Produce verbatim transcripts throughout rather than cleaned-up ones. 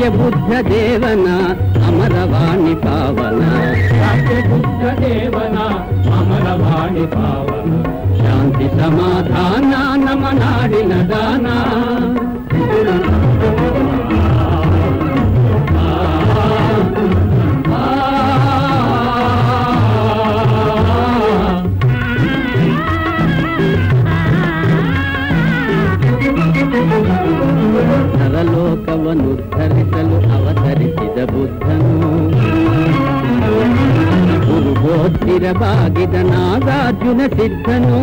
साक्य बुद्ध देवना अमरवाणी पावना, साक्य बुद्ध देवना अमरवाणी पावना, शांति समाधान नमनारी नदाना। ನರಲೋಕವನ್ನು ಧರಿಸಲು ಅವತರಿಸಿದ ಬುದ್ಧನು, ಗುರುಗೋತ್ತಿರಬಾಗಿದ ನಾಗಾರ್ಜುನ ಸಿದ್ಧನು,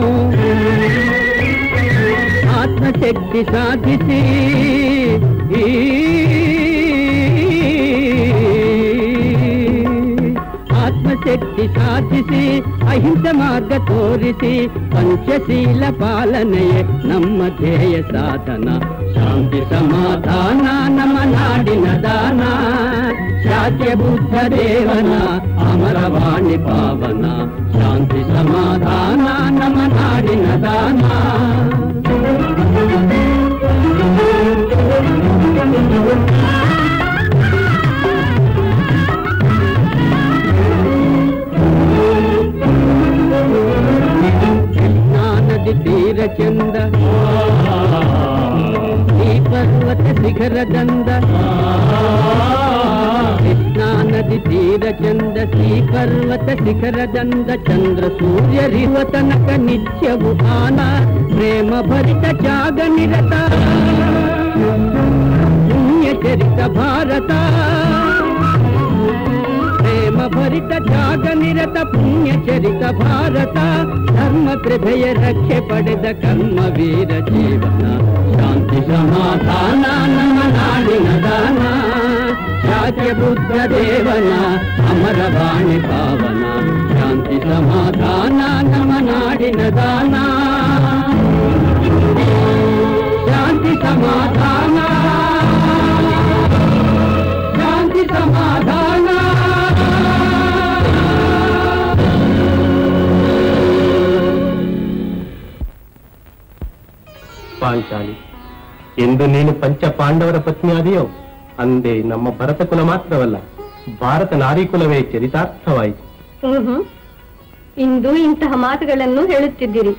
ಆತ್ಮಶಕ್ತಿ ಸಾಧಿಸಿ ಆತ್ಮಶಕ್ತಿ ಸಾಧಿಸಿ ಅಹಿಂಸೆ ಮಾರ್ಗ ತೋರಿಸಿ ಪಂಚಶೀಲ ಪಾಲನೆಯೇ ನಮ್ಮ ಧ್ಯೇಯ ಸಾಧನ. ಶಾಂತಿ ಸಮಾಧಾನ ನಮ್ಮ ನಾಡಿನ ದಾನ, ಶಾಕ್ಯ ಬುದ್ಧ ದೇವನ ಅಮರವಾಣಿ ಪಾವನ, ಶಾಂತಿ ಸಮಾಧಾನ ನಮ್ಮ ನಾಡಿನ ದಾನ. ಕೃಷ್ಣಾನದಿ ತೀರ ಚಂದ, ಈ ಪರ್ವತ ಶಿಖರ ದಂದ, ಕೃಷ್ಣಾನದಿ ತೀರ ಚಂದ, ಈ ಪರ್ವತ ಶಿಖರ ದಂದ, ಚಂದ್ರ ಸೂರ್ಯರಿವ ತನಕ ನಿತ್ಯವು ಆನ, ಪ್ರೇಮ ಭರಿತ ಜಾಗ ನಿರತ, ಪುಣ್ಯ ಚರಿತ ಭಾರತ, ಪ್ರೇಮ ಭರಿತ ಜಾಗ ನಿರತ, ಪುಣ್ಯ ಚರಿತ ಭಾರತ, ಧರ್ಮ ಪ್ರಭೆಯ ರಕ್ಷೆ ಪಡೆದ ಕರ್ಮ ವೀರ ಜೀವನ. ಶಾಂತಿ ಸಮಾಧಾನ ನಮ್ಮ ನಾಡಿನ ದಾನ, ಶಾಕ್ಯ ಬುದ್ಧ ದೇವನ ಅಮರವಾಣಿ ಪಾವನ, ಶಾಂತಿ ಸಮಾಧಾನ ನಮ್ಮ ನಾಡಿನ ದಾನ. ಶಾಂತಿ ಸಮಾಧಾನ, ಶಾಂತಿ ಸಮಾಧಾನ. ಪಾಂಚಾಲಿ, ಎಂದು ನೀನು ಪಂಚ ಪಾಂಡವರ ಪತ್ನಿಯಾದೆಯೋ ಅಂದೇ ನಮ್ಮ ಭರತ ಕುಲ ಮಾತ್ರವಲ್ಲ, ಭಾರತ ನಾರಿ ಕುಲವೇ ಚರಿತಾರ್ಥವಾಯಿತು. ಇಂದು ಇಂತಹ ಮಾತುಗಳನ್ನು ಹೇಳುತ್ತಿದ್ದೀರಿ,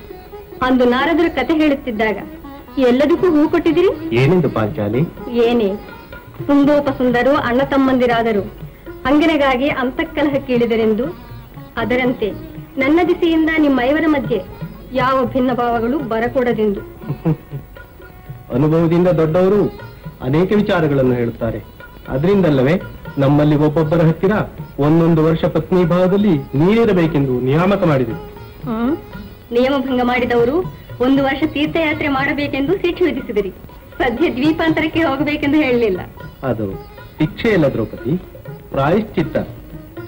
ಅಂದು ನಾರದರ ಕತೆ ಹೇಳುತ್ತಿದ್ದಾಗ ಎಲ್ಲದಕ್ಕೂ ಹೂ ಕೊಟ್ಟಿದ್ದೀರಿ. ಏನೆಂದು ಪಾಂಚಾಲಿ? ಏನೇ, ತುಂಬೋಪ ಸುಂದರು ಅಣ್ಣ ತಮ್ಮಂದಿರಾದರು ಅಂಗನಗಾಗಿ ಅಂತಃಕಲಹ ಕೀಳಿದರೆಂದು, ಅದರಂತೆ ನನ್ನ ದಿಸೆಯಿಂದ ನಿಮ್ಮೈವರ ಮಧ್ಯೆ ಯಾವ ಭಿನ್ನ ಭಾವಗಳು ಬರಕೂಡದೆಂದು. ಅನುಭವದಿಂದ ದೊಡ್ಡವರು ಅನೇಕ ವಿಚಾರಗಳನ್ನು ಹೇಳುತ್ತಾರೆ, ಅದರಿಂದಲ್ಲವೇ ನಮ್ಮಲ್ಲಿ ಒಬ್ಬೊಬ್ಬರ ಹತ್ತಿರ ಒಂದೊಂದು ವರ್ಷ ಪತ್ನಿ ಭಾವದಲ್ಲಿ ನೀರಿರಬೇಕೆಂದು ನಿಯಾಮಕ ಮಾಡಿದೆ. ನಿಯಮ ಭಂಗ ಮಾಡಿದವರು ಒಂದು ವರ್ಷ ತೀರ್ಥಯಾತ್ರೆ ಮಾಡಬೇಕೆಂದು ಶಿಕ್ಷೆ ವಿಧಿಸಿದಿರಿ, ಸದ್ಯ ದ್ವೀಪಾಂತರಕ್ಕೆ ಹೋಗಬೇಕೆಂದು ಹೇಳಲಿಲ್ಲ. ಅದು ಶಿಕ್ಷೆಯಲ್ಲ ದ್ರೌಪದಿ, ಪ್ರಾಯಶ್ಚಿತ್ತ.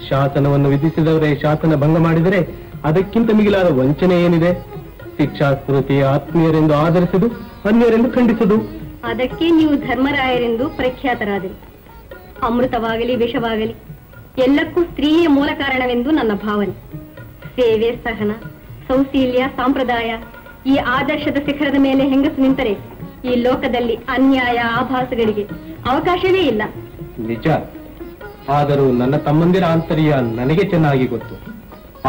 ಶಾಸನವನ್ನು ವಿಧಿಸಿದವರೇ ಶಾಸನ ಭಂಗ ಮಾಡಿದರೆ ಅದಕ್ಕಿಂತ ಮಿಗಿಲಾದ ವಂಚನೆ ಏನಿದೆ? ಶಿಕ್ಷಾಸ್ಮೃತಿ ಆತ್ಮೀಯರೆಂದು ಆಧರಿಸುದು, ಅನ್ಯರೆಂದು ಖಂಡಿಸುದು. ಅದಕ್ಕೆ ನೀವು ಧರ್ಮರಾಯರೆಂದು ಪ್ರಖ್ಯಾತರಾದರು. ಅಮೃತವಾಗಲಿ ವಿಷವಾಗಲಿ ಎಲ್ಲಕ್ಕೂ ಸ್ತ್ರೀಯೇ ಮೂಲ ಕಾರಣವೆಂದು ನನ್ನ ಭಾವನೆ. ಸೇವೆ, ಸಹನ, ಸೌಶೀಲ್ಯ, ಸಂಪ್ರದಾಯ ಈ ಆದರ್ಶದ ಶಿಖರದ ಮೇಲೆ ಹೆಂಗಸು ನಿಂತರೆ ಈ ಲೋಕದಲ್ಲಿ ಅನ್ಯಾಯ ಆಭಾಸಗಳಿಗೆ ಅವಕಾಶವೇ ಇಲ್ಲ. ನಿಜ, ಆದರೂ ನನ್ನ ತಮ್ಮಂದಿರ ಆಂತರ್ಯ ನನಗೆ ಚೆನ್ನಾಗಿ ಗೊತ್ತು.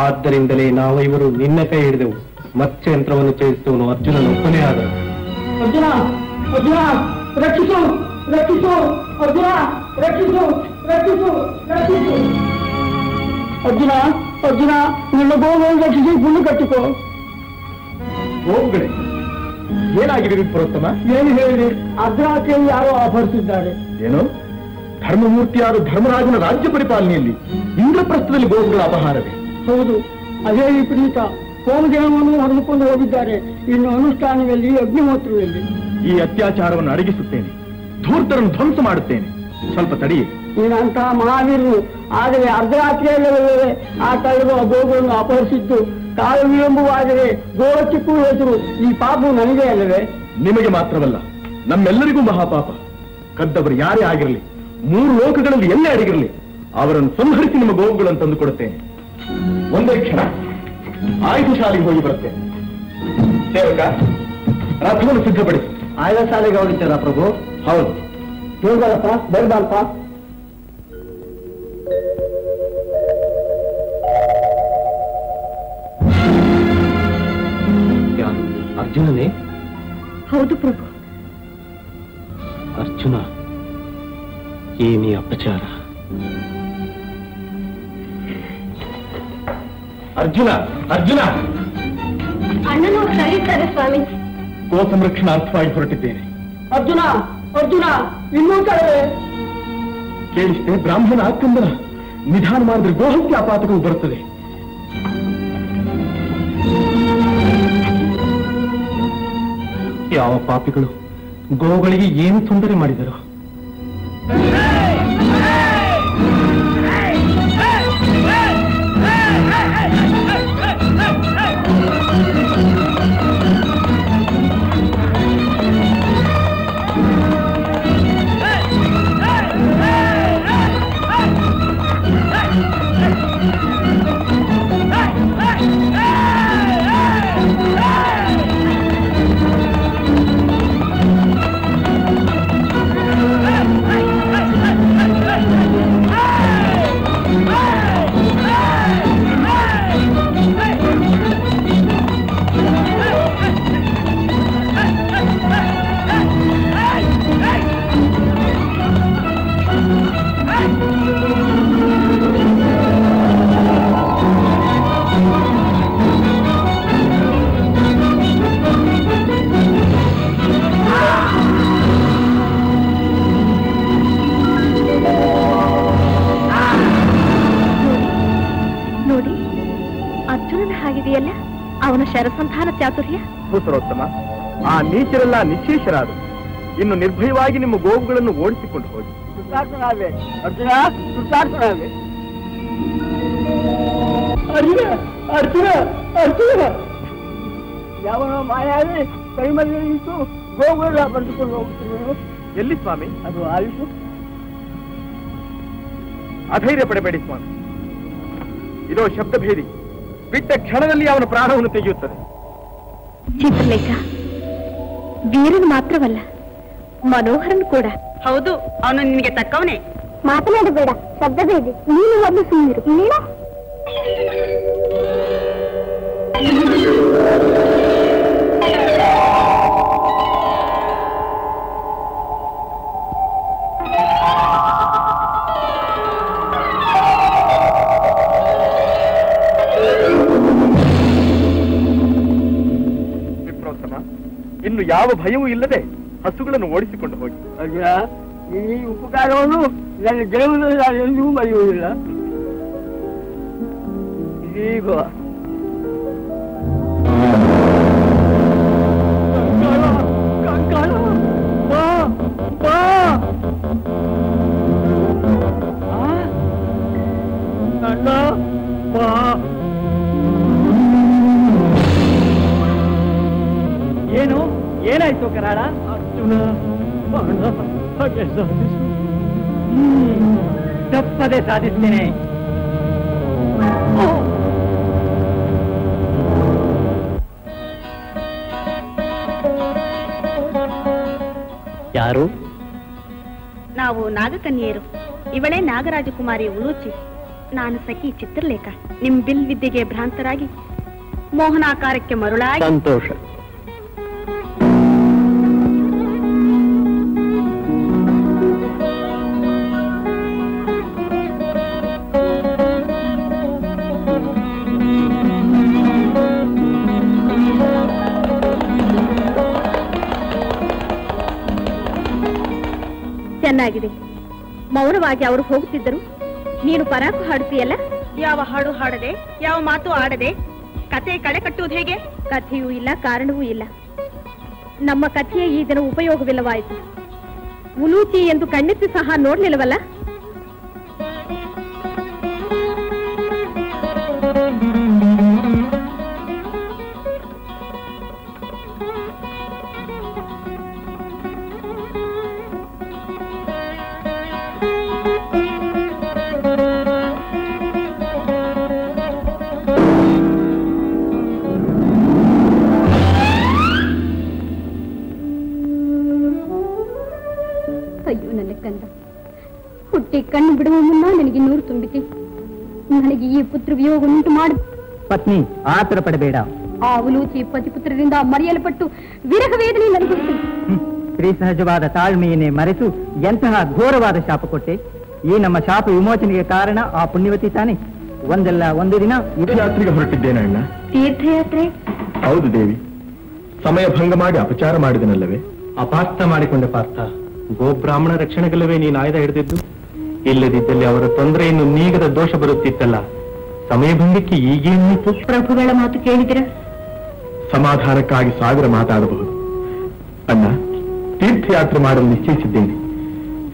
ಆದ್ದರಿಂದಲೇ ನಾವು ಇವರು ನಿನ್ನ ಕೈ ಹಿಡಿದೆವು. ಮತ್ಸ್ಯಯಂತ್ರವನ್ನು ಚೇರಿಸುವನು ಅರ್ಜುನನ ಒಪ್ಪನೇ ಆದ. ಅರ್ಜುನ ಅರ್ಜುನ ರಕ್ಷಿಸು ರಕ್ಷಿಸು ಅರ್ಜುನ ರಕ್ಷಿಸು ರಕ್ಷಿಸು ರಕ್ಷಿಸು ಅರ್ಜುನ ಅರ್ಜುನ ನಿನ್ನ ಗೋವುಗಳನ್ನು ರಕ್ಷಿಸಿ ಗುಂಡು ಕಟ್ಟಿಕೋ. ಗೋವುಗಳೇ, ಏನಾಗಿದೆ ವಿಪ್ರೋತ್ತಮ? ಏನು ಹೇಳಿದೆ? ಅರ್ಧರಾತ್ರಿಯಲ್ಲಿ ಯಾರೋ ಆಭರಿಸಿದ್ದಾರೆ. ಏನು? ಧರ್ಮಮೂರ್ತಿಯಾರು ಧರ್ಮರಾಜನ ರಾಜ್ಯ ಪರಿಪಾಲನೆಯಲ್ಲಿ ಇಂದ್ರಪ್ರಸ್ಥದಲ್ಲಿ ಗೋವುಗಳ ಅಪಹಾರವೇ? ಹೌದು, ಅದೇ ವಿಪರೀತ. ಹೋಮದೇವವನ್ನು ಹೊರದುಕೊಂಡು ಹೋಗಿದ್ದಾರೆ. ಇನ್ನು ಅನುಷ್ಠಾನದಲ್ಲಿ ಅಗ್ನಿಹೋತ್ರದಲ್ಲಿ ಈ ಅತ್ಯಾಚಾರವನ್ನು ಅಡಗಿಸುತ್ತೇನೆ, ಧೂರ್ತರನ್ನು ಧ್ವಂಸ ಮಾಡುತ್ತೇನೆ. ಸ್ವಲ್ಪ ತಡೆಯೇ. ನೀನಂತಹ ಮಹಾವೀರರು, ಆದರೆ ಅರ್ಧರಾತ್ರಿಯಲ್ಲೇ ಆ ತಳಿದು ಗೋಗಳನ್ನು ಅಪಹರಿಸಿದ್ದು ಕಾಲು ವಿಳಂಬವಾದರೆ ಗೋವಚ್ಚಿಕ್ಕೂ ಹೆಸರು. ಈ ಪಾಪವು ನನಗೆ ಅಲ್ಲವೇ? ನಿಮಗೆ ಮಾತ್ರವಲ್ಲ, ನಮ್ಮೆಲ್ಲರಿಗೂ ಮಹಾಪಾಪ. ಕದ್ದವರು ಯಾರೇ ಆಗಿರಲಿ, ಮೂರು ಲೋಕಗಳಲ್ಲಿ ಎಲ್ಲೇ ಅಡಗಿರಲಿ, ಅವರನ್ನು ಸಂಹರಿಸಿ ನಿಮ್ಮ ಗೋವುಗಳನ್ನು ತಂದುಕೊಡುತ್ತೇನೆ. ಒಂದೇ ಕ್ಷಣ ಆಯುಧ ಶಾಲೆಗೆ ಹೋಗಿ ಬರುತ್ತೆ. ಸೇವಕ, ರಥವನ್ನು ಸಿದ್ಧಪಡಿಸಿ. ಆಯುಧ ಶಾಲೆಗೆ ಹೋಗಿದ್ದಾರಾ ಪ್ರಭು? ಹೌದು. दो बार पास, डेढ़ बार पास। क्या अर्जुन ने? ಹೌದು ಪ್ರಭು. ಅರ್ಜುನ, ಏನಿ ಅಪಚಾರ? ಅರ್ಜುನ, ಅರ್ಜುನ ಅಣ್ಣನೂ ಕರೀತಾರೆ ಸ್ವಾಮಿ. ಗೋ ಸಂರಕ್ಷಣಾರ್ಥವಾಗಿ ಹೊರಟಿದ್ದೇನೆ. ಅರ್ಜುನ, ಅರ್ಜುನ ಇನ್ನೂ ಕರೆ ಕೇಳಿಸ್ತೆ? ಬ್ರಾಹ್ಮಣ ಆಕಂದನ ನಿಧಾನ ಮಾಡಿದ್ರೆ ಗೋಹತ್ಯೆ ಅಪಾತಗಳು ಬರುತ್ತದೆ. ಯಾವ ಪಾಪಿಗಳು ಗೋವುಗಳಿಗೆ ಏನು ತೊಂದರೆ ಮಾಡಿದರು? ಶರಸಂಧಾನ ಚಾತುರ್ಯ ಪುತ್ರೋತ್ತಮ, ಆ ನೀಚರೆಲ್ಲ ನಿಶ್ಚೇಷರಾದರು. ಇನ್ನು ನಿರ್ಭಯವಾಗಿ ನಿಮ್ಮ ಗೋವುಗಳನ್ನು ಓಡಿಸಿಕೊಂಡು ಹೋಗಿ. ಅರ್ಜುನ, ಅರ್ಜುನ, ಅರ್ಜುನ ಯಾವನೋ ಮಾಯಾವಿ ಕೈಮಲ್ಲಿಟ್ಟು ಗೋವುಗಳ ಬಂದುಕೊಂಡು ಹೋಗ್ತಿದ್ರು. ಎಲ್ಲಿ ಸ್ವಾಮಿ? ಅದು ಆಯುಷು. ಅಧೈರ್ಯ ಪಡಬೇಡಿ ಸ್ವಾಮಿ, ಇದೋ ಶಬ್ದಭೇದಿ. ಬಿಟ್ಟ ಕ್ಷಣದಲ್ಲಿ ಅವನ ಪ್ರಾಣವನ್ನು ತೆಗೆಯುತ್ತದೆ. ಚಿತ್ರಲೇಖ, ವೀರನ್ ಮಾತ್ರವಲ್ಲ ಮನೋಹರನ್ ಕೂಡ. ಹೌದು, ಅವನು ನಿನಗೆ ತಕ್ಕವನೇ. ಮಾತನಾಡಬೇಡ, ಶಬ್ದಭೇದಿ. ನೀನು ಒಂದು ಸುಮ್ಮನಿರು. ಇಲ್ಲ, ಇನ್ನು ಯಾವ ಭಯವೂ ಇಲ್ಲದೆ ಹಸುಗಳನ್ನು ಓಡಿಸಿಕೊಂಡು ಹೋಗಿ. ಅರ್ಜುನ, ಈ ಉಪಕಾರವನ್ನು ನನ್ನ ಜೀವನದಲ್ಲಿ ನಾನು ಎಂದಿಗೂ ಮರೆಯುವುದಿಲ್ಲ. ಈಗ ಏನು ಏನಾಯ್ತು ಕರಾಳ? ಅರ್ಜುನ ತಪ್ಪದೆ ಸಾಧಿಸ್ತೇನೆ. ಯಾರು ನಾವು? ನಾಗಕನ್ಯೆಯರು. ಇವಳೇ ನಾಗರಾಜಕುಮಾರಿ ಉಲೂಚಿ, ನಾನು ಸಖಿ ಚಿತ್ರಲೇಖ. ನಿಮ್ ಬಿಲ್ ವಿದ್ಯೆಗೆ ಭ್ರಾಂತರಾಗಿ ಮೋಹನಾಕಾರಕ್ಕೆ ಮರುಳಾಗಿ. ಸಂತೋಷ. ಚೆನ್ನಾಗಿದೆ. ಮೌನವಾಗಿ ಅವರು ಹೋಗುತ್ತಿದ್ದರು, ನೀನು ಪರಾಕು ಹಾಡುತ್ತೀಯಲ್ಲ. ಯಾವ ಹಾಡು ಹಾಡದೆ, ಯಾವ ಮಾತು ಆಡದೆ ಕಥೆ ಕಡೆ ಕಟ್ಟುವುದು ಹೇಗೆ? ಕಥೆಯೂ ಇಲ್ಲ, ಕಾರಣವೂ ಇಲ್ಲ. ನಮ್ಮ ಕಥೆಯೇ ಈ ದಿನ ಉಪಯೋಗವಿಲ್ಲವಾಯಿತು. ಉಲೂತಿ ಎಂದು ಕಣ್ಣೆತ್ತಿ ಸಹ ನೋಡ್ಲಿಲ್ಲವಲ್ಲ. ಗಂಧ ಹುಟ್ಟಿ ಕಣ್ಣು ಬಿಡುವ ಮುನ್ನ ನನಗೆ ನೂರು ತುಂಬಿತಿ. ನನಗೆ ಈ ಪುತ್ರ ವಿಯೋಗ ಉಂಟು ಮಾಡಿ ಪತ್ನಿ ಆತರ ಪಡಬೇಡ. ಆ ಉಲೂಚಿ ಪತಿ ಪುತ್ರರಿಂದ ಮರೆಯಲ್ಪಟ್ಟು ವಿರಹ ವೇದನೆ ನನಗುಂಟು. ಸ್ತ್ರೀ ಸಹಜವಾದ ತಾಳ್ಮೆಯನ್ನೇ ಮರೆತು ಎಂತಹ ಘೋರವಾದ ಶಾಪ ಕೊಟ್ಟೆ. ಈ ನಮ್ಮ ಶಾಪ ವಿಮೋಚನೆಗೆ ಕಾರಣ ಆ ಪುಣ್ಯವತಿ ತಾನೆ. ಒಂದಲ್ಲ ಒಂದು ದಿನ ಯಾತ್ರೆಗೆ ಹೊರಟಿದ್ದೇನೆ ಅಣ್ಣ. ತೀರ್ಥಯಾತ್ರೆ? ಹೌದು ದೇವಿ, ಸಮಯ ಭಂಗ ಮಾಡಿ ಅಪಚಾರ ಮಾಡಿದನಲ್ಲವೇ? ಅಪಾರ್ಥ ಮಾಡಿಕೊಂಡ ಪಾರ್ಥ. ಗೋಬ್ರಾಹ್ಮಣ ರಕ್ಷಣೆಗಲ್ಲವೇ ನೀನು ಆಯ್ದ ಹಿಡಿದಿದ್ದು? ಇಲ್ಲದಿದ್ದಲ್ಲಿ ಅವರ ತೊಂದರೆಯನ್ನು ನೀಗದ ದೋಷ ಬರುತ್ತಿತ್ತಲ್ಲ. ಸಮಯ ಭಂಗಕ್ಕೆ ಈಗೇನಿತ್ತು? ಪ್ರಭುಗಳ ಮಾತು ಕೇಳಿದಿರ? ಸಮಾಧಾನಕ್ಕಾಗಿ ಸಾವಿರ ಮಾತಾಡಬಹುದು ಅಣ್ಣ. ತೀರ್ಥಯಾತ್ರೆ ಮಾಡಲು ನಿಶ್ಚಯಿಸಿದ್ದೇನೆ.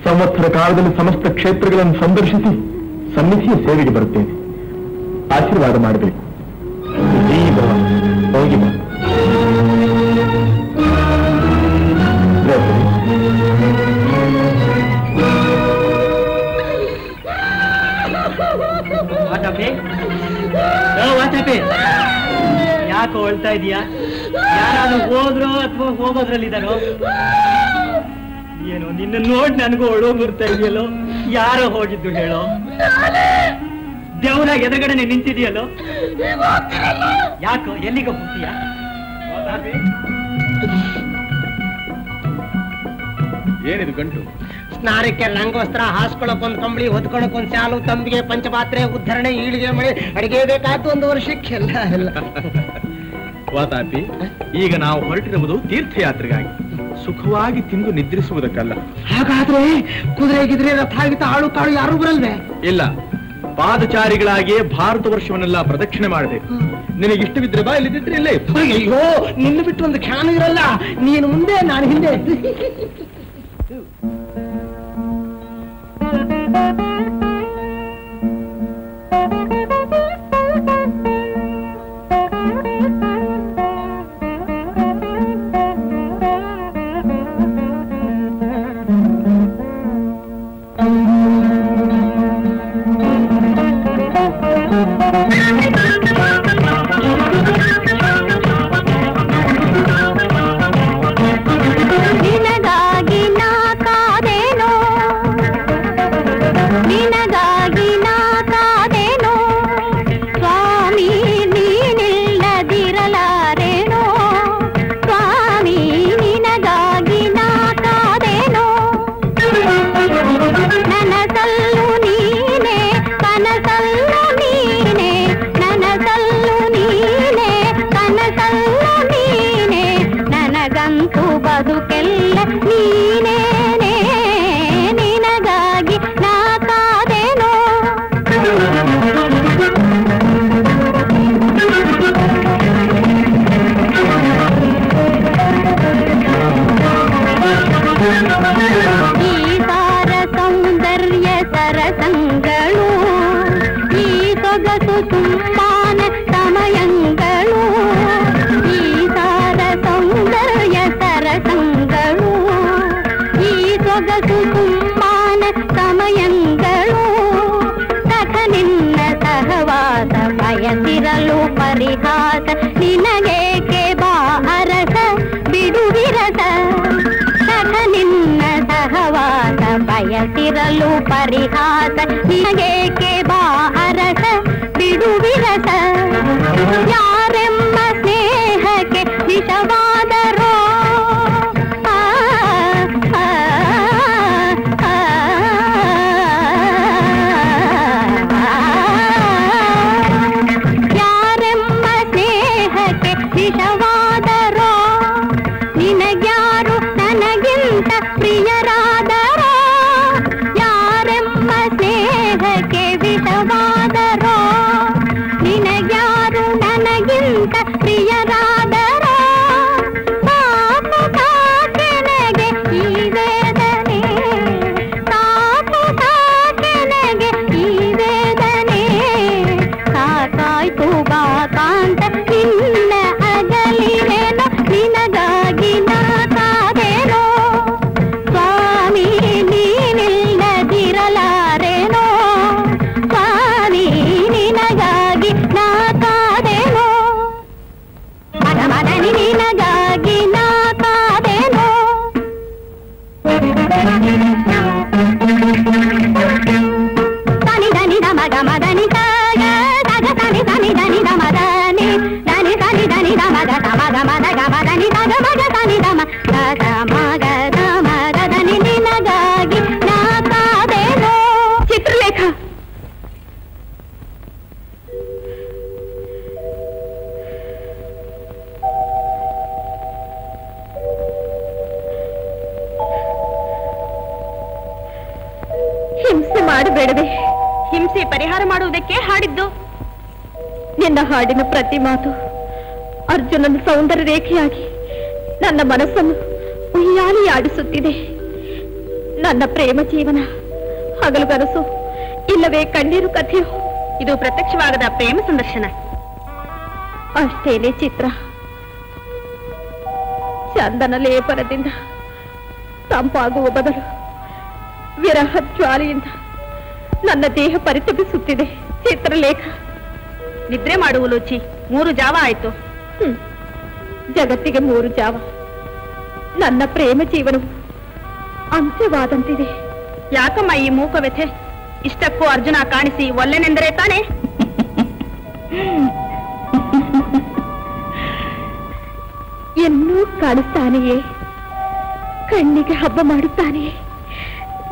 ಸಂವತ್ಸರ ಕಾಲದಲ್ಲಿ ಸಮಸ್ತ ಕ್ಷೇತ್ರಗಳನ್ನು ಸಂದರ್ಶಿಸಿ ಸನ್ನಿಧಿಯ ಸೇವೆಗೆ ಬರುತ್ತೇನೆ. ಆಶೀರ್ವಾದ ಮಾಡಬೇಕು. ಹೋಗಿ ಬಾ. ಯಾಕೋ ಹೇಳ್ತಾ ಇದೀಯಾ? ಯಾರು ಹೋದ್ರು ಅಥವಾ ಹೋಗೋದ್ರಲ್ಲಿದ್ದಾರೋ ಏನೋ? ನಿನ್ನ ನೋಡಿ ನನಗೂ ಒಳೋ ಬರ್ತಾ ಇದೆಯಲ್ಲೋ. ಯಾರೋ ಹೋಗಿದ್ದು ಹೇಳೋ? ದೇವರ ಎದುರುಗಡೆನೆ ನಿಂತಿದೆಯಲ್ಲೋ? ಯಾಕೋ ಎಲ್ಲಿಗೆ ಹೋಗ್ತೀಯಾ? ಏನಿದು ಗಂಟು? ಸ್ನಾನಕ್ಕೆ ಲಂಗೋಸ್ತ್ರ, ಹಾಸ್ಕೊಳಕ್ ಒಂದ್ ಕಂಬಳಿ, ಹೊತ್ಕೊಳಕ್ ಒಂದ್ ಸಾಲು, ತಂಬಿಗೆ ಪಂಚಪಾತ್ರೆ, ಉದ್ಧರಣೆ, ಈಳಿಗೆ ಮಳೆ, ಅಡಿಗೆ ಬೇಕಾಯ್ತು ಒಂದು ವರ್ಷಕ್ಕೆ ಎಲ್ಲ ಎಲ್ಲ. ವಾತಾಪಿ, ಈಗ ನಾವು ಹೊರಟಿರುವುದು ತೀರ್ಥಯಾತ್ರೆಗಾಗಿ, ಸುಖವಾಗಿ ತಿಂದು ನಿದ್ರಿಸುವುದಕ್ಕಲ್ಲ. ಹಾಗಾದ್ರೆ ಕುದುರೆ ಗಿದ್ರೆ ರಥಾಗಿತ ಆಳು ಕಾಳು ಯಾರು ಬರಲ್ವೇ? ಇಲ್ಲ, ಪಾದಚಾರಿಗಳಾಗಿಯೇ ಭಾರತ ವರ್ಷವನ್ನೆಲ್ಲ ಪ್ರದಕ್ಷಿಣೆ ಮಾಡಬೇಕು. ನಿನಗೆ ಇಷ್ಟವಿದ್ರೆ ಬಾ, ಇಲ್ಲದಿದ್ರೆ ಇಲ್ಲೇ. ಅಯ್ಯೋ, ನಿನ್ನ ಬಿಟ್ಟು ಒಂದು ಕ್ಷಣ ಇರಲ್ಲ. ನೀನು ಮುಂದೆ, ನಾನು ಹಿಂದೆ. ನನಗೆ ಹಿಂಸೆ ಮಾಡಬೇಡವೇ? ಹಿಂಸೆ ಪರಿಹಾರ ಮಾಡುವುದಕ್ಕೆ ಹಾಡಿದ್ದು. ನಿನ್ನ ಹಾಡಿನ ಪ್ರತಿ ಮಾತು ಅರ್ಜುನನ ಸೌಂದರ್ಯ ರೇಖೆಯಾಗಿ ನನ್ನ ಮನಸ್ಸನ್ನು ಉಯ್ಯಾಲಿ ಆಡಿಸುತ್ತಿದೆ. ನನ್ನ ಪ್ರೇಮ ಜೀವನ ಹಗಲು ಕನಸು ಇಲ್ಲವೇ ಕಣ್ಣೀರು ಕಥೆಯೋ ಇದು ಪ್ರತ್ಯಕ್ಷವಾಗದ ಪ್ರೇಮ ಸಂದರ್ಶನ ಅಷ್ಟೇನೆ. ಚಿತ್ರ ಚಂದನ ಲೇಪನದಿಂದ ತಂಪಾಗುವ ಬದಲು ವಿರಹ ಜ್ವಾಲೆಯಿಂದ ನನ್ನ ದೇಹ ಪರಿತಪಿಸುತ್ತಿದೆ. ಚಿತ್ರಲೇಖ, ನಿದ್ರೆ ಮಾಡುವ ಲೋಚಿ, ಮೂರು ಜಾವ ಆಯಿತು. ಜಗತ್ತಿಗೆ ಮೂರು ಜಾವ. ನನ್ನ ಪ್ರೇಮ ಜೀವನವು ಅಂತ್ಯವಾದಂತಿದೆ. ಯಾಕಮ್ಮ ಈ ಮೂಕ ವ್ಯಥೆ? ಇಷ್ಟಕ್ಕೂ ಅರ್ಜುನ ಕಾಣಿಸಿ ಒಲ್ಲೆನೆಂದರೆ ತಾನೆ? ಎಲ್ಲೂ ಕಾಣಿಸ್ತಾನೆಯೇ? ಕಣ್ಣಿಗೆ ಹಬ್ಬ ಮಾಡುತ್ತಾನೆಯೇ?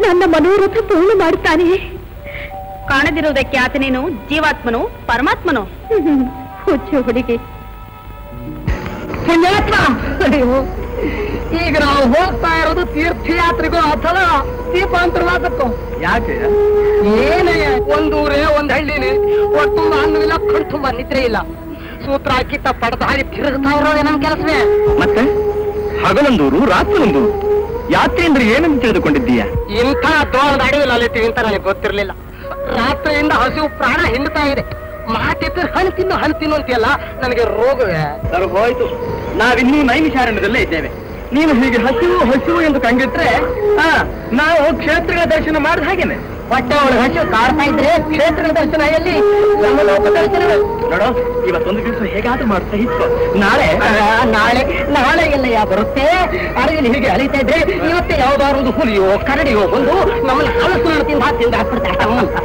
ನನ್ನ ಮನೋರಥ ಪೂರ್ಣ ಮಾಡುತ್ತಾನೆಯೇ? ಕಾಣದಿರುವುದಕ್ಕೆ ಆತನೇನು ಜೀವಾತ್ಮನು ಪರಮಾತ್ಮನು? ಹುಚ್ಚು ಹುಡುಗಿ. ಪುಣ್ಯಾತ್ಮ, ಈಗ ನಾವು ಹೋಗ್ತಾ ಇರೋದು ತೀರ್ಥಯಾತ್ರೆಗೂ ಅಥವಾ ದೀಪಾಂತರ್ವಾಸಕ್ಕೂ. ಯಾಕೆ ಏನೇ ಒಂದೂರೇ ಒಂದ್ ಹಳ್ಳಿನೇ, ಒಟ್ಟು ಅನ್ನವಿಲ್ಲ, ಕಣ್ ತುಂಬಾ ನಿದ್ರೆ ಇಲ್ಲ, ಸೂತ್ರ ಹಾಕಿತ್ತ ಪಡದಾರಿ ತಿರುಗ್ತಾ ಇರೋದೇ ನಮ್ ಕೆಲಸವೇ. ಮತ್ತೆ ಹಗಲೊಂದೂರು ರಾತ್ರಿ ಒಂದೂರು, ಯಾತ್ರೆ ಅಂದ್ರೆ ಏನಂತ ತಿಳಿದುಕೊಂಡಿದ್ದೀಯ? ಇಂಥ ದ್ರೋಣದ ಅಡವಿಲ್ಲ ಅಲ್ಲಿತೀವಿ ಅಂತ ನನಗೆ ಗೊತ್ತಿರ್ಲಿಲ್ಲ. ರಾತ್ರಿಯಿಂದ ಹಸಿವು ಪ್ರಾಣ ಹಿಂಡ್ತಾ ಇದೆ. ಮಾತಿದ್ರೆ ಹಣ್ಣು ತಿನ್ನು ಹಣ್ಣು ತಿನ್ನು ಅಂತೆಲ್ಲ ನನಗೆ ರೋಗವೇ ಹೋಯ್ತು. ನಾವಿನ್ನೂ ನೈಮಿಷಾರಣ್ಯದಲ್ಲೇ ಇದ್ದೇವೆ. ನೀನು ಹೀಗೆ ಹಸಿವು ಹಸಿವು ಎಂದು ಕಂಗಿಟ್ರೆ ನಾವು ಕ್ಷೇತ್ರಗಳ ದರ್ಶನ ಮಾಡಿದ ಹಾಗೇನೆ ಹೊಟ್ಟೆ ಒಳಗೆ ಹಸಿವು ಕಾಡ್ತಾ ಇದ್ರೆ ಕ್ಷೇತ್ರಗಳ ದರ್ಶನ ಎಲ್ಲಿ? ಯಮಲೋಕ ದರ್ಶನಗಳು ನೋಡೋ. ಇವತ್ತೊಂದು ದಿವಸ ಹೇಗಾದ್ರೂ ಮಾಡ್ತಾ ಇತ್ತು. ನಾಳೆ ನಾಳೆ ನಾಳೆ ಎಲ್ಲ ಯಾ ಬರುತ್ತೆ. ಅರಗಿಲ್ಲಿ ಹೀಗೆ ಅಳಿತಾ ಇದ್ರೆ ಇವತ್ತೇ ಯಾವ್ದಾರು ಹುಲಿಯೋ ಕರಡಿಯೋ ಬಂದು ನಮ್ಮನ್ನ ಹಲಸು ತಿಂದು ಹಾಕಿಂದ ಹಾಕ್ಬಿಡ್ತಾರೆ.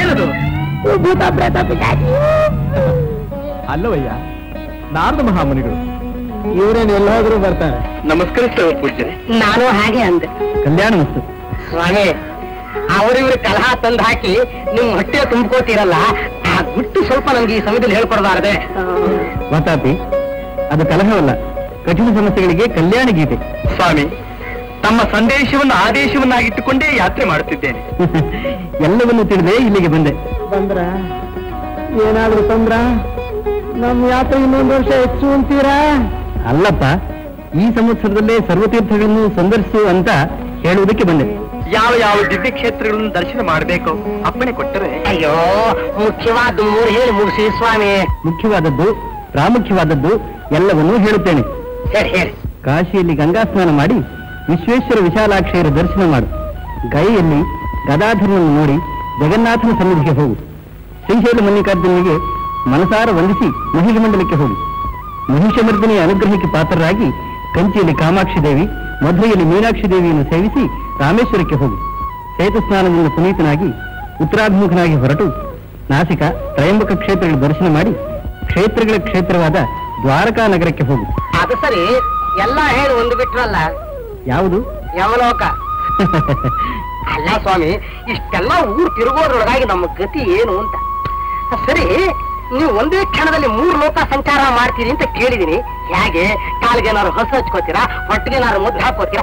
ಏನದು ಭೂತ ಪ್ರೇತ ಪಿಶಾಚಿ ಅಲ್ಲವಯ್ಯ? ನಾರದ ಮಹಾಮುನಿಗಳು ಇವರೇನು ಎಲ್ಲಾದ್ರೂ ಬರ್ತಾರೆ. ನಮಸ್ಕರಿಸ್ತೇವೆ ಪೂಜ್ಯರೇ. ನಾನು ಹಾಗೆ ಅಂದೆ. ಕಲ್ಯಾಣ ವಸ್ತು ಸ್ವಾಮಿ, ಅವರಿವ್ರು ಕಲಹ ತಂದು ಹಾಕಿ ನಿಮ್ ಹೊಟ್ಟೆ ತುಂಬ್ಕೋತೀರಲ್ಲ, ಆ ಗುಟ್ಟು ಸ್ವಲ್ಪ ನಮ್ಗೆ ಈ ಸಮಯದಲ್ಲಿ ಹೇಳ್ಕೊಡ್ಬಾರ್ದೆ. ಮತಾಪಿ, ಅದು ಕಲಹವಲ್ಲ, ಕಠಿಣ ಸಮಸ್ಯೆಗಳಿಗೆ ಕಲ್ಯಾಣ ಗೀತೆ. ಸ್ವಾಮಿ, ತಮ್ಮ ಸಂದೇಶವನ್ನು ಆದೇಶವನ್ನಾಗಿಟ್ಟುಕೊಂಡೇ ಯಾತ್ರೆ ಮಾಡುತ್ತಿದ್ದೇನೆ. ಎಲ್ಲವನ್ನೂ ತಿಳಿದೆ ಇಲ್ಲಿಗೆ ಬಂದೆ. ಬಂದ್ರ ಏನಾದ್ರೂ ತಂದ್ರ? ನಮ್ ಯಾತ್ರೆ ಇನ್ನೊಂದು ವರ್ಷ ಹೆಚ್ಚು ಅಂತೀರಾ? ಅಲ್ಲಪ್ಪ, ಈ ಸಂವತ್ಸರದಲ್ಲೇ ಸರ್ವತೀರ್ಥಗಳನ್ನು ಸಂದರ್ಶಿಸು ಅಂತ ಹೇಳುವುದಕ್ಕೆ ಬಂದೆ. ಯಾವ ಯಾವ ದಿವ್ಯ ಕ್ಷೇತ್ರಗಳನ್ನು ದರ್ಶನ ಮಾಡಬೇಕು ಅಪ್ಪಣೆ ಕೊಟ್ಟರೆ? ಅಯ್ಯೋ, ಮುಖ್ಯವಾದ್ದು ಹೇಳಿ ಮುಗಿಸಿ ಸ್ವಾಮಿ. ಮುಖ್ಯವಾದದ್ದು ಪ್ರಾಮುಖ್ಯವಾದದ್ದು ಎಲ್ಲವನ್ನೂ ಹೇಳುತ್ತೇನೆ. ಸರಿ ಹೇಳಿ. ಕಾಶಿಯಲ್ಲಿ ಗಂಗಾ ಸ್ನಾನ ಮಾಡಿ ವಿಶ್ವೇಶ್ವರ ವಿಶಾಲಾಕ್ಷರ ದರ್ಶನ ಮಾಡು. ಗೈಯಲ್ಲಿ ಗದಾಧರನನ್ನು ನೋಡಿ ಜಗನ್ನಾಥನ ಸನ್ನಿಧಿಗೆ ಹೋಗು. ಶ್ರೀಶೈಲ ಮಲ್ಲಿಕಾರ್ಜುನಿಗೆ ಮನಸಾರ ವಂದಿಸಿ ಮಹಿಷ ಮಂಡಲಕ್ಕೆ ಹೋಗು. ಮಹಿಷಮರ್ದಿನಿಯ ಅನುಗ್ರಹಕ್ಕೆ ಪಾತ್ರರಾಗಿ ಕಂಚಿಯಲ್ಲಿ ಕಾಮಾಕ್ಷಿ ದೇವಿ, ಮಧುರೆಯಲ್ಲಿ ಮೀನಾಕ್ಷಿ ದೇವಿಯನ್ನು ಸೇವಿಸಿ ರಾಮೇಶ್ವರಕ್ಕೆ ಹೋಗು. ಶೈತಸ್ನಾನದಿಂದ ಪುನೀತನಾಗಿ ಉತ್ತರಾಭಿಮುಖನಾಗಿ ಹೊರಟು ನಾಸಿಕ ತ್ರಯಂಬಕ ಕ್ಷೇತ್ರಗಳ ದರ್ಶನ ಮಾಡಿ ಕ್ಷೇತ್ರಗಳ ಕ್ಷೇತ್ರವಾದ ದ್ವಾರಕಾ ನಗರಕ್ಕೆ ಹೋಗು. ಅದು ಸರಿ, ಎಲ್ಲ ಹೇಳಿ ಒಂದು ಬಿಟ್ರಲ್ಲ, ಯಾವುದು? ಯಮಲೋಕ. ಅಲ್ಲ ಸ್ವಾಮಿ, ಇಷ್ಟೆಲ್ಲ ಊರು ತಿರುಗೋದ್ರೊಳಗಾಗಿ ನಮ್ಮ ಗತಿ ಏನು ಅಂತ. ಸರಿ, ನೀವು ಒಂದೇ ಕ್ಷಣದಲ್ಲಿ ಮೂರು ಲೋಕ ಸಂಚಾರ ಮಾಡ್ತೀರಿ ಅಂತ ಕೇಳಿದೀನಿ. ಹೇಗೆ? ಕಾಲ್ಗೇನಾರು ಹೊಸ ಹಚ್ಕೋತೀರಾ? ಹೊಟ್ಟೆಗೇನಾರು ಮುದ್ರೆ ಹಾಕೋತೀರಾ?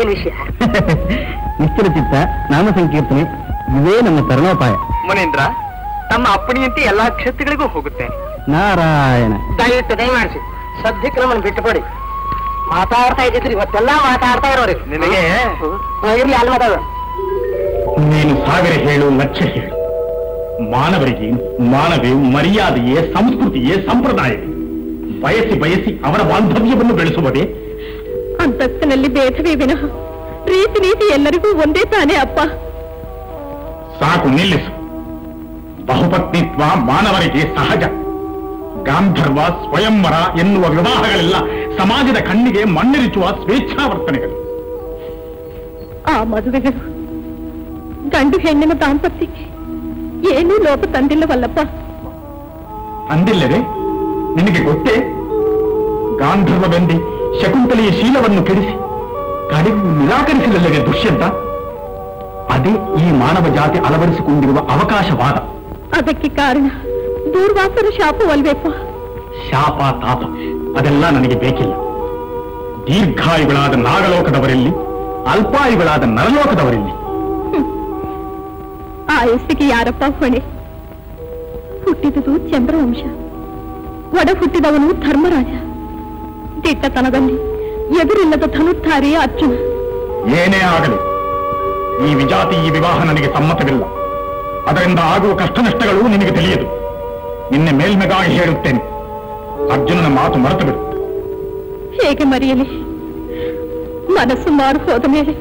ಏನ್ ವಿಷಯ? ನಿಶ್ಚಲ ಚಿತ್ತ, ನಾಮ ಸಂಕೀರ್ತನೆ, ಇವೇ ನಮ್ಮ ತರಣೋಪಾಯ. ಮುನೇಂದ್ರ, ತಮ್ಮ ಅಪ್ಪಣಿಯಂತೆ ಎಲ್ಲಾ ಕ್ಷೇತ್ರಗಳಿಗೂ ಹೋಗುತ್ತೆ. ನಾರಾಯಣ. ದಯವಿಟ್ಟು ದಯಮಾಡಿಸಿ ಸದ್ಯಕ್ಕೆ ನಮ್ಮನ್ನು ಬಿಟ್ಟುಕೊಡಿ. ಮಾತಾಡ್ತಾ ಇದ್ದಿದ್ರಿ ಇವತ್ತೆಲ್ಲ ಮಾತಾಡ್ತಾ ಇರೋರಿ. ನಿನಗೆ ಇರ್ಲಿ, ಅಲ್ವದ ನೀನು ಸಾವಿರ ಹೇಳು ಲಕ್ಷ ಹೇಳು, ಮಾನವರಿಗೆ ಮಾನವೇ ಮರ್ಯಾದೆಯೇ ಸಂಸ್ಕೃತಿಯೇ ಸಂಪ್ರದಾಯವೇ. ಬಯಸಿ ಬಯಸಿ ಅವರ ಬಾಂಧವ್ಯವನ್ನು ಬೆಳೆಸುವುದೇ. ಅಂತಸ್ತಿನಲ್ಲಿ ಭೇದವೇ ವಿನಃ ರೀತಿ ನೀತಿ ಎಲ್ಲರಿಗೂ ಒಂದೇ ತಾನೇ ಅಪ್ಪ. ಸಾಕು, ನಿಲ್ಲಿಸು. ಬಹುಪತ್ನಿತ್ವ ಮಾನವರಿಗೆ ಸಹಜ. ಗಾಂಧರ್ವ ಸ್ವಯಂವರ ಎನ್ನುವ ವಿವಾಹಗಳೆಲ್ಲ ಸಮಾಜದ ಕಣ್ಣಿಗೆ ಮಣ್ಣೆರಿಚುವ ಸ್ವೇಚ್ಛಾವರ್ತನೆಗಳು. ಆ ಮದುವೆಗಳು ಗಂಡು ಹೆಣ್ಣಿನ ದಾಂಪತ್ಯಕ್ಕೆ ಏನೂ ಲೋಪ ತಂದಿಲ್ಲವಲ್ಲಪ್ಪ. ಅಂದಿಲ್ಲವೇ? ನಿನಗೆ ಗೊತ್ತೇ, ಗಾಂಧರ್ವವೆಂದೇ ಶಕುಂತಲೆಯ ಶೀಲವನ್ನು ಕೆಡಿಸಿ ಕಡೆಗೂ ನಿರಾಕರಿಸಿದಲ್ಲವೇ ದುಷ್ಯಂತ? ಅದೇ ಈ ಮಾನವ ಜಾತಿ ಅಳವಡಿಸಿಕೊಂಡಿರುವ ಅವಕಾಶವಾದ. ಅದಕ್ಕೆ ಕಾರಣ ದೂರ್ವಾಸರ ಶಾಪವಲ್ವೇಪ್ಪ? ಶಾಪ ತಾಪ ಅದೆಲ್ಲ ನನಗೆ ಬೇಕಿಲ್ಲ. ದೀರ್ಘಾಯುಗಳಾದ ನಾಗಲೋಕದವರಲ್ಲಿ, ಅಲ್ಪಾಯುಗಳಾದ ನರಲೋಕದವರಲ್ಲಿ. ಆ ಯಶಸ್ಸಿಗೆ ಯಾರಪ್ಪ ಹೊಣೆ? ಹುಟ್ಟಿದುದು ಚಂದ್ರವಂಶ, ಒಡ ಹುಟ್ಟಿದವನು ಧರ್ಮರಾಜ, ದಿಟ್ಟತನದಲ್ಲಿ ಎದುರಿಲ್ಲದ ಧನುರ್ಧಾರಿ ಅರ್ಜುನ. ಏನೇ ಆಗಲಿ ಈ ವಿಜಾತಿ ಈ ವಿವಾಹ ನನಗೆ ಸಮ್ಮತವಿಲ್ಲ. ಅದರಿಂದ ಆಗುವ ಕಷ್ಟ ನಷ್ಟಗಳು ನಿನಗೆ ತಿಳಿಯದು. ನಿನ್ನೆ ಮೇಲ್ಮೆಗಾಗಿ ಹೇಳುತ್ತೇನೆ, ಅರ್ಜುನನ ಮಾತು ಮರೆತು ಬಿಡು. ಹೇಗೆ ಮರೆಯಲಿ? ಮನಸ್ಸು ಮಾರು ಹೋದ ಮೇಲೆ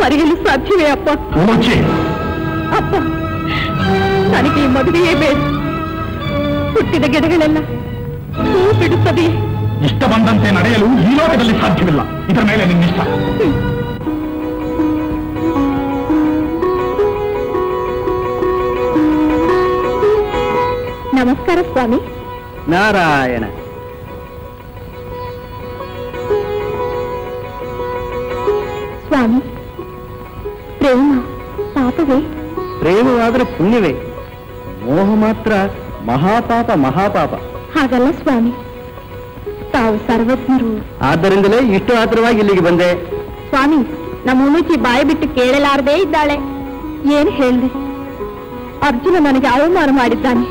ಮರೆಯಲು ಸಾಧ್ಯವೇ ಅಪ್ಪ? ಅಪ್ಪ, ನನಗೆ ಈ ಮದುವೆಯೇ ಬೇಡ. ಹುಟ್ಟಿದ ಗೆರೆಗಳೆಲ್ಲ ಹೂ ಬಿಡುತ್ತದೆ. ಇಷ್ಟ ಬಂದಂತೆ ನಡೆಯಲು ಈ ಲೋಕದಲ್ಲಿ ಸಾಧ್ಯವಿಲ್ಲ. ಇದರ ಮೇಲೆ ನಿನ್ನಿಷ್ಟ. ನಮಸ್ಕಾರ ಸ್ವಾಮಿ. ನಾರಾಯಣ. ಸ್ವಾಮಿ, ಪ್ರೇಮ ಪಾಪವೇ? ಪ್ರೇಮವಾದರೆ ಪುಣ್ಯವೇ, ಮೋಹ ಮಾತ್ರ ಮಹಾಪಾಪ ಮಹಾಪಾಪ. ಹಾಗಲ್ಲ ಸ್ವಾಮಿ, ತಾವು ಸರ್ವಜ್ಞರು. ಆದ್ದರಿಂದಲೇ ಇಷ್ಟು ಆತುರವಾಗಿ ಇಲ್ಲಿಗೆ ಬಂದೆ. ಸ್ವಾಮಿ, ನಮ್ಮ ಉಣುಚಿ ಬಾಯಿ ಬಿಟ್ಟು ಕೇಳಲಾರದೇ ಇದ್ದಾಳೆ. ಏನು ಹೇಳಿದೆ? ಅರ್ಜುನ ನನಗೆ ಅವಮಾನ ಮಾಡಿದ್ದಾನೆ.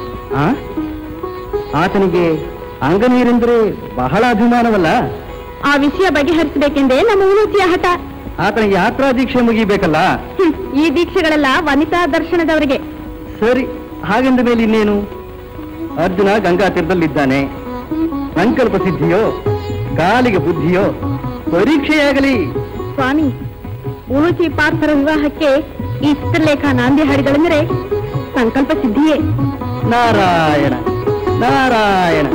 ಆತನಿಗೆ ಅಂಗನೀರೆಂದರೆ ಬಹಳ ಅಭಿಮಾನವಲ್ಲ. ಆ ವಿಷಯ ಬಗೆಹರಿಸಬೇಕೆಂದೇ ನಮ್ಮ ಉಣುಚಿಯ ಹಠ. ಆತನಿಗೆ ಯಾತ್ರಾ ದೀಕ್ಷೆ ಮುಗಿಬೇಕಲ್ಲ. ಈ ದೀಕ್ಷೆಗಳೆಲ್ಲ ವನಿತಾ ದರ್ಶನದವರಿಗೆ. ಸರಿ, ಹಾಗೆಂದ ಮೇಲೆ ಇನ್ನೇನು? ಅರ್ಜುನ ಗಂಗಾ ತೀರದಲ್ಲಿದ್ದಾನೆ. ಸಂಕಲ್ಪ ಸಿದ್ಧಿಯೋ ಕಾಲಿಗೆ ಬುದ್ಧಿಯೋ ಪರೀಕ್ಷೆಯಾಗಲಿ. ಸ್ವಾಮಿ, ಉಣುಚಿ ಪಾರ್ಥರ ವಿವಾಹಕ್ಕೆ ಈ ಚಿತ್ರಲೇಖ ನಾಂದಿ ಹಾಡಿದಳೆಂದರೆ ಸಂಕಲ್ಪ ಸಿದ್ಧಿಯೇ. ನಾರಾಯಣ ನಾರಾಯಣ.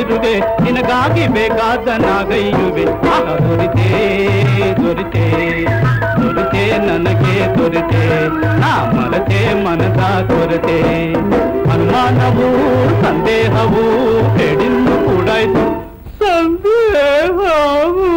ಇರುವೆ ನಿನಗಾಗಿ ಬೇಕಾದನಾಗೈಯುವೆ ದೊರಿತೆ ದೊರಿತೆ ದೊರಿತೆ ನನಗೆ ದೊರಿತೆ ನಾ ಮರೆತೆ ಮನದ ಕೊರತೆ ಅನುಮಾನವೂ ಸಂದೇಹವೂ ಬೇಡಿನ್ನು ಕೂಡಾಯ್ತು ಸಂದೇಹವೂ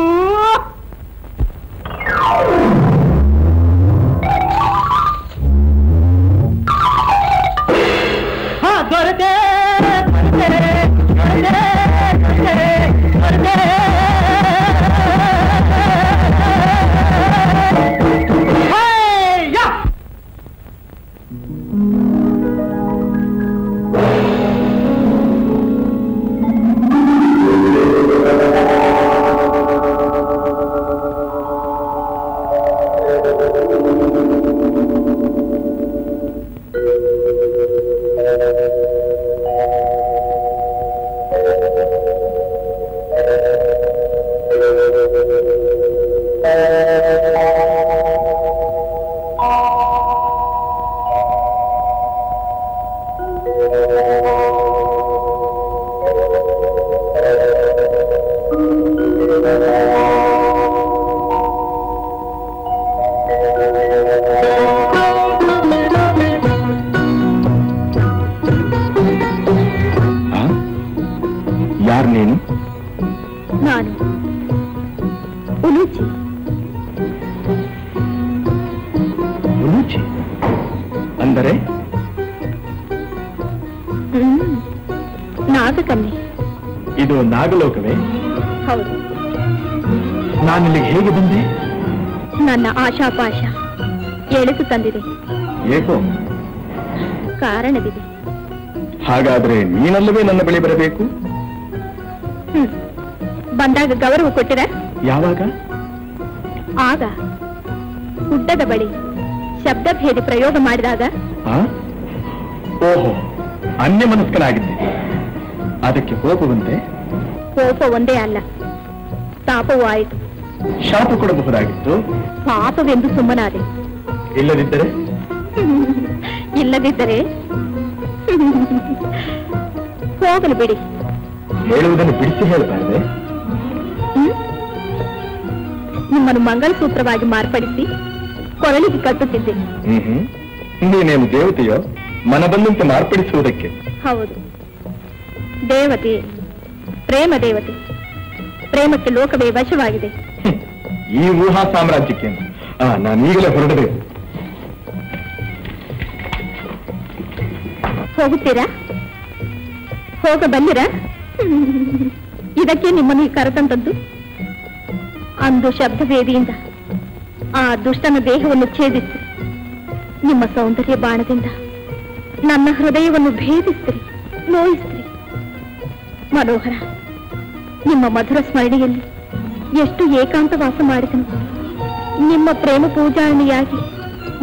ಕಾರಣವಿದೆ. ಹಾಗಾದ್ರೆ ನೀನಲ್ಲವೇ ನನ್ನ ಬಳಿ ಬರಬೇಕು. ಬಂದಾಗ ಗೌರವ ಕೊಟ್ಟಿರ. ಯಾವಾಗ? ಆಗ ಗುಡ್ಡದ ಬಳಿ ಶಬ್ದ ಭೇದಿ ಪ್ರಯೋಗ ಮಾಡಿದಾಗ. ಓಹೋ, ಅನ್ಯ ಮನಸ್ಕನಾಗಿದ್ದೆ. ಅದಕ್ಕೆ ಕೋಪವಂತೆ? ಕೋಪ ಒಂದೇ ಅಲ್ಲ, ತಾಪವೂ ಆಯಿತು. ಶಾಪ ಕೊಡಬಹುದಾಗಿತ್ತು. ಪಾಪವೆಂದು ಸುಮ್ಮನಾದೆ. ಇಲ್ಲದಿದ್ದರೆ ಇಲ್ಲದಿದ್ದರೆ ಹೋಗಲು ಬಿಡಿ. ಹೇಳುವುದನ್ನು ಬಿಡಿಸಿ ಹೇಳಬಾರದೆ. ನಿಮ್ಮನ್ನು ಮಂಗಳಸೂತ್ರವಾಗಿ ಮಾರ್ಪಡಿಸಿ ಕೊರಳಿಗೆ ಕಟ್ಟುತ್ತಿದ್ದೆ. ನೀನೇನು ದೇವತೆಯೋ? ಮನ ಬಂದಂತೆ ಮಾರ್ಪಡಿಸುವುದಕ್ಕೆ. ಹೌದು, ದೇವತೆ, ಪ್ರೇಮ ದೇವತೆ. ಪ್ರೇಮಕ್ಕೆ ಲೋಕವೇ ವಶವಾಗಿದೆ. ಈ ಊಹಾ ಸಾಮ್ರಾಜ್ಯಕ್ಕೆ ನಾನೀಗಲೇ ಹೊರಡಬೇಕು. ಹೋಗುತ್ತೀರಾ? ಹೋಗ ಬಂದಿರಾ? ಇದಕ್ಕೆ ನಿಮ್ಮನ್ನು ಕರೆತಂತದ್ದು. ಅಂದು ಶಬ್ದವೇದಿಯಿಂದ ಆ ದುಷ್ಟನ ದೇಹವನ್ನು ಛೇದಿಸಿ ನಿಮ್ಮ ಸೌಂದರ್ಯ ಬಾಣದಿಂದ ನನ್ನ ಹೃದಯವನ್ನು ಭೇದಿಸ್ತೀರಿ, ನೋಯಿಸ್ತೀರಿ. ಮನೋಹರ, ನಿಮ್ಮ ಮಧುರ ಸ್ಮರಣೆಯಲ್ಲಿ ಎಷ್ಟು ಏಕಾಂತ ವಾಸ ಮಾಡಿದನು. ನಿಮ್ಮ ಪ್ರೇಮ ಪೂಜಾರಣಿಯಾಗಿ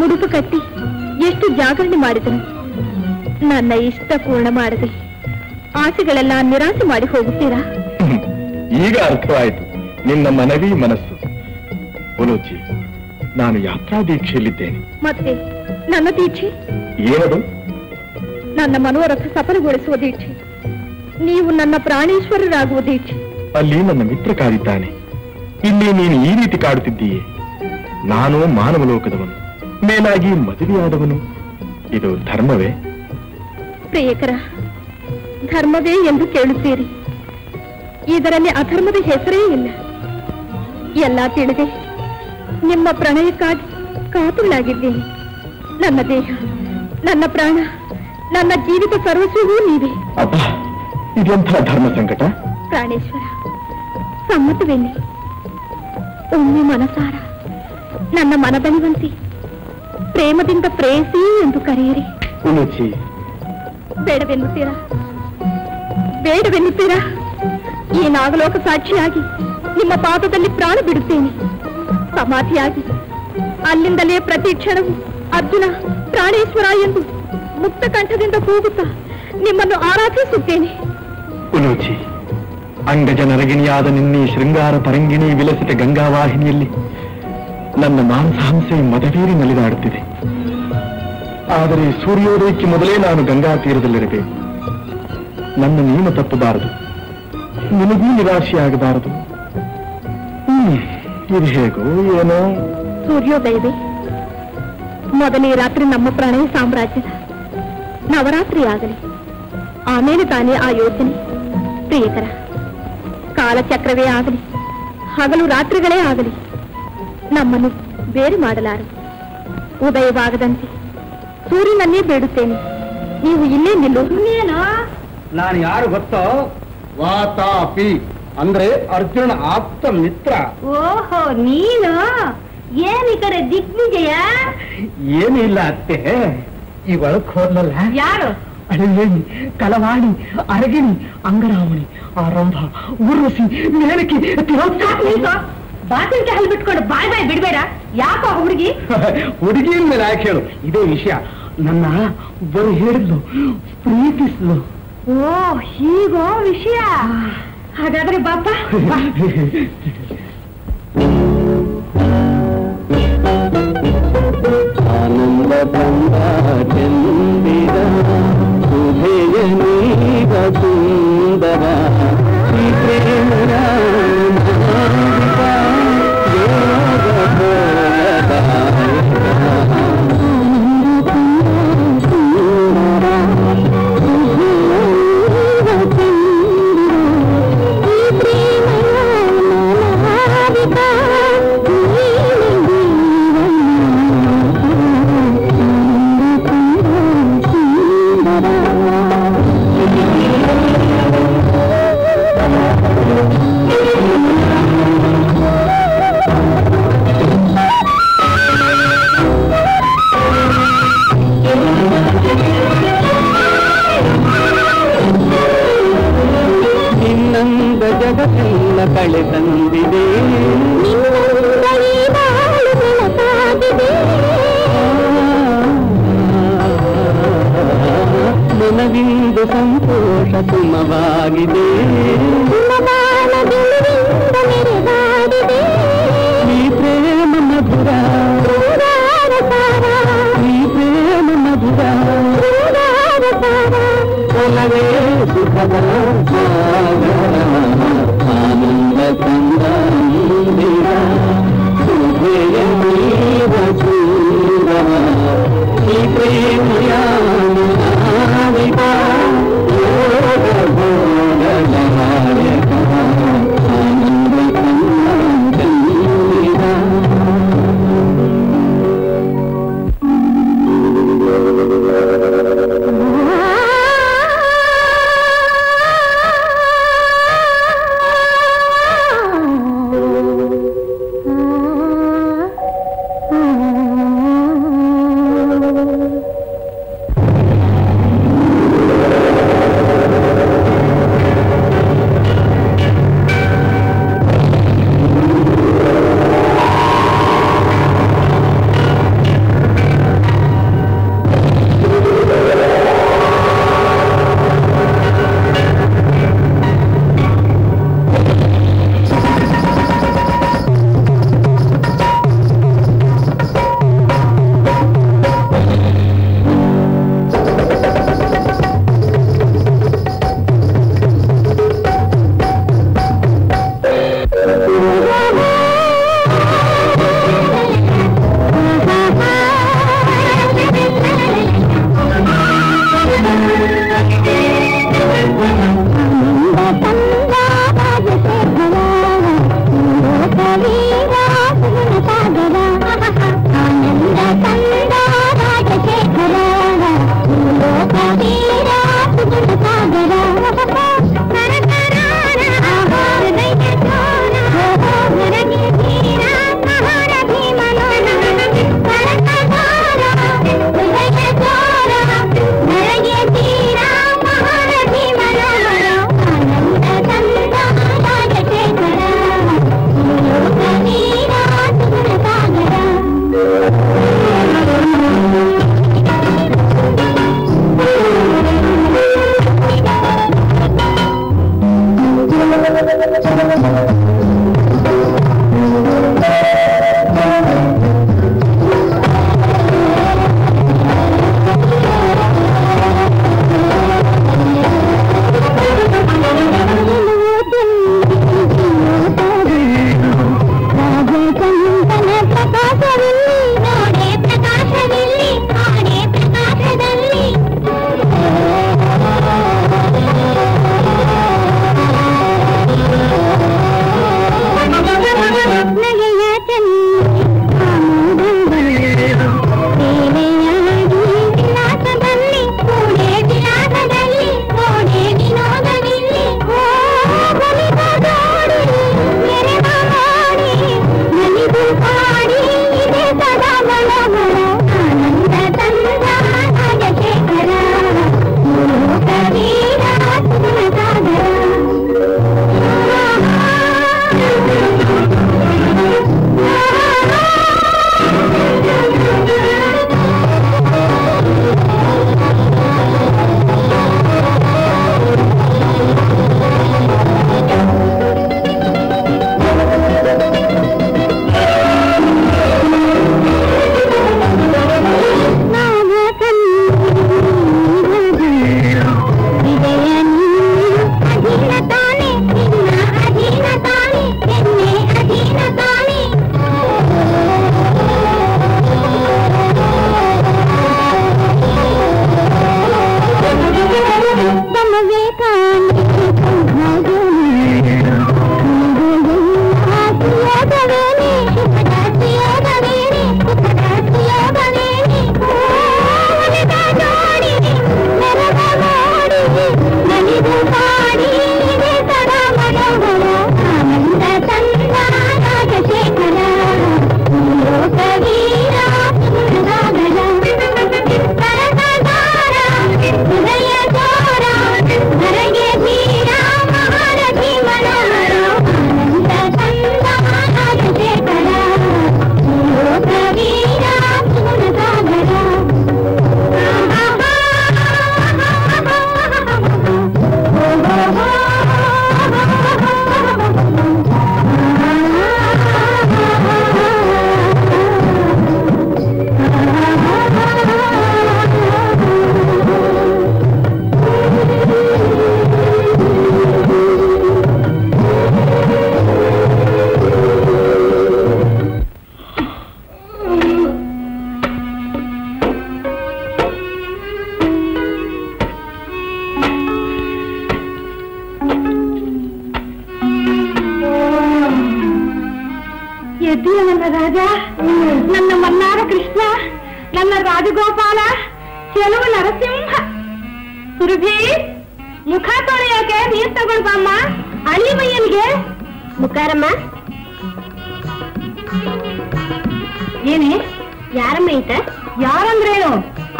ಮುಡುಪು ಕಟ್ಟಿ ಎಷ್ಟು ಜಾಗರಣೆ ಮಾಡಿದನು. ನನ್ನ ಇಷ್ಟ ಪೂರ್ಣ ಮಾಡದೆ ಆಸೆಗಳೆಲ್ಲ ನಿರಾಸೆ ಮಾಡಿ ಹೋಗುತ್ತೀರಾ? ಈಗ ಅರ್ಥವಾಯಿತು ನಿನ್ನ ಮನವಿ ಮನಸ್ಸು. ಉಲೋಚಿ, ನಾನು ಯಾತ್ರಾ ದೀಕ್ಷೆಯಲ್ಲಿದ್ದೇನೆ. ಮತ್ತೆ ನನ್ನ ದೀಕ್ಷೆ ಏನದು? ನನ್ನ ಮನೋರಥ ಸಫಲಗೊಳಿಸುವ ದೀಕ್ಷೆ. ನೀವು ನನ್ನ ಪ್ರಾಣೇಶ್ವರರಾಗುವ ದೀಕ್ಷೆ. ಅಲ್ಲಿ ನನ್ನ ಮಿತ್ರ ಕಾದಿದ್ದಾನೆ. ಇಲ್ಲಿ ನೀನು ಈ ರೀತಿ ಕಾಡುತ್ತಿದ್ದೀಯೇ? ನಾನು ಮಾನವ ಲೋಕದವನು, ಮೇಲಾಗಿ ಮದುವೆಯಾದವನು. ಇದು ಧರ್ಮವೇ? ಪ್ರಿಯಕರ, ಧರ್ಮವೇ ಎಂದು ಕೇಳುತ್ತೀರಿ. ಇದರಲ್ಲಿ ಅಧರ್ಮದ ಹೆಸರೇ ಇಲ್ಲ. ಎಲ್ಲ ತಿಳಿದೆ ನಿಮ್ಮ ಪ್ರಣಯಕ್ಕಾಗಿ ಕಾತುಗಳಾಗಿದ್ದೀನಿ. ನನ್ನ ದೇಹ, ನನ್ನ ಪ್ರಾಣ, ನನ್ನ ಜೀವಿತ ಸರ್ವಸ್ವವೂ ನೀವೇ. ಅಪ್ಪ, ಇದೆಂಥ ಧರ್ಮ ಸಂಕಟ? ಪ್ರಾಣೇಶ್ವರ, ಸಮ್ಮತವೇನೆ? ಒಮ್ಮೆ ಮನಸಾರ ನನ್ನ ಮನದನಿವಂತೆ ಪ್ರೇಮದಿಂದ ಪ್ರೇಯಸಿ ಎಂದು ಕರೆಯಿರಿ. ಉಳುಚಿ, ಬೇಡವೆನ್ನುತ್ತೀರಾ? ಬೇಡವೆನ್ನುತ್ತೀರಾ? ಈ ನಾಗಲೋಕ ಸಾಕ್ಷಿಯಾಗಿ ನಿಮ್ಮ ಪಾದದಲ್ಲಿ ಪ್ರಾಣ ಬಿಡುತ್ತೇನೆ. ಸಮಾಧಿಯಾಗಿ ಅಲ್ಲಿಂದಲೇ ಪ್ರತಿ ಕ್ಷಣವೂ ಅರ್ಜುನ, ಪ್ರಾಣೇಶ್ವರ ಎಂದು ಮುಕ್ತ ಕಂಠದಿಂದ ಕೂಗುತ್ತಾ ನಿಮ್ಮನ್ನು ಆರಾಧಿಸುತ್ತೇನೆ. ಪುಲೋಚಿ, ಅಂಗಜ ನರಗಿಣಿಯಾದ ನಿನ್ನೆ ಶೃಂಗಾರ ಪರಂಗಿಣಿ ವಿಲಸಿತ ಗಂಗಾವಾಹಿನಿಯಲ್ಲಿ ನನ್ನ ಮಾಂಸಹಂಸೆ ಮದವೇರಿ ನಲಿದಾಡುತ್ತಿದೆ. ಆದರೆ ಸೂರ್ಯೋದಯಕ್ಕೆ ಮೊದಲೇ ನಾನು ಗಂಗಾ ತೀರದಲ್ಲಿರಬೇಕು. ನನ್ನ ನಿಯಮ ತಪ್ಪಬಾರದು. ನಿನಗೂ ನಿರಾಶೆ ಆಗಬಾರದು. ಇದು ಹೇಗೋ ಏನೋ ಸೂರ್ಯೋದಯವೇ ಮೊದಲೇ ರಾತ್ರಿ ನಮ್ಮ ಪ್ರಣಯ ಸಾಮ್ರಾಜ್ಯದ ನವರಾತ್ರಿ ಆಗಲಿ, ಆಮೇಲೆ ತಾನೇ ಆ ಯೋಚನೆ. ಪ್ರಿಯಕರ ಕಾಲಚಕ್ರವೇ ಆಗಲಿ, ಹಗಲು ರಾತ್ರಿಗಳೇ ಆಗಲಿ ನಮ್ಮನ್ನು ಬೇರೆ ಮಾಡಲಾರದು. ಉದಯವಾಗದಂತೆ ಸೂರ್ಯನನ್ನೇ ಬೇಡುತ್ತೇನೆ, ನೀವು ಇಲ್ಲೇ ನಿಲ್ಲುವುದು. ನಾನು ಯಾರು ಗೊತ್ತೋ, ವಾತಾಪಿ ಅಂದ್ರೆ ಅರ್ಜುನ ಆಪ್ತ ಮಿತ್ರ. ಓಹೋ, ನೀನು ಏನ್ ಈ ಕಡೆ ದಿಗ್ವಿಜಯ? ಏನಿಲ್ಲ ಅತ್ತೆ, ಈ ಒಳಕ್ ಹೋದ್ಲಲ್ಲ ಯಾರು ಅಳಿಯೇಣಿ, ಕಲವಾಣಿ, ಅರಗಿಣಿ, ಅಂಗರಾವಣಿ, ಆರಂಭ, ಊರ್ವಶಿ, ಮೇಲಕಿ, ಬಾತಿಲ್ಗೆ ಹಲ್ ಬಿಟ್ಕೊಂಡು ಬಾಯ್ ಬಾಯ್ ಬಿಡ್ಬೇಡ. ಯಾಕೋ ಹುಡುಗಿ ಹುಡುಗಿ ಮೇಲೆ ಯಾಕೆ ಹೇಳು? ಇದೇ ವಿಷಯ ನನ್ನ ಒಬ್ಬರು ಹೇಳಿದ್ಲು, ಪ್ರೀತಿಸ್ಲು. ಓ, ಹೀಗೋ ವಿಷಯ? ಹಾಗಾದ್ರೆ ಬಾಪ ಆನಂದ ಬಂದ ಚಂದಿರ ಸುಧೆಯ ನೀವ ಸುಂದರ ಜಗತ್ತಿನ ಕಳೆ ತಂದಿದೆ. ಮನವಿಂದು ಸಂತೋಷ ಸುಮವಾಗಿದೆ, ಈ ಪ್ರೇಮ ಮಧುರ, ಈ ಪ್ರೇಮ ಮಧುರ ಕೊಲವೇ ಸುಖದ ಆನಂದ ತಂದಿರ ಸುಧೆಯ ನೀವ ಸುಂದರ ಈ ಪ್ರೇಮಿಯ ಎದ್ದೀಯ ನನ್ನ ರಾಜ, ನನ್ನ ಮನ್ನಾರ ಕೃಷ್ಣ, ನನ್ನ ರಾಜಗೋಪಾಲ, ಚೆಲುವ ನರಸಿಂಹ. ಸುರಭಿ, ಮುಖ ತೊಳೆಯೋಕೆ ನೀರು ತಗೊಂಡು ಬಾಮ್ಮ, ಅಳಿ ಮೈಯನ್ಗೆ. ಮುಖಾರಮ್ಮ, ಏನೇ ಯಾರಮ್ಮ ಈತ? ಯಾರಂದ್ರೇನು,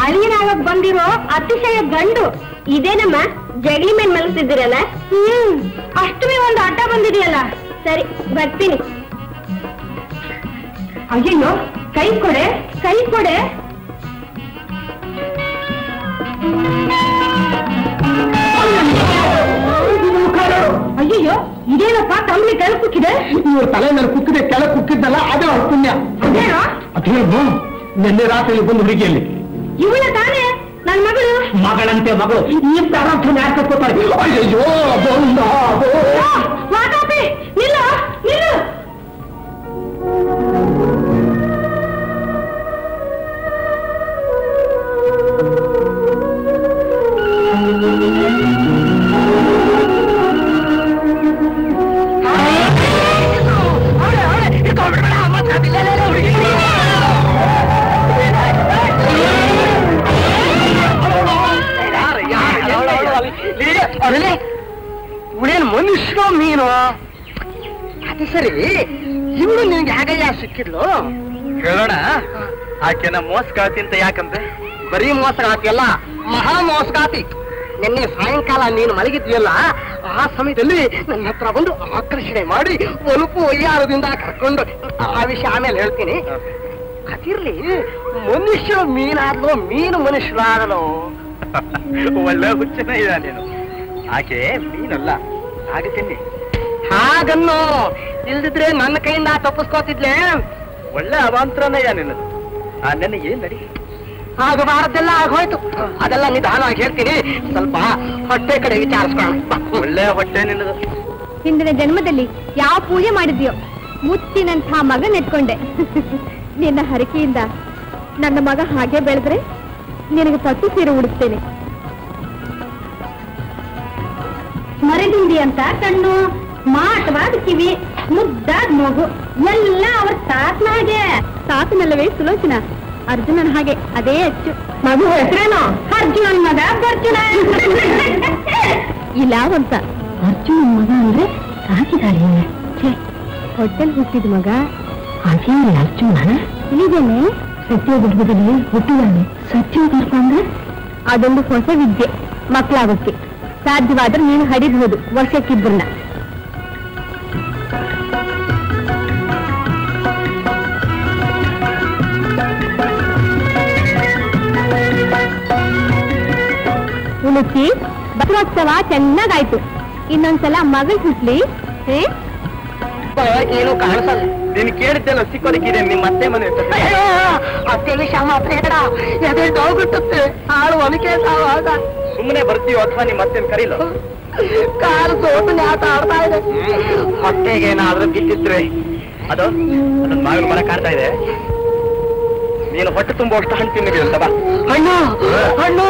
ಅಳಿಯನಾಗಕ್ ಬಂದಿರೋ ಅತಿಶಯ ಗಂಡು. ಇದೇನಮ್ಮ ಜಗಲಿ ಮೇಲ್ ಮಲಗ್ತಿದ್ದೀರಲ್ಲ? ಹ್ಮ್, ಅಷ್ಟಮಿ ಒಂದು ಆಟ ಬಂದಿದೆಯಲ್ಲ. ಸರಿ, ಬರ್ತೀನಿ. ಅಯ್ಯೋ, ಕೈ ಕೊಡೆ ಕೈ ಕೊಡೆ. ಅಯ್ಯೋ, ಇದೇನಪ್ಪ ತಂಬ್ಲಿ ಕೆಳಗೆ ಕುಕ್ಕಿದೆ? ಇವ್ರ ತಲೆ ಮೇಲೆ ಕುಕ್ಕಿದೆ, ಕೆಳಗೆ ಕುಕ್ಕಿದ್ದಲ್ಲ ಅದೇ ಅವ್ರ ಪುಣ್ಯ. ಅದೇನೋ ಅದೇನು, ನಿನ್ನೆ ರಾತ್ರಿ ಬಂದು ಹುಡುಗಿಯಲ್ಲಿ ಇವಳ ತಾನೇ ನನ್ನ ಮಗಳು. ಮಗಳಂತೆ ಮಗಳು ಈ ಪ್ರಾರಂಭ ಹಾಕೋತಾರೆ. ಅಯ್ಯೋ, ನಿಲ್ಲ ನಿಲ್ಲ. ಅವರೇ, ಇವಳೇನು ಮನುಷ್ಯ ಮೀನು? ಅದು ಸರಿ, ಇವಳು ನಿನ್ಗೆ ಯಾಗಯ್ಯ ಸಿಕ್ಕಿದ್ಲು ಹೇಳೋಣ. ಆಕೆನ ಮೋಸಗಾತಿ ಅಂತ ಯಾಕಂದ್ರೆ ಬರೀ ಮೋಸಗಾತಿ ಅಲ್ಲ, ಮಹಾ ಮೋಸಗಾತಿ. ನಿನ್ನೆ ಸಾಯಂಕಾಲ ನೀನು ಮಲಗಿದ್ವಿಯಲ್ಲ, ಆ ಸಮಯದಲ್ಲಿ ನನ್ನ ಹತ್ರ ಬಂದು ಆಕರ್ಷಣೆ ಮಾಡಿ ಒಲುಪು ಒಯ್ಯಾರದಿಂದ ಕರ್ಕೊಂಡು, ಆ ವಿಷಯ ಆಮೇಲೆ ಹೇಳ್ತೀನಿ. ಅದಿರ್ಲಿ, ಮನುಷ್ಯ ಮೀನಾದ್ಲು, ಮೀನು ಮನುಷ್ಯನಾದಲು. ಒಳ್ಳೆ ಹುಚ್ಚನ ಇದ ನೀನು. ಆಕೆ ಮೀನಲ್ಲ, ಹಾಗೆ ತಿನ್ನಿ. ಹಾಗನ್ನು ಇಲ್ದಿದ್ರೆ ನನ್ನ ಕೈಯಿಂದ ತಪ್ಪಿಸ್ಕೋತಿದ್ಲೆ. ಒಳ್ಳೆ ಅವಾಂತರನಯ್ಯ ನಿನ್ನದು. ಆ ನನಗೆ ನಡಿ. ಆಗಬಾರದ್ದೆಲ್ಲ ಆಗೋಯ್ತು, ಅದೆಲ್ಲ ನಿಧಾನವಾಗಿ ಹೇಳ್ತೀನಿ. ಸ್ವಲ್ಪ ಹೊಟ್ಟೆ ಕಡೆ ವಿಚಾರಿಸ್ಕೊಳ್ಳ. ಒಳ್ಳೆ ಹೊಟ್ಟೆ ನಿನ್ನದು. ಹಿಂದಿನ ಜನ್ಮದಲ್ಲಿ ಯಾವ ಪೂಜೆ ಮಾಡಿದ್ಯೋ, ಮುತ್ತಿನಂತಹ ಮಗ ನೆಟ್ಕೊಂಡೆ. ನಿನ್ನ ಹರಕೆಯಿಂದ ನನ್ನ ಮಗ ಹಾಗೆ ಬೆಳೆದ್ರೆ ನಿನಗೆ ಪಟ್ಟು ಸೀರೆ ಉಡಿಸ್ತೇನೆ. ಮರೆದಿಂಡಿ ಅಂತ ಕಣ್ಣು, ಮಾಟವಾದ ಕಿವಿ, ಮುದ್ದಾದ ಮೂಗು, ಎಲ್ಲ ಅವ್ರ ತಾತನ ಹಾಗೆ. ತಾತನಲ್ಲವೇ ಸುಲೋಚನ, ಅರ್ಜುನನ ಹಾಗೆ ಅದೇ ಅಚ್ಚು. ಮಗು ಹೆಸರೇನು? ಅರ್ಜುನನ್ ಮಗ ಅರ್ಜುನ ಇಲ್ಲವಂತ. ಅರ್ಜುನನ್ ಮಗ ಅಂದ್ರೆ ಸಾಕಿದಾಳೆ. ಹೊಟ್ಟೆಲ್ ಹುಟ್ಟಿದ ಮಗ ಹಾಗೆ ಅರ್ಜುನ. ಇದೇನೆ ಸತ್ಯಗರ್ಭದಲ್ಲಿ ಹುಟ್ಟಿದಾನೆ. ಸತ್ಯಗರ್ಭ ಅಂದ್ರೆ ಅದೊಂದು ಹೊಸ ವಿದ್ಯೆ, ಮಕ್ಕಳಾಗುತ್ತೆ. ಸಾಧ್ಯವಾದ್ರೆ ನೀನು ಹಡಿಬಹುದು ವರ್ಷಕ್ಕಿಬ್ಬರನ್ನ. ಉಳಿಸಿ ಬಸವೋತ್ಸವ ಚೆನ್ನಾಗಾಯ್ತು. ಇನ್ನೊಂದ್ಸಲ ಮಗಳು ಹುಟ್ಲಿ. ಏನು ಕಾಣಿಸಲ್ಲ, ನೀನು ಕೇಳಿದ್ದೆಲ್ಲ ಸಿಕ್ಕೋದಕ್ಕಿದೆ ನಿಮ್ಮ ಅತ್ತೆ ಮನೆ. ಅತ್ತೆ ವಿಷಯ ಮಾತ್ರ ಹೇಳ, ಎದೆ ಹೋಗ್ಬಿಟ್ಟುತ್ತೆ. ಹಾಳು ಒಲಿಕೆ ಸಾವಾಗ ಸುಮ್ಮನೆ ಬರ್ತೀವೋ ಅಥವಾ ನಿಮ್ಮ ಅತ್ತೆನ ಕರೀಲೋ? ಕಾಲು ಸೋಟನೆ ಆಟ ಆಡ್ತಾ ಇದೆ. ಹೊಟ್ಟೆಗೆ ಏನಾದ್ರೂ ಬಿದ್ದಿದ್ರೆ ಅದು ನನ್ನ ಮಗನ ಮರ ಕಾಡ್ತಾ ಇದೆ. ನೀನು ಹೊಟ್ಟೆ ತುಂಬ ಅಷ್ಟು ಹಣ್ಣು ತಿನ್ನಿದೆ ಅಂತ ಬಾ. ಹಣ್ಣು ಹಣ್ಣು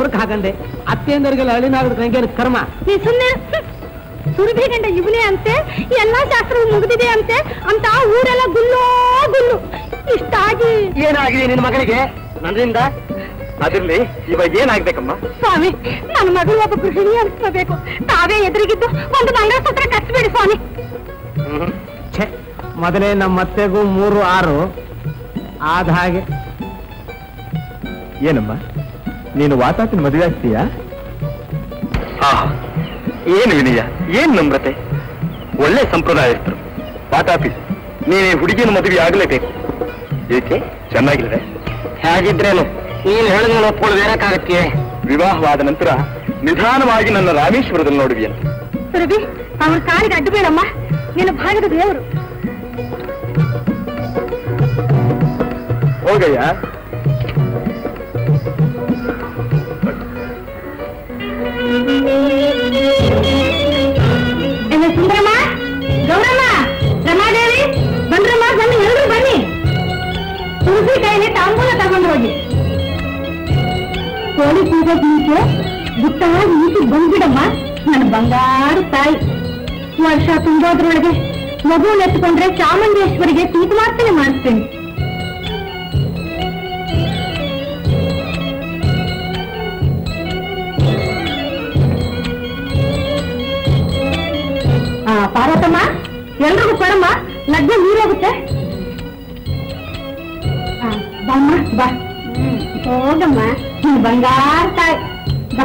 ಅವ್ರಿಗೆ ಹಾಗಂದೆ. ಅತ್ತೆಯಂದವರಿಗೆಲ್ಲ ಅಳಿನಾಗದ ಏನು ಕರ್ಮ? ನೀ ಸುಮ್ಮನೆ. ಸುರಭಿ ಗಂಡ ಇವನೇ ಅಂತೆ, ಎಲ್ಲಾ ಶಾಸ್ತ್ರ ಮುಗಿದಿದೆ ಅಂತೆ ಅಂತ ಊರೆಲ್ಲ ಗುಲ್ಲು ಗುಲ್ಲು. ಇಷ್ಟಾಗಿ ಏನಾಗಿದೆ ನಿನ್ನ ಮಗನಿಗೆ ನನ್ನಿಂದ ಅದರಲ್ಲಿ ಇವಾಗ ಏನಾಗಬೇಕಮ್ಮ ಸ್ವಾಮಿ ನನ್ನ ಮಗಳು ಒಬ್ಬ ಗೃಹಿಣಿ ಆಗಬೇಕು ತಾವೇ ಎದುರಿಗಿದ್ದು ಒಂದು ಮಂಗಳಸೂತ್ರ ಕಟ್ಟಿಬಿಡಿ ಸ್ವಾಮಿ ಛೆ ಮೊದಲೇ ನಮ್ಮ ಅತ್ತೆಗೂ ಮೂರು ಆರು ಆದ ಹಾಗೆ ಏನಮ್ಮ ನೀನು ವಾತಾತನ ಮದುವೆ ಆಗ್ತೀಯಾ ಆ ಏನು ವಿನಯ ಏನು ನಮ್ರತೆ ಒಳ್ಳೆ ಸಂಪ್ರದಾಯ ಇತ್ತು ವಾತಾಪಿ ನೀನು ಹುಡುಗಿನ ಮದುವೆ ಆಗಲೇಬೇಕು ಏಕೆ ಚೆನ್ನಾಗಿಲ್ಲ ಹಾಗಿದ್ರೇನು ನೀನು ಹೇಳಿದ್ರೆ ಒಪ್ಪಿಕೊಳ್ಳದೆ ಇರಕ್ಕಾಗತ್ತೆ ವಿವಾಹವಾದ ನಂತರ ನಿಧಾನವಾಗಿ ನನ್ನ ರಾಮೇಶ್ವರದಲ್ಲಿ ನೋಡುವಿ ಅಂತ ಸುರಭಿ ಅವ್ರ ಕಾಲಿಗೆ ಅಡ್ಡಬೇಡಮ್ಮ ನಿನ್ನ ಭಾಗದ ದೇವರು ಹೋಗಯ್ಯ ಸುಂದರಮ್ಮ ಗೌರಮ್ಮ ರಮಾದೇವಿ ಬಂದ್ರಮ್ಮ ಬನ್ನಿ ಎಲ್ಲರೂ ಬನ್ನಿ ತುಳಸಿ ಕೈಲಿ ತಾಂಬೂಲ ತಗೊಂಡು ಹೋಗಿ ಕೋಳಿ ಪೂಜೆ ಬೀಚೆ ಗುಟ್ಟಾಗಿ ಈಚೆ ಬಂದ್ಬಿಡಮ್ಮ ನನ್ನ ಬಂಗಾರು ತಾಯಿ ವರ್ಷ ತುಂಬೋದ್ರೊಳಗೆ ಮಗು ಎತ್ಕೊಂಡ್ರೆ ಚಾಮುಂಡೇಶ್ವರಿಗೆ ತೀರ್ಥಮಾರ್ಪಣೆ ಮಾಡ್ತೀನಿ ಪಾರ್ವತಮ್ಮ ಎಲ್ರಿಗೂ ಕೊಡಮ್ಮ ಲಗ್ನ ನೀರೋಗುತ್ತೆ ಬಾಮ್ಮ ಬಾ ಹೋಗಮ್ಮ ನೀನು ಬಂಗಾರ ತಾಯಿ ಬಾ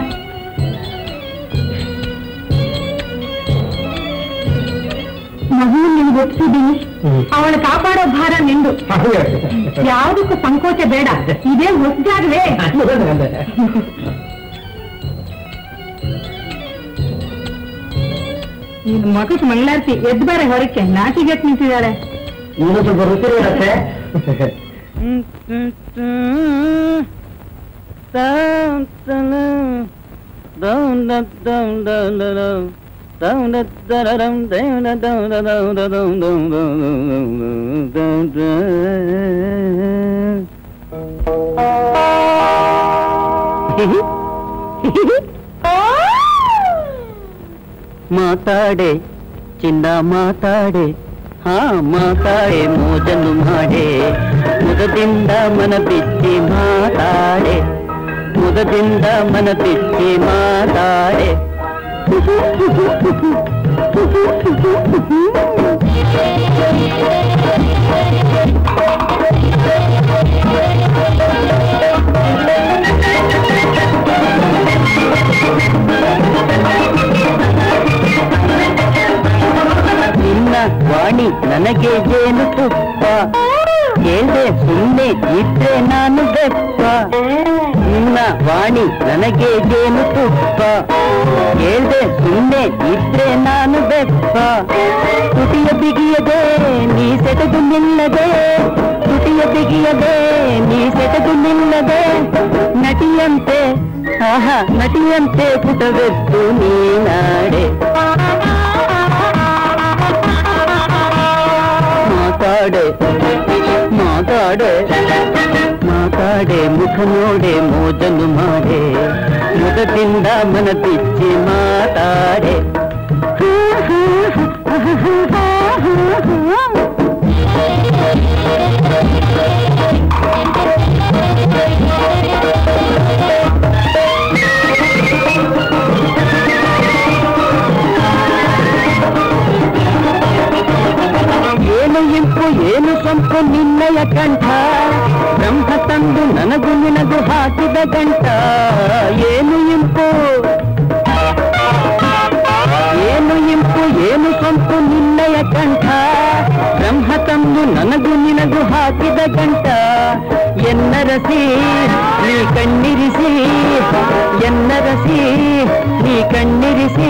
ಮಗು ನಿಮ್ಗೆ ಒಪ್ಸಿದ್ದೀನಿ ಅವಳು ಕಾಪಾಡೋ ಭಾರ ನಿಂದು ಯಾವುದಕ್ಕೂ ಸಂಕೋಚ ಬೇಡ ಇದೇ ಒಪ್ಪಾಗಲೇ ನೀನು ಮಗು ಮಂಗಳಾರತಿ ಎದ್ ಬೇರೆ ಹೊರಕ್ಕೆ ನಾಟಿಗೆ ನಿಂತಿದ್ದಾಳೆ ನೀನು ಸ್ವಲ್ಪ ರುಚಿರುತ್ತೆ ಮಾತಾಡೆ ಚಿನ್ನ ಮಾತಾಡೆ ಹಾ ಮಾತಾಡೆ ಮೋಜನ್ನು ಮಾಡೆ ಮುದದಿಂದ ಮನ ಬಿಚ್ಚಿ ಮಾತಾಡೆ ಮುದದಿಂದ ಮನ ಬಿಚ್ಚಿ ಮಾತಾಡೆ ನಿನ್ನ ವಾಣಿ ನನಗೆ ಜೇನು ತುಪ್ಪ ಕೇಳ್ದೆ ಸುಮ್ಮನೆ ಇದ್ರೆ ನಾನು ಬೆಪ್ಪ ನಿನ್ನ ವಾಣಿ ನನಗೆ ಜೇನು ತುಪ್ಪ ಕೇಳ್ದೆ ಸುಮ್ಮನೆ ಇದ್ರೆ ನಾನು ಬೆಪ್ಪ ತುಟಿಯ ಬಿಗಿಯದೆ ನೀ ಸೆಟದು ನಿಲ್ಲದೆ ತುಟಿಯ ಬಿಗಿಯದೆ ನೀ ಸೆಟದು ನಿಲ್ಲದೆ ನಟಿಯಂತೆ ಆಹಾ ನಟಿಯಂತೆ ಪುಟವೆದ್ದು ನೀನಾಡೆ ಮಾತಾಡೆ ಮಾತಾಡೆ ಮಾತಾಡೆ ಮುಖ ನೋಡೆ ಮೋಜನ್ನು ಮಾಡೆ ಮುಖದಿಂದ ಮನ ಬಿಚ್ಚಿ ಮಾತಾಡೆ ಏನು ಇಂಪು ಏನು ಸಂಪು ನಿನ್ನಯ ಕಂಠ ಬ್ರಹ್ಮ ತಂದು ನನಗು ನಿನಗು ಹಾಕಿದ ಗಂಟ ಏನು ಇಂಪು ಏನು ಇಂಪು ಏನು ಸಂಪು ನಿನ್ನಯ ಕಂಠ ಬ್ರಹ್ಮ ತಂದು ನನಗು ನಿನಗು ಹಾಕಿದ ಗಂಟ ಎನ್ನರಸಿ ನೀ ಕಣ್ಣಿರಿಸಿ ಎನ್ನರಸಿ ನೀ ಕಣ್ಣಿರಿಸಿ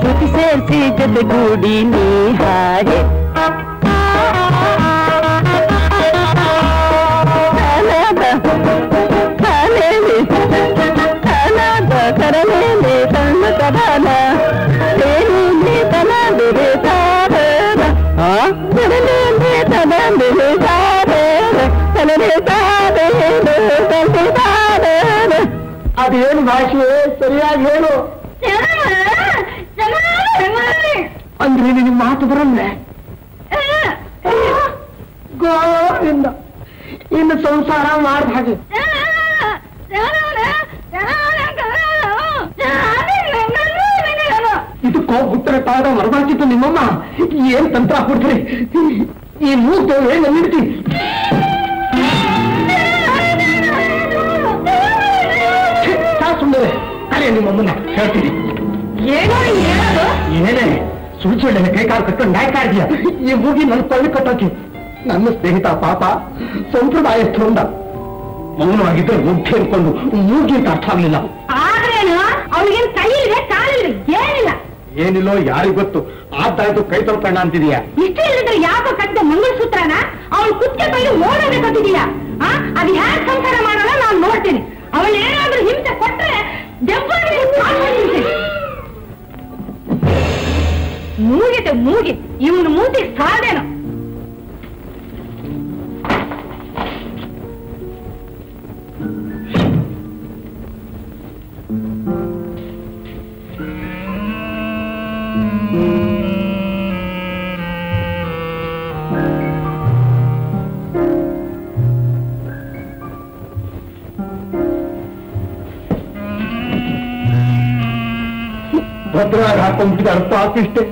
ಶ್ರುತಿ ಸೇರಿಸಿ ಜೊತೆಗೂಡಿ ನೀ ಹಾಡೆ ಅದೇನು ಭಾಷೆ ಸರಿಯಾಗಿ ಹೇಳು ಅಂದ್ರೆ ನಿನ್ನ ಮಾತು ಬರಲ್ಲ गोविंद इन संसारा मार भागे ಇದು ಕೋಪುತ್ರೆ ಪಾದ ಮರದಾಕಿತ್ತು ನಿಮ್ಮಮ್ಮ ಏನ್ ತಂತ್ರ ಕೊಡ್ತೀರಿ ಈ ಮೂರ್ತಿ ಏನ್ ನಮ್ಮಿಡ್ತಿ ಸುಮ್ಮನೆ ಅರೆ ನಿಮ್ಮಮ್ಮನ ಹೇಳ್ತೀನಿ ಏನೋ ಏನದು ಏನೇ ಸುಳ್ಚೊಳ್ಳೆ ಕೈಕಾಲು ಕಟ್ಕೊಂಡು ನಾಯ್ತಾ ಇದೀಯ ಈ ಮೂಗಿ ನನ್ನ ತಳ್ಳಿ ಕಟ್ಟೋಕೆ ನನ್ನ ಸ್ನೇಹಿತ ಪಾಪ ಸಂಪ್ರದಾಯಸ್ಥರಿಂದ ಮೌನವಾಗಿದ್ರೆ ಮುಗ್ಧೆ ಅನ್ಕೊಂಡು ಮೂಗಿ ಅಂತ ಅರ್ಥ ಆಗ್ಲಿಲ್ಲ ಆದ್ರೇನು ಅವಳಿಗೇನು ಕೈ ಇಲ್ವೇ ಕಾಲಿಲ್ವೇ ಏನಿಲ್ಲ ಏನಿಲ್ಲೋ ಯಾರಿಗೂ ಗೊತ್ತು ಆದಾಯ್ತು ಕೈ ತೊಳ್ಕೊಂಡ ಅಂತಿದೀಯಾ ಇಷ್ಟೇ ಇಲ್ಲದ್ರೆ ಯಾಕೋ ಕಟ್ಟಿದ ಮಂಗಳಸೂತ್ರನ ಅವಳು ಕುತ್ತೆ ಬೈದು ಮೋಡಕ್ಕೆ ಕಟ್ಟಿದೀಯಾ ಅದು ಯಾರು ಸಂಸಾರ ಮಾಡೋಣ ನಾನು ನೋಡ್ತೀನಿ ಅವಳು ಏನಾದ್ರೂ ಹಿಂಸೆ ಕೊಟ್ರೆ ದೆವ್ವಗಳಿಗೆ ಕಾಣಿಸ್ತೀನಿ ಮೂಗಿದ ಮೂಗಿ ಇವನು ಮೂತಿ ಸಾಧೇನು भद्राघातंकी अर्थ आते ಇಷ್ಟೇ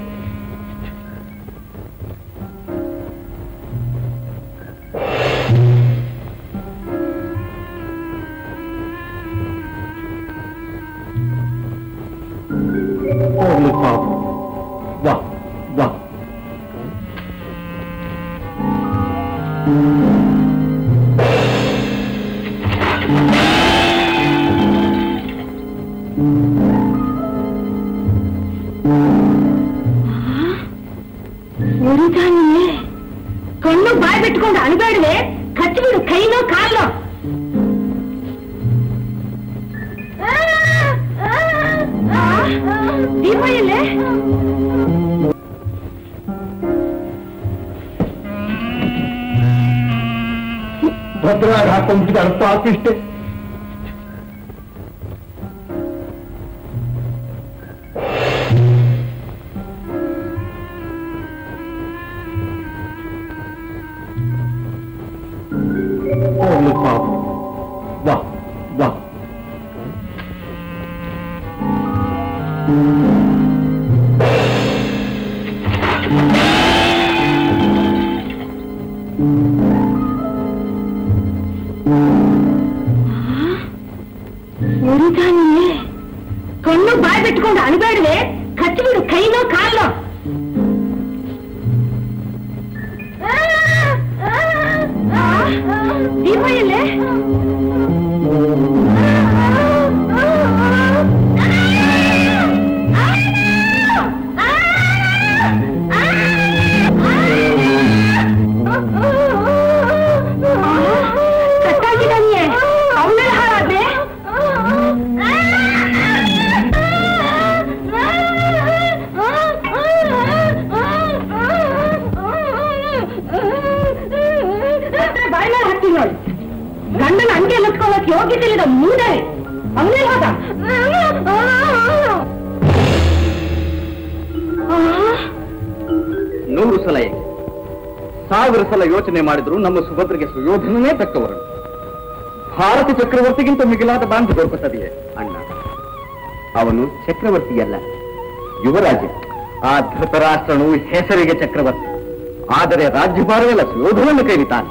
ನಮ್ಮ ಸುಭದ್ರಗೆ ಸುಯೋಧನೇ ತಕ್ಕವರು ಭಾರತ ಚಕ್ರವರ್ತಿಗಿಂತ ಮಿಗಿಲಾದ ಬಾಂಧು ದೊರಕುತ್ತದೆಯೇ ಅಣ್ಣ ಅವನು ಚಕ್ರವರ್ತಿಯಲ್ಲ ಯುವರಾಜ ಆ ಧೃತರಾಷ್ಟ್ರನು ಹೆಸರಿಗೆ ಚಕ್ರವರ್ತಿ ಆದರೆ ರಾಜ್ಯಭಾರವೆಲ್ಲ ಸುಯೋಧನನ್ನು ಕೈತಾನೆ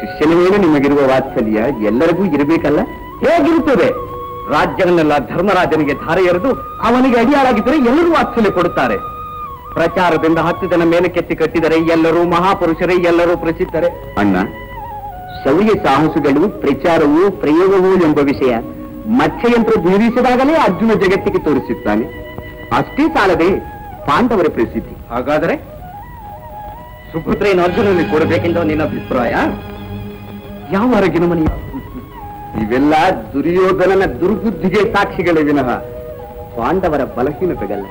ಶಿಷ್ಯನ ಮೇಲೆ ನಿಮಗಿರುವ ವಾತ್ಸಲ್ಯ ಎಲ್ಲರಿಗೂ ಇರಬೇಕಲ್ಲ ಹೇಗಿರುತ್ತದೆ ರಾಜ್ಯವನ್ನೆಲ್ಲ ಧರ್ಮರಾಜನಿಗೆ ಧಾರೆ ಎರೆದು ಅವನಿಗೆ ಅಡಿಯಾಳಾಗಿದ್ದರೆ ಎಲ್ಲರೂ ವಾತ್ಸಲ್ಯ ಕೊಡುತ್ತಾರೆ ಪ್ರಚಾರದಿಂದ ಹತ್ತು ಜನ ಮೇಲಕ್ಕೆತ್ತಿ ಕಟ್ಟಿದರೆ ಎಲ್ಲರೂ ಮಹಾಪುರುಷರೇ ಎಲ್ಲರೂ ಪ್ರಸಿದ್ಧರೇ ಅಣ್ಣ ಶೌರ್ಯ ಸಾಹಸಗಳು ಪ್ರಚಾರವೂ ಪ್ರಯೋಗವೂ ಎಂಬ ವಿಷಯ ಮತ್ಸ್ಯಯಂತ್ರ ಧೀರಿಸಿದಾಗಲೇ ಅರ್ಜುನ ಜಗತ್ತಿಗೆ ತೋರಿಸುತ್ತಾನೆ ಅಷ್ಟೇ ಸಾಲದೆ ಪಾಂಡವರ ಪ್ರಸಿದ್ಧಿ ಹಾಗಾದರೆ ಸುಭದ್ರೆಯನ್ನು ಅರ್ಜುನನಿಗೆ ಕೊಡಬೇಕೆಂದು ನಿನ್ನ ಅಭಿಪ್ರಾಯ ಯಾವ ಹೊರಗಿನ ಮನೆಯ ಇವೆಲ್ಲ ದುರ್ಯೋಧನನ ದುರ್ಬುದ್ಧಿಗೆ ಸಾಕ್ಷಿಗಳೇ ವಿನಃ ಪಾಂಡವರ ಬಲಹೀನತೆಗಲ್ಲ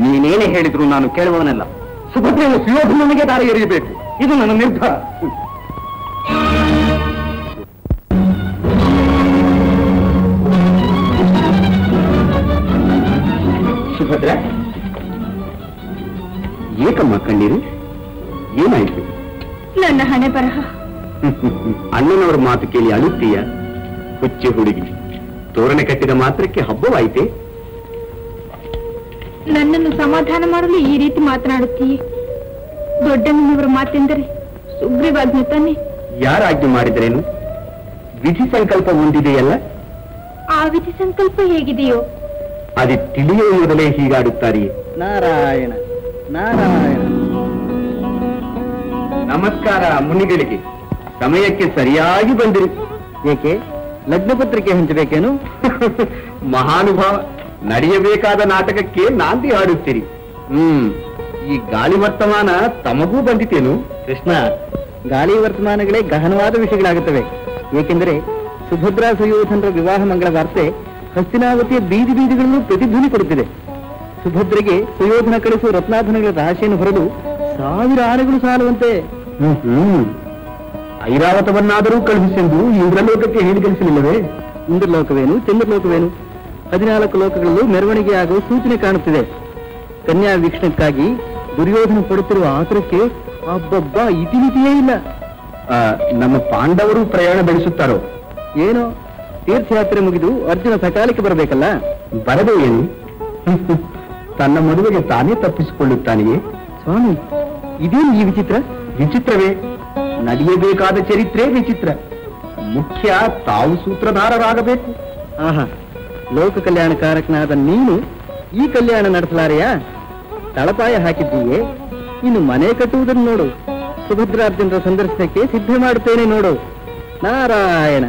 ನೀನೇನೇ ಹೇಳಿದ್ರು ನಾನು ಕೇಳುವವನಲ್ಲ ಸುಭದ್ರೆಯನ್ನು ಸುಯೋಧನನಿಗೆ ದಾರಿ ಎರೆಯಬೇಕು ಇದು ನನ್ನ ನಿರ್ಧಾರ ಸುಭದ್ರ ಏಕಮ್ಮ ಕಣ್ಣೀರು ಏನಾಯಿತು ನನ್ನ ಹಣೆ ಬರಹ. ಅಣ್ಣನವರ ಮಾತು ಕೇಳಿ ಅಳುತ್ತೀಯ ಹುಚ್ಚು ಹುಡುಗಿ. ತೋರಣ ಕಟ್ಟಿದ ಮಾತ್ರಕ್ಕೆ ಹಬ್ಬವಾಯಿತೆ. ನನ್ನನ್ನು ಸಮಾಧಾನ ಮಾಡಲು ಈ ರೀತಿ ಮಾತನಾಡುತ್ತೀಯ. ದೊಡ್ಡಣ್ಣನವರ ಮಾತೆಂದರೆ ಸುಗ್ರೀವಾಜ್ಞೆ ತಾನೆ. ಯಾರಾಜ್ಞೆ ಮಾಡಿದರೇನು? ವಿಧಿ ಸಂಕಲ್ಪ ಹೊಂದಿದೆಯಲ್ಲ, ಆ ವಿಧಿ ಸಂಕಲ್ಪ ಹೇಗಿದೆಯೋ ಅದು ತಿಳಿಯೋ ಮೊದಲೇ ಹೀಗಾಡುತ್ತಾರೆಯೇ? ನಾರಾಯಣ ನಾರಾಯಣ. ನಮಸ್ಕಾರ ಮುನಿಗಳಿಗೆ. ಸಮಯಕ್ಕೆ ಸರಿಯಾಗಿ ಬಂದಿರಿ. ಏಕೆ ಲಗ್ನ ಪತ್ರಿಕೆ ಹಂಚಬೇಕೇನು? ಮಹಾನುಭಾವ, ನಡೆಯಬೇಕಾದ ನಾಟಕಕ್ಕೆ ನಾಂದಿ ಹಾಡುತ್ತೀರಿ. ಹ್ಮ್ ಈ ಗಾಳಿ ವರ್ತಮಾನ ತಮಗೂ ಬಂದಿತೇನು? ಕೃಷ್ಣ, ಗಾಳಿ ವರ್ತಮಾನಗಳೇ ಗಹನವಾದ ವಿಷಯಗಳಾಗುತ್ತವೆ. ಏಕೆಂದರೆ ಸುಭದ್ರಾ ಸುಯೋಧನರ ವಿವಾಹ ಮಂಗಳ ವಾರ್ತೆ ಹಸ್ತಿನಾವತಿಯ ಬೀದಿ ಬೀದಿಗಳನ್ನು ಪ್ರತಿಧ್ವನಿ ಕೊಡುತ್ತಿದೆ. ಸುಭದ್ರೆಗೆ ಸುಯೋಧನ ಕಳಿಸುವ ರತ್ನಾಭರಣಗಳ ರಾಶಿಯನ್ನು ಹೊರಲು ಸಾವಿರ ಆನೆಗಳು ಸಾಲುವಂತೆ. ಹ್ಮ್ ಐರಾವತವನ್ನಾದರೂ ಕಳುಹಿಸೆಂದು ಇಂದ್ರಲೋಕಕ್ಕೆ ಹೇಳಿ ಕಳಿಸಲಿಲ್ಲವೇ? ಇಂದ್ರಲೋಕವೇನು ಚಂದ್ರಲೋಕವೇನು, ಹದಿನಾಲ್ಕು ಲೋಕಗಳಲ್ಲೂ ಮೆರವಣಿಗೆಯಾಗುವ ಸೂಚನೆ ಕಾಣುತ್ತಿದೆ. ಕನ್ಯಾ ವೀಕ್ಷಣಕ್ಕಾಗಿ ದುರ್ಯೋಧನ ಪಡುತ್ತಿರುವ ಆತುರಕ್ಕೆ ಅಬ್ಬಬ್ಬ ಇತಿಮಿತಿಯೇ ಇಲ್ಲ. ನಮ್ಮ ಪಾಂಡವರು ಪ್ರಯಾಣ ಬೆಳೆಸುತ್ತಾರೋ ಏನೋ? ತೀರ್ಥಯಾತ್ರೆ ಮುಗಿದು ಅರ್ಜುನ ಸಕಾಲಕ್ಕೆ ಬರಬೇಕಲ್ಲ. ಬರದೇ ಏನು, ತನ್ನ ಮದುವೆಗೆ ತಾನೇ ತಪ್ಪಿಸಿಕೊಳ್ಳುತ್ತಾನೆಯೇ? ಸ್ವಾಮಿ, ಇದೇನು ಈ ವಿಚಿತ್ರ? ವಿಚಿತ್ರವೇ, ನಡೆಯಬೇಕಾದ ಚರಿತ್ರೆ ವಿಚಿತ್ರ. ಮುಖ್ಯ ತಾವು ಸೂತ್ರಧಾರರಾಗಬೇಕು. ಆಹಾ, ಲೋಕ ಕಲ್ಯಾಣ ಕಾರಕನಾದ ನೀನು ಈ ಕಲ್ಯಾಣ ನಡೆಸಲಾರೆಯಾ? ತಳಪಾಯ ಹಾಕಿದ್ದೀಯೇ, ಇನ್ನು ಮನೆ ಕಟ್ಟುವುದನ್ನು ನೋಡು. ಸುಭದ್ರಾರ್ಜುನರ ಸಂದರ್ಶನಕ್ಕೆ ಸಿದ್ಧ ಮಾಡುತ್ತೇನೆ ನೋಡು. ನಾರಾಯಣ.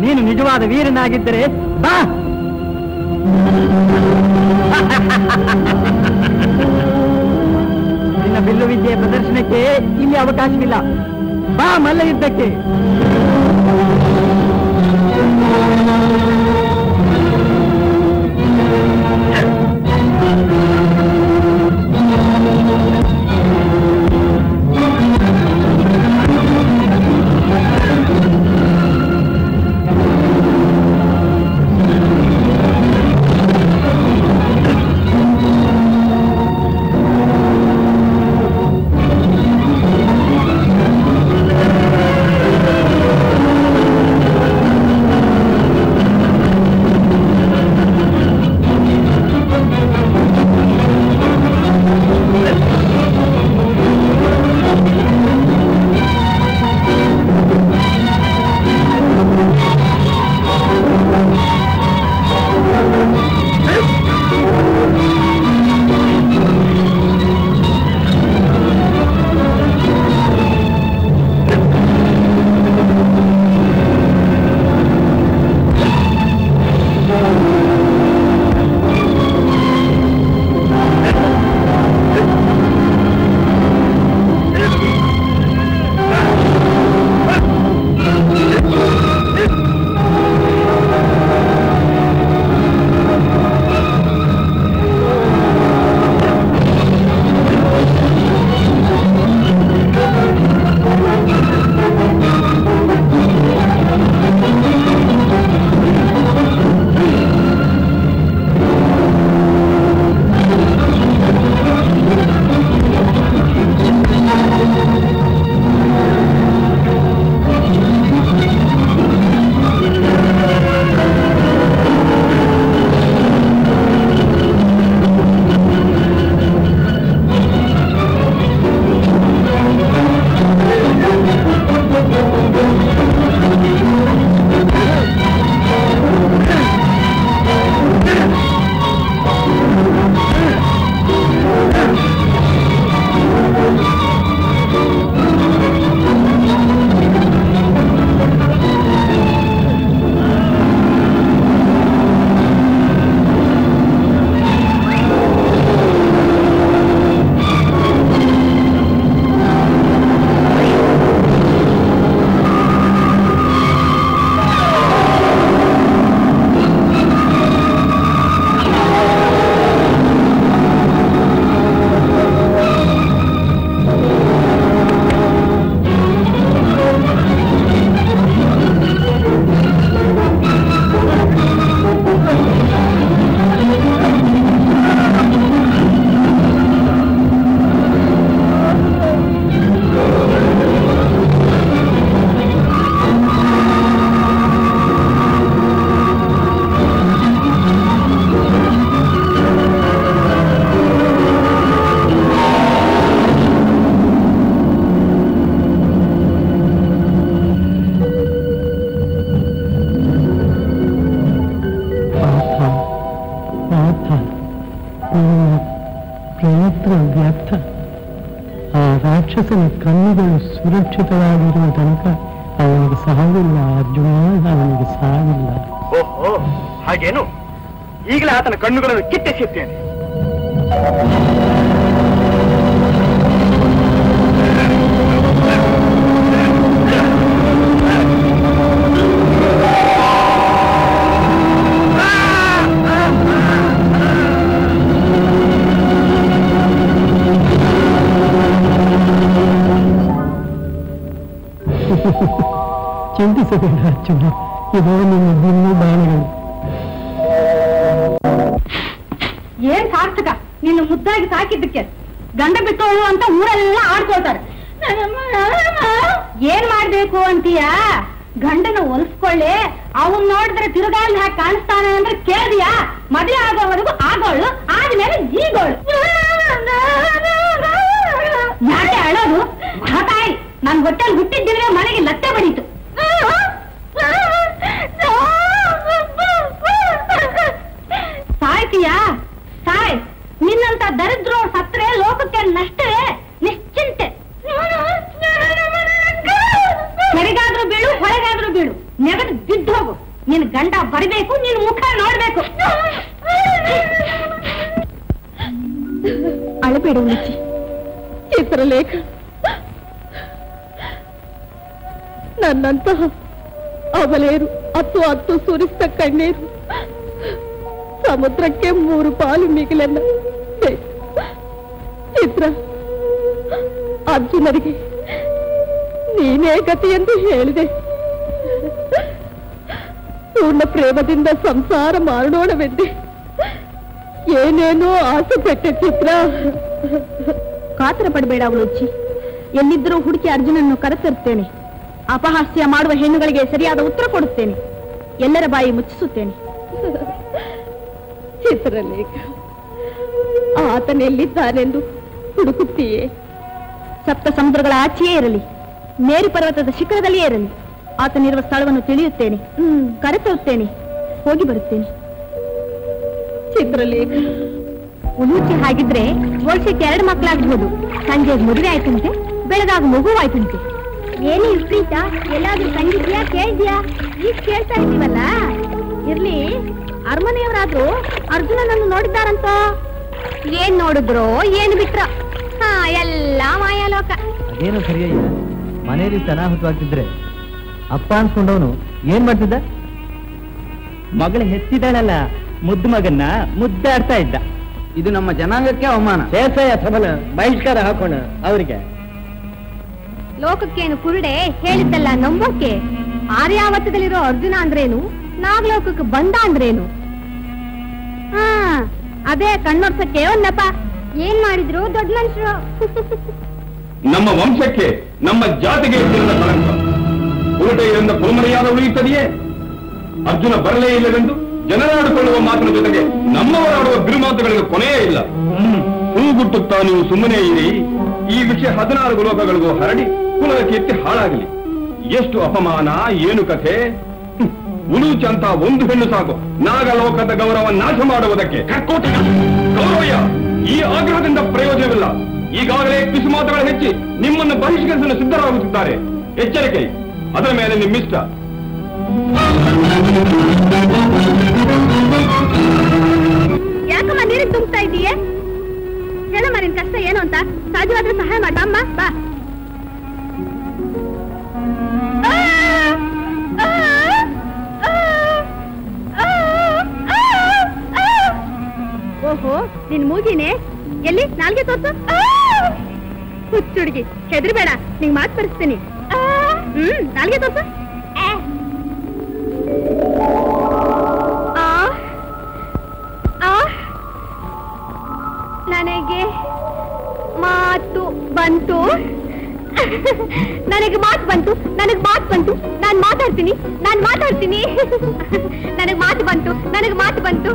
ನೀನು ನಿಜವಾದ ವೀರನಾಗಿದ್ದರೆ ಬಾ. ನಿನ್ನ ಬಿಲ್ಲು ವಿದ್ಯೆ ಪ್ರದರ್ಶನಕ್ಕೆ ಇಲ್ಲಿ ಅವಕಾಶವಿಲ್ಲ. ಬಾ ಮಲ್ಲ ಯುದ್ಧಕ್ಕೆ. ನೇತ್ರ ವ್ಯಾಪ್ತ ಆ ರಾಕ್ಷಸನ ಕಣ್ಣುಗಳು ಸುರಕ್ಷಿತವಾಗಿರುವ ತನಕ ಅವನಿಗೆ ಸಾವಿಲ್ಲ ಅರ್ಜುನ, ಅವನಿಗೆ ಸಾವಿಲ್ಲ. ಓಹೋ ಹಾಗೇನು? ಈಗಲೇ ಆತನ ಕಣ್ಣುಗಳನ್ನು ಕಿತ್ತೆಸೆಯುತ್ತೇನೆ. ಚಿಂತಿಸಬೇಡ ಅರ್ಜುನ, ಇದು ನಿಮ್ಮ ಬಿಲ್ಲು ಬಾಣಗಳು. ಏನ್ ಸಾರ್ಥಕ ನಿನ್ನ ಮುದ್ದಾಗಿ ಸಾಕಿದ್ದಕ್ಕೆ, ಗಂಡ ಬಿಟ್ಟೋಳು ಅಂತ ಊರಲ್ಲೆಲ್ಲ ಆಡ್ಕೊಳ್ತಾರೆ. ಏನ್ ಮಾಡ್ಬೇಕು ಅಂತೀಯಾ? ಗಂಡನ ಒಲಿಸ್ಕೊಳ್ಳಿ, ಅವನ್ ನೋಡಿದ್ರೆ ತಿರುಗಾಲಿ ಹಾಕಿ ಕಾಣಿಸ್ತಾನೆ ಅಂದ್ರೆ ಕೇಳಿದ್ಯಾ? ಮದುವೆ ಆಗೋವರೆಗೂ ಆಗೋಳು, ಆದ್ಮೇಲೆ ಈಗೋಳು. ಯಾಕೆ ಅಳೋದು? ಮಹಾತಾಯಿ, ನನ್ ಹೊಟ್ಟೆಲ್ ಹುಟ್ಟಿದ್ದಿದ್ರೆ ಮನೆಗೆ ಲತ್ತೆ ಬಡೀತು. ಸಾಯ್ತೀಯಾ? ಸಾಯ್, ನಿನ್ನಂತ ದರಿದ್ರೋ ಸತ್ರೆ ಲೋಕಕ್ಕೆ ನಷ್ಟವೇ, ನಿಶ್ಚಿಂತೆ. ಕೆರೆಗಾದ್ರೂ ಬೀಳು, ಹೊರಗಾದ್ರೂ ಬೀಳು, ನೆಗದು ಬಿದ್ದು ಹೋಗು. ನಿನ್ ಗಂಡ ಬರಬೇಕು, ನಿನ್ ಮುಖ ನೋಡ್ಬೇಕು. ಅಳಬೇಡ ಉಳಿಸಿ ಚಿತ್ರಲೇಖ, ನನ್ನಂತಹ ಅವಲೇರು ಹತ್ತು ಹತ್ತು ಸುರಿಸ್ತ ಕಣ್ಣೀರು ಸಮುದ್ರಕ್ಕೆ ಮೂರು ಪಾಲು ಮಿಗಿಲನ್ನ. ಚಿತ್ರ, ಅರ್ಜುನರಿಗೆ ನೀನೇ ಗತಿ ಎಂದು ಹೇಳಿದೆ. ಪೂರ್ಣ ಪ್ರೇಮದಿಂದ ಸಂಸಾರ ಮಾಡೋಣವೆಂದೆ ಏನೇನೋ ಆಸೆ ಪಟ್ಟೆ ಚಿತ್ರ. ಕಾತರ ಪಡಬೇಡ ಅವಳೊಚ್ಚಿ, ಎಲ್ಲಿದ್ದರೂ ಹುಡುಕಿ ಅರ್ಜುನನ್ನು ಕರೆತರ್ತೇನೆ. ಅಪಹಾಸ್ಯ ಮಾಡುವ ಹೆಣ್ಣುಗಳಿಗೆ ಸರಿಯಾದ ಉತ್ತರ ಕೊಡುತ್ತೇನೆ, ಎಲ್ಲರ ಬಾಯಿ ಮುಚ್ಚಿಸುತ್ತೇನೆ. ಚಿತ್ರಲೇಖ, ಆತನೆಲ್ಲಿದ್ದಾನೆಂದು ಹುಡುಕುತ್ತೀಯೇ? ಸಪ್ತ ಸಮುದ್ರಗಳ ಆಚೆಯೇ ಇರಲಿ, ಮೇರು ಪರ್ವತದ ಶಿಖರದಲ್ಲಿಯೇ ಇರಲಿ, ಆತನಿರುವ ಸ್ಥಳವನ್ನು ತಿಳಿಯುತ್ತೇನೆ, ಕರೆತರುತ್ತೇನೆ, ಹೋಗಿ ಬರುತ್ತೇನೆ. ಚಿತ್ರಲೇಖ, ಉಲೂಚಿ ಹಾಗಿದ್ರೆ ವರ್ಷಕ್ಕೆ ಎರಡು ಮಕ್ಕಳಾಗ್ಬೋದು. ಸಂಜೆ ಮದುವೆ ಆಯ್ತಂತೆ, ಬೆಳಗಾಗ ಮಗುವಾಯ್ತಂತೆ. ಏನೇ ವಿಪರೀತ, ಎಲ್ಲಾದ್ರೂ ಕಂಡಿದ್ಯಾ, ಕೇಳಿದ್ಯಾ? ಈಗ ಕೇಳ್ತಾ ಇದ್ದೀವಲ್ಲ. ಇರ್ಲಿ, ಅರಮನೆಯವರಾದ್ರೂ ಅರ್ಜುನನನ್ನು ನೋಡಿದ್ದಾರಂತ. ಏನ್ ನೋಡಿದ್ರು, ಏನ್ ಬಿಟ್ರ, ಹಾ ಎಲ್ಲ ಮಾಯಾಲೋಕ. ಅದೇನು ಸರಿಯಯ್ಯ, ಮನೆಯಲ್ಲಿ ಅನಾಹುತವಾಗ್ತಿದ್ರೆ ಅಪ್ಪ ಅನ್ಸ್ಕೊಂಡವನು ಏನ್ ಮಾಡ್ತಿದ್ದ? ಮಗಳು ಹೆತ್ತಿದ್ದಾಳಲ್ಲ, ಮುದ್ದು ಮಗನ್ನ ಮುದ್ದಾಡ್ತಾ ಇದ್ದ. ಇದು ನಮ್ಮ ಜನಾಂಗಕ್ಕೆ ಅವಮಾನ. ಶೇಷಯ ಸಬಲ ಬಹಿಷ್ಕಾರ ಹಾಕೋಣ ಅವರಿಗೆ. ಲೋಕಕ್ಕೇನು ಕುರುಡೆ, ಹೇಳಿದ್ದಲ್ಲ ನಂಬೋಕೆ. ಆರ್ಯಾವತದಲ್ಲಿರೋ ಅರ್ಜುನ ಅಂದ್ರೇನು, ನಾಗಲೋಕಕ್ಕೆ ಬಂದ ಅಂದ್ರೇನು? ಹಾ, ಅದೇ ಕಣ್ಣೋರ್ಸಕ್ಕೆ ಒಂದಪ್ಪ. ಏನ್ ಮಾಡಿದ್ರು ದೊಡ್ಡ ಮನುಷ್ಯರು? ನಮ್ಮ ವಂಶಕ್ಕೆ, ನಮ್ಮ ಜಾತಿಗೆ ಇದ್ದಿರುವ ಕಳಂಕ. ಕುರುಟೆಯಿಂದ ಕುಲಮರ್ಯಾದ ಉಳಿಯುತ್ತದೆಯೇ? ಅರ್ಜುನ ಬರಲೇ ಇಲ್ಲವೆಂದು ಜನರಾಡಿಕೊಳ್ಳುವ ಮಾತಿನ ಜೊತೆಗೆ ನಮ್ಮವರಾಡುವ ಬಿರುಮಾತುಗಳಿಗೆ ಕೊನೆಯೇ ಇಲ್ಲ. ಹೂ ಗುಟ್ಟುತ್ತಾ ನೀವು ಸುಮ್ಮನೆ ಇರಿ. ಈ ವಿಷಯ ಹದಿನಾರು ಲೋಕಗಳಿಗೂ ಹರಡಿ ಕುಲದ ಕೀರ್ತಿ ಹಾಳಾಗಲಿ. ಎಷ್ಟು ಅಪಮಾನ, ಏನು ಕಥೆ. ಉಲೂಚಂತ ಒಂದು ಹೆಣ್ಣು ಸಾಕು ನಾಗಲೋಕದ ಗೌರವ ನಾಶ ಮಾಡುವುದಕ್ಕೆ. ಕರ್ಕೋಟಕ ಗೌರವಯ್ಯ, ಈ ಆಗ್ರಹದಿಂದ ಪ್ರಯೋಜನವಿಲ್ಲ. ಈಗಾಗಲೇ ಕಿಸು ಮಾತುಗಳು ಹೆಚ್ಚಿ ನಿಮ್ಮನ್ನು ಬಹಿಷ್ಕರಿಸಲು ಸಿದ್ಧರಾಗುತ್ತಿದ್ದಾರೆ. ಎಚ್ಚರಿಕೆ, ಅದರ ಮೇಲೆ ನಿಮ್ಮಿಷ್ಟ. ಯಾಕಮ್ಮ ನೀರು ತುಂಬ್ತಾ ಇದೀಯೇ? ಹೇಳಮ್ಮ ನಿನ್ ಕಷ್ಟ ಏನು ಅಂತ, ಸಾಧ್ಯವಾದ್ರೆ ಸಹಾಯ ಮಾಡ ಅಮ್ಮ. ಬಾ ಓಹೋ, ನಿನ್ ಮೂಗಿನೇ ಎಲ್ಲಿ? ನಾಲ್ಗೆ ತೋರ್ಸು. ಹುಚ್ಚುಡುಗಿ, ಹೆದರ್ಬೇಡ, ನಿಂಗ್ ಮಾತು ಪರಿಸ್ತೀನಿ. ಹ್ಮ್, ನಾಲ್ಗೆ ತೋರ್ಸು. ನನಗೆ ಮಾತು ಬಂತು, ನನಗೆ ಮಾತು ಬಂತು, ನನಗೆ ಮಾತು ಬಂತು, ನಾನು ಮಾತಾಡ್ತೀನಿ, ನಾನು ಮಾತಾಡ್ತೀನಿ, ನನಗೆ ಮಾತು ಬಂತು, ನನಗೆ ಮಾತು ಬಂತು.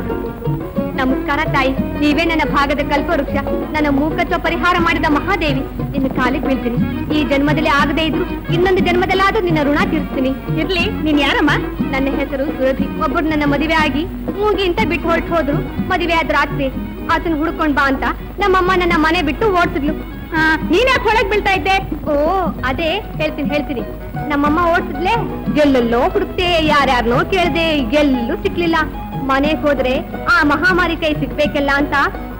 ನಮಸ್ಕಾರ ತಾಯಿ, ನೀವೇ ನನ್ನ ಭಾಗದ ಕಲ್ಪವೃಕ್ಷ, ನನ್ನ ಮೂಕತ್ವ ಪರಿಹಾರ ಮಾಡಿದ ಮಹಾದೇವಿ. ನಿನ್ನ ಕಾಲಿಗೆ ಬೀಳ್ತೀನಿ. ಈ ಜನ್ಮದಲ್ಲಿ ಆಗದೇ ಇದ್ರು ಇನ್ನೊಂದು ಜನ್ಮದಲ್ಲಾದ್ರೂ ನಿನ್ನ ಋಣ ತೀರಿಸ್ತೀನಿ. ಇರ್ಲಿ, ನೀನ್ ಯಾರಮ್ಮ? ನನ್ನ ಹೆಸರು ಸುರಭಿ. ಒಬ್ಬರು ನನ್ನ ಮದುವೆ ಆಗಿ ಮೂಗಿಂತ ಬಿಟ್ಟು ಹೊರಟು ಹೋದ್ರು. ಮದುವೆ ಆದ ರಾತ್ರಿ आतन हुडकोंड बा अंत नम्मम्मा नन्न मने बिट्टु ओडिसिद्लु ನೀನೇ ಯಾಕೆ ಹೊರಗೆ ಬಿಳ್ತಾ ಇದ್ದೆ? ಓ ಅದೇ ಹೇಳ್ತೀನಿ ಹೇಳ್ತೀನಿ ನಮ್ಮಮ್ಮ ಓಡಿಸಿದ್ಲೆ ಎಲ್ಲೆಲ್ಲೋ ಹುಡುಕ್ತೆ, ಯಾರ್ಯಾರನೋ ಕೇಳಿದೆ, ಎಲ್ಲೂ ಸಿಕ್ಲಿಲ್ಲ. ಮನೆಗೆ ಹೋದ್ರೆ ಆ ಮಹಾಮಾರಿ ಕೈ ಸಿಗ್ಬೇಕಲ್ಲ ಅಂತ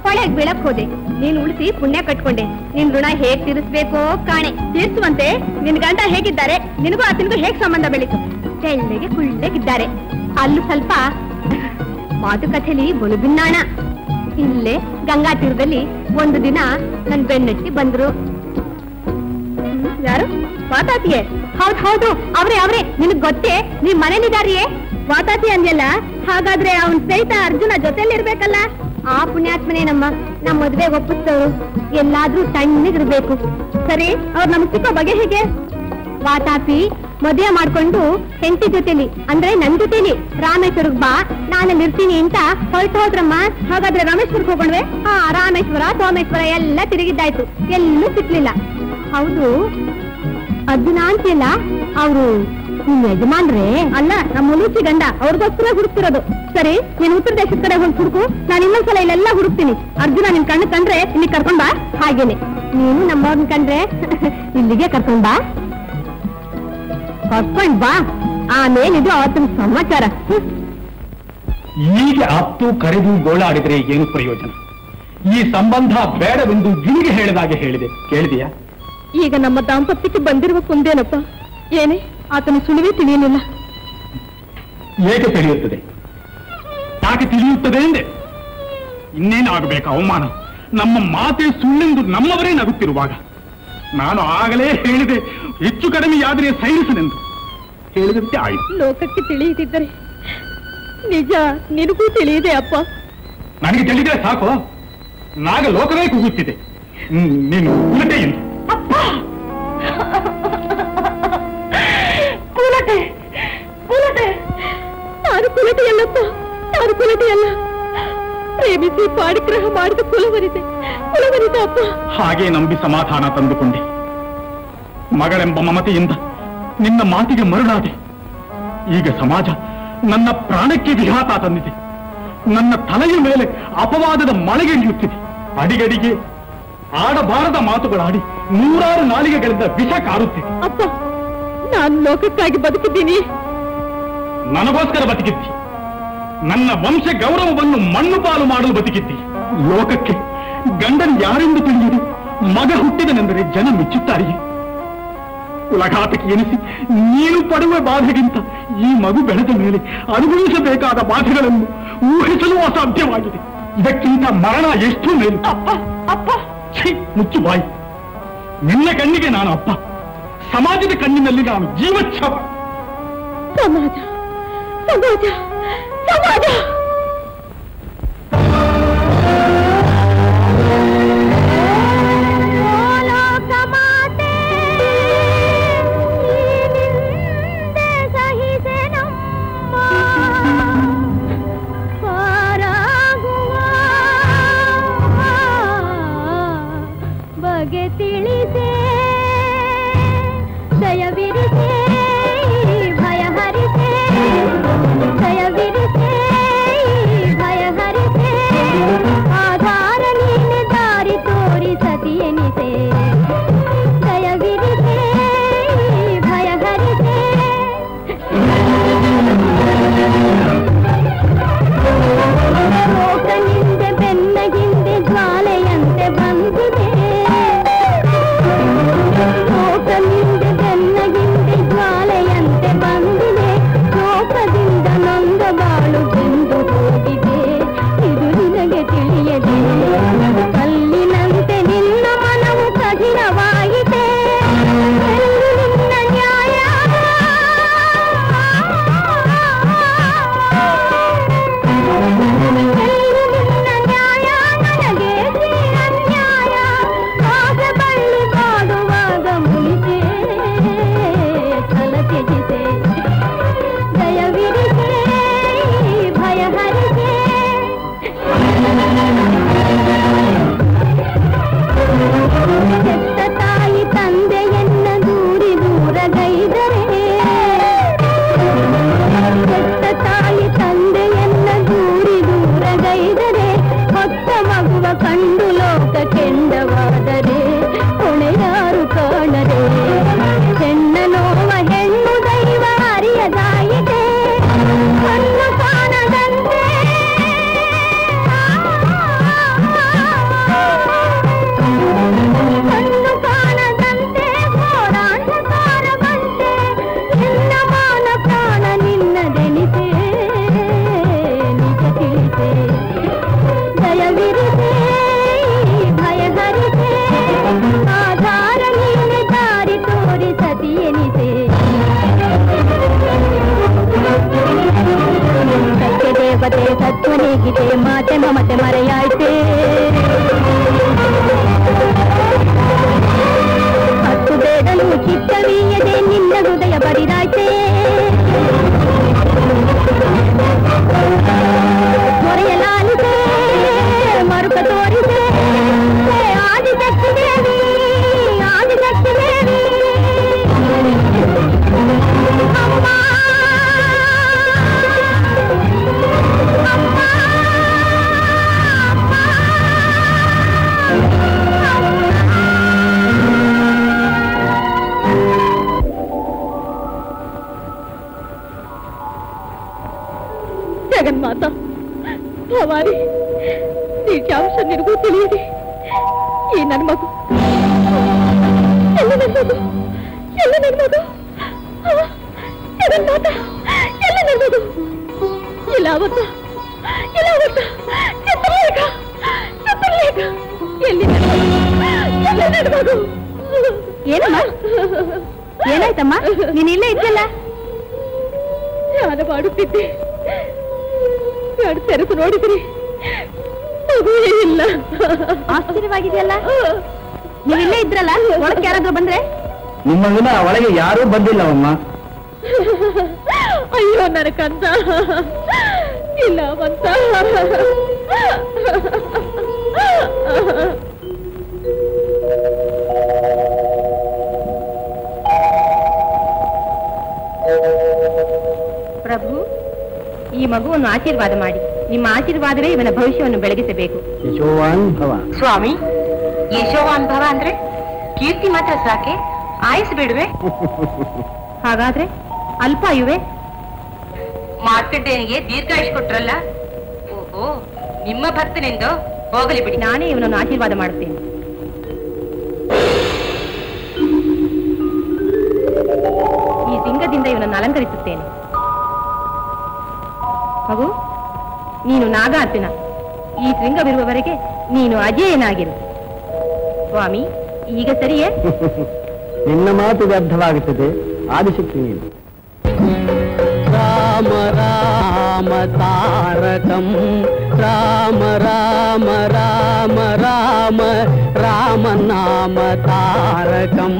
ಹೊಳೆಗೆ ಬೀಳಕ್ ಹೋದೆ. ನೀನ್ ಉಳಿಸಿ ಪುಣ್ಯ ಕಟ್ಕೊಂಡೆ. ನಿನ್ ಋಣ ಹೇಗ್ ತೀರಿಸ್ಬೇಕೋ ಕಾಣೆ. ತೀರಿಸುವಂತೆ ನಿನ್ ಗಂಡ ಹೇಗಿದ್ದಾರೆ, ನಿನಗೂ ಆತನಿಗೂ ಹೇಗ್ ಸಂಬಂಧ ಬೆಳೀತು? ತೆಳ್ಳೆಗೆ ಕುಳ್ಳೆಗಿದ್ದಾರೆ. ಅಲ್ಲೂ ಸ್ವಲ್ಪ ಮಾತುಕಥೆಲಿ ಬಲುಬಿನ್ನಾಣ. ಇಲ್ಲೇ ಗಂಗಾ ತೀರದಲ್ಲಿ ಒಂದು ದಿನ ನನ್ ಬೆನ್ನಟ್ಟಿ ಬಂದ್ರು. ಯಾರು? ವಾತಾತಿಯೇ? ಹೌದ್ ಹೌದು, ಅವ್ರೆ ಅವ್ರೆ. ನಿನಗ್ ಗೊತ್ತೇ, ನೀನ್ ಮನೇಲಿದಾರಿಯೇ? ವಾತಾತಿ ಅಂದ್ಯಲ್ಲ, ಹಾಗಾದ್ರೆ ಅವನ್ ಸ್ನೇಹಿತ ಅರ್ಜುನ ಜೊತೆಲಿ ಇರ್ಬೇಕಲ್ಲ? ಆ ಪುಣ್ಯಾತ್ಮನೇ ನಮ್ಮ ನಮ್ ಮದ್ವೆ ಒಪ್ಪಿಸ್ತವ್ರು. ಎಲ್ಲಾದ್ರೂ ತಣ್ಣಗಿರ್ಬೇಕು. ಸರಿ, ಅವ್ರು ನಮಗ್ ಸಿಕ್ಕೋ ಬಗೆ ಹೇಗೆ? ವಾತಾಪಿ ಮದುವೆ ಮಾಡ್ಕೊಂಡು ಹೆಂಡತಿ ಜೊತೆಲಿ, ಅಂದ್ರೆ ನನ್ ಜೊತೆಲಿ ರಾಮೇಶ್ವರಗ್ ಬಾ, ನಾನಲ್ಲಿ ಇರ್ತೀನಿ ಅಂತ ಹೊರಟು ಹೋದ್ರಮ್ಮ. ಹಾಗಾದ್ರೆ ರಾಮೇಶ್ವರಕ್ಕೆ ಹೋಗೋಣವೆ? ಹಾ, ರಾಮೇಶ್ವರ ಸೋಮೇಶ್ವರ ಎಲ್ಲ ತಿರುಗಿದ್ದಾಯ್ತು, ಎಲ್ಲೂ ಸಿಕ್ಲಿಲ್ಲ. ಹೌದು, ಅರ್ಜುನ ಅಂತಿಲ್ಲ, ಅವರು ನಿಮ್ ಯಜಮಾನ್ರೇ? ಅಲ್ಲ, ನಮ್ಮ ಮುಲೂಚಿ ಗಂಡ. ಅವ್ರಿಗೋಸ್ಕರ ಹುಡುಕ್ತಿರೋದು. ಸರಿ, ನೀನ್ ಉತ್ತರ ದೇಶದ ಕಡೆ ಹೋಗಿ ಹುಡುಕು, ನಾನು ಇನ್ನೊಂದ್ ಸಲ ಇಲ್ಲೆಲ್ಲ ಹುಡುಕ್ತೀನಿ. ಅರ್ಜುನ ನಿನ್ ಕಣ್ಣು ಕಂಡ್ರೆ ಇಲ್ಲಿ ಕರ್ಕೊಂಡ್ ಬಾ. ಹಾಗೇನೆ ನೀನು ನಮ್ಮವ್ರನ್ನ ಕಂಡ್ರೆ ಇಲ್ಲಿಗೆ ಕರ್ಕೊಂಡ್ ಬಾ. ಕರ್ಕೊಂಡ್ ಬಾ, ಆಮೇಲಿದು ಅವತ್ತಿನ ಸಮಾಚಾರ. ಈಗ ಅತ್ತು ಕರೆದು ಗೋಳಾಡಿದ್ರೆ ಏನು ಪ್ರಯೋಜನ? ಈ ಸಂಬಂಧ ಬೇಡವೆಂದು ಗಿಣಿಗೆ ಹೇಳಿದಾಗೆ ಹೇಳಿದೆ, ಕೇಳಿದೆಯಾ? ಈಗ ನಮ್ಮ ದಾಂಪತ್ಯಕ್ಕೆ ಬಂದಿರುವ ಕುಂದೇನಪ್ಪ? ಏನೇ, ಆತನ ಸುಳಿವೇ ತಿಳಿಯಲಿಲ್ಲ. ಏಕೆ ತಿಳಿಯುತ್ತದೆ? ಯಾಕೆ ತಿಳಿಯುತ್ತದೆ ಎಂದೆ? ಇನ್ನೇನಾಗಬೇಕು ಅವಮಾನ? ನಮ್ಮ ಮಾತೆ ಸುಳ್ಳೆಂದು ನಮ್ಮವರೇ ನಗುತ್ತಿರುವಾಗ ನಾನು ಆಗಲೇ ಹೇಳಿದೆ, ಹೆಚ್ಚು ಕಡಿಮೆಯಾದರೆ ಸೈನಿಸನೆಂದು. ಹೇಳಿದಂತೆ ಆಯಿತು. ಲೋಕಕ್ಕೆ ತಿಳಿಯದಿದ್ದರೆ ನಿಜ ನಿನಗೂ ತಿಳಿಯಿದೆ ಅಪ್ಪ. ನನಗೆ ತಿಳಿದರೆ ಸಾಕು, ನಾಗ ಲೋಕವೇ ಕೂಗುತ್ತಿದೆ. ನೀನು ಕುಲಟೆ ಎಂದು. ಅಪ್ಪ, ಕುಲಟೆ ಕುಲಟೆ! ನಾನು ಕುಲಟೆಯಲ್ಲಪ್ಪ, ನಾನು ಕುಲಟೆಯಲ್ಲ. ಪ್ರೇಮಿಸಿ ಪಾಡಿಗ್ರಹ ಮಾಡಿದ ಕುಲವರಿದೆ, ಕುಲವರಿದ ಅಪ್ಪ. ಹಾಗೆ ನಂಬಿ ಸಮಾಧಾನ ತಂದುಕೊಂಡೆ. ಮಗಳೆಂಬ ಮಮತೆಯಿಂದ ನಿನ್ನ ಮಾತಿಗೆ ಮರುಳಾದೆ. ಈಗ ಸಮಾಜ ನನ್ನ ಪ್ರಾಣಕ್ಕೆ ವಿಘಾತ ತಂದಿದೆ. ನನ್ನ ತಲೆಯ ಮೇಲೆ ಅಪವಾದದ ಮಳೆಗೆಳಿಯುತ್ತಿದೆ. ಅಡಿಗಡಿಗೆ ಆಡಬಾರದ ಮಾತುಗಳಾಡಿ ನೂರಾರು ನಾಲಿಗೆಗಳಿಂದ ವಿಷ ಕಾರುತ್ತಿದೆ. ಅಪ್ಪ, ನಾನು ಲೋಕಕ್ಕಾಗಿ ಬದುಕಿದ್ದೀನಿ. ನನಗೋಸ್ಕರ ಬದುಕಿದ್ದಿ, ನನ್ನ ವಂಶ ಗೌರವವನ್ನು ಮಣ್ಣು ಪಾಲು ಮಾಡಲು ಬದುಕಿದ್ದಿ. ಲೋಕಕ್ಕೆ ಗಂಡನ್ ಯಾರೆಂದು ತಿಳಿಯಿರಿ, ಮಗ ಹುಟ್ಟಿದನೆಂದರೆ ಜನ ಮೆಚ್ಚುತ್ತಾರೆಯೇ? ಕುಲಘಾತಕ್ಕೆ ಎನಿಸಿ ನೀನು ಪಡುವ ಬಾಧೆಗಿಂತ ಈ ಮಗು ಬೆಳೆದ ಮೇಲೆ ಅನುಭವಿಸಬೇಕಾದ ಬಾಧೆಗಳನ್ನು ಊಹಿಸಲು ಅಸಾಧ್ಯವಾಗಿದೆ. ಇದಕ್ಕಿಂತ ಮರಣ ಎಷ್ಟು ಮೇಲು? ಅಪ್ಪ, ಅಪ್ಪ! ಛೀ, ಮುಚ್ಚು ಬಾಯಿ. ನಿನ್ನ ಕಣ್ಣಿಗೆ ನಾನು ಅಪ್ಪ, ಸಮಾಜದ ಕಣ್ಣಿನಲ್ಲಿ ನಾನು ಜೀವಚ್ಛವ. ಸಮಾಜ, ಸಮಾಜ, ಸಮಾಜ! ಭಯ ಹರಿತೆ, ಜಯ ವಿರಿತೆ, ಕಂಡು ಲೋಕ ಕೆಂಡವಾದರೆ ಹೊಣೆಯಾರು ಕಾಣರೆ ಹೆಣ್ಣ ನೋವ ಹೆಣ್ಣು ದೈವ ಅರಿಯದಾಯಿತೆ ಕಣ್ಣು ಕಾಣದಂತೆ ಕಣ್ಣು ಕಾಣದಂತೆ ಹೋರಾಟ ಕಾಣದಂತೆ ನಿನ್ನ ಮಾನ ಪ್ರಾಣ ನಿನ್ನದೆನಿತೆ ನಿಜ ತಿಳಿತೆ ದಯವಿರಿತೆ ಭಯ ಹರಿತೆ ಆಧಾರ ನೀನೆ ದಾರಿ ತೋರಿ ಸತಿಯನಿತೆ ಸತ್ಯ ದೇವತೆ ಸತ್ವನಿಗಿತೆ ಮಾತೆ ಮಮತೆ ಮರೆಯಾಯ್ತೆ ಹತ್ತು ಬೇಡಲು ಚಿತ್ತವೀಯದೆ ನಿನ್ನ ಹೃದಯ ಬರಿದಾಯ್ತೆ ಮೊರೆಯಲಾಲಿದೆ ಮರುಕ ತೋರಿದೆ ಆದಿಶಕ್ತಿ ದೇವಿ ಆದಿಶಕ್ತಿ ದೇವಿ ಅಮ್ಮ ಅಮ್ಮ जगन माता हमारी नीचांश निगू ತಿಳಿಯದೆ ಈ ನನ್ನ ಮಗು ಎಲ್ಲ ನನ್ನ ಮಗು ಎಲ್ಲ ನನ್ನ ಮಗು ಜಗನ್ ಮಾತಾ ಎಲ್ಲ ನನ್ನ ಮಗು ಇಲ್ಲವತ್ತ ಇಲ್ಲವತ್ತ ಚಿತ್ರಲೇಖ ಚಿತ್ರಲೇಖ ಎಲ್ಲಿ ನನ್ನ ಮಗು ಎಲ್ಲ ನನ್ನ ಮಗು ಏನಮ್ಮ ಏನಾಯ್ತಮ್ಮ ನೀನು ಇಲ್ಲೇ ಇದ್ದಲ್ಲ ನಾನು ಬಾಡುತ್ತಿದ್ದೆ ತೆರೆದು ನೋಡಿದ್ರಿ ಮಗುವೇ ಇಲ್ಲ ಆಶ್ಚರ್ಯವಾಗಿದೆಯಲ್ಲ ನೀವು ಇಲ್ಲೇ ಇದ್ರಲ್ಲ ಒಳಗೆ ಯಾರಾದ್ರೂ ಬಂದ್ರೆ ನಿಮ್ಮನ್ನ ಒಳಗೆ ಯಾರೂ ಬಂದಿಲ್ಲವಮ್ಮ ಅಯ್ಯೋ ನನಕಂತ ಇಲ್ಲ ಬಂತ ಪ್ರಭು ಈ ಮಗುವನ್ನು ಆಶೀರ್ವಾದ ಮಾಡಿ ನಿಮ್ಮ ಆಶೀರ್ವಾದವೇ ಇವನ ಭವಿಷ್ಯವನ್ನು ಬೆಳಗಿಸಬೇಕು ಯಶೋವಾನ್ ಭವ ಸ್ವಾಮಿ ಯಶೋವಾನ್ ಭವ ಅಂದ್ರೆ ಕೀರ್ತಿ ಮಾತ್ರ ಸಾಕೆ ಆಯಸ್ ಬಿಡುವೆ ಹಾಗಾದ್ರೆ ಅಲ್ಪಾಯುವೆ ಮಾರ್ಕಂಡೇಯನಿಗೆ ದೀರ್ಘಾಯುಷ್ ಕೊಟ್ರಲ್ಲ ಓಹೋ ನಿಮ್ಮ ಭಕ್ತನೆಂದು ಹೋಗಲಿ ಬಿಡಿ ನಾನೇ ಇವನನ್ನು ಆಶೀರ್ವಾದ ಮಾಡುತ್ತೇನೆ ಈ ಸಿಂಗದಿಂದ ಇವನನ್ನು ಅಲಂಕರಿಸುತ್ತೇನೆ ಮಗು ನೀನು ನಾಗಾರ್ಜುನ ಈ ಶೃಂಗವಿರುವವರೆಗೆ ನೀನು ಅಜೇಯನಾಗಿರು ಸ್ವಾಮಿ ಈಗ ಸರಿಯೇ ನಿನ್ನ ಮಾತು ವ್ಯರ್ಥವಾಗುತ್ತದೆ ಆದಿಶಕ್ತಿ ನೀನು ರಾಮ ರಾಮ ತಾರಕಂ ರಾಮ ರಾಮ ರಾಮ ರಾಮ ರಾಮ ನಾಮ ತಾರಕಂ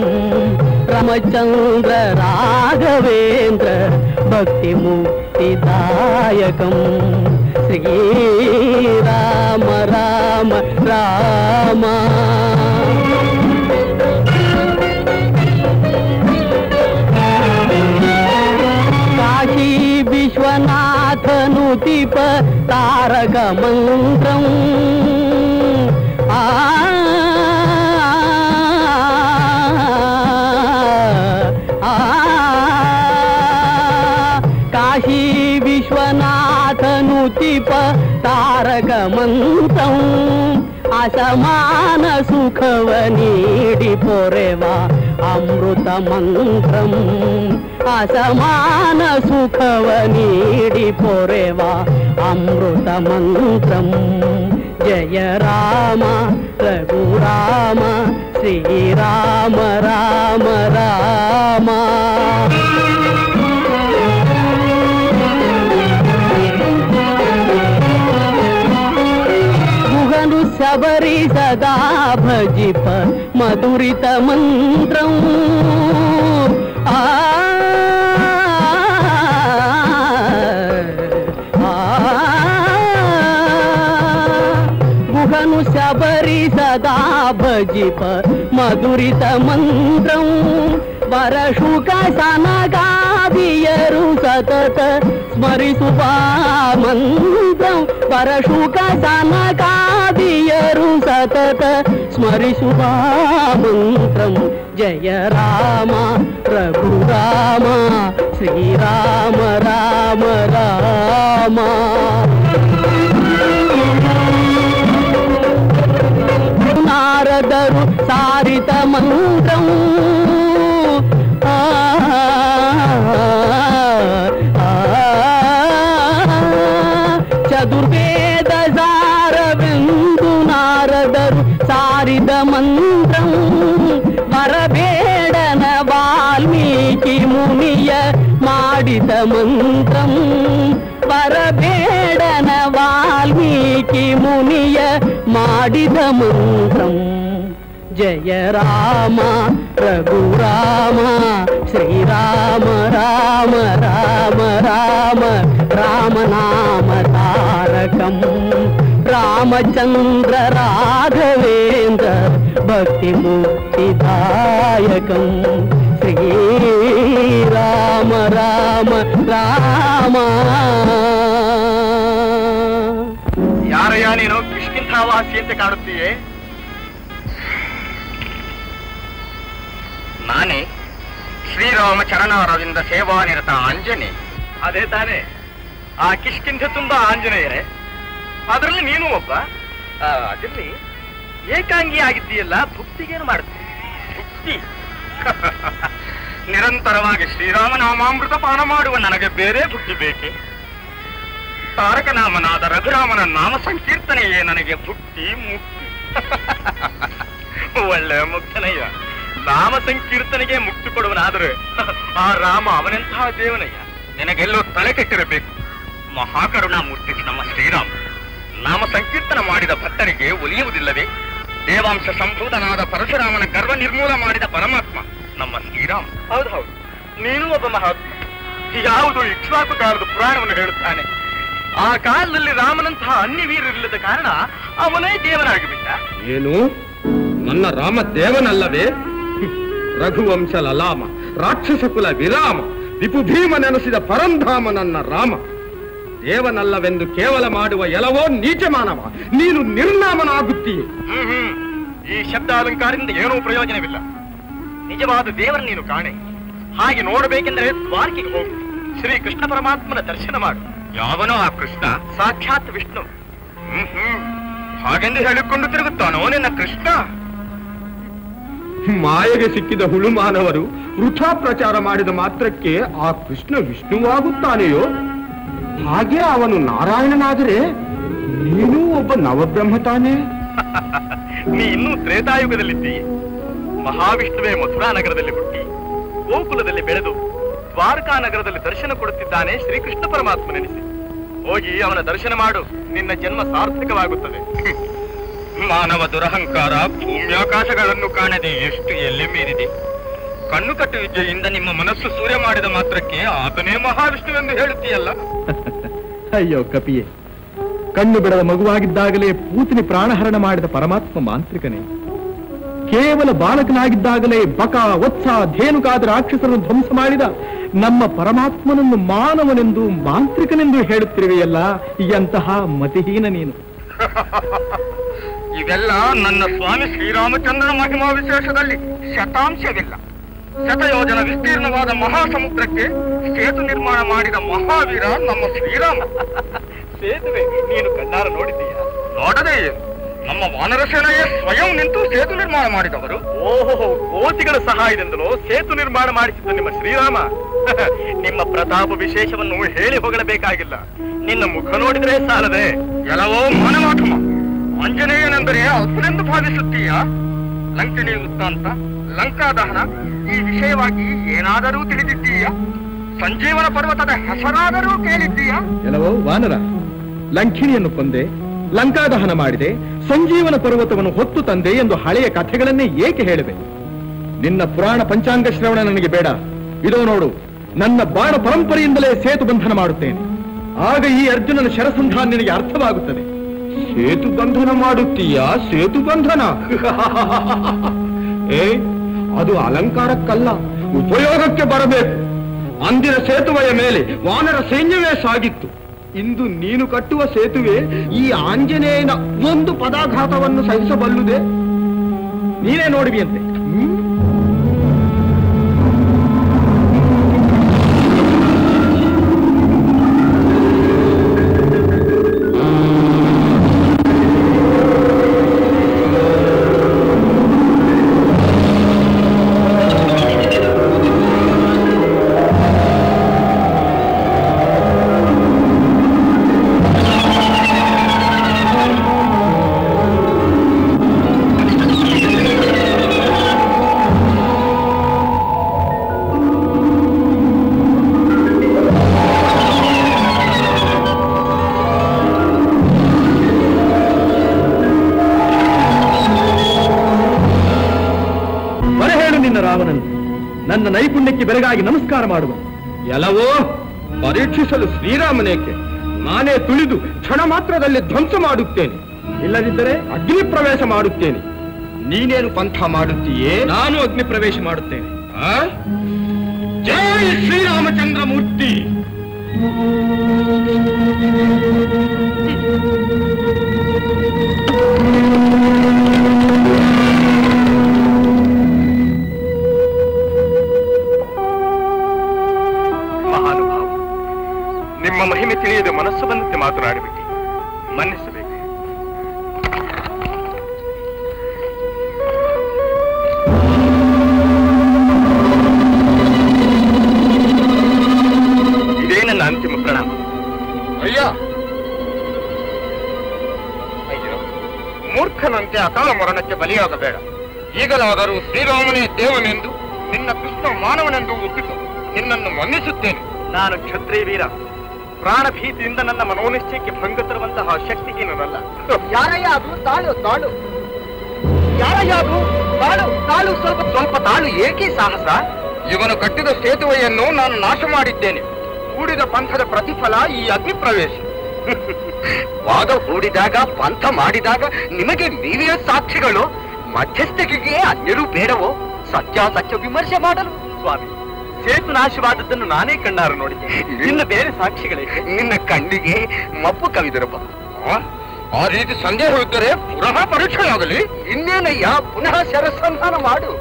ರಾಮಚಂದ್ರ ರಾಘವೇಂದ್ರ ಭಕ್ತಿ ಮುಕ್ತಿದಾಯಕಂ ಶ್ರೀ ರಾಮ ರಾಮ ರಾಮ ಕಾಶಿ ವಿಶ್ವನಾಥನು ತಿಪ ತಾರಕ ಮಂತ್ರಂ ಆ ತಾರಕ ಮಂತ್ರಂ ಅಸಮಾನ ಸುಖವ ನೀಡಿ ಪೊರೆವ ಅಮೃತ ಮಂತ್ರಂ ಅಸಮಾನ ಸುಖವ ನೀಡಿ ಪೊರೆವ ಅಮೃತ ಮಂತ್ರಂ ಜಯ ರಾಮ ರಘುರಾಮ ಶ್ರೀರಾಮ ರಾಮ ರಾಮ ಶಬರಿ ಸದಾ ಭಜಿಪ ಮಧುರಿತ ಮಂತ್ರಂ ಆ ಗುಹನು ಶಬರಿ ಸದಾ ಭಜಿಪ ಮಧುರಿತ ಮಂತ್ರಂ ವರಶುಕ ಸನಗಾದಿಯರು ಸತತ ಸ್ಮರಿಸುವ ಮಂತ್ರಂ ವರಶುಕ ಸನಗಾದಿಯರು सतत स्मरिशुभा मंत्रम जय राम प्रभु राम श्री राम राम राम। नारदरु सारित मंत्रम चतुर्वेद सार बिंदु नारदरु सारिद मंत्रम वरबेडन वाल्मीकि मुनिय माडिद मंत्रम वरबेडन वाल्मीकि मुनिय माडिद मंत्रम जय राम प्रभु राम श्री राम राम राम राम राम नाम तारकम रामचंद्र राघवेंद्र भक्ति मुक्तिदायकम श्री राम राम राम। यारया नीनु कृष्णन वासी अंत काणुत्तीये नाने श्रीराम चरणारविंद सेवानिरत आंजने अदे ताने आ किष्किंधे तुम्बा आंजनेयरे अदरल्ली नीनु ओब्ब अदरल्ली ಏಕಾಂಗಿ ಆಗಿದ್ದೀಯಲ್ಲ ಭಕ್ತಿಗೆ ಏನು ಮಾಡ್ತೀಯ ಭಕ್ತಿ ನಿರಂತರವಾಗಿ ಶ್ರೀರಾಮನಾಮಾಮೃತ ಪಾನ ಮಾಡುವ ನನಗೆ ಬೇರೆ ಭಕ್ತಿ ಬೇಕೆ ತಾರಕನಾಮನಾದ ರಘುರಾಮನ ನಾಮ ಸಂಕೀರ್ತನೆಯೇ ನನಗೆ ಭಕ್ತಿ ಮುಕ್ತಿ ಒಳ್ಳೆ ಮುಕ್ತನಯ್ಯ नाम संकीर्तने मुक्ति कोडुवनादरे आ राम अवनेंत देवनय्य निनगेल्लो तले कट्टिरबेकु महाकरुणामूर्ति नम्म श्रीराम नाम संकीर्तन माडिद भक्तरिगे ಒಲಿಯುವುದಿಲ್ಲವೇ देवांश संपूರ್ಣನಾದ ಪರಶುರಾಮನ ಗರ್ವ ನಿರ್ಮೂಲ ಮಾಡಿದ ಪರಮಾತ್ಮ नम्म श्रीराम। ಹೌದು ಹೌದು ನೀನು ಒಬ್ಬ ಮಹಾತ್ಮ ಯಾವುದು ಇಕ್ಷಾಕು ಕಾಲದ ಪುರಾಣವನ್ನು ಹೇಳುತ್ತಾನೆ ಆ ಕಾಲದಲ್ಲಿ ರಾಮನಂತ ಅನ್ಯ ವೀರರಿಲ್ಲದ ಕಾರಣ ಅವನೇ ದೇವನಾಗಿ ಬಿಟ್ಟ। ಏನು ನನ್ನ ರಾಮ ದೇವನಲ್ಲವೇ रघुवंश ललाम राक्षसकुल विराम विपु भीम नेनसिद परंधाम नन्न राम देवनल्लवेंदु केवल माडुव एलवो नीच मानव नीनु निर्नामनागुत्तीये। ई शब्द अलंकारदिंद एनू प्रयोजनविल्ल निजवाद देवरन्न नीनु काणे हागे नोडबेकेंद्रे द्वारकेगे होगु श्री कृष्ण परमात्मन दर्शन माडु यावनो आ कृष्ण साक्षात् विष्णु हागेंदु हेळिकोंडु तिरुगुत्तानो निन्न कृष्ण। ಮಾಯೆಗೆ ಸಿಕ್ಕಿದ ಹುಳು ಮಾನವರು ವೃಥಾ ಪ್ರಚಾರ ಮಾಡಿದ ಮಾತ್ರಕ್ಕೆ ಆ ಕೃಷ್ಣ ವಿಷ್ಣುವಾಗುತ್ತಾನೆಯೋ ಹಾಗೆ ಅವನು ನಾರಾಯಣನಾದರೆ ನೀನು ಒಬ್ಬ ನವಬ್ರಹ್ಮ ತಾನೆ। ನೀ ಇನ್ನೂ ತ್ರೇತಾಯುಗದಲ್ಲಿದ್ದೀ ಮಹಾವಿಷ್ಣುವೇ ಮಥುರಾ ನಗರದಲ್ಲಿ ಹುಟ್ಟಿ ಗೋಕುಲದಲ್ಲಿ ಬೆಳೆದು ದ್ವಾರಕಾ ನಗರದಲ್ಲಿ ದರ್ಶನ ಕೊಡುತ್ತಿದ್ದಾನೆ ಶ್ರೀಕೃಷ್ಣ ಪರಮಾತ್ಮನೆನಿಸಿ ಹೋಗಿ ಅವನ ದರ್ಶನ ಮಾಡು ನಿನ್ನ ಜನ್ಮ ಸಾರ್ಥಕವಾಗುತ್ತದೆ। ಮಾನವ ದುರಹಂಕಾರ ಭೂಮ್ಯಾಕಾಶಗಳನ್ನು ಕಾಣದೆ ಎಷ್ಟು ಎಲ್ಲಿ ಮೀರಿದೆ ಕಣ್ಣು ಕಟ್ಟು ವಿದ್ಯೆಯಿಂದ ನಿಮ್ಮ ಮನಸ್ಸು ಸೂರೆ ಮಾಡಿದ ಮಾತ್ರಕ್ಕೆ ಆತನೇ ಮಹಾವಿಷ್ಣುವೆಂದು ಹೇಳುತ್ತೀಯಲ್ಲ। ಅಯ್ಯೋ ಕಪಿಯೇ, ಕಣ್ಣು ಬಿಡದ ಮಗುವಾಗಿದ್ದಾಗಲೇ ಪೂತನಿ ಪ್ರಾಣಹರಣ ಮಾಡಿದ ಪರಮಾತ್ಮ ಮಾಂತ್ರಿಕನೇ, ಕೇವಲ ಬಾಲಕನಾಗಿದ್ದಾಗಲೇ ಬಕ ವತ್ಸ ಧೇನುಕಾದ ರಾಕ್ಷಸರನ್ನು ಧ್ವಂಸ ಮಾಡಿದ ನಮ್ಮ ಪರಮಾತ್ಮನನ್ನು ಮಾನವನೆಂದು ಮಾಂತ್ರಿಕನೆಂದು ಹೇಳುತ್ತಿರುವೆಯಲ್ಲ, ಎಂತಹ ಮತಿಹೀನ ನೀನು। ಇವೆಲ್ಲ ನನ್ನ ಸ್ವಾಮಿ ಶ್ರೀರಾಮಚಂದ್ರನ ಮಹಿಮಾ ವಿಶೇಷದಲ್ಲಿ ಶತಾಂಶವಿಲ್ಲ। ಶತಯೋಜನ ವಿಸ್ತೀರ್ಣವಾದ ಮಹಾಸಮುದ್ರಕ್ಕೆ ಸೇತು ನಿರ್ಮಾಣ ಮಾಡಿದ ಮಹಾವೀರ ನಮ್ಮ ಶ್ರೀರಾಮ। ಸೇತುವೆ ನೀನು ಕಣ್ಣಾರ ನೋಡಿದ್ದೀಯ? ನೋಡದೆ ನಮ್ಮ ವಾನರ ಸೇನೆಯೇ ಸ್ವಯಂ ನಿಂತು ಸೇತು ನಿರ್ಮಾಣ ಮಾಡಿದವರು। ಓಹೋ, ಕೋತಿಗಳ ಸಹಾಯದಿಂದಲೋ ಸೇತು ನಿರ್ಮಾಣ ಮಾಡಿಸಿದ ನಿಮ್ಮ ಶ್ರೀರಾಮ। ನಿಮ್ಮ ಪ್ರತಾಪ ವಿಶೇಷವನ್ನು ಹೇಳಿ ಹೊಗಳಬೇಕಾಗಿಲ್ಲ, ನಿನ್ನ ಮುಖ ನೋಡಿದ್ರೆ ಸಾಲದೆ। ಎಲ್ಲವೋ ಮಾನವಾತ್ಮ ಅಂಜನೇಯನೆಂದರೆ ಅಸುರೆಂದು ಭಾವಿಸುತ್ತೀಯಾ? ಲಂಕಿಣಿ ವೃತ್ತಾಂತ, ಲಂಕಾ ದಹನ ಈ ವಿಷಯವಾಗಿ ಏನಾದರೂ ತಿಳಿದಿದ್ದೀಯಾ? ಸಂಜೀವನ ಪರ್ವತದ ಹೆಸರಾದರೂ ಕೇಳಿದ್ದೀಯಾ? ಎಲ್ಲವೋ ವಾನರ, ಲಂಕಿಣಿಯನ್ನು ಕೊಂದೆ, ಲಂಕಾ ದಹನ ಮಾಡಿದೆ, ಸಂಜೀವನ ಪರ್ವತವನ್ನು ಹೊತ್ತು ತಂದೆ ಎಂದು ಹಳೆಯ ಕಥೆಗಳನ್ನೇ ಏಕೆ ಹೇಳುವೆ? ನಿನ್ನ ಪುರಾಣ ಪಂಚಾಂಗ ಶ್ರವಣ ನನಗೆ ಬೇಡ। ಇದೋ ನೋಡು, ನನ್ನ ಬಾಣ ಪರಂಪರೆಯಿಂದಲೇ ಸೇತು ಬಂಧನ ಮಾಡುತ್ತೇನೆ, ಆಗ ಈ ಅರ್ಜುನನ ಶರಸಂಧಾನ ನಿನಗೆ ಅರ್ಥವಾಗುತ್ತದೆ। ಸೇತು ಬಂಧನ ಮಾಡುತ್ತೀಯಾ? ಸೇತು ಬಂಧನ ಏ, ಅದು ಅಲಂಕಾರಕ್ಕಲ್ಲ, ಉಪಯೋಗಕ್ಕೆ ಬರಬೇಕು। ಅಂದಿನ ಸೇತುವೆಯ ಮೇಲೆ ವಾನರ ಸೈನ್ಯವೇ ಸಾಗಿತ್ತು, ಇಂದು ನೀನು ಕಟ್ಟುವ ಸೇತುವೆ ಈ ಆಂಜನೇಯನ ಒಂದು ಪದಾಘಾತವನ್ನು ಸಹಿಸಬಲ್ಲುದೆ? ನೀನೇ ನೋಡುವಿಯಂತೆ. नैपुण्यक्के बेरेगागि नमस्कार माडुव एलवो परीक्षिसलु श्रीरामनेके नाने तुळिदु क्षण मात्रदल्लि ध्वंस माडुत्तेने इल्लदिद्दरे अग्नि प्रवेश माडुत्तेने नीनेनु पंथ माडुत्तीये नानु अग्नि प्रवेश माडुत्तेने आ जय श्रीरामचंद्र मूर्ति महिमे ತಿಳಿಯದ ಮನಸ್ಸು ಬಂದಂತೆ ಮಾತನಾಡಿಬಿಟ್ಟಿ ಮನ್ನಿಸಬೇಕು. ಇದೇ ನನ್ನ ಅಂತಿಮ ಪ್ರಣಾಮ. ಅಯ್ಯ ಅಯ್ಯೋ, ಮೂರ್ಖನಂತೆ ಅಕಾಲ ಮರಣಕ್ಕೆ ಬಲಿಯಾಗಬೇಡ. ಈಗಲಾದರೂ ಶ್ರೀರಾಮನೇ ದೇವನೆಂದು, ನಿನ್ನ ಕೃಷ್ಣ ಮಾನವನೆಂದು ಒಪ್ಪಿತು ನಿನ್ನನ್ನು ಮನ್ನಿಸುತ್ತೇನೆ. ನಾನು ಕ್ಷತ್ರಿಯ ವೀರ, ಪ್ರಾಣಭೀತಿಯಿಂದ ನನ್ನ ಮನೋನಿಶ್ಚಯಕ್ಕೆ ಭಂಗ ತರುವಂತಹ ಶಕ್ತಿಗೆ ನನ್ನಲ್ಲ. ಯಾರಯ್ಯಾದು ತಾಳು ತಾಳು ಯಾರಯ್ಯಾದು ತಾಳು ತಾಳು ಸ್ವಲ್ಪ ಸ್ವಲ್ಪ ತಾಳು. ಏಕೆ ಸಾಹಸ? ಇವನು ಕಟ್ಟಿದ ಸೇತುವೆಯನ್ನು ನಾನು ನಾಶ ಮಾಡಿದ್ದೇನೆ. ಹೂಡಿದ ಪಂಥದ ಪ್ರತಿಫಲ ಈ ಅಗ್ನಿ ಪ್ರವೇಶ. ವಾದ ಹೂಡಿದಾಗ, ಪಂಥ ಮಾಡಿದಾಗ ನಿಮಗೆ ನೀವೇ ಸಾಕ್ಷಿಗಳು. ಮಧ್ಯಸ್ಥಿಕೆಗೆ ಅನ್ಯರು ಬೇಡವೋ? ಸತ್ಯಾಸತ್ಯ ವಿಮರ್ಶೆ ಮಾಡಲು ಸ್ವಾಮಿ, ಸೇತು ನಾಶವಾದದ್ದನ್ನು ನಾನೇ ಕಣ್ಣಾರು ನೋಡಿದ್ದೆ. ನಿನ್ನ ಬೇರೆ ಸಾಕ್ಷಿಗಳೇ? ನಿನ್ನ ಕಣ್ಣಿಗೆ ಮಪ್ಪು ಕವಿದರಪ್ಪ. ಆ ರೀತಿ ಸಂದೇಹವಿದ್ದರೆ ಪುನಃ ಪರೀಕ್ಷೆಯಾಗಲಿ. ಇನ್ನೇನಯ್ಯ, ಪುನಃ ಶರಸಂಧಾನ ಮಾಡು.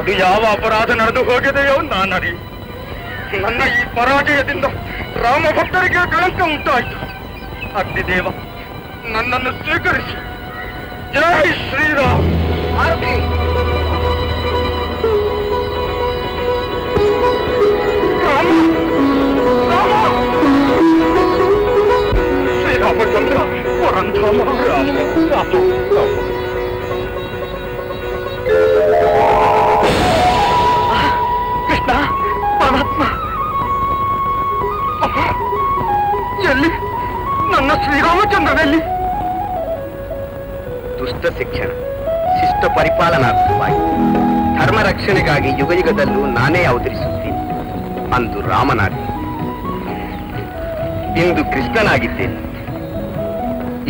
ಅದು ಯಾವ ಅಪರಾಧ ನಡೆದು ಹೋಗಿದೆಯೋ ನಾನರಿ. ನನ್ನ ಈ ಪರಾಜಯದಿಂದ ರಾಮ ಭಕ್ತರಿಗೆ ಕಳಂಕ ಉಂಟಾಯಿತು. ಅಗ್ನಿದೇವ, ನನ್ನನ್ನು ಸ್ವೀಕರಿಸಿ. ಜೈ ಶ್ರೀರಾಮ್. ಆರತಿ. ರಾಮ ರಾಮ ಶ್ರೀರಾಮಚಂದ್ರ ಪರಂಧಾಮ ರಾಮ ರಾಮ ರಾಮ. ನನ್ನ ಶ್ರೀರಾಮಚಂದ್ರನಲ್ಲಿ ದುಷ್ಟ ಶಿಕ್ಷಣ, ಶಿಷ್ಟ ಪರಿಪಾಲನಾರ್ಥವಾಗಿ ಧರ್ಮ ರಕ್ಷಣೆಗಾಗಿ ಯುಗಯುಗದಲ್ಲೂ ನಾನೇ ಅವತರಿಸುತ್ತೇನೆ. ಅಂದು ರಾಮನಾಗಿ, ಇಂದು ಕೃಷ್ಣನಾಗಿದ್ದೇನೆ.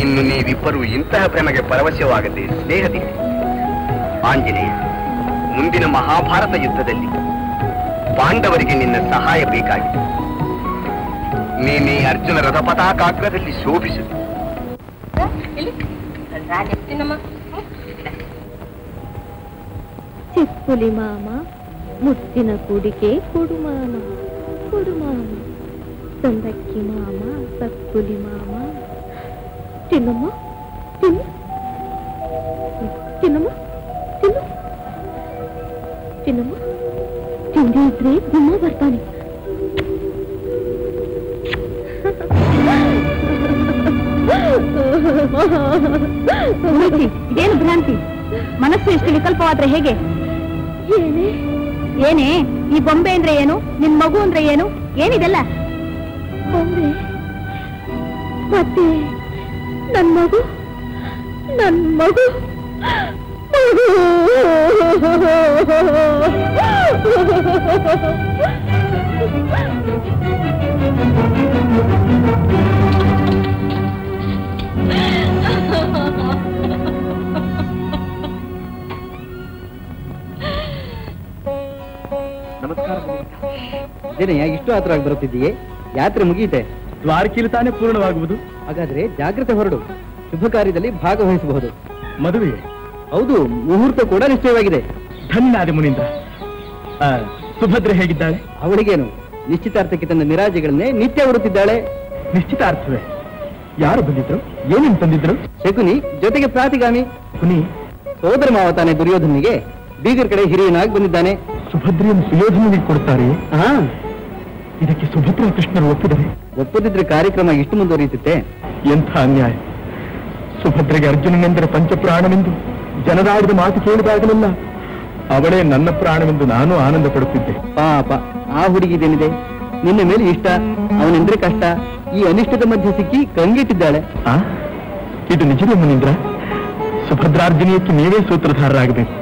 ಇನ್ನು ನೀವಿಬ್ಬರು ಇಂತಹ ಪ್ರೇಮಗೆ ಪರವಶವಾಗದೆ ಸ್ನೇಹದಿದೆ. ಆಂಜನೇಯ, ಮುಂದಿನ ಮಹಾಭಾರತ ಯುದ್ಧದಲ್ಲಿ ಪಾಂಡವರಿಗೆ ನಿನ್ನ ಸಹಾಯ ಬೇಕಾಗಿದೆ. ನೀನೇ ಅರ್ಜುನ ರಥ ಪತಾಕಾಗ್ರದಲ್ಲಿ ಶೋಭಿಸಿದೆ. ಹುಲಿ ಮಾಮ ಮುತ್ತಿನ ಕುಡಿಕೆ ಕೊಡು ಮಾಮ ಕೊಡು ಮಾಮ ತಂದಕ್ಕಿ ಮಾಮ ಸಕ್ಕುಲಿ ಮಾಮ ತಿನ್ನಮ್ಮ ತಿನ್ನು ತಿನ್ನಮ್ಮ ತಿನ್ನು ತಿನ್ನಮ್ಮ ತಿಂದೇ ಇದ್ರೆ ಗುಮ್ಮ ಬರ್ತಾನೆ. ಏನು ಭ್ರಾಂತಿ, ಮನಸ್ಸು ಎಷ್ಟು ವಿಕಲ್ಪವಾದ್ರೆ ಹೇಗೆ? ಏನೇ ಈ ಬೊಂಬೆ ಅಂದ್ರೆ ಏನು, ನಿನ್ ಮಗು ಅಂದ್ರೆ ಏನು, ಏನಿದೆಲ್ಲ? ಬೊಂಬೆ ಮತ್ತೆ ನನ್ ಮಗು, ನನ್ ಮಗು ನಮಸ್ಕಾರ. ಇಷ್ಟು ಆತರಾಗಿ ಬರುತ್ತಿದ್ದೀಯೇ? ಯಾತ್ರೆ ಮುಗಿಯಿತೆ, ದ್ವಾರಕೀಲಿ ತಾನೇ ಪೂರ್ಣವಾಗುವುದು. ಹಾಗಾದ್ರೆ ಜಾಗ್ರತೆ ಹೊರಡು, ಶುಭ ಕಾರ್ಯದಲ್ಲಿ ಭಾಗವಹಿಸಬಹುದು. ಮದುವೆ? ಹೌದು, ಮುಹೂರ್ತ ಕೂಡ ನಿಶ್ಚಯವಾಗಿದೆ. ಧನ್ಯನಾದೆ ಮುನಿಂದ್ರ. ಸುಭದ್ರೆ ಹೇಗಿದ್ದಾಳೆ? ಅವಳಿಗೇನು, ನಿಶ್ಚಿತಾರ್ಥಕ್ಕೆ ತನ್ನ ನಿರಾಜೆಗಳನ್ನೇ ನಿತ್ಯ ಹೊರುತ್ತಿದ್ದಾಳೆ. ನಿಶ್ಚಿತಾರ್ಥವೇ? ಯಾರು ಬಂದಿದ್ರು, ಏನೇನು ತಂದಿದ್ರು? ಶಕುನಿ ಜೊತೆಗೆ ಪ್ರಾತಿಗಾಮಿ. ಕುನಿ ಸೋದರ ಮಾವ ತಾನೆ ದುರ್ಯೋಧನಿಗೆ, ಬೀಗರ್ ಕಡೆ ಹಿರಿಯನಾಗಿ ಬಂದಿದ್ದಾನೆ. ಸುಭದ್ರೆಯನ್ನು ಸುಯೋಧನಿಗೆ ಕೊಡ್ತಾರೆ. ಹಾ, ಇದಕ್ಕೆ ಸುಭದ್ರ ಕೃಷ್ಣರು ಒಪ್ಪಿದರೆ? ಒಪ್ಪದಿದ್ರೆ ಕಾರ್ಯಕ್ರಮ ಎಷ್ಟು ಮುಂದುವರಿಯುತ್ತೆ? ಎಂಥ ಅನ್ಯಾಯ! ಸುಭದ್ರೆಗೆ ಅರ್ಜುನನೆಂದರೆ ಪಂಚಪ್ರಾಣವೆಂದು ಜನರಾಡಿದ ಮಾತು ಕೇಳಿದಾಗಲಿಲ್ಲ. ಅವಳೇ ನನ್ನ ಪ್ರಾಣವೆಂದು ನಾನು ಆನಂದ ಪಡುತ್ತಿದ್ದೆ. ಪಾಪ, ಆ ಹುಡುಗಿದೇನಿದೆ, ನಿನ್ನ ಮೇಲೆ ಇಷ್ಟ, ಅವನೆಂದ್ರೆ ಕಷ್ಟ, ಈ ಅನಿಷ್ಟದ ಮಧ್ಯೆ ಸಿಕ್ಕಿ ಕಂಗೆಟ್ಟಿದ್ದಾಳೆ. ಆ, ಇದು ನಿಜವೇ ಮುನೀಂದ್ರ? ಸುಭದ್ರಾರ್ಜುನಿಯಕ್ಕೆ ನೀವೇ ಸೂತ್ರಧಾರರಾಗಬೇಕು.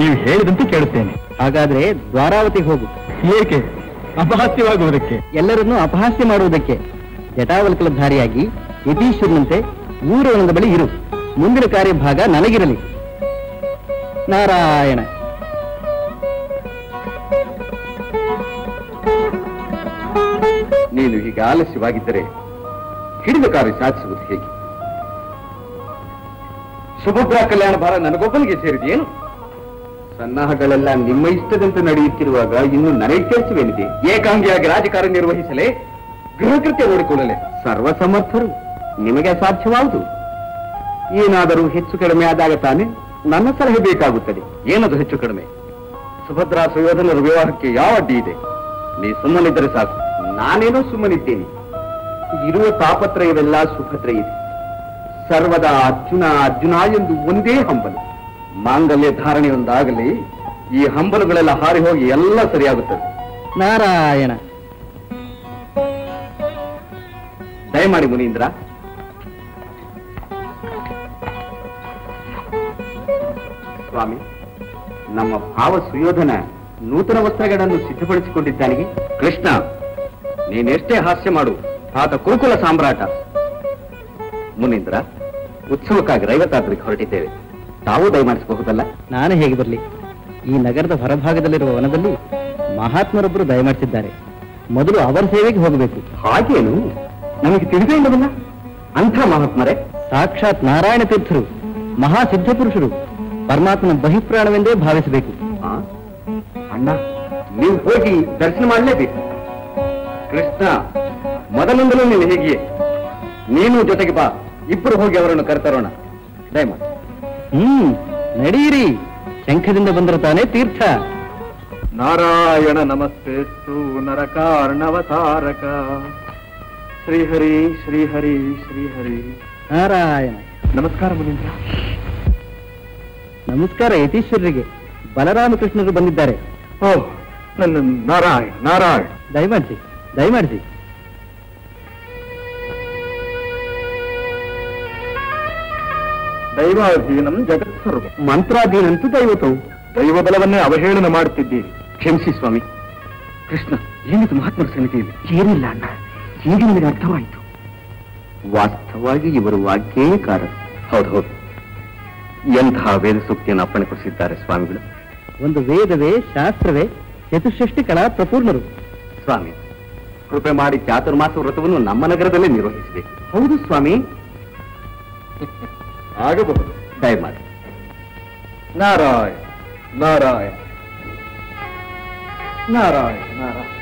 ನೀವು ಹೇಳಿದಂತೆ ಕೇಳುತ್ತೇನೆ. ಹಾಗಾದ್ರೆ ದ್ವಾರಾವತಿಗೆ ಹೋಗು. ಏಕೆ? ಅಪಹಾಸ್ಯವಾಗುವುದಕ್ಕೆ, ಎಲ್ಲರನ್ನೂ ಅಪಹಾಸ್ಯ ಮಾಡುವುದಕ್ಕೆ. ಜಟಾವಲ್ಕಲಧಾರಿಯಾಗಿ ಯತೀಶ್ವರನಂತೆ ಊರವನದ ಬಳಿ ಇರು. ಮುಂದಿನ ಕಾರ್ಯಭಾಗ ನನಗಿರಲಿ. ನಾರಾಯಣ. ನೀನು ಹೀಗೆ ಆಲಸ್ಯವಾಗಿದ್ದರೆ ಹಿಡಿದ ಕಾರ್ಯ ಸಾಧಿಸುವುದು ಹೇಗೆ? ಸುಭದ್ರಾ ಕಲ್ಯಾಣ ಭಾರ ನನಗೊಬ್ಬನಿಗೆ ಸೇರಿದೆಯೇನು? ಸನ್ನಾಹಗಳೆಲ್ಲ ನಿಮ್ಮ ಇಷ್ಟದಂತೆ ನಡೆಯುತ್ತಿರುವಾಗ ಇನ್ನು ನನಗೆ ಕೆಲಸವೇನಿದೆ? ಏಕಾಂಗಿಯಾಗಿ ರಾಜಕಾರ್ಯ ನಿರ್ವಹಿಸಲೇ, ಗೃಹಕೃತ್ಯ ನೋಡಿಕೊಳ್ಳಲೆ ಸರ್ವಸಮರ್ಥರು. ನಿಮಗೆ ಸಾಧ್ಯವಾಗುವುದು. ಏನಾದರೂ ಹೆಚ್ಚು ಕಡಿಮೆ ಆದಾಗ ತಾನೆ ನನ್ನ ಸಲಹೆ ಬೇಕಾಗುತ್ತದೆ. ಏನದು ಹೆಚ್ಚು ಕಡಿಮೆ? ಸುಭದ್ರಾ ಸುಯೋಧನರ ವಿವಾಹಕ್ಕೆ ಯಾವ ಅಡ್ಡಿ ಇದೆ? ನೀ ಸುಮ್ಮನಿದ್ದರೆ ಸಾಕು. ನಾನೇನೋ ಸುಮ್ಮನಿದ್ದೇನೆ. ಇರುವ ತಾಪತ್ರಯವೆಲ್ಲ ಸುಭದ್ರ ಇದೆ. ಸರ್ವದಾ ಅರ್ಜುನ ಅರ್ಜುನ ಎಂದು ಒಂದೇ ಹಂಬಲು. ಮಾಂಗಲ್ಯ ಧಾರಣೆಯೊಂದಾಗಲಿ, ಈ ಹಂಬಲುಗಳೆಲ್ಲ ಹಾರಿ ಹೋಗಿ ಎಲ್ಲ ಸರಿಯಾಗುತ್ತದೆ. ನಾರಾಯಣ. ದಯಮಾಡಿ ಮುನೀಂದ್ರ, ಸ್ವಾಮಿ, ನಮ್ಮ ಭಾವ ಸುಯೋಧನ ನೂತನ ವಸ್ತ್ರಗಳನ್ನು ಸಿದ್ಧಪಡಿಸಿಕೊಂಡಿದ್ದಾನೆ. ಕೃಷ್ಣ, ನೀನೆಷ್ಟೇ ಹಾಸ್ಯ ಮಾಡು, ಆತ ಕುರುಕುಲ ಸಾಮ್ರಾಟ. ಮುನೀಂದ್ರ, ಉತ್ಸವಕ್ಕಾಗಿ ರೈವತಾದ್ರಿಗೆ ಹೊರಟಿದ್ದೇವೆ. ತಾವೂ ದಯಮಾಡಿಸಬಹುದಲ್ಲ? ನಾನು ಹೇಗೆ ಬರಲಿ? ಈ ನಗರದ ಹೊರಭಾಗದಲ್ಲಿರುವ ವನದಲ್ಲಿ ಮಹಾತ್ಮರೊಬ್ಬರು ದಯಮಾಡಿಸಿದ್ದಾರೆ. ಮೊದಲು ಅವರ ಸೇವೆಗೆ ಹೋಗಬೇಕು. ಹಾಗೇನು? ನಮಗೆ ತಿಳಿದೇ ಇಲ್ಲವಲ್ಲ. ಅಂಥ ಮಹಾತ್ಮರೇ ಸಾಕ್ಷಾತ್ ನಾರಾಯಣ ತೀರ್ಥರು, ಮಹಾಸಿದ್ಧ ಪುರುಷರು. ಪರಮಾತ್ಮನ ಬಹಿಪ್ರಾಣವೆಂದೇ ಭಾವಿಸಬೇಕು. ಅಣ್ಣ, ನೀವು ಹೋಗಿ ದರ್ಶನ ಮಾಡಲೇಬೇಕು. ಕೃಷ್ಣ, ಮೊದಲಿಂದಲೂ ನೀನು ಹೇಗಿಯೇ, ನೀನು ಜೊತೆಗೆ ಬಾ. ಇಬ್ಬರು ಹೋಗಿ ಅವರನ್ನು ಕರೆತರೋಣ. ದಯಮಾಡಿ. ಹ್ಮ್, ನಡೆಯಿರಿ. ಶಂಖದಿಂದ ಬಂದರೆ ತಾನೇ ತೀರ್ಥ. ನಾರಾಯಣ ನಮಸ್ತೆ ಸ್ತು ನರಕಾರ್ಣವತಾರಕ. ಶ್ರೀಹರಿ ಶ್ರೀಹರಿ ಶ್ರೀಹರಿ ನಾರಾಯಣ. ನಮಸ್ಕಾರ ಮುನೀಂದ್ರ. ನಮಸ್ಕಾರ ಯತೀಶ್ವರರಿಗೆ. ಬಲರಾಮಕೃಷ್ಣರು ಬಂದಿದ್ದಾರೆ. ಓ ನನ್ನ ನಾರಾಯಣ ನಾರಾಯಣ. ದಯಮಾಡಿಸಿ ದಯಮಾಡಿಸಿ. ದೈವಾಧೀನಂ ಜಗತ್ಸರ್ವ ಮಂತ್ರಾಧೀನಂತೂ ದೈವತವು. ದೈವ ಬಲವನ್ನೇ ಅವಹೇಳನ ಮಾಡುತ್ತಿದ್ದೀರಿ. ಕ್ಷಮಿಸಿ ಸ್ವಾಮಿ. ಕೃಷ್ಣ, ಏನಿದು ಮಹಾತ್ಮರ ಸಂಗತಿಯಲ್ಲಿ? ಏನಿಲ್ಲ ಅಣ್ಣ, ಈಗ ನನಗೆ ಅರ್ಥವಾಯಿತು. ವಾಸ್ತವವಾಗಿ ಇವರು ವಾಕ್ಯೇಕಾರ. ಹೌದು ಹೌದು, ಎಂತಹ ವೇದ ಸೂಕ್ತಿಯನ್ನು ಅಪ್ಪಣೆ ಕೊಡಿಸಿದ್ದಾರೆ ಸ್ವಾಮಿಗಳು. ಒಂದು ವೇದವೇ ಶಾಸ್ತ್ರವೇ ಚತುಷ್ಟಿ ಕಲಾ ಪ್ರಪೂರ್ಣರು. ಸ್ವಾಮಿ, ಕೃಪೆ ಮಾಡಿ ಚಾತುರ್ಮಾಸ ವ್ರತವನ್ನು ನಮ್ಮ ನಗರದಲ್ಲೇ ನಿರ್ವಹಿಸಬೇಕು. ಹೌದು ಸ್ವಾಮಿ, ಆಗಬಹುದು. ದಯಮಾಡಿ. ನಾರಾಯಣ नारायण नारायण नारायण।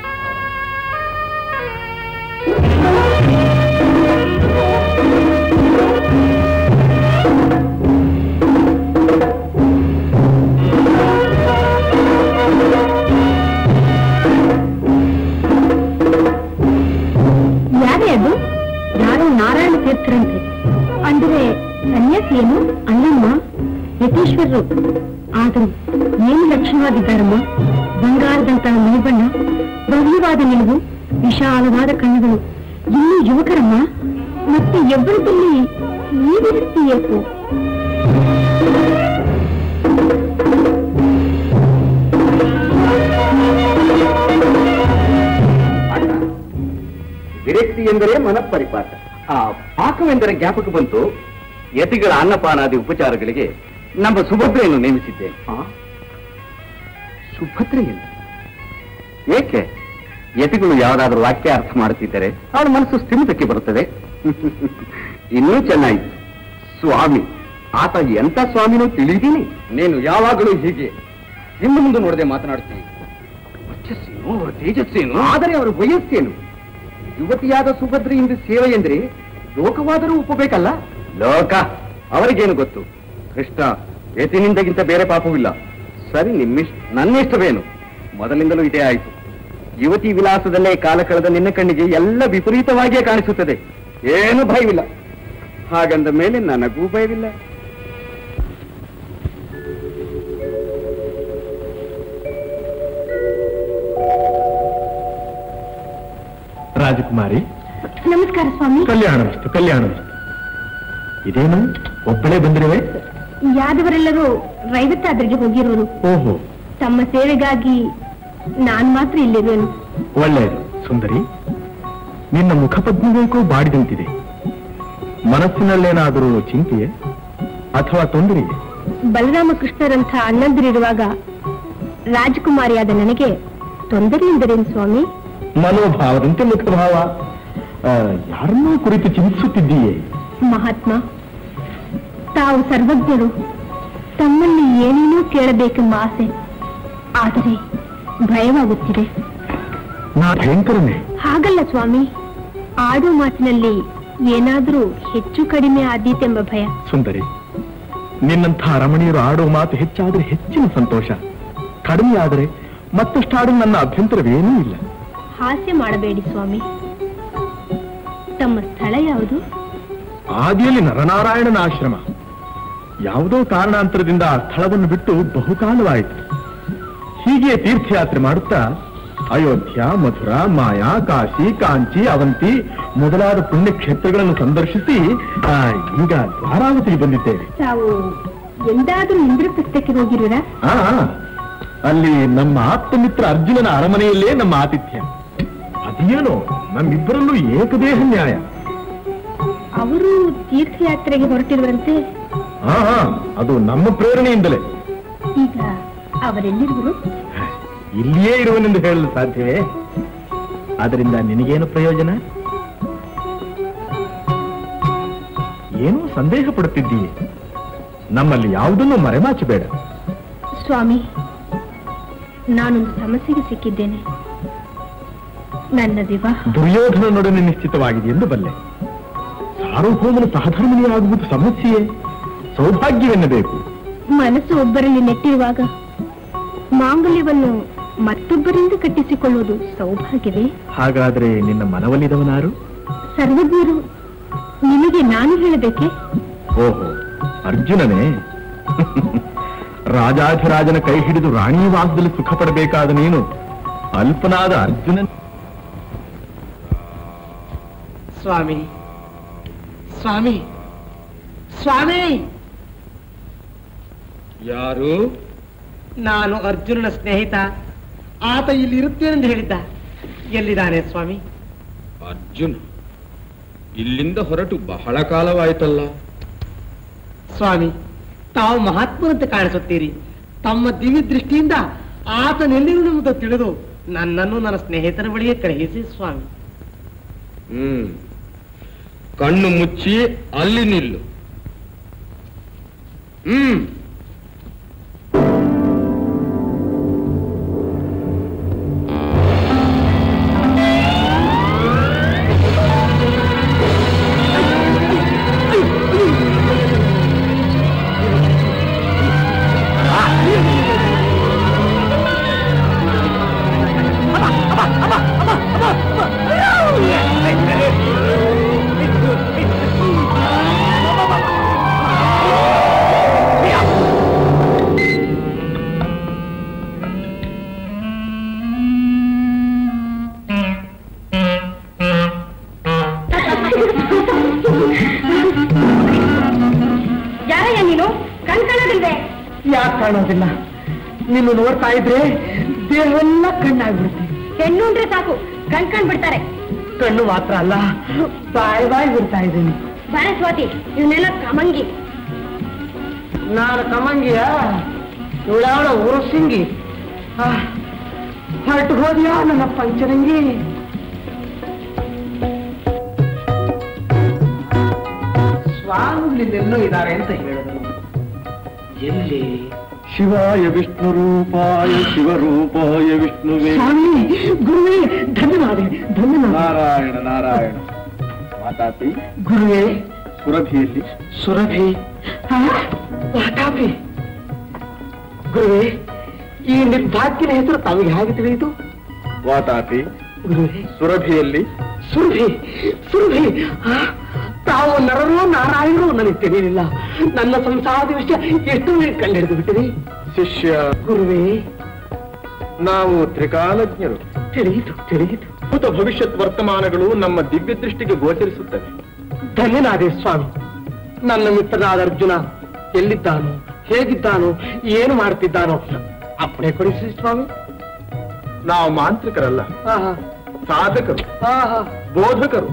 यारे अब यारो नारायण तीर्थर अंद्रे सन्यासियनु अल्लम्म यतीश्वररु आदरू ಏನು ಲಕ್ಷಣವಾಗಿದ್ದಾರಮ್ಮ? ಬಂಗಾರದಂತಹ ಮೈಬಣ್ಣ, ಭವ್ಯವಾದ ನಿಲುವು, ವಿಶಾಲವಾದ ಕಣ್ಣುಗಳು. ಇನ್ನೂ ಯುವಕರಮ್ಮ, ಮತ್ತೆ ಯೌವನದಲ್ಲಿ ಈ ರೀತಿ ಏಕು. ವಿರಕ್ತಿ ಎಂದರೆ ಮನಪರಿಪಾಠ, ಆ ಪಾಕವೆಂದರೆ ಜ್ಞಾಪಕ ಬಂತು. ಯತಿಗಳ ಅನ್ನಪಾನಾದಿ ಉಪಚಾರಗಳಿಗೆ ನಮ್ಮ ಸುಭದ್ರೆಯನ್ನು ನೇಮಿಸಿದ್ದೇನೆ. ಸುಭದ್ರ ಎಂದು ಏಕೆ? ಯತಿಗಳು ಯಾವುದಾದ್ರೂ ವಾಕ್ಯ ಅರ್ಥ ಮಾಡುತ್ತಿದ್ದರೆ ಅವಳ ಮನಸ್ಸು ಸ್ಥಿಮಿತಕ್ಕೆ ಬರುತ್ತದೆ. ಇನ್ನೂ ಚೆನ್ನಾಯಿತು ಸ್ವಾಮಿ, ಆತ ಎಂತ ಸ್ವಾಮಿನೂ ತಿಳಿದೀನಿ. ನೀನು ಯಾವಾಗಲೂ ಹೀಗೆ ನಿಮ್ಮ ಮುಂದೆ ನೋಡದೆ ಮಾತನಾಡ್ತೀನಿ. ವರ್ಚಸ್ಸೇನು, ಅವರ ತೇಜಸ್ಸೇನು, ಆದರೆ ಅವರ ವಯಸ್ಸೇನು? ಯುವತಿಯಾದ ಸುಭದ್ರೆಯಿಂದ ಸೇವೆ ಎಂದರೆ ಲೋಕವಾದರೂ ಒಪ್ಪಬೇಕಲ್ಲ? ಲೋಕ ಅವರಿಗೇನು ಗೊತ್ತು? ಕೃಷ್ಣ, ಯತಿನಿಂದಗಿಂತ ಬೇರೆ ಪಾಪವಿಲ್ಲ. ಸರಿ, ನಿಮ್ಮಿಷ್ಟ ನನ್ನಿಷ್ಟವೇನು? ಮೊದಲಿಂದಲೂ ಇದೇ ಆಯಿತು. ಯುವತಿ ವಿಲಾಸದಲ್ಲೇ ಕಾಲ ಕಳೆದ ನಿನ್ನ ಕಣ್ಣಿಗೆ ಎಲ್ಲ ವಿಪರೀತವಾಗಿಯೇ ಕಾಣಿಸುತ್ತದೆ. ಏನು ಭಯವಿಲ್ಲ. ಹಾಗಂದ ಮೇಲೆ ನನಗೂ ಭಯವಿಲ್ಲ. ರಾಜಕುಮಾರಿ, ನಮಸ್ಕಾರ ಸ್ವಾಮಿ. ಕಲ್ಯಾಣವಿಷ್ಟು ಕಲ್ಯಾಣವಿಷ್ಟು. ಇದೇನು ಒಬ್ಬಳೇ ಬಂದಿರುವೆ? ಯಾದವರೆಲ್ಲರೂ ರೈವತ್ತಾದ್ರಿಗೆ ಹೋಗಿರೋರು. ಓಹೋ, ತಮ್ಮ ಸೇವೆಗಾಗಿ ನಾನ್ ಮಾತ್ರ ಇಲ್ಲಿರುವೆನು. ಒಳ್ಳೆಯದು ಸುಂದರಿ. ನಿನ್ನ ಮುಖಪದ್ಮಗೂ ಬಾಡಿದಂತಿದೆ. ಮನಸ್ಸಿನಲ್ಲೇನಾದರೂ ಚಿಂತೆಯೇ ಅಥವಾ ತೊಂದರೆಯೇ? ಬಲರಾಮ ಕೃಷ್ಣರಂಥ ಅಣ್ಣಂದಿರುವಾಗ ರಾಜಕುಮಾರಿಯಾದ ನನಗೆ ತೊಂದರೆ ಎಂದರೇನು ಸ್ವಾಮಿ? ಮನೋಭಾವದಂತೆ ಮುಖಭಾವ. ಯಾರನ್ನೂ ಕುರಿತು ಚಿಂತಿಸುತ್ತಿದ್ದೀಯೇ? ಮಹಾತ್ಮ, ತಾವು ಸರ್ವಜ್ಞರು. ತಮ್ಮಲ್ಲಿ ಏನೇನೂ ಕೇಳಬೇಕೆಂಬ ಆಸೆ, ಆದರೆ ಭಯವಾಗುತ್ತಿದೆ. ಹಾಗಲ್ಲ ಸ್ವಾಮಿ, ಆಡು ಮಾತಿನಲ್ಲಿ ಏನಾದರೂ ಹೆಚ್ಚು ಕಡಿಮೆ ಆದೀತೆಂಬ ಭಯ. ಸುಂದರಿ, ನಿನ್ನಂಥ ರಮಣೀಯರು ಆಡೋ ಮಾತು ಹೆಚ್ಚಾದರೆ ಹೆಚ್ಚಿನ ಸಂತೋಷ, ಕಡಿಮೆ ಆದರೆ ಮತ್ತಷ್ಟಾಡು ನನ್ನ ಅಭ್ಯಂತರವೇನೂ ಇಲ್ಲ. ಹಾಸ್ಯ ಮಾಡಬೇಡಿ ಸ್ವಾಮಿ. ತಮ್ಮ ಸ್ಥಳ ಯಾವುದು? ಆದಿಯಲ್ಲಿ ನರನಾರಾಯಣನ ಆಶ್ರಮ. ಯಾವುದೋ ಕಾರಣಾಂತರದಿಂದ ಆ ಸ್ಥಳವನ್ನು ಬಿಟ್ಟು ಬಹುಕಾಲವಾಯಿತು. ಹೀಗೆ ತೀರ್ಥಯಾತ್ರೆ ಮಾಡುತ್ತಾ ಅಯೋಧ್ಯ, ಮಥುರಾ, ಮಾಯಾ, ಕಾಶಿ, ಕಾಂಚಿ, ಅವಂತಿ ಮೊದಲಾದ ಪುಣ್ಯಕ್ಷೇತ್ರಗಳನ್ನು ಸಂದರ್ಶಿಸಿ ಈಗ ಧಾರಾವತಿಗೆ ಬಂದಿದ್ದೇವೆ. ತಾವು ಎಂದಾದರೂ ಇಂದ್ರಪ್ರಸ್ಥಕ್ಕೆ ಹೋಗಿರುವಿರಾ? ಹಾ, ಅಲ್ಲಿ ನಮ್ಮ ಆಪ್ತಮಿತ್ರ ಅರ್ಜುನನ ಅರಮನೆಯಲ್ಲೇ ನಮ್ಮ ಆತಿಥ್ಯ. ಅದೇನೋ ನಮ್ಮಿಬ್ಬರಲ್ಲೂ ಏಕದೇಹ ನ್ಯಾಯ. ಅವರು ತೀರ್ಥಯಾತ್ರೆಗೆ ಹೊರಟಿರುವಂತೆ? ಹಾ, ಅದು ನಮ್ಮ ಪ್ರೇರಣೆಯಿಂದಲೇ. ಈಗ ಅವರೆಲ್ಲಿರುವರು? ಇಲ್ಲಿಯೇ ಇರುವನೆಂದು ಹೇಳಲು ಸಾಧ್ಯವೇ? ಅದರಿಂದ ನಿನಗೇನು ಪ್ರಯೋಜನ? ಏನೂ ಸಂದೇಹ ಪಡುತ್ತಿದ್ದೀಯೇ? ನಮ್ಮಲ್ಲಿ ಯಾವುದನ್ನು ಮರೆಮಾಚಬೇಡ. ಸ್ವಾಮಿ, ನಾನೊಂದು ಸಮಸ್ಯೆಗೆ ಸಿಕ್ಕಿದ್ದೇನೆ. ನನ್ನ ವಿವಾಹ ದುರ್ಯೋಧನನೊಡನೆ ನಿಶ್ಚಿತವಾಗಿದೆ ಎಂದು ಬಲ್ಲೆ. ಸಾರ್ವಭೌಮನ ಸಹಧರ್ಮನಿಯಾಗುವುದು ಸಮಸ್ಯೆಯೇ? ಸೌಭಾಗ್ಯವೆನ್ನಬೇಕು. ಮನಸ್ಸು ಒಬ್ಬರಲ್ಲಿ ನೆಟ್ಟಿರುವಾಗ ಮಾಂಗಲ್ಯವನ್ನು ಮತ್ತೊಬ್ಬರಿಂದ ಕಟ್ಟಿಸಿಕೊಳ್ಳುವುದು ಸೌಭಾಗ್ಯವೇ? ಹಾಗಾದರೆ ನಿನ್ನ ಮನವೊಲಿದವನಾರು? ಸರ್ವಜ್ಞರು. ನಿನಗೆ ನಾನು ಹೇಳಬೇಕೆ? ಓಹೋ, ಅರ್ಜುನನೇ. ರಾಜಾಧಿರಾಜನ ಕೈ ಹಿಡಿದು ರಾಣಿಯ ವಾಸದಲ್ಲಿ ಸುಖ ಪಡಬೇಕಾದ ನೀನು ಅಲ್ಪನಾದ ಅರ್ಜುನನ್. ಸ್ವಾಮಿ ಸ್ವಾಮಿ ಸ್ವಾಮಿ. ಯಾರು? ನಾನು ಅರ್ಜುನನ ಸ್ನೇಹಿತ. ಆತ ಇಲ್ಲಿ ಇರುತ್ತೇನೆಂದು ಹೇಳಿದ್ದ. ಎಲ್ಲಿದ್ದಾನೆ ಸ್ವಾಮಿ? ಅರ್ಜುನ ಇಲ್ಲಿಂದ ಹೊರಟು ಬಹಳ ಕಾಲವಾಯಿತಲ್ಲ. ಸ್ವಾಮಿ, ತಾವು ಮಹಾತ್ಮರಂತೆ ಕಾಣಿಸುತ್ತೀರಿ. ತಮ್ಮ ದಿವ್ಯ ದೃಷ್ಟಿಯಿಂದ ಆತನೆಲ್ಲಿರುವುದು ತಿಳಿದು ನನ್ನನ್ನು ನನ್ನ ಸ್ನೇಹಿತನ ಬಳಿಗೆ ಕಳುಹಿಸಿ ಸ್ವಾಮಿ. ಹ್ಮ್ ಕಣ್ಣು ಮುಚ್ಚಿ ಅಲ್ಲಿ ನಿಲ್ಲು. ಹ್ಮ್ ಕಾಣೋದಿಲ್ಲ. ನೀನು ನೋಡ್ತಾ ಇದ್ರೆ ದೇಹವೆಲ್ಲ ಕಣ್ಣಾಗ್ಬಿಡುತ್ತೆ. ಹೆಣ್ಣು ಅಂದ್ರೆ ಸಾಕು ಕಣ್ ಕಣ್ ಬಿಡ್ತಾರೆ. ಕಣ್ಣು ಮಾತ್ರ ಅಲ್ಲ, ಬಾಯ್ ಬಾಯ್ ಬಿಡ್ತಾ ಇದ್ದೀನಿ. ಬಾಯ ಸ್ವಾತಿ, ಇವನ್ನೆಲ್ಲ ಕಮಂಗಿ. ನಾನು ಕಮಂಗಿಯ? ಇವಳವಳ ಉರುಸಿಂಗಿ. ಹೊರಟು ಹೋದ್ಯಾ ನನ್ನ ಪಂಚರಂಗಿ? ಸ್ವಾಮಿಗಳೆಲ್ಲೋ ಇದ್ದಾರೆ ಅಂತ ಹೇಳಿದ್ರು. ಎಲ್ಲಿ? ಶಿವಾಯ ವಿಷ್ಣು ರೂಪಾಯ ಶಿವರೂಪಾಯ ವಿಷ್ಣುವೇ. ಗುರುವೇ ಧನ್ಯವಾದ, ಧನ್ಯವಾದ. ನಾರಾಯಣ ನಾರಾಯಣ. ವಾತಾಪಿ ಗುರುವೇ. ಸುರಭಿಯಲ್ಲಿ ಸುರಭಿ ವಾತಾಪಿ. ಗುರುವೇ, ಈ ನಿರ್ಭಾಗ್ಯನ ಹೆಸರು ತಾವಿಗೆ ಹೇಗೆ ತಿಳಿಯಿತು? ವಾತಾಪಿ ಗುರುವೇ. ಸುರಭಿಯಲ್ಲಿ ಸುರಭಿ ಸುರಭಿ. ತಾವು ನರರು ನಾರಾಯಣರು ನನಗೆ ತಿಳಿಯಲಿಲ್ಲ. ನನ್ನ ಸಂಸಾರದ ವಿಷಯ ಎಷ್ಟು ಕಂಡುಹಿಡಿದು ಬಿಟ್ಟಿರಿ ಶಿಷ್ಯ. ಗುರುವೇ, ನಾವು ತ್ರಿಕಾಲಜ್ಞರು. ತಿಳಿಯಿತು ತಿಳಿಯಿತು. ಭೂತ ಭವಿಷ್ಯತ್ ವರ್ತಮಾನಗಳು ನಮ್ಮ ದಿವ್ಯ ದೃಷ್ಟಿಗೆ ಗೋಚರಿಸುತ್ತವೆ. ಧನ್ಯನಾದೆ ಸ್ವಾಮಿ. ನನ್ನ ಮಿತ್ರನಾದ ಅರ್ಜುನ ಎಲ್ಲಿದ್ದಾನೋ, ಹೇಗಿದ್ದಾನೋ, ಏನು ಮಾಡ್ತಿದ್ದಾನೋ ಅಪ್ಪಣೆ ಕೊಡಿಸಿ ಸ್ವಾಮಿ. ನಾವು ಮಾಂತ್ರಿಕರಲ್ಲ, ಸಾಧಕರು, ಬೋಧಕರು.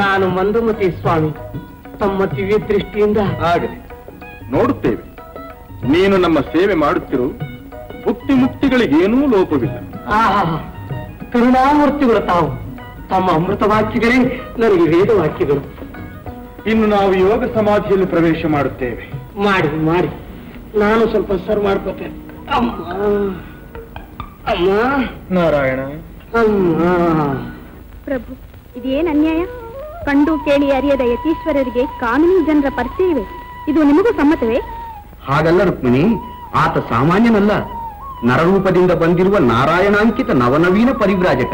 ನಾನು ಮಂದಮತಿ ಸ್ವಾಮಿ. ತಮ್ಮ ದಿವ್ಯ ದೃಷ್ಟಿಯಿಂದ ಆಗಲಿ, ನೋಡುತ್ತೇವೆ. ನೀನು ನಮ್ಮ ಸೇವೆ ಮಾಡುತ್ತಿರು. ಭುಕ್ತಿ ಮುಕ್ತಿಗಳಿಗೇನೂ ಲೋಪವಿಲ್ಲ. ಆಹಾ, ಕರುಣಾಮೂರ್ತಿಗಳು ತಾವು. ತಮ್ಮ ಅಮೃತ ವಾಕ್ಯಗಳೇ ನನಗೆ ವೇದ ವಾಕ್ಯಗಳು. ಇನ್ನು ನಾವು ಯೋಗ ಸಮಾಧಿಯಲ್ಲಿ ಪ್ರವೇಶ ಮಾಡುತ್ತೇವೆ. ಮಾಡಿ ಮಾಡಿ. ನಾನು ಸ್ವಲ್ಪ ಸರ್ವ್ ಮಾಡ್ಕೋತೇನೆ. ಅಮ್ಮ ಅಮ್ಮ. ನಾರಾಯಣ ಅಮ್ಮ. ಪ್ರಭು, ಇದೇನು ಅನ್ಯಾಯ? ಕಂಡು ಕೇಳಿ ಅರಿಯದ ಯತೀಶ್ವರರಿಗೆ ಕಾನೂನು ಜನರ ಪರಿಚಯವೇ? ಇದು ನಿಮಗೂ ಸಮ್ಮತವೇ? ಹಾಗಲ್ಲ ರುಕ್ಮಿಣಿ, ಆತ ಸಾಮಾನ್ಯನಲ್ಲ. ನರರೂಪದಿಂದ ಬಂದಿರುವ ನಾರಾಯಣಾಂಕಿತ ನವನವೀನ ಪರಿವ್ರಾಜಕ.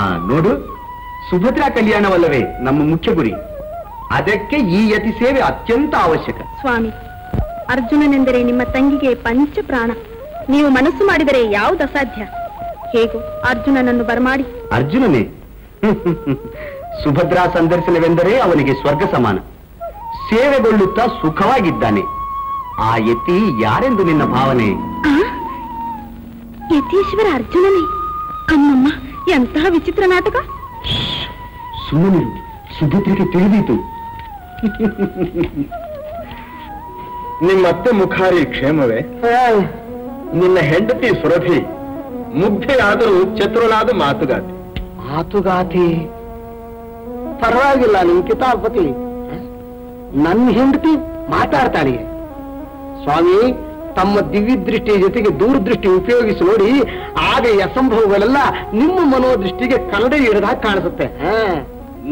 ಆ ನೋಡು, ಸುಭದ್ರಾ ಕಲ್ಯಾಣವಲ್ಲವೇ ನಮ್ಮ ಮುಖ್ಯ ಗುರಿ? ಅದಕ್ಕೆ ಈ ಯತಿ ಸೇವೆ ಅತ್ಯಂತ ಅವಶ್ಯಕ. ಸ್ವಾಮಿ, ಅರ್ಜುನನೆಂದರೆ ನಿಮ್ಮ ತಂಗಿಗೆ ಪಂಚ ಪ್ರಾಣ. ನೀವು ಮನಸ್ಸು ಮಾಡಿದರೆ ಯಾವುದು ಅಸಾಧ್ಯ? ಹೇಗೂ ಅರ್ಜುನನನ್ನು ಬರಮಾಡಿ. ಅರ್ಜುನನೇ? ಸುಭದ್ರಾ ಸಂದರ್ಶನವೆಂದರೆ ಅವನಿಗೆ ಸ್ವರ್ಗ ಸಮಾನ. ಸೇವೆಗೊಳ್ಳುತ್ತಾ ಸುಖವಾಗಿದ್ದಾನೆ. ಆ ಯತಿ ಯಾರೆಂದು ನಿನ್ನ ಭಾವನೆ? ಯತೀಶ್ವರ ಅರ್ಜುನನೇ? ಅಮ್ಮಮ್ಮ, ಎಂತಹ ವಿಚಿತ್ರ ನಾಟಕ! ಸುಮ್ಮನೆ, ಸುಭದ್ರಿಗೆ ತಿಳಿದೀತು. ನಿಮ್ಮತ್ತೆ ಮುಖಾರಿ ಕ್ಷೇಮವೇ? ನಿನ್ನ ಹೆಂಡತಿ ಸುರಭಿ ಮುಗ್ಧೆಯಾದರೂ ಚತುರನಾದ ಮಾತುಗಾತಿ. ಮಾತುಗಾತಿ ಪರವಾಗಿಲ್ಲ. ನಿಮ್ ಕಿತಾಪತಿ ನನ್ನ ಹೆಂಡತಿ ಮಾತಾಡ್ತಾಳೆ. ಸ್ವಾಮಿ, ತಮ್ಮ ದಿವ್ಯದೃಷ್ಟಿಯ ಜೊತೆಗೆ ದೂರದೃಷ್ಟಿ ಉಪಯೋಗಿಸಿ ನೋಡಿ. ಆಗ ಈ ಅಸಂಭವಗಳೆಲ್ಲ ನಿಮ್ಮ ಮನೋದೃಷ್ಟಿಗೆ ಕನ್ನಡಿ ಹಿಡಿದಾಗ ಕಾಣಿಸುತ್ತೆ.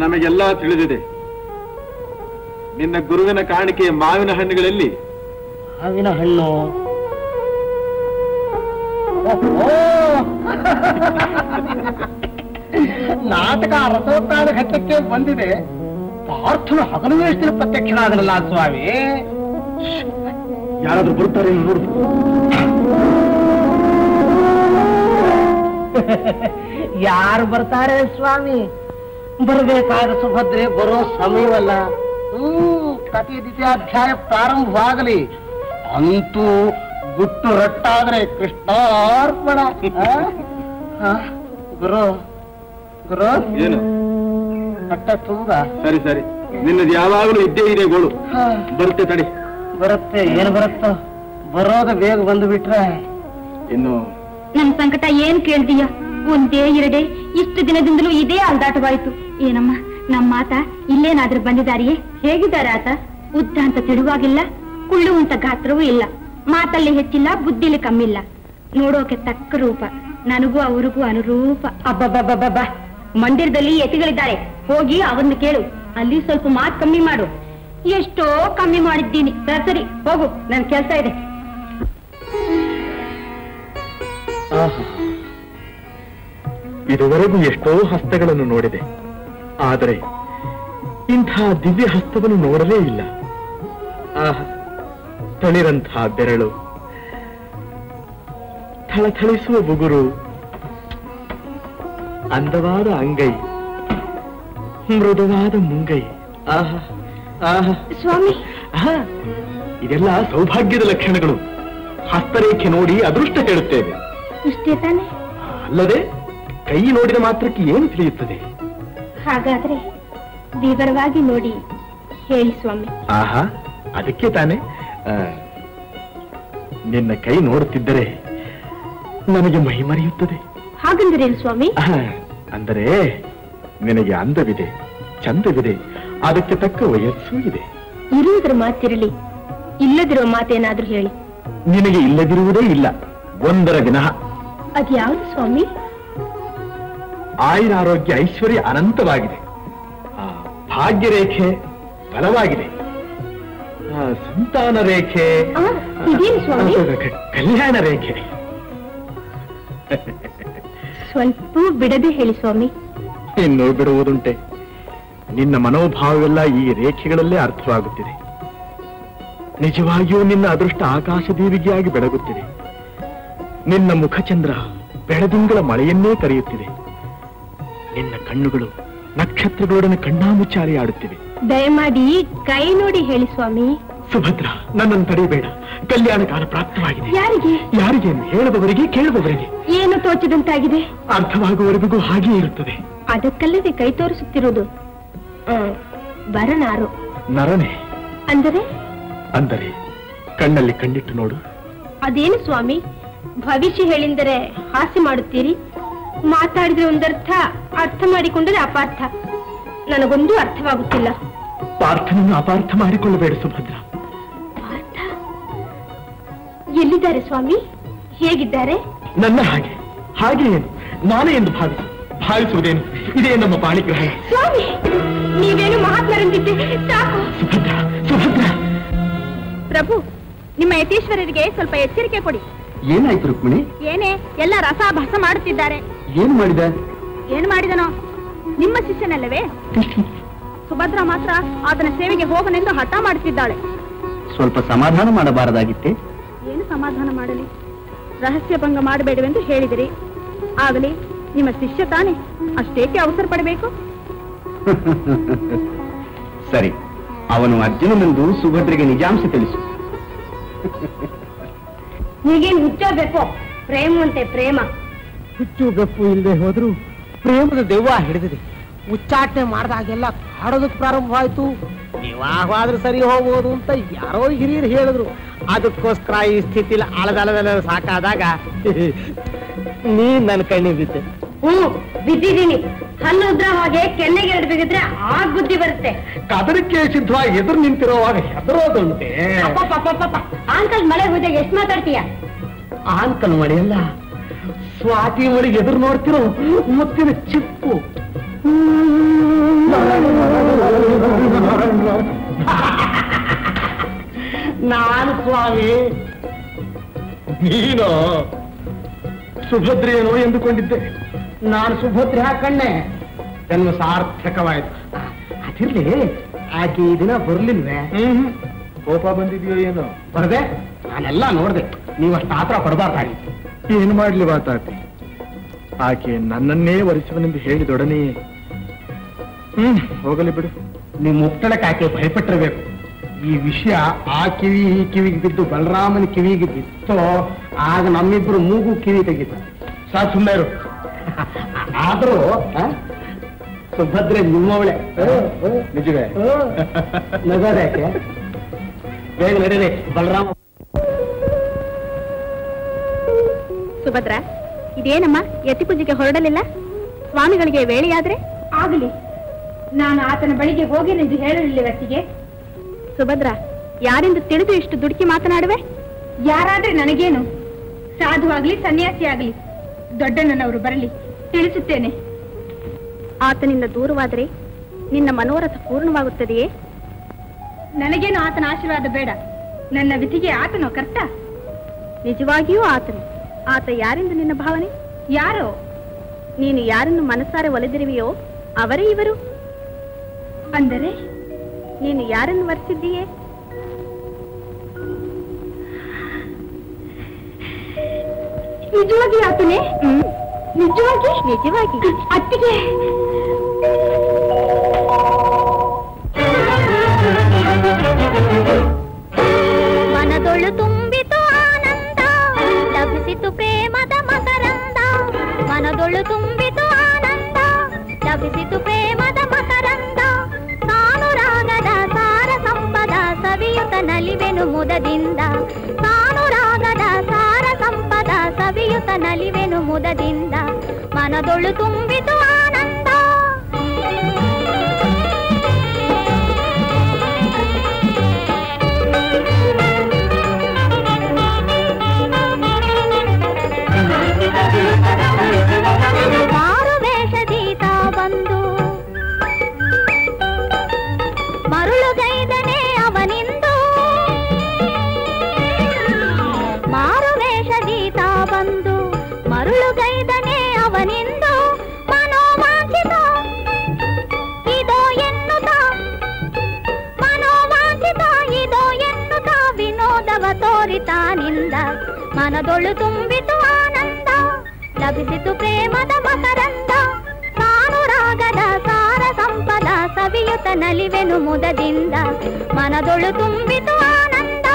ನಮಗೆಲ್ಲ ತಿಳಿದಿದೆ. ನಿನ್ನ ಗುರುವಿನ ಕಾಣಿಕೆ ಮಾವಿನ ಹಣ್ಣುಗಳಲ್ಲಿ. ಮಾವಿನ ಹಣ್ಣು? ನಾಟಕ ರಸೋತ್ಥಾನ ಘಟ್ಟಕ್ಕೆ ಬಂದಿದೆ. ಪಾರ್ಥನ ಹಗಲು ವೇಷದಲ್ಲಿ ಪ್ರತ್ಯಕ್ಷನಾಗಲಿಲ್ಲ ಸ್ವಾಮಿ. ಯಾರಾದ್ರೂ ಬರುತ್ತಾರೆ ನೋಡು. ಯಾರು ಬರ್ತಾರೆ ಸ್ವಾಮಿ? ಬರಬೇಕಾದ ಸುಭದ್ರೆ ಬರೋ ಸಮಯವಲ್ಲ. ಹ್ಮ್, ಕಥೆ ದ್ವಿತೀಯಾಧ್ಯಾಯ ಪ್ರಾರಂಭವಾಗಲಿ. ಅಂತೂ ಗುಟ್ಟು ರಟ್ಟಾದ್ರೆ ಕೃಷ್ಣಾರ್ಪಣ. ಗುರು ಗುರು, ಏನು ಕಟ್ಟ ತುಂಬ? ಸರಿ ಸರಿ, ನಿನ್ನದು ಯಾವಾಗಲೂ ಇದ್ದೇ ಇದೆ ಗೋಳು. ಬರುತ್ತೆ ತಡಿ. ಬರುತ್ತೆ? ಏನು ಬರುತ್ತೋ? ಬರೋದ ಬೇಗ ಬಂದು ಬಿಟ್ರೆ ಇನ್ನು ನನ್ನ ಸಂಕಟ ಏನ್ ಕೇಳ್ತೀಯ? ಒಂದೇ ಎರಡೆ, ಇಷ್ಟು ದಿನದಿಂದಲೂ ಇದೇ ಅಲ್ದಾಟವಾಯಿತು. ಏನಮ್ಮ, ನಮ್ಮ ಆತ ಇಲ್ಲೇನಾದ್ರೂ ಬಂದಿದಾರಿಯೇ? ಹೇಗಿದ್ದಾರೆ ಆತ? ಉದ್ದ ಅಂತ ತಿಳುವಾಗಿಲ್ಲ, ಕುಳ್ಳುವಂತ ಗಾತ್ರವೂ ಇಲ್ಲ, ಮಾತಲ್ಲಿ ಹೆಚ್ಚಿಲ್ಲ, ಬುದ್ಧಿಲಿ ಕಮ್ಮಿಲ್ಲ. ನೋಡೋಕೆ ತಕ್ಕ ರೂಪ, ನನಗೂ ಅವರಿಗೂ ಅನುರೂಪ. ಅಬ್ಬಬ್ಬಬ್ಬಬ್ಬ, ಮಂದಿರದಲ್ಲಿ ಯತಿಗಳಿದ್ದಾರೆ, ಹೋಗಿ ಅವನ್ನ ಕೇಳು. ಅಲ್ಲಿ ಸ್ವಲ್ಪ ಮಾತು ಕಮ್ಮಿ ಮಾಡು. ಎಷ್ಟೋ ಕಮ್ಮಿ ಮಾಡಿದ್ದೀನಿ. ಸರಿ ಸರಿ ಹೋಗು, ನನ್ ಕೆಲಸ ಇದೆ. ಇದುವರೆಗೂ ಎಷ್ಟೋ ಹಸ್ತಗಳನ್ನು ನೋಡಿದೆ, ಆದರೆ ಇಂಥ ದಿವ್ಯ ಹಸ್ತವನ್ನು ನೋಡಲೇ ಇಲ್ಲ. ಆಹ, ತಳಿರಂಥ ಬೆರಳು, ಥಳಥಳಿಸುವ ಬುಗುರು, ಅಂದವಾದ ಅಂಗೈ, ಮೃದುವಾದ ಮುಂಗೈ. ಆಹಾ ಆಹಾ ಸ್ವಾಮಿ, ಇದೆಲ್ಲ ಸೌಭಾಗ್ಯದ ಲಕ್ಷಣಗಳು. हस्तरेखे नोड़ी अदृष्ट हेळुत्तेवे इष्टे ताने अल्लदे कई नोडिद मात्रक्के एनु ತಿಳಿಯುತ್ತದೆ ಹಾಗಾದ್ರೆ ವಿವರವಾಗಿ ನೋಡಿ ಹೇಳಿ ಸ್ವಾಮಿ ಆಹಾ ಅದಕ್ಕೆ ತಾನೆ ನಿನ್ನ ಕೈ ನೋಡುತ್ತಿದ್ದರೆ ನನಗೆ ಮೈಮರೆಯುತ್ತದೆ ಹಾಗೆಂದರೆ ಸ್ವಾಮಿ ಅಂದರೆ ನಿನಗೆ ಅಂದವಿದೆ ಚಂದವಿದೆ ಅದಕ್ಕೆ ತಕ್ಕ ವಯಸ್ಸು ಇದೆ ಇರುವುದರ ಮಾತಿರಲಿ ಇಲ್ಲದಿರೋ ಮಾತೇನಾದರೂ ಹೇಳಿ ನಿನಗೆ ಇಲ್ಲದಿರುವುದೇ ಇಲ್ಲ ಒಂದರ ವಿನಃ ಅದು ಯಾವುದು ಸ್ವಾಮಿ ಆಯುರ ಆರೋಗ್ಯ ಐಶ್ವರ್ಯ ಅನಂತವಾಗಿದೆ ಭಾಗ್ಯ ರೇಖೆ ಬಲವಾಗಿದೆ ಸಂತಾನ ರೇಖೆ ಕಲ್ಯಾಣ ರೇಖೆ ಸ್ವಲ್ಪ ಬಿಡದೆ ಹೇಳಿ ಸ್ವಾಮಿ ಇನ್ನು ಬಿಡುವುದುಂಟೆ ನಿನ್ನ ಮನೋಭಾವವೆಲ್ಲ ಈ ರೇಖೆಗಳಲ್ಲೇ ಅರ್ಥವಾಗುತ್ತಿದೆ ನಿಜವಾಗಿಯೂ ನಿನ್ನ ಅದೃಷ್ಟ ಆಕಾಶ ದೀವಿಗೆಯಾಗಿ ಬೆಳಗುತ್ತಿದೆ ನಿನ್ನ ಮುಖಚಂದ್ರ ಬೆಳದಿಂಗಳ ಮಳೆಯನ್ನೇ ಕರೆಯುತ್ತಿದೆ ನಿನ್ನ ಕಣ್ಣುಗಳು ನಕ್ಷತ್ರಗಳೊಡನೆ ಕಣ್ಣಾಮುಚ್ಚಾರಿ ಆಡುತ್ತಿವೆ ದಯಮಾಡಿ ಕೈ ನೋಡಿ ಹೇಳಿ ಸ್ವಾಮಿ ಸುಭದ್ರ ನನ್ನನ್ನು ತಡೆಯಬೇಡ ಕಲ್ಯಾಣಕಾಲ ಪ್ರಾಪ್ತವಾಗಿದೆ ಯಾರಿಗೆ ಯಾರಿಗೆ ಹೇಳುವವರಿಗೆ ಕೇಳುವವರಿಗೆ ಏನು ತೋಚದಂತಾಗಿದೆ ಅರ್ಥವಾಗುವವರಿಗೂ ಹಾಗೆ ಇರುತ್ತದೆ ಅದಕ್ಕಲ್ಲದೆ ಕೈ ತೋರಿಸುತ್ತಿರುವುದು ಬರನಾರು ನರನೇ ಅಂದರೆ ಅಂದರೆ ಕಣ್ಣಲ್ಲಿ ಕಣ್ಣಿಟ್ಟು ನೋಡು ಅದೇನು ಸ್ವಾಮಿ ಭವಿಷ್ಯ ಹೇಳಿದರೆ ಹಾಸ್ಯ ಮಾಡುತ್ತೀರಿ ಮಾತಾಡಿದ್ರೆ ಒಂದರ್ಥ ಅರ್ಥ ಮಾಡಿಕೊಂಡರೆ ಅಪಾರ್ಥ ನನಗೊಂದು ಅರ್ಥವಾಗುತ್ತಿಲ್ಲ ಪಾರ್ಥನನ್ನು ಅಪಾರ್ಥ ಮಾಡಿಕೊಳ್ಳಬೇಡ ಸುಭದ್ರ ಪಾರ್ಥ ಎಲ್ಲಿದ್ದಾರೆ ಸ್ವಾಮಿ ಹೇಗಿದ್ದಾರೆ ನನ್ನ ಹಾಗೆ ಹಾಗೆ ಏನು ನಾನೇ ಎಂದು ಭಾವಿಸು ಭಾವಿಸುವುದೇನು ಇದೇ ನಮ್ಮ ಬಾಳಿಗ್ರಹ ಸ್ವಾಮಿ ನೀವೇನು ಮಹಾತ್ಮರಂದಿದ್ದೆ ಸಾಕು ಸುಭದ್ರ ಸುಭದ್ರ ಪ್ರಭು ನಿಮ್ಮ ಯತೀಶ್ವರರಿಗೆ ಸ್ವಲ್ಪ ಎಚ್ಚರಿಕೆ ಕೊಡಿ ಏನಾಯ್ತು ರುಕ್ಮಿಣಿ ಏನೇ ಎಲ್ಲ ರಸಾಭಾಸ ಮಾಡುತ್ತಿದ್ದಾರೆ ಏನು ಮಾಡಿದ ಏನು ಮಾಡಿದನೋ ನಿಮ್ಮ ಶಿಷ್ಯನಲ್ಲವೇ ಸುಭದ್ರ ಮಾತ್ರ ಆತನ ಸೇವೆಗೆ ಹೋಗನೆಂದು ಹಠ ಮಾಡುತ್ತಿದ್ದಾಳೆ ಸ್ವಲ್ಪ ಸಮಾಧಾನ ಮಾಡಬಾರದಾಗಿತ್ತೆ ಏನು ಸಮಾಧಾನ ಮಾಡಲಿ ರಹಸ್ಯ ಭಂಗ ಮಾಡಬೇಡವೆಂದು ಹೇಳಿದಿರಿ ಆಗಲಿ ನಿಮ್ಮ ಶಿಷ್ಯ ತಾನೆ ಅಷ್ಟೇಕೆ ಅವಸರ ಪಡಬೇಕು ಸರಿ ಅವನು ಅರ್ಜುನನಂದು ಸುಭದ್ರಿಗೆ ನಿಜಾಂಶ ತಿಳಿಸು ನೀಗೇನು ಹುಚ್ಚಬೇಕು ಪ್ರೇಮವಂತೆ ಪ್ರೇಮ ಹುಚ್ಚು ಗಪ್ಪು ಇಲ್ಲದೆ ಹೋದ್ರು ಪ್ರೇಮದ ದೆವ್ವ ಹಿಡಿದಿದೆ ಉಚ್ಚಾಟನೆ ಮಾಡಿದಾಗೆಲ್ಲ ಕಾಡೋದಕ್ಕೆ ಪ್ರಾರಂಭವಾಯಿತು ವಿವಾಹವಾದ್ರೂ ಸರಿ ಹೋಗ್ಬೋದು ಅಂತ ಯಾರೋ ಹಿರಿಯರು ಹೇಳಿದ್ರು ಅದಕ್ಕೋಸ್ಕರ ಈ ಸ್ಥಿತಿಲಿ ಅಳದಳದಲ್ಲ ಸಾಕಾದಾಗ ನೀ ನನ್ನ ಕಣ್ಣಿಗೆ ಬಿದ್ದೆ ಹ್ಞೂ ಬಿದ್ದಿದ್ದೀನಿ ಹಲ್ಲು ಉದ್ರ ಹಾಗೆ ಕೆನ್ನೆಗೆ ಎರಡು ಬಿಗಿದ್ರೆ ಆ ಬುದ್ಧಿ ಬರುತ್ತೆ ಕದರಕ್ಕೆ ಸಿದ್ಧವಾಗಿ ಎದುರು ನಿಂತಿರೋವಾಗ ಹೆದರೋದುಂಟೆ ಆಂಕಲ್ ಮಳೆ ಹೋದಾಗ ಎಷ್ಟು ಮಾತಾಡ್ತೀಯ ಆಂಕಲ್ ಮಳೆಯಲ್ಲ ಸ್ವಾತಿ ಮಳೆ ಎದುರು ನೋಡ್ತಿರೋ ಮುತ್ತಿನ ಚಿಪ್ಪು ನಾನು ಸ್ವಾಮಿ ನೀನು ಸುಭದ್ರೇನೋ ಎಂದುಕೊಂಡಿದ್ದೆ ನಾನು ಸುಭದ್ರೆ ಹಾಕಣ್ಣೆ ಜನ್ಮ ಸಾರ್ಥಕವಾಯ್ತು ಅದಿರ್ಲಿ ಆಕೆ ಈ ದಿನ ಬರ್ಲಿಲ್ವೇ ಕೋಪ ಬಂದಿದೆಯೋ ಏನೋ ಬರದೆ ನಾನೆಲ್ಲ ನೋಡ್ದೆ ನೀವಷ್ಟು ಆತರ ಪಡಬಾರ್ದಾಗಿತ್ತು ಏನು ಮಾಡ್ಲಿ ವಾತಾತಿ ಆಕೆ ನನ್ನನ್ನೇ ವರಿಸುವನೆಂದು ಹೇಳಿದೊಡನೆ ಹ್ಮ್ ಹೋಗಲಿ ಬಿಡು ನಿಮ್ಮ ಒತ್ತಡಕ್ಕೆ ಆಕೆ ಭಯಪಟ್ಟಿರಬೇಕು ಈ ವಿಷಯ ಆ ಕಿವಿ ಈ ಕಿವಿಗೆ ಬಿದ್ದು ಬಲರಾಮನ ಕಿವಿಗೆ ಬಿತ್ತೋ ಆಗ ನಮ್ಮಿಬ್ರು ಮೂಗು ಕಿವಿ ತೆಗಿತ ಸಾ ಸುಮ್ಮನೆ ಇರು ಆದರೂ ಸುಭದ್ರೆ ನಿಮ್ಮವಳೆ ನಿಜವೇ ನಗರಕ್ಕೆ ಬೇಗ ನಡೀರಿ ಬಲರಾಮ ಸುಭದ್ರ ಇದೇನಮ್ಮ ಯತಿ ಪೂಜೆಗೆ ಹೊರಡಲಿಲ್ಲ ಸ್ವಾಮಿಗಳಿಗೆ ವೇಳೆಯಾದ್ರೆ ಆಗಲಿ ನಾನು ಆತನ ಬಳಿಗೆ ಹೋಗೇನೆಂದು ಹೇಳಲಿಲ್ಲವತ್ತಿಗೆ ಸುಭದ್ರ ಯಾರೆಂದು ತಿಳಿದು ಇಷ್ಟು ದುಡುಕಿ ಮಾತನಾಡುವೆ ಯಾರಾದ್ರೆ ನನಗೇನು ಸಾಧು ಆಗ್ಲಿ ಸನ್ಯಾಸಿ ಆಗ್ಲಿ ದೊಡ್ಡನವರು ಬರಲಿ ತಿಳಿಸುತ್ತೇನೆ ಆತನಿಂದ ದೂರವಾದರೆ ನಿನ್ನ ಮನೋರಥ ಪೂರ್ಣವಾಗುತ್ತದೆಯೇ ನನಗೇನು ಆತನ ಆಶೀರ್ವಾದ ಬೇಡ ನನ್ನ ವಿಧಿಗೆ ಆತನೋ ಕರ್ತ ನಿಜವಾಗಿಯೂ ಆತನು ಆತ ಯಾರೆಂದು ನಿನ್ನ ಭಾವನೆ ಯಾರೋ ನೀನು ಯಾರನ್ನು ಮನಸಾರೆ ಒಲೆದಿರುವೆಯೋ ಅವರೇ ಇವರು ಅಂದರೆ ನೀನು ಯಾರನ್ನು ವರ್ತಿದ್ದೀಯೇ ನಿಜವಾಗಿ ಆತನೇ ನಿಜವಾಗಿ ನಿಜವಾಗಿ ಅತ್ತಿಗೆ ಮನದೊಳು ತುಂಬಿತು ಆನಂದ ತುಂಬಿತು ಆನಂದ ಲಭಿಸಿತು ಪ್ರೇಮದ ಮಕರಂದ ಸಾನುರಾಗದ ಸಾರ ಸಂಪದ ಸವಿಯುತ ನಲಿವೆನು ಮುದದಿಂದ ಸಾನುರಾಗದ ಸಾರ ಸಂಪದ ಸವಿಯುತ ನಲಿವೆನು ಮುದದಿಂದ ಮನದೊಳು ತುಂಬಿತು ಆನಂದ. ಮಾರು ವೇಷದೀತ ಬಂದು ಮರುಳುಗೈದನೆ ಅವನಿಂದು ಮಾರು ವೇಷದೀತ ಬಂದು ಮರುಳುಗೈದನೆ ಅವನಿಂದು ಮನೋವಾಂಚಿತ ಇದೋ ಎನ್ನುತ್ತ ಮನೋವಾಂಚಿತ ಇದೋ ಎನ್ನುತ್ತ ವಿನೋದವ ತೋರಿತಾನಿಂದ ಮನದೊಳು ತುಂಬಿತು ಆನಂದ ಲಭಿಸಿತು ಪ್ರೇಮದ ಮಕರಂದ ಸಾನುರಾಗದ ಸಾರ ಸಂಪದ ಸವಿಯುತ ನಲಿವೆನು ಮುದದಿಂದ ಮನದೊಳು ತುಂಬಿತು ಆನಂದ.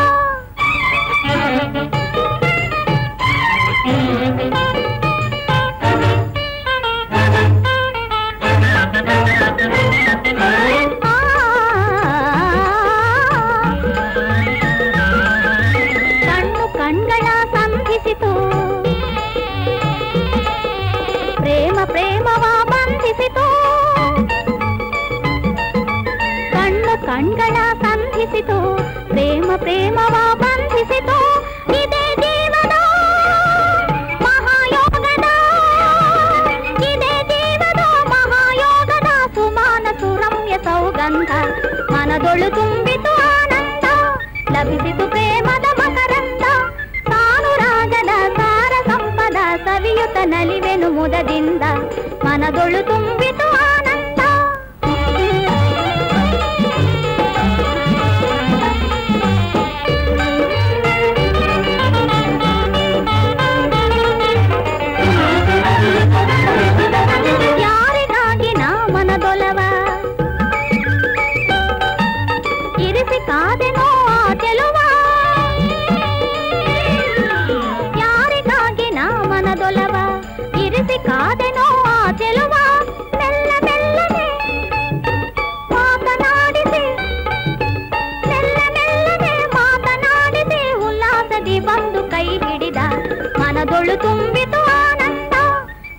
ಕಣ್ಣು ಕಣ್ಗಳ ಸಂಧಿಸಿತು ಪ್ರೇಮ ಪ್ರೇಮವ ಬಂಧಿಸಿತು ಕಣ್ಣು ಕಣ್ಗಳ ಸಂಧಿಸಿತು ಪ್ರೇಮ ಪ್ರೇಮವ ಬಂಧಿಸಿತು ಇದೇ ಜೀವನ ಮಹಾಯೋಗದ ಇದೇ ಜೀವನ ಮಹಾಯೋಗದ ಸುಮಾನ ಸುರಮ್ಯ ಸೌಗಂಧ ಮನದೊಳು ತುಂಬಿತು ಆನಂದ ಲಭಿಸಿತು ಪ್ರೇಮದ ಮಕರಂದ ಸಾನುರಾಗದ ಸಾರ ಸಂಪದ ಸವಿಯುತ ನಲಿವೆನು ಮುದದಿಂದ ಮನದೊಳು ತುಂಬಿತು ಆನಂದ. ಯಾರಿಗಾಗಿ ನಾ ಮನದೊಲವ ಇರಿಸಿ ಕಾದೆನೋ ಆ ಚೆಲುವ ಯಾರಿಗಾಗಿ ನಾ ಮನದೊಲವ ಇರಿಸಿ ಕಾದೆನೋ ಚೆಲುವ ಮೆಲ್ಲ ಮೆಲ್ಲನೆ ಮಾತನಾಡಿದೆ ಮೆಲ್ಲ ಮೆಲ್ಲನೆ ಮಾತನಾಡಿದೆ ಉಲ್ಲಾಸದಿ ಬಂದು ಕೈ ಹಿಡಿದ ಮನದೊಳು ತುಂಬಿತು ಆನಂದ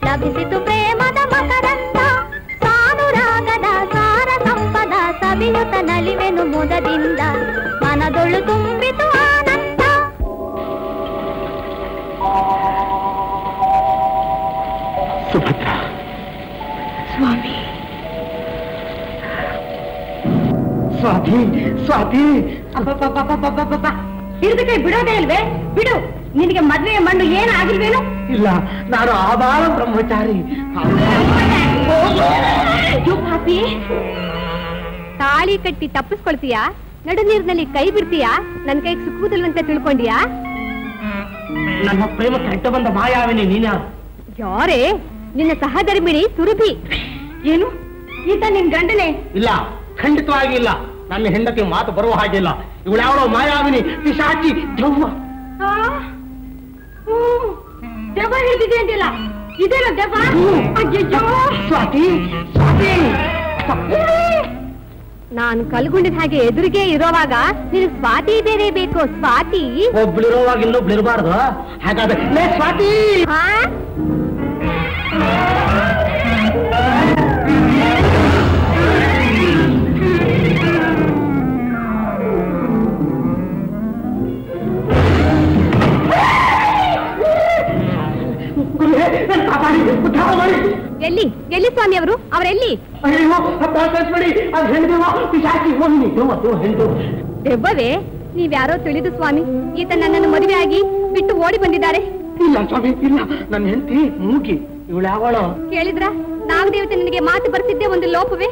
ಲಭಿಸಿತು ಪ್ರೇಮದ ಮಕರಂದ ಸಾನುರಾಗದ ಸಾರ ಸಂಪದ ಸವಿಯುತ ನಲಿವೆನು ಮುದದಿಂದ ಮನದೊಳು ತುಂಬಿತು ಆನಂದ. ಸುಭದ್ರಾ स्वामी स्वाति स्वाति ಹಿಡಿದಕ್ಕೆ ಬಿಡೋದೇ ಇಲ್ವೇ? ಬಿಡು, ನಿನಗೆ ಮದುವೆ ಮಣ್ಣು ಏನು ಆಗಿಲ್ವೇನು? ಇಲ್ಲ, ನಾನು ಆಬಾಲ ಬ್ರಹ್ಮಚಾರಿ. ತಾಳಿ ಕಟ್ಟಿ ತಪ್ಪಿಸ್ಕೊಳ್ತೀಯಾ, ನಡು ನೀರಿನಲ್ಲಿ ಕೈ ಬಿಡ್ತೀಯಾ, ನನ್ನ ಕೈಗೆ ಸಿಕ್ಕುವುದಿಲ್ಲಂತ ತಿಳ್ಕೊಂಡಿಯಾ? ನನ್ನ ಪ್ರೇಮ ಕಟ್ಟ ಬಂದ ಮಾಯಾವಿನಿ ನೀನ ಯಾರೇ? ನಿನ್ನ ಸಹಧರ್ಮಿಣಿ ಸುರಭಿ. ಏನು, ಈತ ನಿನ್ ಗಂಡನೇ? ಇಲ್ಲ, ಖಂಡಿತವಾಗಿ ಇಲ್ಲ. ನನ್ನ ಹೆಂಡತಿ ಮಾತು ಬರುವ ಹಾಗಿಲ್ಲ. ಇವಳು ಯಾವಳೋ ಮಾಯಾವಿನಿ, ಪಿಶಾಚಿ, ದೆವ್ವ. ದೆವ್ವ ಹಿಡಿದಿದೆ ಅಂದಿಲ್ಲ, ಇದೇನೋ ದೆವ್ವ? ಸ್ವಾತಿ, ಸ್ವಾತಿ, ನಾನು ಕಲ್ಗುಂಡಿದ ಹಾಗೆ ಎದುರಿಗೆ ಇರೋವಾಗ ನಿನ್ ಸ್ವಾತಿ ಬೇರೆ ಬೇಕು? ಸ್ವಾತಿ ಒಬ್ಳಿರೋವಾಗ ಇನ್ನೊಬ್ಳು ಇರಬಾರ್ದು, ಹಾಗಾದ್ರೆ ಸ್ವಾತಿ. ಹಾ, ಎಲ್ಲಿ ಎಲ್ಲಿ ಸ್ವಾಮಿ ಅವರು? ಅವರೆಲ್ಲಿ? ದೆವ್ವವೇ ನೀವ್ಯಾರೋ ತಿಳಿದು ಸ್ವಾಮಿ, ಈತ ನನ್ನನ್ನು ಮದುವೆಯಾಗಿ ಬಿಟ್ಟು ಓಡಿ ಬಂದಿದ್ದಾರೆ. ಇಲ್ಲ ಸ್ವಾಮಿ, ಇಲ್ಲ, ನನ್ನ ಹೆಂಡತಿ ಮೂಗಿ, ಇವಳು ಯಾವಳೋ? ಕೇಳಿದ್ರ, ನಾಗದೇವತೆ ನನಗೆ ಮಾತು ಬರ್ತಿದ್ದೆ ಒಂದು ಲೋಪವೇ,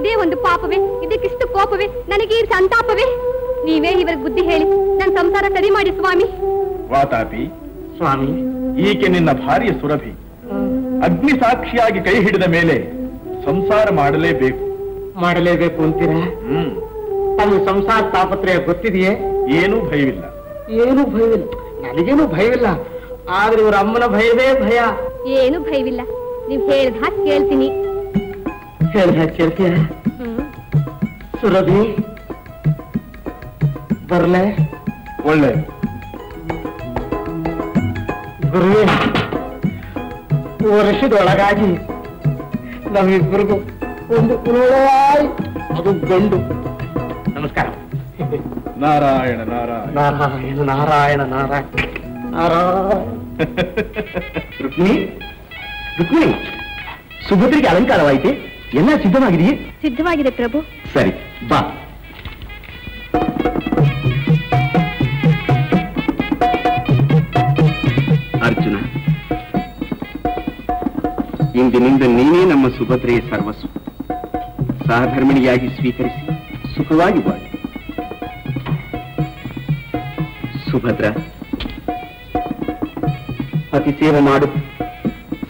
ಇದೇ ಒಂದು ಪಾಪವೇ, ಇದಕ್ಕಿಷ್ಟು ಕೋಪವೇ, ನನಗೆ ಈ ಸಂತಾಪವೇ. ನೀವೇ ಇವರಿಗೆ ಬುದ್ಧಿ ಹೇಳಿ ನನ್ನ ಸಂಸಾರ ಸರಿ ಮಾಡಿ ಸ್ವಾಮಿ. ವಾತಾಪಿ ಸ್ವಾಮಿ, ಈಕೆ ನಿನ್ನ ಭಾರ್ಯ ಸುರಭಿ. ಅಗ್ನಿ ಸಾಕ್ಷಿಯಾಗಿ ಕೈ ಹಿಡಿದ ಮೇಲೆ ಸಂಸಾರ ಮಾಡಲೇಬೇಕು. ಮಾಡಲೇಬೇಕು ಅಂತೀರಾ? ಹ್ಮ್. ತಮ್ಮ ಸಂಸಾರ ತಾಪತ್ರಯ ಗೊತ್ತಿದೆಯೇ? ಏನೂ ಭಯವಿಲ್ಲ, ಏನೂ ಭಯವಿಲ್ಲ. ನನಗೇನು ಭಯವಿಲ್ಲ, ಆದ್ರೆ ಇವ್ರ ಅಮ್ಮನ ಭಯವೇ ಭಯ. ಏನು ಭಯವಿಲ್ಲ, ನೀವು ಹೇಳಿದ ಹಾಗೆ ಕೇಳ್ತೀನಿ. ಹೇಳಿದ ಹಾಗೆ ಕೇಳ್ತೀಯ ಸುರಭಿ? ಬರ್ಲೆ ಒಳ್ಳೆ ಗುರುವೇ, ವರ್ಷದೊಳಗಾಗಿ ನಮ್ಮಿಬ್ಬರಿಗೂ ಒಂದು ಕುಲೋಳಾಯ್, ಅದು ಗಂಡು. ನಮಸ್ಕಾರ. ನಾರಾಯಣ ನಾರಾಯಣ ನಾರಾಯಣ ನಾರಾಯಣ ನಾರಾಯಣ ನಾರಾಯಣ. ರುಕ್ಮಿಣಿ ರುಕ್ಮಿಣಿ, ಸುಭದ್ರಿಗೆ ಅಲಂಕಾರವಾಯಿತೆ, ಎಲ್ಲ ಸಿದ್ಧವಾಗಿದೆಯೇ? ಸಿದ್ಧವಾಗಿದೆ ಪ್ರಭು. ಸರಿ ಬಾ. ಅರ್ಜುನ, ಇಂದಿನಿಂದ ನೀನೇ ನಮ್ಮ ಸುಭದ್ರೆಯ ಸರ್ವಸ್ವ. ಸಹಧರ್ಮಿಣಿಯಾಗಿ ಸ್ವೀಕರಿಸಿ ಸುಖವಾಗಿ ಬಾಳು. ಸುಭದ್ರ, ಪತಿ ಸೇವೆ ಮಾಡು,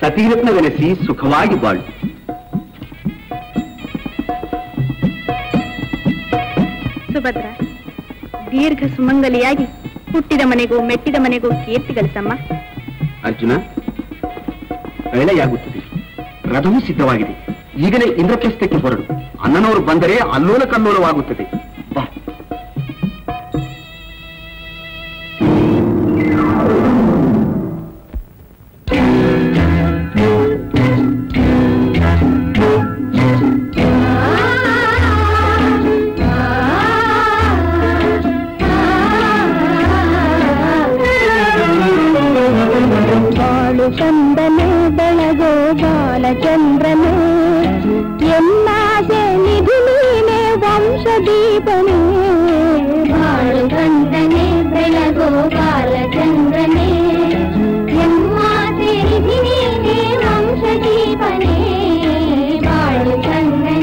ಸತೀರತ್ನವೆನಿಸಿ ಸುಖವಾಗಿ ಬಾಳು. ಸುಭದ್ರ, ದೀರ್ಘ ಸುಮಂಗಲಿಯಾಗಿ ಹುಟ್ಟಿದ ಮನೆಗೂ ಮೆಟ್ಟಿದ ಮನೆಗೂ ಕೀರ್ತಿ ಗಳಿಸಮ್ಮ. ಅರ್ಜುನ, ವೇಳೆಯಾಗುತ್ತದೆ, ರಥವೂ ಸಿದ್ಧವಾಗಿದೆ, ಈಗಲೇ ಇಂದ್ರಪ್ರಸ್ಥಕ್ಕೆ ಹೊರಡು. ಅನ್ನನವರು ಬಂದರೆ ಅಲ್ಲೋಲ ಕಲ್ಲೋಲವಾಗುತ್ತದೆ. ಬಾ. ಚಂದನೆ ಬೆಳಗೋ ಬಾಲಚಂದ್ರನೇ, ಎನ್ನಾಸೆ ನಿಧಿ ನೀನೆ ವಂಶ ದೀಪನೇ. ಬಾಳು ಚಂದನೆ ಬೆಳಗೋ ಬಾಲಚಂದ್ರನೇ, ಎನ್ನಾಸೆ ನಿಧಿ ನೀನೆ ವಂಶ ದೀಪನೇ. ಬಾಳು ಚಂದನೆ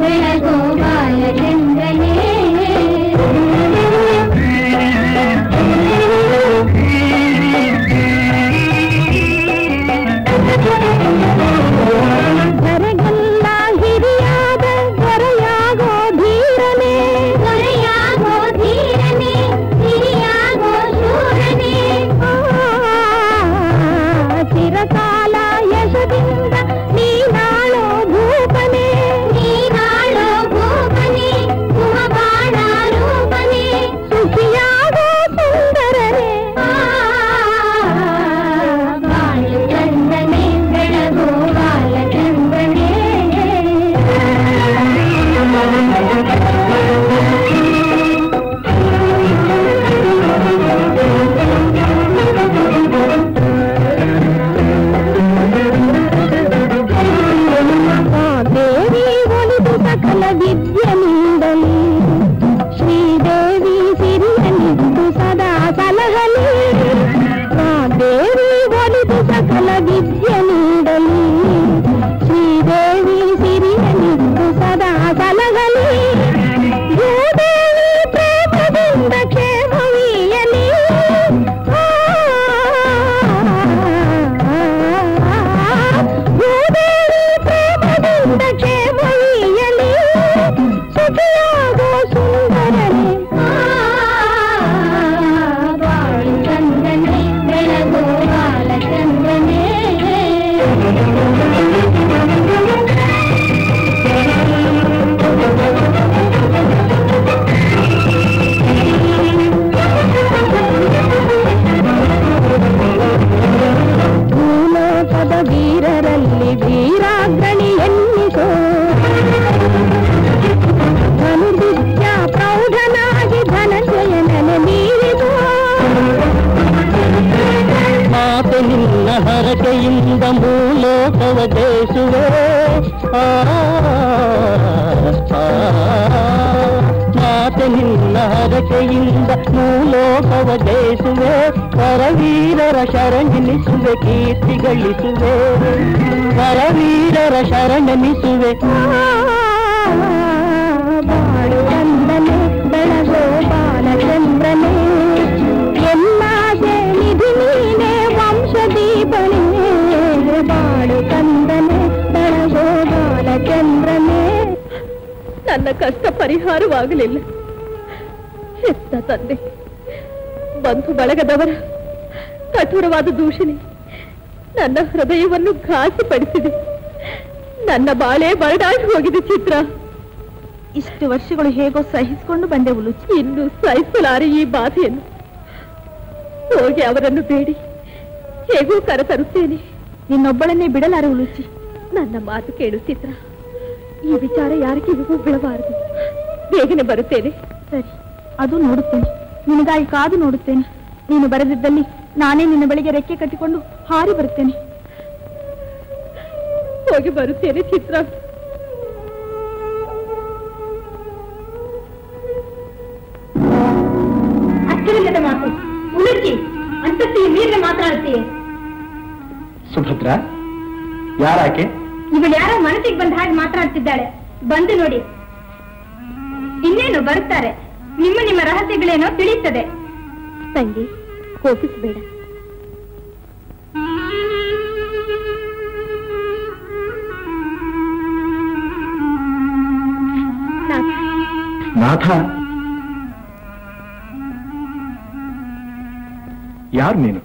ಬೆಳಗೋ ಬಾಲಚಂದ್ರನೇ. ಹೊರಗಲ್ಲ ಹಿರಿಯಾದ ಹೊರೆಯಾಗೋ ಧೀರನೇ, ಹೊರೆಯಾಗೋ ಧೀರನೇ, ಹಿರಿಯಾಗೋ ಶೂರನೇ. ಚಿರಕಾಲ ಯಶದಿಂದ ನೀನಾಳೋ ಭೂಪನೇ, ನೀನಾಳೋ ಭೂಪನೇ, ಭುವಬಾಣ ರೂಪನೇ. ಸುಖಿಯಾಗೋ ಸುಂದರನೇ, ಬಾಳು ಚಂದನೆ ಬೆಳಗೋ ಬಾಲಚಂದನೆ. ಆ ದೇವಿ ಒಲಿದು ಸಕಲ ವಿದ್ಯೆ ನೀಡಲಿ, ಶ್ರೀದೇವಿ ಸಿರಿಯನಿದು ಸದಾ ಸಲಹಲಿ. ಆ ದೇವಿ ಒಲಿದು ಸಕಲ ವಿದ್ಯೆ ನೀಡಲಿ, ಶ್ರೀದೇವಿ ಸಿರಿಯನಿದು ಸದಾ ಸಲಹಲಿ. ಭೂದೇವಿ ಪ್ರೇಮದಿಂದ ಕ್ಷೇಮವೀಯಲಿ. ಭೂದೇವಿ ಪ್ರೇಮದಿಂದ ಕ್ಷೇಮವೀಯಲಿ. ಸುಖಿಯಾಗೋ ಸುಂದರನೇ, ಬಾಳು ಚಂದನೆ ಬೆಳಗೋ ಬಾಲಚಂದನೆ. ಭೂಲೋಕದ ವೀರರಲ್ಲಿ ವೀರಾಗ್ರಣಿ ಎನ್ನಿಸೋ, ಧನುರ್ವಿದ್ಯ ಪ್ರೌಢನಾಗಿ ಧನಂಜಯನನ್ನು ಮೀರಿಸೋ. ಮಾತು ನಿನ್ನ ಹರಕೆಯಿಂದ ಮೂಲೋಕವ ದೇಶುವೆ. ಆ, ಆ, ಮಾತು ನಿನ್ನ ಹರಕೆಯಿಂದ ಮೂಲೋಕವ ದೇಶುವೆ. ಪರವೀರರ ಶರಣಿಸುವೆ, ಕೀರ್ತಿ ಗಳಿಸುವೆ. ಪರವೀರರ ಶರಣನಿಸುವೆ. ಬಾಳು ಚಂದನೆ ಬೆಳಗೋ ಬಾಲಚಂದ್ರನೇ, ಎಲ್ಲಾಸೆ ನಿಧಿ ನೀನೆ ವಂಶದೀಪನೇ. ಬಾಳು ಚಂದನೆ ಬೆಳಗೋ ಬಾಲಚಂದ್ರನೇ. ನನ್ನ ಕಷ್ಟ ಪರಿಹಾರವಾಗಲಿಲ್ಲ. ಹೆತ್ತ ತಂದೆ, ಬಂಧು ಬಳಗದವರ ಕಠೋರವಾದ ದೂಷಣೆ, ನನ್ನ ಹೃದಯವನ್ನು ಘಾಸಿಪಡಿಸಿದೆ. ನನ್ನ ಬಾಳೆ ಬರಡಾಗಿ ಹೋಗಿದೆ ಚಿತ್ರ. ಇಷ್ಟು ವರ್ಷಗಳು ಹೇಗೋ ಸಹಿಸಿಕೊಂಡು ಬಂದೆ ಉಲುಚಿ. ಇನ್ನು ಸಹಿಸಲಾರೆ ಈ ಬಾಧೆಯನ್ನು. ಹೋಗಿ ಅವರನ್ನು ಬೇಡಿ, ಹೇಗೂ ಕರೆತರುತ್ತೇನೆ. ನಿನ್ನೊಬ್ಬಳನ್ನೇ ಬಿಡಲಾರೆ ಉಲುಚಿ. ನನ್ನ ಮಾತು ಕೇಳು ಚಿತ್ರ, ಈ ವಿಚಾರ ಯಾರಿಗೂ ಬಿಡಬಾರದು. ಬೇಗನೆ ಬರುತ್ತೇನೆ. ಸರಿ, ಅದು ನೋಡುತ್ತೇನೆ. ನಿನಗಾಗಿ ಕಾದು ನೋಡುತ್ತೇನೆ. ನೀನು ಬರದಿದ್ದಲ್ಲಿ ನಾನೇ ನಿನ್ನ ಬಳಿಗೆ ರೆಕ್ಕೆ ಕಟ್ಟಿಕೊಂಡು ಹಾರಿ ಬರುತ್ತೇನೆ. ಹೋಗಿ ಬರುತ್ತೇನೆ ಚಿತ್ರ. ಅಷ್ಟವಿಲ್ಲದ ಮಾತು ಉಲುಚಿ. ಅಂತಸ್ತಿಗೆ ಮೀರಿದ ಮಾತನಾಡುತ್ತೀಯೇ. ಸುಭದ್ರ ಯಾರಾಕೆ? ಇವಳು ಯಾರೋ ಮನಸ್ಸಿಗೆ ಬಂದ ಹಾಗೆ ಮಾತನಾಡ್ತಿದ್ದಾಳೆ. ಬಂದು ನೋಡಿ. ಇನ್ನೇನು, ಬರುತ್ತಾರೆ. ನಿಮ್ಮ ನಿಮ್ಮ ರಹಸ್ಯಗಳೇನೋ ತಿಳಿಯುತ್ತದೆ. ತಂಗಿ, ಕೋಪಿಸಬೇಡ. ನಾಥ, ಯಾರು ನೀನು?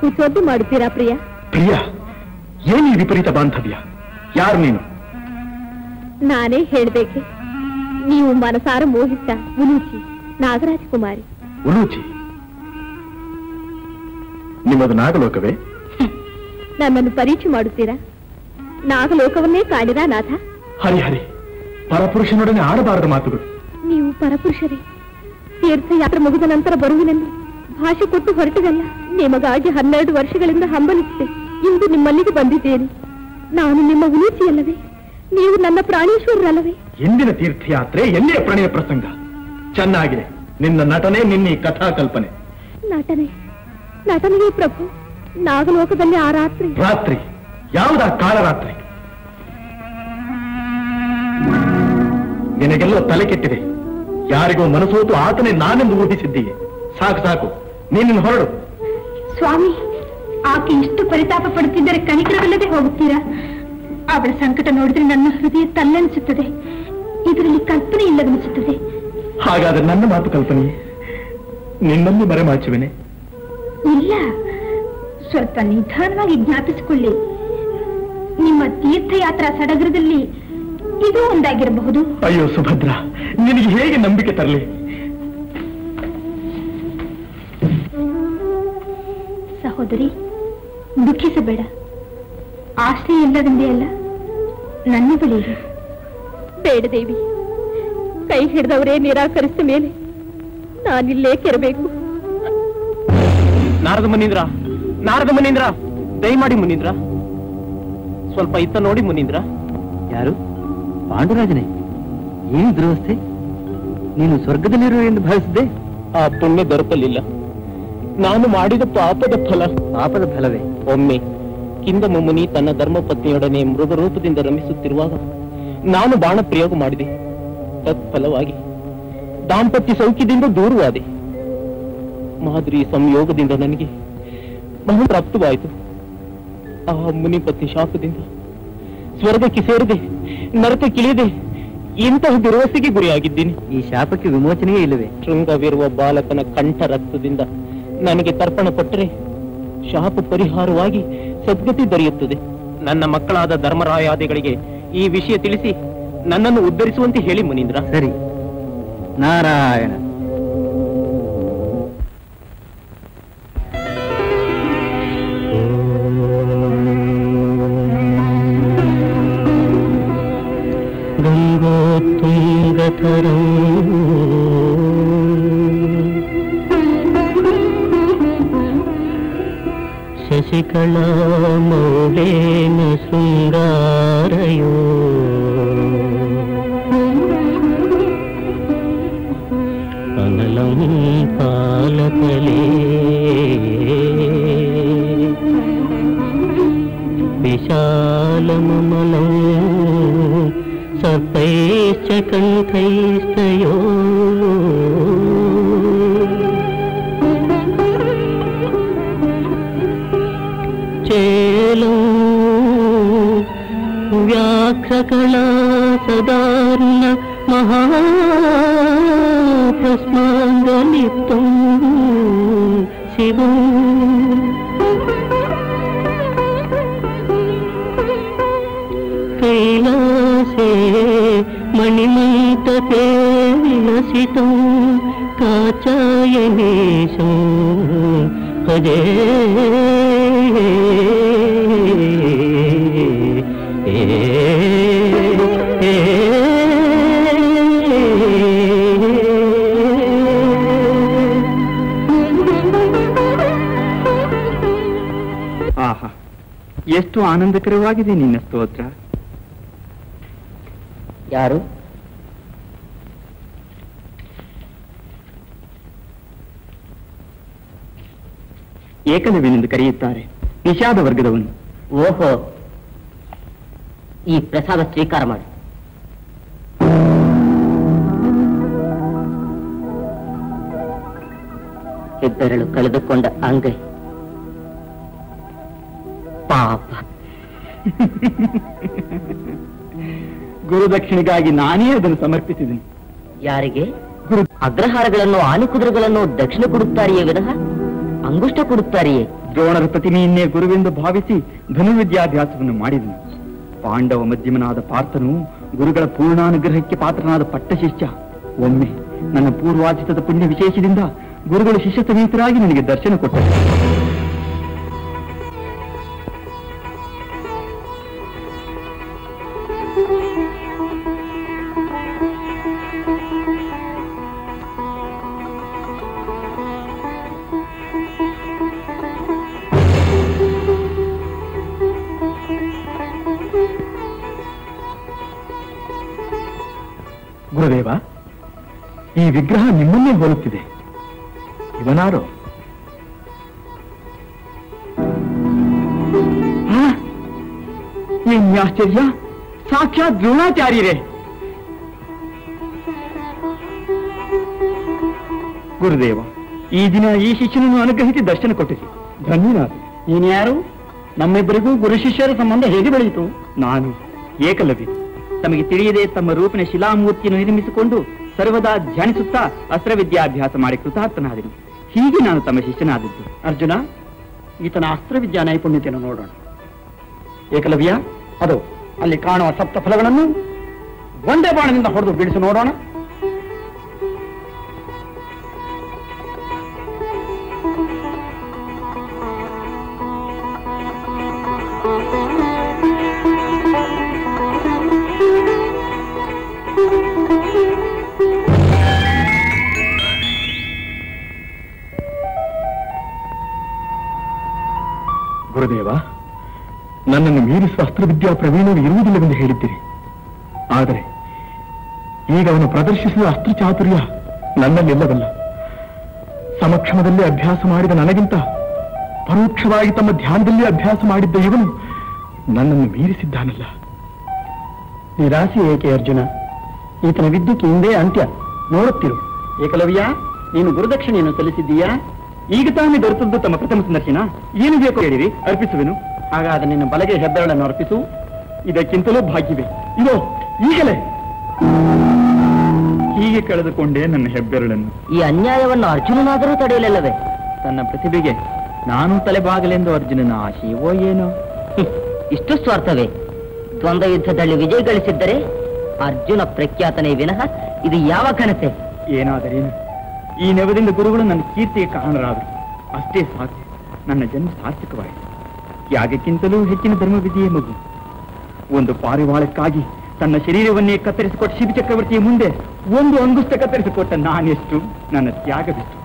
ಕುಚೋದ್ದು ಮಾಡುತ್ತೀರಾ ಪ್ರಿಯ? ಪ್ರಿಯ, ಏನು ಈ ವಿಪರೀತ ಬಾಂಧವ್ಯ? ಯಾರು ನೀನು? ನಾನೇ ಹೇಳ್ಬೇಕೆ? ನೀವು ಮನಸಾರ ಮೋಹಿತ ಉಲೂಚಿ, ನಾಗರಾಜ್ ಕುಮಾರಿ. ಉಲೂಚಿ? ನಿಮ್ಮದು ನಾಗಲೋಕವೇ? ನನ್ನನ್ನು ಪರೀಕ್ಷೆ ಮಾಡುತ್ತೀರಾ? ನಾಗಲೋಕವನ್ನೇ ಕಾಡಿರಾ ನಾಥ? ಹರಿಹರಿ, ಪರಪುರುಷನೊಡನೆ ಆಡಬಾರದ ಮಾತುಗಳು. ನೀವು ಪರಪುರುಷರೇ. ತೀರ್ಥಯಾತ್ರೆ ಮುಗಿದ ನಂತರ ಬರುವಿನೆಂದು ಭಾಷೆ ಕೊಟ್ಟು ಹೊರಟಿದಲ್ಲ. ನಿಮಗಾಗಿ ಹನ್ನೆರಡು ವರ್ಷಗಳಿಂದ ಹಂಬಲಿಸಿದೆ. ಇಂದು ನಿಮ್ಮಲ್ಲಿಗೆ ಬಂದಿದ್ದೇನೆ. ನಾನು ನಿಮ್ಮ ಉಲೂಚಿಯಲ್ಲವೇ? ನೀವು ನನ್ನ ಪ್ರಾಣೇಶ್ವರರಲ್ಲವೇ? ಎಂದಿನ ತೀರ್ಥಯಾತ್ರೆ, ಎಲ್ಲಿಯ ಪ್ರಣಯ ಪ್ರಸಂಗ? ಚೆನ್ನಾಗಿದೆ ನಿನ್ನ ನಟನೆ, ನಿನ್ನ ಕಥಾ ಕಲ್ಪನೆ. ನಟನೆ ನಟನೆಯೇ ಪ್ರಭು. ನಾಗಲೋಕದಲ್ಲಿ ಆ ರಾತ್ರಿ ರಾತ್ರಿ ಯಾವುದಾ ಕಾಳರಾತ್ರಿ? ನಿನಗೆಲ್ಲೋ ತಲೆ ಕೆಟ್ಟಿದೆ. ಯಾರಿಗೋ ಮನಸೋತು ಆತನೇ ನಾನೆಂದು ಊಹಿಸಿದ್ದೀಯೆ. ಸಾಕು ಸಾಕು, ನೀನಿನ್ ಹೊರಡು. ಸ್ವಾಮಿ, ಆಕೆ ಇಷ್ಟು ಪರಿತಾಪ ಪಡುತ್ತಿದ್ದರೆ ಕನಿಕರವಿಲ್ಲದೆ ಹೋಗುತ್ತೀರಾ? ಅವಳ ಸಂಕಟ ನೋಡಿದ್ರೆ ನನ್ನ ಹೃದಯ ತಲ್ಲನಿಸುತ್ತದೆ. ಇದರಲ್ಲಿ ಕಲ್ಪನೆ ಇಲ್ಲವೆನಿಸುತ್ತದೆ. ಹಾಗಾದ್ರೆ ನನ್ನ ಮಾತು ಕಲ್ಪನೆ? ನಿನ್ನನ್ನು ಮರೆಮಾಚುವೆನೆ? ಇಲ್ಲ, ಸ್ವಲ್ಪ ನಿಧಾನವಾಗಿ ಜ್ಞಾಪಿಸಿಕೊಳ್ಳಿ. ನಿಮ್ಮ ತೀರ್ಥಯಾತ್ರಾ ಸಡಗರದಲ್ಲಿ ಇದು ಒಂದಾಗಿರಬಹುದು. ಅಯ್ಯೋ ಸುಭದ್ರ, ನಿನಗೆ ಹೇಗೆ ನಂಬಿಕೆ ತರಲಿ? ಸಹೋದರಿ, ದುಃಖಿಸಬೇಡ. ಆಶ್ರಯ ಇಲ್ಲದಂದೇ ಅಲ್ಲ, ನನ್ನ ಬಳಿ ಇರು. ಬೇಡ ದೇವಿ, ಕೈ ಹಿಡಿದವರೇ ನಿರಾಕರಿಸಿದ ಮೇಲೆ ನಾನಿಲ್ಲೇ ಕೆರಬೇಕು. ನಾರದ ಮುನೀಂದ್ರ, ನಾರದ ಮುನೀಂದ್ರ, ದಯಮಾಡಿ ಮುನೀಂದ್ರ, ಸ್ವಲ್ಪ ಇತ್ತ ನೋಡಿ ಮುನೀಂದ್ರ. ಯಾರು? ಪಾಂಡುರಾಜನೇ. ಏನು ದುರವಸ್ಥೆ? ನೀನು ಸ್ವರ್ಗದಲ್ಲಿರು ಎಂದು ಭಾವಿಸಿದ್ದೆ. ಆ ಪುಣ್ಯ ದೊರಕಲಿಲ್ಲ. ನಾನು ಮಾಡಿದ ಪಾಪದ ಫಲ. ಪಾಪದ ಫಲವೇ? ಒಮ್ಮೆ ಕಿಂದಮ ಮುನಿ ತನ್ನ ಧರ್ಮಪತ್ನಿಯೊಡನೆ ಮೃಗ ರೂಪದಿಂದ ರಮಿಸುತ್ತಿರುವಾಗ ನಾನು ಬಾಣ ಪ್ರಯೋಗ ಮಾಡಿದೆ. ತತ್ಫಲವಾಗಿ ದಾಂಪತ್ಯ ಸೌಖ್ಯದಿಂದ ದೂರವಾದೆ. ಮಾದರಿ ಸಂಯೋಗದಿಂದ ನನಗೆ ಬಹು ಪ್ರಾಪ್ತವಾಯಿತು. ಆ ಮುನಿ ಪತ್ನಿ ಶಾಪದಿಂದ ಸ್ವರ್ಗಕ್ಕೆ ಸೇರಿದೆ, ನರಕಕ್ಕಿಳಿದೆ. ಇಂತಹ ದುರವಸ್ಥೆಗೆ ಗುರಿಯಾಗಿದ್ದೀನಿ. ಈ ಶಾಪಕ್ಕೆ ವಿಮೋಚನೆಯೇ ಇಲ್ಲವೇ? ಶೃಂಗವಿರುವ ಬಾಲಕನ ಕಂಠ ರಕ್ತದಿಂದ ನನಗೆ ತರ್ಪಣ ಕೊಟ್ಟರೆ ಶಾಪ ಪರಿಹಾರವಾಗಿ ಸದ್ಗತಿ ದೊರೆಯುತ್ತದೆ. ನನ್ನ ಮಕ್ಕಳಾದ ಧರ್ಮರಾಯಾದಿಗಳಿಗೆ ಈ ವಿಷಯ ತಿಳಿಸಿ ನನ್ನನ್ನು ಉದ್ಧರಿಸುವಂತೆ ಹೇಳಿ ಮುನೀಂದ್ರ. ಸರಿ. ನಾರಾಯಣ. ಶಶಿಕಲಾ ಮೌಳೇನ ಶೃಂಗಾರಯೋ ಕಮಲಂ ಪಾಲಕಲೇ ವಿಶಾಲಮಮಲಂ ಸರ್ಪೈಶ್ಚ ಕಂಠೈಸ್ತಯೋ ವ್ಯಾಘ್ರಕಲಾ ಸದಾರುಣ ಮಹಾಪ್ರಸ್ಮಾಂಗಲಿಪ್ತಂ ಶಿವಂ से मणिमंत से विलसितों काचायनेशों हजे आहा ಎಷ್ಟು ಆನಂದಕರವಾಗಿದೆ ನಿನ್ನ ಸ್ತೋತ್ರ. ಯಾರು ಏಕಲವ್ಯನೆಂದು ಕರೆಯುತ್ತಾರೆ, ನಿಷಾದ ವರ್ಗದವನು. ಓಹೋ, ಈ ಪ್ರಸಾದ ಸ್ವೀಕಾರ ಮಾಡಿ. ಹೆಬ್ಬೆರಳು ಕಳೆದುಕೊಂಡ ಅಂಗೈ ಪಾಪ. ಗುರುದಕ್ಷಿಣೆಗಾಗಿ ನಾನೇ ಅದನ್ನು ಸಮರ್ಪಿಸಿದನು. ಯಾರಿಗೆ? ಗುರು. ಅಗ್ರಹಾರಗಳನ್ನು, ಆನೆಕುದುರೆಗಳನ್ನು ದಕ್ಷಿಣ ಕೊಡುತ್ತಾರೆಯೇ ವಿನಃ ಅಂಗುಷ್ಟ ಕೊಡುತ್ತಾರೆಯೇ? ದ್ರೋಣರ ಪ್ರತಿಮೆಯನ್ನೇ ಗುರುವೆಂದು ಭಾವಿಸಿ ಧನುರ್ವಿದ್ಯಾಭ್ಯಾಸವನ್ನು ಮಾಡಿದನು. ಪಾಂಡವ ಮಧ್ಯಮನಾದ ಪಾರ್ಥನು ಗುರುಗಳ ಪೂರ್ಣಾನುಗ್ರಹಕ್ಕೆ ಪಾತ್ರನಾದ ಪಟ್ಟಶಿಷ್ಯ. ಒಮ್ಮೆ ನನ್ನ ಪೂರ್ವಾರ್ಜಿತದ ಪುಣ್ಯ ವಿಶೇಷದಿಂದ ಗುರುಗಳು ಶಿಷ್ಯ ಸಮೀತರಾಗಿ ನನಗೆ ದರ್ಶನ ಕೊಟ್ಟರು. ಈ ವಿಗ್ರಹ ನಿಮ್ಮನ್ನೇ ಹೋಲುತ್ತಿದೆ. ಇವನಾರು? ಆಶ್ಚರ್ಯ, ಸಾಕ್ಷಾತ್ ದ್ರೋಣಾಚಾರ್ಯರೇ. ಗುರುದೇವ, ಈ ದಿನ ಈ ಶಿಷ್ಯನನ್ನು ಅನುಗ್ರಹಿಸಿ ದರ್ಶನ ಕೊಟ್ಟಿರಿ. ಧನ್ಯನಾಥ್. ನೀನ್ಯಾರು? ನಮ್ಮಿಬ್ಬರಿಗೂ ಗುರು ಶಿಷ್ಯರ ಸಂಬಂಧ ಹೇಗೆ ಬೆಳೆಯಿತು? ನಾನು ಏಕಲವ್ಯ. ತಮಗೆ ತಿಳಿಯದೆ ತಮ್ಮ ರೂಪಿನ ಶಿಲಾಮೂರ್ತಿಯನ್ನು ನಿರ್ಮಿಸಿಕೊಂಡು ಸರ್ವದಾ ಧ್ಯಾನಿಸುತ್ತಾ ಅಸ್ತ್ರವಿದ್ಯಾಭ್ಯಾಸ ಮಾಡಿ ಕೃತಾರ್ಥನಾದನು. ಹೀಗೆ ನಾನು ತಮ್ಮ ಶಿಷ್ಯನಾದದ್ದು. ಅರ್ಜುನ, ಈತನ ಅಸ್ತ್ರವಿದ್ಯಾ ನೈಪುಣ್ಯತೆಯನ್ನು ನೋಡೋಣ. ಏಕಲವ್ಯ, ಅದು ಅಲ್ಲಿ ಕಾಣುವ ಸಪ್ತ ಫಲಗಳನ್ನು ಒಂದೇ ಬಾಣದಿಂದ ಹೊಡೆದು ಬೀಳಿಸಿ ನೋಡೋಣ. ಗುರುದೇವ, ನನ್ನನ್ನು ಮೀರಿಸುವ ಅಸ್ತ್ರವಿದ್ಯಾ ಪ್ರವೀಣವು ಇರುವುದಿಲ್ಲವೆಂದು ಹೇಳಿದ್ದೀರಿ. ಆದರೆ ಈಗ ಅವನು ಪ್ರದರ್ಶಿಸುವ ಅಸ್ತ್ರ ಚಾತುರ್ಯ ನನ್ನಲ್ಲಿಲ್ಲವಲ್ಲ. ಸಮಕ್ಷಮದಲ್ಲಿ ಅಭ್ಯಾಸ ಮಾಡಿದ ನನಗಿಂತ ಪರೋಕ್ಷವಾಗಿ ತಮ್ಮ ಧ್ಯಾನದಲ್ಲಿ ಅಭ್ಯಾಸ ಮಾಡಿದ್ದ ಇವನು ನನ್ನನ್ನು ಮೀರಿಸಿದ್ದಾನಲ್ಲ. ನಿರಾಸೆ ಏಕೆ ಅರ್ಜುನ? ಈತನ ವಿದ್ಯೆಗೆ ಹಿಂದೆ ಅಂತ್ಯ ನೋಡುತ್ತಿರು. ಏಕಲವ್ಯ, ನೀನು ಗುರುದಕ್ಷಿಣೆಯನ್ನು ಸಲ್ಲಿಸಿದ್ದೀಯಾ? ಈಗ ತಾನೇ ದೊರೆತದ್ದು ತಮ್ಮ ಪ್ರಥಮ ಸಂದರ್ಶನ. ಏನು ಬೇಕು ಹೇಳಿರಿ, ಅರ್ಪಿಸುವೆನು. ಹಾಗಾದ ನಿನ್ನ ಬಲಗೆ ಹೆಬ್ಬೆರಳನ್ನು ಅರ್ಪಿಸು. ಇದಕ್ಕಿಂತಲೂ ಭಾಗ್ಯವೇ ಇದೋ. ಈಗಲೇ ಹೀಗೆ ಕಳೆದುಕೊಂಡೆ ನನ್ನ ಹೆಬ್ಬೆರಳನ್ನು. ಈ ಅನ್ಯಾಯವನ್ನು ಅರ್ಜುನನಾದರೂ ತಡೆಯಲಿಲ್ಲವೇ? ತನ್ನ ಪ್ರತಿಭೆಗೆ ನಾನು ತಲೆಬಾಗಲೆಂದು ಅರ್ಜುನನ ಆಶಯವೋ ಏನೋ? ಇಷ್ಟು ಸ್ವಾರ್ಥವೇ. ದ್ವಂದ್ವ ಯುದ್ಧದಲ್ಲಿ ವಿಜಯ ಗಳಿಸಿದ್ದರೆ ಅರ್ಜುನ ಪ್ರಖ್ಯಾತನೇ ವಿನಃ ಇದು ಯಾವ ಕನಸೆ? ಏನಾದರೇನು, ಈ ನೆವದಿಂದ ಗುರುಗಳು ನನ್ನ ಕೀರ್ತಿಗೆ ಕಾರಣರಾದರು. ಅಷ್ಟೇ ಸಾಕು, ನನ್ನ ಜನ್ಮ ಸಾರ್ಥಕವಾಯಿತು. ತ್ಯಾಗಕ್ಕಿಂತಲೂ ಹೆಚ್ಚಿನ ಧರ್ಮವಿದೆಯೇ ಮಗು? ಒಂದು ಪಾರಿವಾಳಕ್ಕಾಗಿ ತನ್ನ ಶರೀರವನ್ನೇ ಕತ್ತರಿಸಿಕೊಟ್ಟ ಶಿವ ಚಕ್ರವರ್ತಿಯ ಮುಂದೆ ಒಂದು ಅಂಗುಸ್ತ ಕತ್ತರಿಸಿಕೊಟ್ಟ ನಾನೆಷ್ಟು, ನನ್ನ ತ್ಯಾಗವೆಷ್ಟು.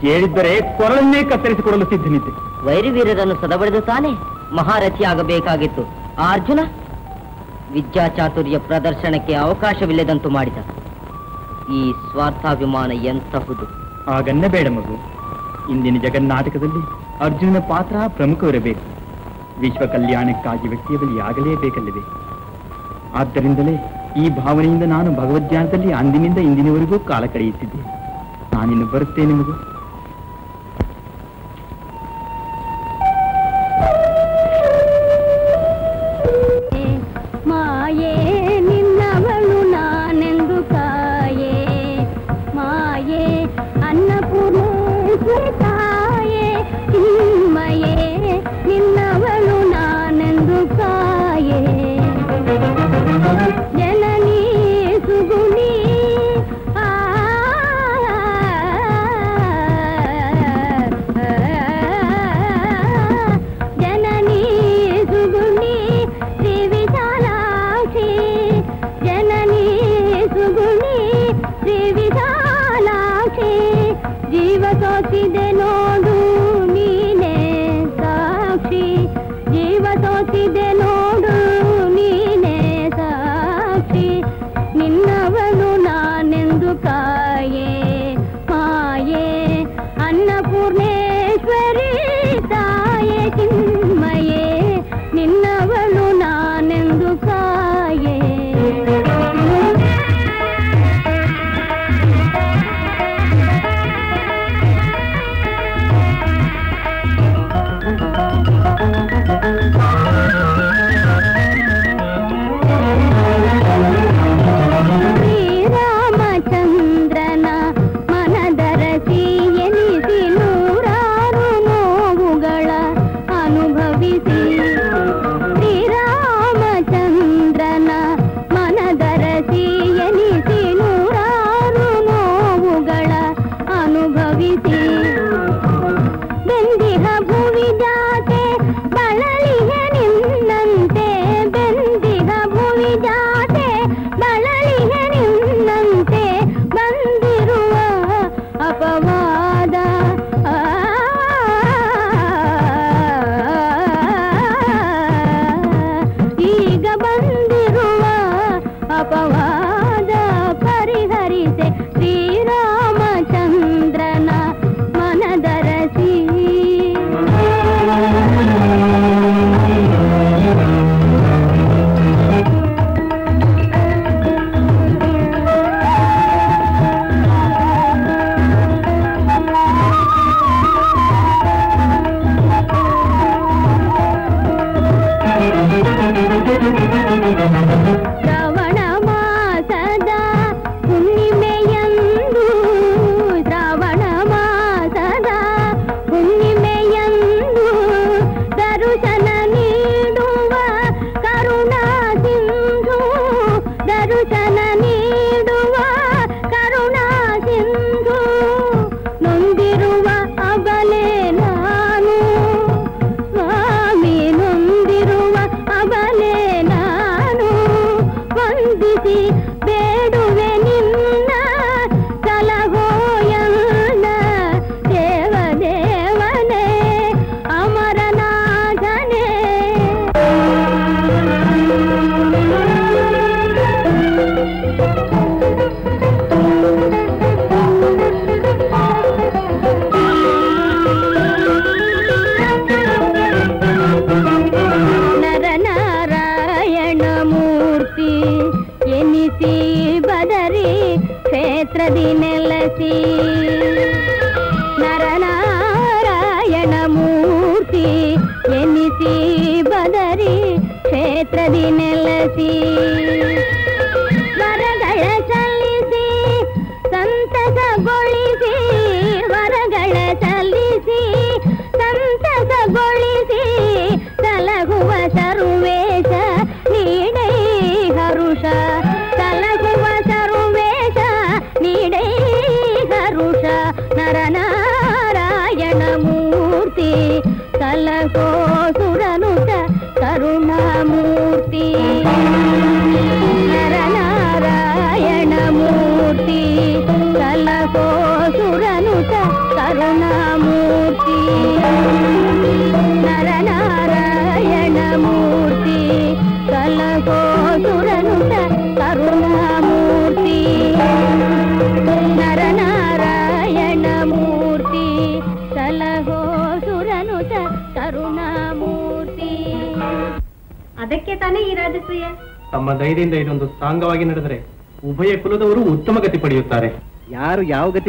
ಕೇಳಿದ್ದರೆ ಕೊರಳನ್ನೇ ಕತ್ತರಿಸಿಕೊಡಲು ಸಿದ್ಧನಿದ್ದೆ. ವೈರಿ ವೀರರನ್ನು ಸದಬಡಿದು ತಾನೇ ಮಹಾರಥಿಯಾಗಬೇಕಾಗಿತ್ತು ಆ ಅರ್ಜುನ. ವಿದ್ಯಾಚಾತುರ್ಯ ಪ್ರದರ್ಶನಕ್ಕೆ ಅವಕಾಶವಿಲ್ಲದಂತೂ ಮಾಡಿದ. ಈ ಸ್ವಾರ್ಥಾಭಿಮಾನ ಎಂತಹುದು? ಹಾಗನ್ನ ಬೇಡ ಮಗು. ಇಂದಿನ ಜಗನ್ನಾಟಕದಲ್ಲಿ ಅರ್ಜುನನ ಪಾತ್ರ ಪ್ರಮುಖವಿರಬೇಕು. ವಿಶ್ವ ಕಲ್ಯಾಣಕ್ಕಾಗಿ ವ್ಯಕ್ತಿಯ ಬಳಿ ಆಗಲೇಬೇಕಲ್ಲವೇ? ಆದ್ದರಿಂದಲೇ ಈ ಭಾವನೆಯಿಂದ ನಾನು ಭಗವದ್ಧ್ಯಾನದಲ್ಲಿ ಅಂದಿನಿಂದ ಇಂದಿನವರೆಗೂ ಕಾಲ ಕಳೆಯುತ್ತಿದ್ದೇನೆ. ನಾನಿನ್ನು ಬರುತ್ತೇನೆ ಮಗು. Yeah.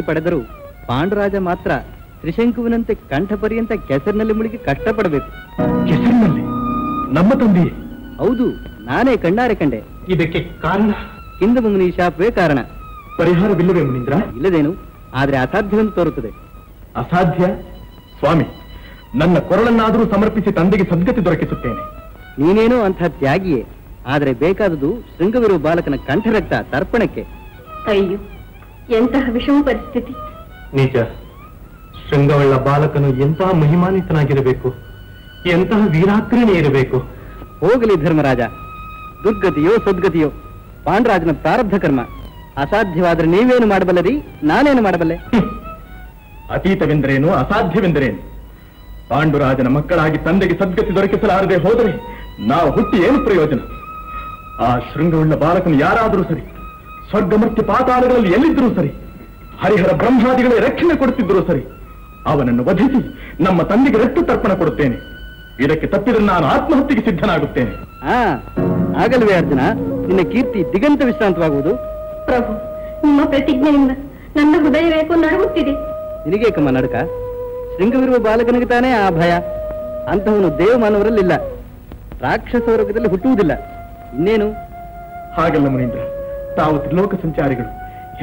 ಪಡೆದರು ಪಾಂಡುರಾಜ ಮಾತ್ರ ತ್ರಿಶಂಕುವಿನಂತೆ ಕಂಠಪರ್ಯಂತ ಕೆಸರಿನಲ್ಲಿ ಮುಳುಗಿ ಕಷ್ಟಪಡಬೇಕು. ಕೆಸರಿನಲ್ಲಿ ನಮ್ಮ ತಂದೆಯೇ? ಹೌದು, ನಾನೇ ಕಣ್ಣಾರೆ ಕಂಡೆ. ಇದಕ್ಕೆ ಕಾರಣ ಹಿಂದ ಮುನಿ ಶಾಪವೇ ಕಾರಣ. ಪರಿಹಾರವಿಲ್ಲವೇ ಮುನೀಂದ್ರ? ಇಲ್ಲದೇನು, ಆದರೆ ಅಸಾಧ್ಯವೆಂದು ತೋರುತ್ತದೆ. ಅಸಾಧ್ಯ? ಸ್ವಾಮಿ, ನನ್ನ ಕೊರಳನ್ನಾದರೂ ಸಮರ್ಪಿಸಿ ತಂದೆಗೆ ಸದ್ಗತಿ ದೊರಕಿಸುತ್ತೇನೆ. ನೀನೇನೋ ಅಂಥ ತ್ಯಾಗಿಯೇ, ಆದರೆ ಬೇಕಾದುದು ಶೃಂಗವಿರುವ ಬಾಲಕನ ಕಂಠರಕ್ತ ತರ್ಪಣಕ್ಕೆ. ಅಯ್ಯೋ, ಎಂತಹ ವಿಷಮ ಪರಿಸ್ಥಿತಿ. ನಿಜ, ಶೃಂಗವಳ್ಳ ಬಾಲಕನು ಎಂತಹ ಮಹಿಮಾನ್ವಿತನಾಗಿರಬೇಕು, ಎಂತಹ ವೀರಾಗ್ರಣೆ ಇರಬೇಕು. ಹೋಗಲಿ ಧರ್ಮರಾಜ, ದುರ್ಗತಿಯೋ ಸದ್ಗತಿಯೋ ಪಾಂಡರಾಜನ ಪ್ರಾರಬ್ಧ ಕರ್ಮ. ಅಸಾಧ್ಯವಾದರೆ ನೀವೇನು ಮಾಡಬಲ್ಲರಿ, ನಾನೇನು ಮಾಡಬಲ್ಲೆ? ಅತೀತವೆಂದರೇನು, ಅಸಾಧ್ಯವೆಂದರೇನು? ಪಾಂಡುರಾಜನ ಮಕ್ಕಳಾಗಿ ತಂದೆಗೆ ಸದ್ಗತಿ ದೊರಕಿಸಲಾರದೆ ಹೋದರೆ ना हुट्टी ऐन प्रयोजन आ श्रृंगवुळ्ळ बालकन यारादरू सरी स्वर्ग मर्त्य पातालगळल्लि एल्लिद्रू सरी हरिहर ब्रह्मादिगळे रक्षणे कोडुत्तिद्रू सरी अवनन्नु वधिसि नम्म तंदे रक्त तर्पण कोडुत्तेने इदक्के तप्पिदरे नानु आत्महत्येगे सिद्धनागुत्तेने आ ಆಗಲ್ವೇ ಅರ್ಜುನ ನಿನ್ನ ಕೀರ್ತಿ ದಿಗಂತ ವಿಶ್ರಾಂತವಾಗುವುದು ಪ್ರಭು ನಿಮ್ಮ ಪ್ರತಿಜ್ಞೆಯಿಂದ ನನ್ನ ಹೃದಯವೇಕೋ ನಡುಗುತ್ತಿದೆ ನಿನಗೇಕಮ್ಮ ನಡುಕ ಶೃಂಗವಿರುವ ಬಾಲಕನಿಗೆ ತಾನೇ ಆ ಭಯ ಅಂತಹವನು ದೇವಮಾನವರಲ್ಲಿಲ್ಲ ರಾಕ್ಷಸ ವರ್ಗದಲ್ಲಿ ಹುಟ್ಟುವುದಿಲ್ಲ ಇನ್ನೇನು ಹಾಗಲ್ಲ ಮುನೀಂದ್ರ ತಾವು ತ್ರಿಲೋಕ ಸಂಚಾರಿಗಳು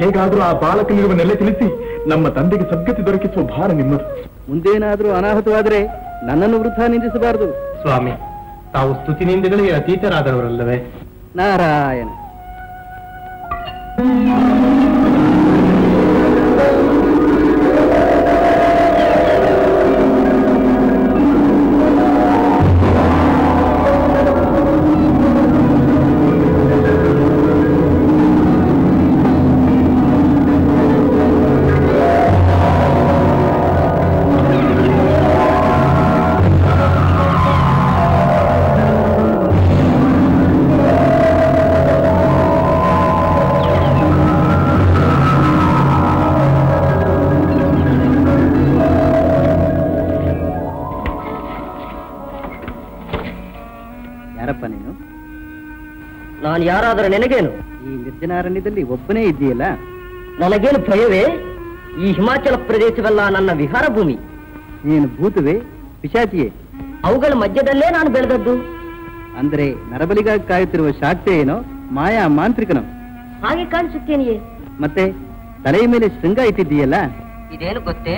ಹೇಗಾದರೂ ಆ ಬಾಲಕನಿರುವ ನೆಲೆ ತಿಳಿಸಿ ನಮ್ಮ ತಂದೆಗೆ ಸದ್ಗತಿ ದೊರಕಿಸುವ ಭಾರ ನಿಮ್ಮದು ಮುಂದೇನಾದರೂ ಅನಾಹುತವಾದರೆ ನನ್ನನ್ನು ವೃಥಾ ನಿಂದಿಸಬಾರದು ಸ್ವಾಮಿ ತಾವು ಸ್ತುತಿ ನಿಂದೆಗಳಿಗೆ ಅತೀತರಾದವರಲ್ಲವೇ ನಾರಾಯಣ ನಾನು ಯಾರಾದರೂ ನೆನಗೇನು ಈ ನಿರ್ಜನಾರಣ್ಯದಲ್ಲಿ ಒಬ್ಬನೇ ಇದೆಯಲ್ಲ ನನಗೇನು ಭಯವೇ ಈ ಹಿಮಾಚಲ ಪ್ರದೇಶವಲ್ಲ ನನ್ನ ವಿಹಾರ ಭೂಮಿ ನೀನು ಭೂತವೇ ಪಿಶಾಚಿಯೇ ಅವುಗಳ ಮಧ್ಯದಲ್ಲೇ ನಾನು ಬೆಳೆದದ್ದು ಅಂದ್ರೆ ನರಬಲಿಗಾಗಿ ಕಾಯುತ್ತಿರುವ ಶಾಕ್ತೇನೋ ಮಾಯಾ ಮಾಂತ್ರಿಕನೋ ಹಾಗೆ ಕಾಣಿಸುತ್ತೇನೆಯೇ ಮತ್ತೆ ತಲೆಯ ಮೇಲೆ ಶೃಂಗ ಇಟ್ಟಿದ್ದೀಯಲ್ಲ ಇದೇನು ಗೊತ್ತೇ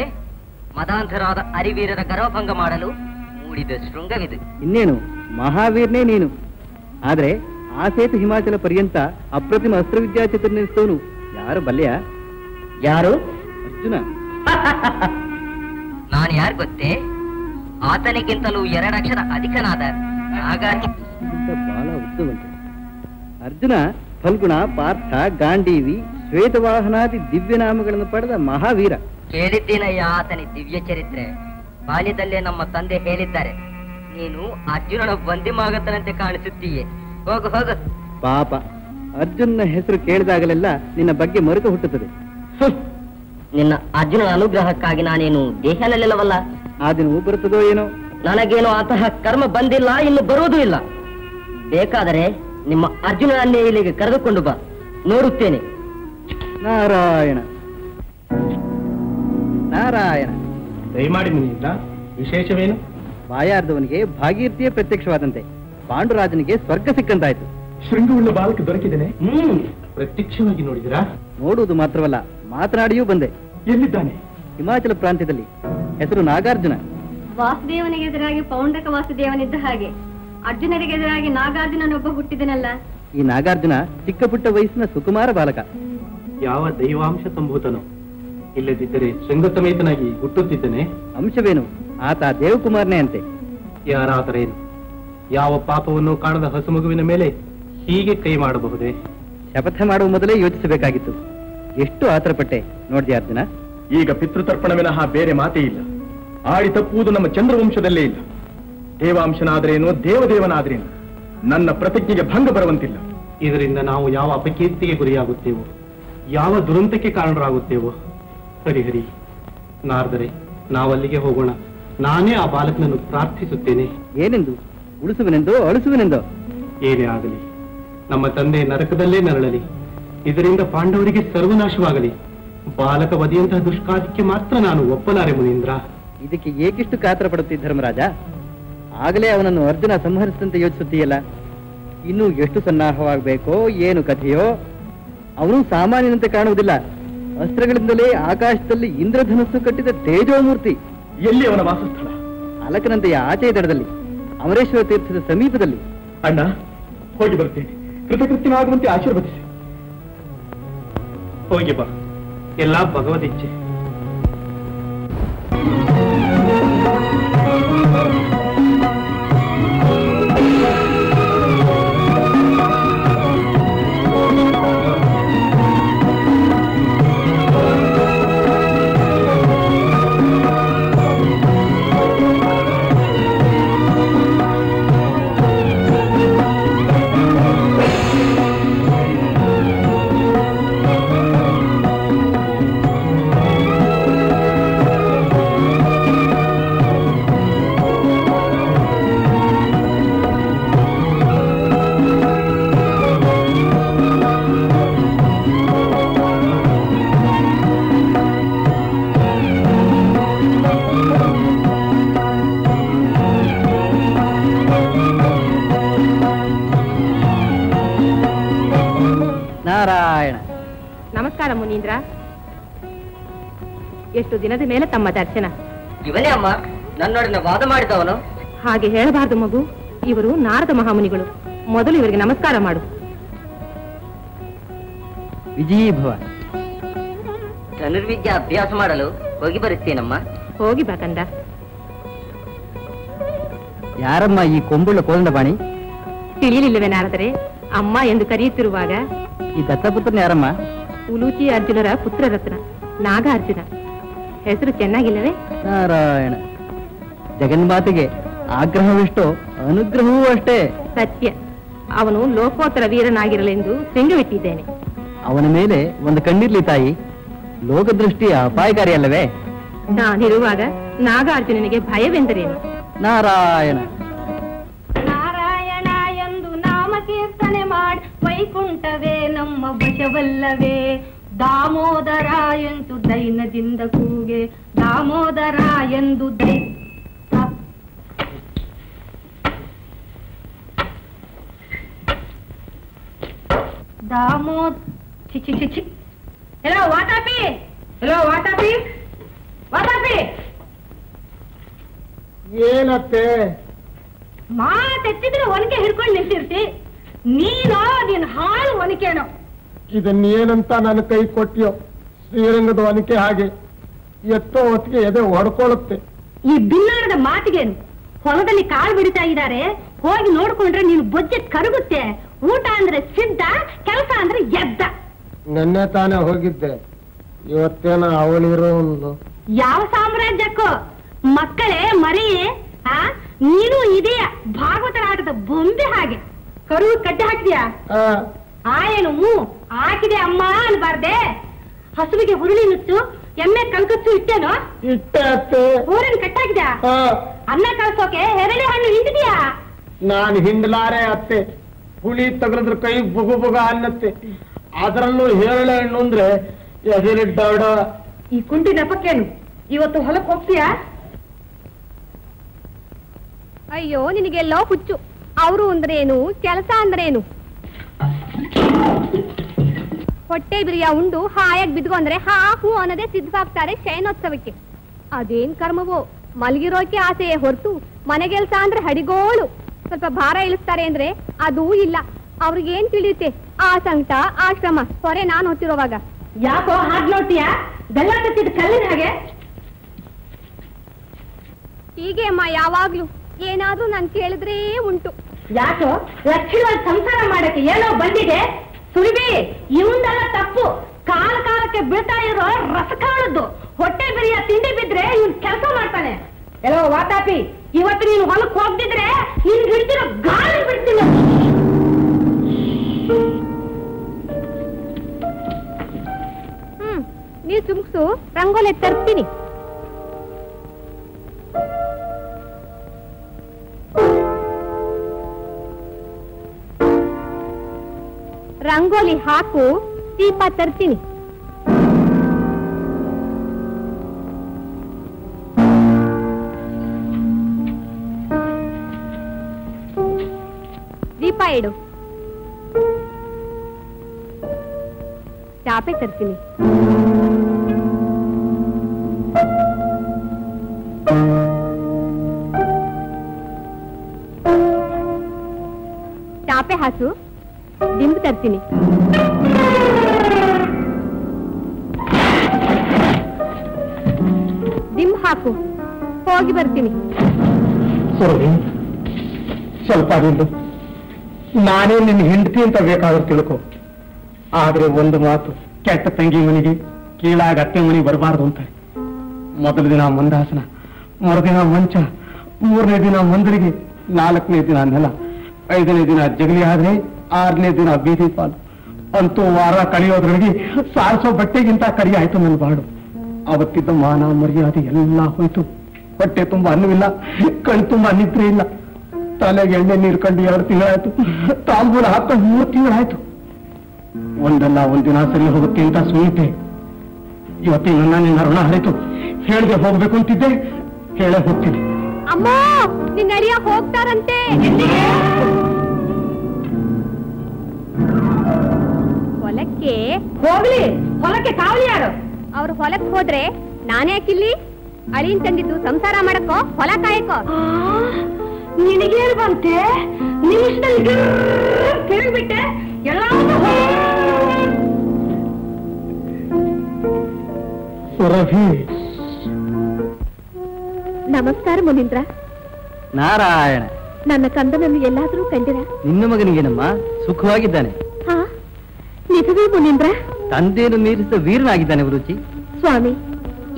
ಮದಾಂಧರಾದ ಅರಿವೀರರ ಗರ್ವಭಂಗ ಮಾಡಲು ಮೂಡಿದ ಶೃಂಗವಿದು ಇನ್ನೇನು ಮಹಾವೀರನೇ ನೀನು ಆದ್ರೆ ಆಸೇತು ಹಿಮಾಚಲ ಪರ್ಯಂತ ಅಪ್ರತಿಮ ಅಸ್ತ್ರವಿದ್ಯಾ ಚಿತ್ರ ನಿರ್ಸ್ತವನು ಯಾರು ಬಲ್ಲೆಯ ಯಾರು ಅರ್ಜುನ ನಾನು ಯಾರು ಗೊತ್ತೇ ಆತನಿಗಿಂತಲೂ ಎರಡಕ್ಷರ ಅಧಿಕನಾದ ಬಾಲ ಉತ್ತವಂತೆ ಅರ್ಜುನ ಫಲ್ಗುಣ ಪಾರ್ಥ ಗಾಂಡೀವಿ ಶ್ವೇತವಾಹನಾದಿ ದಿವ್ಯ ನಾಮಗಳನ್ನು ಪಡೆದ ಮಹಾವೀರ ಕೇಳಿದ್ದೀನಯ್ಯ ಆತನಿ ದಿವ್ಯ ಚರಿತ್ರೆ ಬಾಲ್ಯದಲ್ಲೇ ನಮ್ಮ ತಂದೆ ಹೇಳಿದ್ದಾರೆ ನೀನು ಅರ್ಜುನನ ಬಂದಿ ಮಾಗತನಂತೆ ಕಾಣಿಸುತ್ತೀಯೇ ಹೋಗು ಹೋಗು ಪಾಪ ಅರ್ಜುನ ಹೆಸರು ಕೇಳಿದಾಗಲೆಲ್ಲ ನಿನ್ನ ಬಗ್ಗೆ ಮರುಕ ಹುಟ್ಟುತ್ತದೆ ನಿನ್ನ ಅರ್ಜುನನ ಅನುಗ್ರಹಕ್ಕಾಗಿ ನಾನೇನು ದೇಹನಲ್ಲಿಲ್ಲವಲ್ಲ ಆ ದಿನವೂ ಬರುತ್ತದೋ ಏನೋ ನನಗೇನು ಅಂತಹ ಕರ್ಮ ಬಂದಿಲ್ಲ ಇನ್ನು ಬರುವುದೂ ಇಲ್ಲ ಬೇಕಾದರೆ ನಿಮ್ಮ ಅರ್ಜುನನನ್ನೇ ಇಲ್ಲಿಗೆ ಕರೆದುಕೊಂಡು ಬಾ ನೋಡುತ್ತೇನೆ ನಾರಾಯಣ ನಾರಾಯಣ ದಯಮಾಡಿ ಮುನಿಯಿಂದ ವಿಶೇಷವೇನು ಬಾಯಾರ್ಧವನಿಗೆ ಭಾಗೀರ್ಥಿಯೇ ಪ್ರತ್ಯಕ್ಷವಾದಂತೆ ಪಾಂಡುರಾಜನಿಗೆ ಸ್ವರ್ಗ ಸಿಕ್ಕಂತಾಯ್ತು ಶೃಂಗವುಳ್ಳ ಬಾಲಕ ದೊರಕಿದ್ದೇನೆ ಹ್ಮ್ ಪ್ರತ್ಯಕ್ಷವಾಗಿ ನೋಡಿದಿರಾ ನೋಡುವುದು ಮಾತ್ರವಲ್ಲ ಮಾತನಾಡಿಯೂ ಬಂದೆ ಎಲ್ಲಿದ್ದಾನೆ ಹಿಮಾಚಲ ಪ್ರಾಂತ್ಯದಲ್ಲಿ ಹೆಸರು ನಾಗಾರ್ಜುನ ವಾಸುದೇವನಿಗೆ ಎದುರಾಗಿ ಪೌಂಡಕ ವಾಸುದೇವನಿದ್ದ ಹಾಗೆ ಅರ್ಜುನರಿಗೆ ಎದುರಾಗಿ ನಾಗಾರ್ಜುನನೊಬ್ಬ ಹುಟ್ಟಿದನಲ್ಲ ಈ ನಾಗಾರ್ಜುನ ಚಿಕ್ಕ ಪುಟ್ಟ ವಯಸ್ಸಿನ ಸುಕುಮಾರ ಬಾಲಕ ಯಾವ ದೈವಾಂಶ ಸಂಭೂತನು ಇಲ್ಲದಿದ್ದರೆ ಶೃಂಗಸಮೇತನಾಗಿ ಹುಟ್ಟುತ್ತಿದ್ದೇನೆ ಅಂಶವೇನು ಆತ ದೇವಕುಮಾರನೇ ಅಂತೆ ಯಾರಾದರೇನು ಯಾವ ಪಾಪವನ್ನು ಕಾಣದ ಹಸುಮಗುವಿನ ಮೇಲೆ ಹೀಗೆ ಕೈ ಮಾಡಬಹುದೇ ಶಪಥ ಮಾಡುವ ಮೊದಲೇ ಯೋಚಿಸಬೇಕಾಗಿತ್ತು ಎಷ್ಟು ಆತರಪಟ್ಟೆ ನೋಡಿದೆ ಅರ್ಜುನ ಈಗ ಪಿತೃತರ್ಪಣ ವಿನಃ ಬೇರೆ ಮಾತೇ ಇಲ್ಲ ಆಡಿ ತಪ್ಪುವುದು ನಮ್ಮ ಚಂದ್ರವಂಶದಲ್ಲೇ ಇಲ್ಲ ದೇವಾಂಶನಾದ್ರೇನು ದೇವದೇವನಾದ್ರೇನು ನನ್ನ ಪ್ರತಿಜ್ಞೆಗೆ ಭಂಗ ಬರುವಂತಿಲ್ಲ ಇದರಿಂದ ನಾವು ಯಾವ ಅಪಕೀರ್ತಿಗೆ ಗುರಿಯಾಗುತ್ತೇವೋ ಯಾವ ದುರಂತಕ್ಕೆ ಕಾರಣರಾಗುತ್ತೇವೋ ಹರಿ ಹರಿ ನಾರದರೆ ನಾವಲ್ಲಿಗೆ ಹೋಗೋಣ ನಾನೇ ಆ ಬಾಲಕನನ್ನು ಪ್ರಾರ್ಥಿಸುತ್ತೇನೆ ಏನೆಂದು ಉಳಿಸುವನೆಂದು ಅಳಿಸುವನೆಂದು ಏನೇ ಆಗಲಿ ನಮ್ಮ ತಂದೆ ನರಕದಲ್ಲೇ ನರಳಲಿ ಇದರಿಂದ ಪಾಂಡವರಿಗೆ ಸರ್ವನಾಶವಾಗಲಿ ಬಾಲಕ ವಧೆಯಂತಹ ದುಷ್ಕಾರ್ಯಕ್ಕೆ ಮಾತ್ರ ನಾನು ಒಪ್ಪಲಾರೆ ಮುನೀಂದ್ರ ಇದಕ್ಕೆ ಏಕಿಷ್ಟು ಕಾತರ ಪಡುತ್ತಿ ಧರ್ಮರಾಜ ಆಗಲೇ ಅವನನ್ನು ಅರ್ಜುನ ಸಂಹರಿಸಿದಂತೆ ಯೋಚಿಸುತ್ತೀಯಲ್ಲ ಇನ್ನೂ ಎಷ್ಟು ಸನ್ನಾಹವಾಗಬೇಕೋ ಏನು ಕಥೆಯೋ ಅವನು ಸಾಮಾನ್ಯನಂತೆ ಕಾಣುವುದಿಲ್ಲ ಅಸ್ತ್ರಗಳಿಂದಲೇ ಆಕಾಶದಲ್ಲಿ ಇಂದ್ರಧನಸ್ಸು ಕಟ್ಟಿದ ತೇಜೋಮೂರ್ತಿ ಎಲ್ಲಿ ಅವನ ವಾಸಸ್ಥಳ ಅಲಕನಂತೆಯ ಆಚೆಯ ದಡದಲ್ಲಿ ಅಮರೇಶ್ವರ ತೀರ್ಥದ ಸಮೀಪದಲ್ಲಿ ಅಣ್ಣ ಹೋಗಿ ಬರ್ತೇನೆ ಕೃತಕೃತ್ಯನಾಗುವಂತೆ ಆಶೀರ್ವದಿಸಿ ಹೋಗಿ ಬಾ ಎಲ್ಲ ಭಗವದಿಚ್ಛೆ नारायण नमस्कार मुनींद्र एष्टु दिनद मेले तम्म दर्शन इवने अम्मा नन्नोडने वाद माडिदवनु हागे हेळबारद मगु इवरु नारद महामुनिगळु मोदलु इवरिगे नमस्कार माडु विजयी भव धनुर्विद्या अभ्यास माडलु होगी बरुत्तेनम्मा होगी बा कंद यारम्मा ई कोंबुळ कोलंद बाणी ತಿಳಿಲಿಲ್ಲವೇ ನಾರದರೇ ಅಮ್ಮ ಎಂದು ಕರೆಯುತ್ತಿರುವಾಗ ಈ ದತ್ತಪುತ್ರನ ಯಾರಮ್ಮ ಉಲೂಚಿ ಅರ್ಜುನರ ಪುತ್ರರತ್ನ ನಾಗಾರ್ಜುನ ಹೆಸರು ಚೆನ್ನಾಗಿಲ್ಲವೇ ನಾರಾಯಣ ಜಗನ್ಮಾತೆಗೆ ಆಗ್ರಹವಿಷ್ಟು ಅನುಗ್ರಹವೂ ಅಷ್ಟೇ ಸತ್ಯ ಅವನು ಲೋಕೋತ್ತರ ವೀರನಾಗಿರಲೆಂದು ಸಿಂಗವಿಟ್ಟಿದ್ದೇನೆ ಅವನ ಮೇಲೆ ಒಂದು ಕಣ್ಣಿರ್ಲಿ ತಾಯಿ ಲೋಕದೃಷ್ಟಿಯ ಅಪಾಯಕಾರಿಯಲ್ಲವೇ ನಾನಿರುವಾಗ ನಾಗಾರ್ಜುನನಿಗೆ ಭಯವೆಂದರೇನು ನಾರಾಯಣ ವೈಕುಂಠವೇ ನಮ್ಮ ವಶವಲ್ಲವೇ ದಾಮೋದರ ಎಂದು ದೈನದಿಂದ ಕೂಗೆ ದಾಮೋದರ ಎಂದು ದೈ ದಾಮೋ ಚಿ ಚಿ ಚಿ ಚಿ ಹಲೋ ವಾತಾಪಿ ಹಲೋ ವಾತಾಪಿ ವಾತಾಪಿ ಏನತ್ತೆ ಮಾತೆತ್ತಿದ್ರೆ ಒನಕೆ ಹಿಡ್ಕೊಂಡು ನಿಂತಿರ್ತಿ ನೀನೋ ನಿನ್ ಹಾಳು ಒನಿಕೆನೋ ಇದನ್ನೇನಂತ ನನ್ನ ಕೈ ಕೊಟ್ಟಿಯೋ ಶ್ರೀರಂಗದ ಒನಿಕೆ ಹಾಗೆ ಎಷ್ಟೋ ಹೊತ್ತಿಗೆ ಎದೆ ಹೊಡ್ಕೊಳ್ಳುತ್ತೆ ಈ ಬಿನ್ನಾರದ ಮಾತಿಗೇನು ಹೊಲದಲ್ಲಿ ಕಾಳು ಬಿಡಿತಾ ಇದ್ದಾರೆ ಹೋಗಿ ನೋಡ್ಕೊಂಡ್ರೆ ನೀನು ಬೊಜ್ಜೆ ಕರಗುತ್ತೆ ಊಟ ಅಂದ್ರೆ ಸಿದ್ಧ ಕೆಲಸ ಅಂದ್ರೆ ಎದ್ದ ನೆನ್ನೆ ತಾನೇ ಹೋಗಿದ್ದೆ ಇವತ್ತೇನ ಅವಳಿರೋ ಒಂದು ಯಾವ ಸಾಮ್ರಾಜ್ಯಕ್ಕೂ ಮಕ್ಕಳೇ ಮರಿ ಆ ನೀನು ಇದೆಯ ಭಾಗವತರಾಟದ ಬೊಂಬೆ ಹಾಗೆ ಕರು ಕಡ್ಡೆ ಹಾಕಿದ್ಯಾ ಆ ಏನು ಹಾಕಿದೆ ಅಮ್ಮ ಅನ್ಬಾರ್ದೆ ಹಸುವಿಗೆ ಹುರುಳಿ ನುಚ್ಚು ಎಮ್ಮೆ ಕಲ್ಕಚ್ಚು ಇಟ್ಟೇನೋ ಇಟ್ಟೆ ಊರನ್ನು ಕಟ್ಟಾಕಿದ್ಯಾ ಅನ್ನ ಕಳ್ಸೋಕೆ ಹೆರಳಿ ಹಣ್ಣು ಹಿಂಡಿದ್ಯಾ ನಾನು ಹಿಂಡ್ಲಾರೆ ಅತ್ತೆ ಹುಳಿ ತಗಲದ್ರ ಕೈ ಬುಗು ಬುಗ ಅನ್ನತ್ತೆ ಅದರಲ್ಲೂ ಹೇರಳೆ ಹಣ್ಣು ಅಂದ್ರೆ ಎದಿರಿಡ್ಡ ಈ ಕುಂಟಿ ನೆಪಕ್ಕೇನು ಇವತ್ತು ಹೊಲಕ್ಕೆ ಹೋಗ್ತೀಯಾ ಅಯ್ಯೋ ನಿನಗೆಲ್ಲೋ ಹುಚ್ಚು ಅವರು ಅಂದ್ರೇನು ಕೆಲಸ ಅಂದ್ರೇನು ಹೊಟ್ಟೆ ಬಿರಿಯ ಉಂಡು ಹಾಯಾಗಿ ಬಿದ್ಕೊಂಡ್ರೆ ಹಾ ಹೂ ಅನ್ನೋದೇ ಸಿದ್ಧವಾಗ್ತಾರೆ ಶಯನೋತ್ಸವಕ್ಕೆ ಅದೇನ್ ಕರ್ಮವೋ ಮಲಗಿರೋಕೆ ಆಸೆಯೇ ಹೊರತು ಮನೆಗೆಲ್ಸ ಅಂದ್ರೆ ಹಡಿಗೋಳು ಸ್ವಲ್ಪ ಭಾರ ಇಳಿಸ್ತಾರೆ ಅಂದ್ರೆ ಅದೂ ಇಲ್ಲ ಅವ್ರಿಗೇನ್ ತಿಳಿಯುತ್ತೆ ಆ ಸಂಕಟ ಆಶ್ರಮ ಹೊರೆ ನಾನು ಹೊತ್ತಿರೋವಾಗ ಯಾಕೋ ಹಾಗೆ ನೋಡ್ತೀಯಾ ಬೆಲ್ಲ ಕತ್ತಿದ ಕಲ್ಲಿನ ಹಾಗೆ ಹೀಗೆ ಅಮ್ಮ ಯಾವಾಗ್ಲೂ ಏನಾದ್ರೂ ನಾನು ಕೇಳಿದ್ರೆ ಉಂಟು ಯಾಕೋ ಲಕ್ಷಣವಾಗಿ ಸಂಸಾರ ಮಾಡಕ್ಕೆ ಏನೋ ಬಂದಿದೆ ಸುರಿಬಿ ಇವಂದೆಲ್ಲ ತಪ್ಪು ಕಾಲ ಕಾಲಕ್ಕೆ ಬೀಳ್ತಾ ಇರೋ ರಸಕಾಳದ್ದು ಹೊಟ್ಟೆ ಬಿರಿಯ ತಿಂಡಿ ಬಿದ್ರೆ ಇವ್ನು ಕೆಲಸ ಮಾಡ್ತಾನೆ ಎಲ್ಲೋ ವಾತಾಪಿ ಇವತ್ತು ನೀನು ಹೊಲಕ್ಕೆ ಹೋಗ್ದಿದ್ರೆ ನೀನು ಹಿಡ್ತಿರೋ ಗಾಳಿ ಬಿಡ್ತೀನಿ ಹ್ಮ್ ನೀ ಚುಮ್ಸು ರಂಗೋಲೆ ತರ್ತೀನಿ ರಂಗೋಲಿ ಹಾಕು ದೀಪ ತರ್ತೀನಿ ದೀಪ ಇಡು ಚಾಪೆ ತರ್ತೀನಿ ಚಾಪೆ ಹಾಸು ದಿಂಬು ತರ್ತೀನಿ ದಿಂಬು ಹಾಕು ಹೋಗಿ ಬರ್ತೀನಿ ಸ್ವಲ್ಪ ನಿಂದು ನಾನೇ ನಿನ್ನ ಹೆಂಡತಿ ಅಂತ ಬೇಕಾದ್ರೂ ತಿಳ್ಕೊ ಆದ್ರೆ ಒಂದು ಮಾತು ಕೆಟ್ಟ ತಂಗಿ ಮನೆಗೆ ಕೀಳಾಗ ಅತ್ತೆ ಮನೆ ಬರಬಾರ್ದು ಅಂತ ಮೊದಲ ದಿನ ಮಂದಾಸನ ಮರುದಿನ ಮಂಚ ಮೂರನೇ ದಿನ ಮಂದರಿಗೆ ನಾಲ್ಕನೇ ದಿನ ನೆಲ ಐದನೇ ದಿನ ಜಗಲಿ ಆದ್ರೆ ಆರನೇ ದಿನ ಬೀದಿ ಪಾಲು ಅಂತೂ ವಾರ ಕಳೆಯೋದ್ರೊಳಗೆ ಸಾರಿಸೋ ಬಟ್ಟೆಗಿಂತ ಕರಿ ಆಯ್ತು ನನ್ನ ಬಾಡು ಅವತ್ತಿದ್ದ ಮಾನ ಮರ್ಯಾದೆ ಎಲ್ಲ ಹೋಯ್ತು ಬಟ್ಟೆ ತುಂಬಾ ಅನ್ನವಿಲ್ಲ ಕಣ್ ತುಂಬಾ ನಿದ್ರೆ ಇಲ್ಲ ತಲೆಗೆ ಎಣ್ಣೆ ನೀರು ಕಂಡು ಎರಡು ತಿಂಗಳಾಯ್ತು ತಾಂಬೂಲ ಹಾಕೊಂಡು ಮೂರು ತಿಂಗಳಾಯ್ತು ಒಂದಲ್ಲ ಒಂದಿನ ಸರಿ ಹೋಗುತ್ತೆ ಅಂತ ಸುಮ್ಮನೆ ಇವತ್ತಿ ನನ್ನ ನಿನ್ನ ಋಣ ಹರಿತು ಹೇಳಿಗೆ ಹೋಗ್ಬೇಕು ಅಂತಿದ್ದೆ ಹೇಳೇ ಹೋಗ್ತೀನಿ ಅಮ್ಮ ನಿನ್ನ ಅಳಿಯ ಹೋಗ್ತಾರಂತೆ ಹೊಲಕ್ಕೆ ಹೋಗ್ಲಿ ಹೊಲಕ್ಕೆ ಕಾವಲಿ ಯಾರು ಅವರು ಹೊಲಕ್ಕೆ ಹೋದ್ರೆ ನಾನೇ ಕಿಲ್ಲಿ ಅಳಿನ್ ತಂದಿದ್ದು ಸಂಸಾರ ಮಾಡಕೋ ಹೊಲ ಕಾಯಕೋ ನಿನಗೆ ಏನು ಬಂತೆ ನಿಮಿಷದಲ್ಲಿ ತಿರುಗಿಬಿಟ್ಟೆ ಎಲ್ಲವೂ ಸರಫಿ ನಮಸ್ಕಾರ ಮುನೀಂದ್ರ ನಾರಾಯಣ ನನ್ನ ಕಂದನನ್ನು ಎಲ್ಲಾದರೂ ಕಂಡಿರಾ ನಿನ್ನ ಮಗನಿಗೇನಮ್ಮ ಸುಖವಾಗಿದ್ದಾನೆ ಹಾ ನಿಜವೇ ಮುನೀಂದ್ರ ತಂದೆಯನ್ನು ಮೀರಿಸಿದ ವೀರನಾಗಿದ್ದಾನೆ ಗುರುಜಿ ಸ್ವಾಮಿ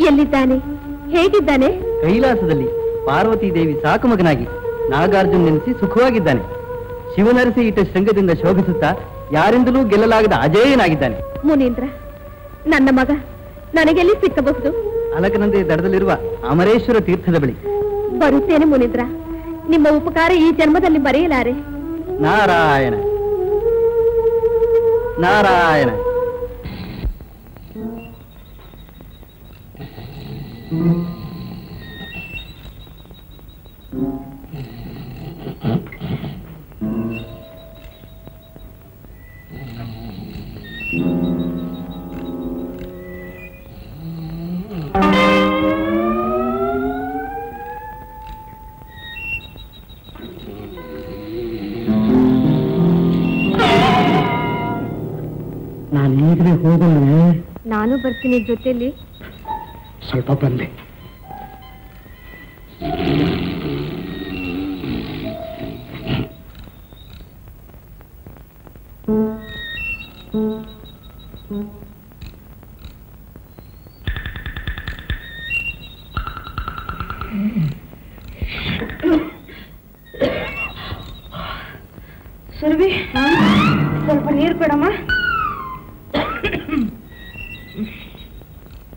ಎಲ್ಲಿದ್ದಾನೆ ಹೇಗಿದ್ದಾನೆ ಕೈಲಾಸದಲ್ಲಿ ಪಾರ್ವತಿ ದೇವಿ ಸಾಕು ಮಗನಾಗಿ ನಾಗಾರ್ಜುನ ನೆನೆಸಿ ಸುಖವಾಗಿದ್ದಾನೆ ಶಿವನರಸಿ ಇಟ್ಟ ಶೃಂಗದಿಂದ ಶೋಭಿಸುತ್ತಾ ಯಾರಿಂದಲೂ ಗೆಲ್ಲಲಾಗದ ಅಜೇಯನಾಗಿದ್ದಾನೆ ಮುನೀಂದ್ರ ನನ್ನ ಮಗ ನನಗೆಲ್ಲಿ ಸಿಕ್ಕಬಹುದು ಅಲಕನಂದೆ ದಡದಲ್ಲಿರುವ ಅಮರೇಶ್ವರ ತೀರ್ಥದ ಬಳಿ ಬರುತ್ತೇನೆ ಮುನೀಂದ್ರ ನಿಮ್ಮ ಉಪಕಾರ ಈ ಜನ್ಮದಲ್ಲಿ ಮರೆಯಲಾರೆ ನಾರಾಯಣ ನಾರಾಯಣ ನಾನು ಬರ್ತೀನಿ ಜೊತೆಯಲ್ಲಿ ಸ್ವಲ್ಪ ಬಂದೆ ಸರ್ವಿ ಸ್ವಲ್ಪ ನೀರು ಕೊಡಮ್ಮ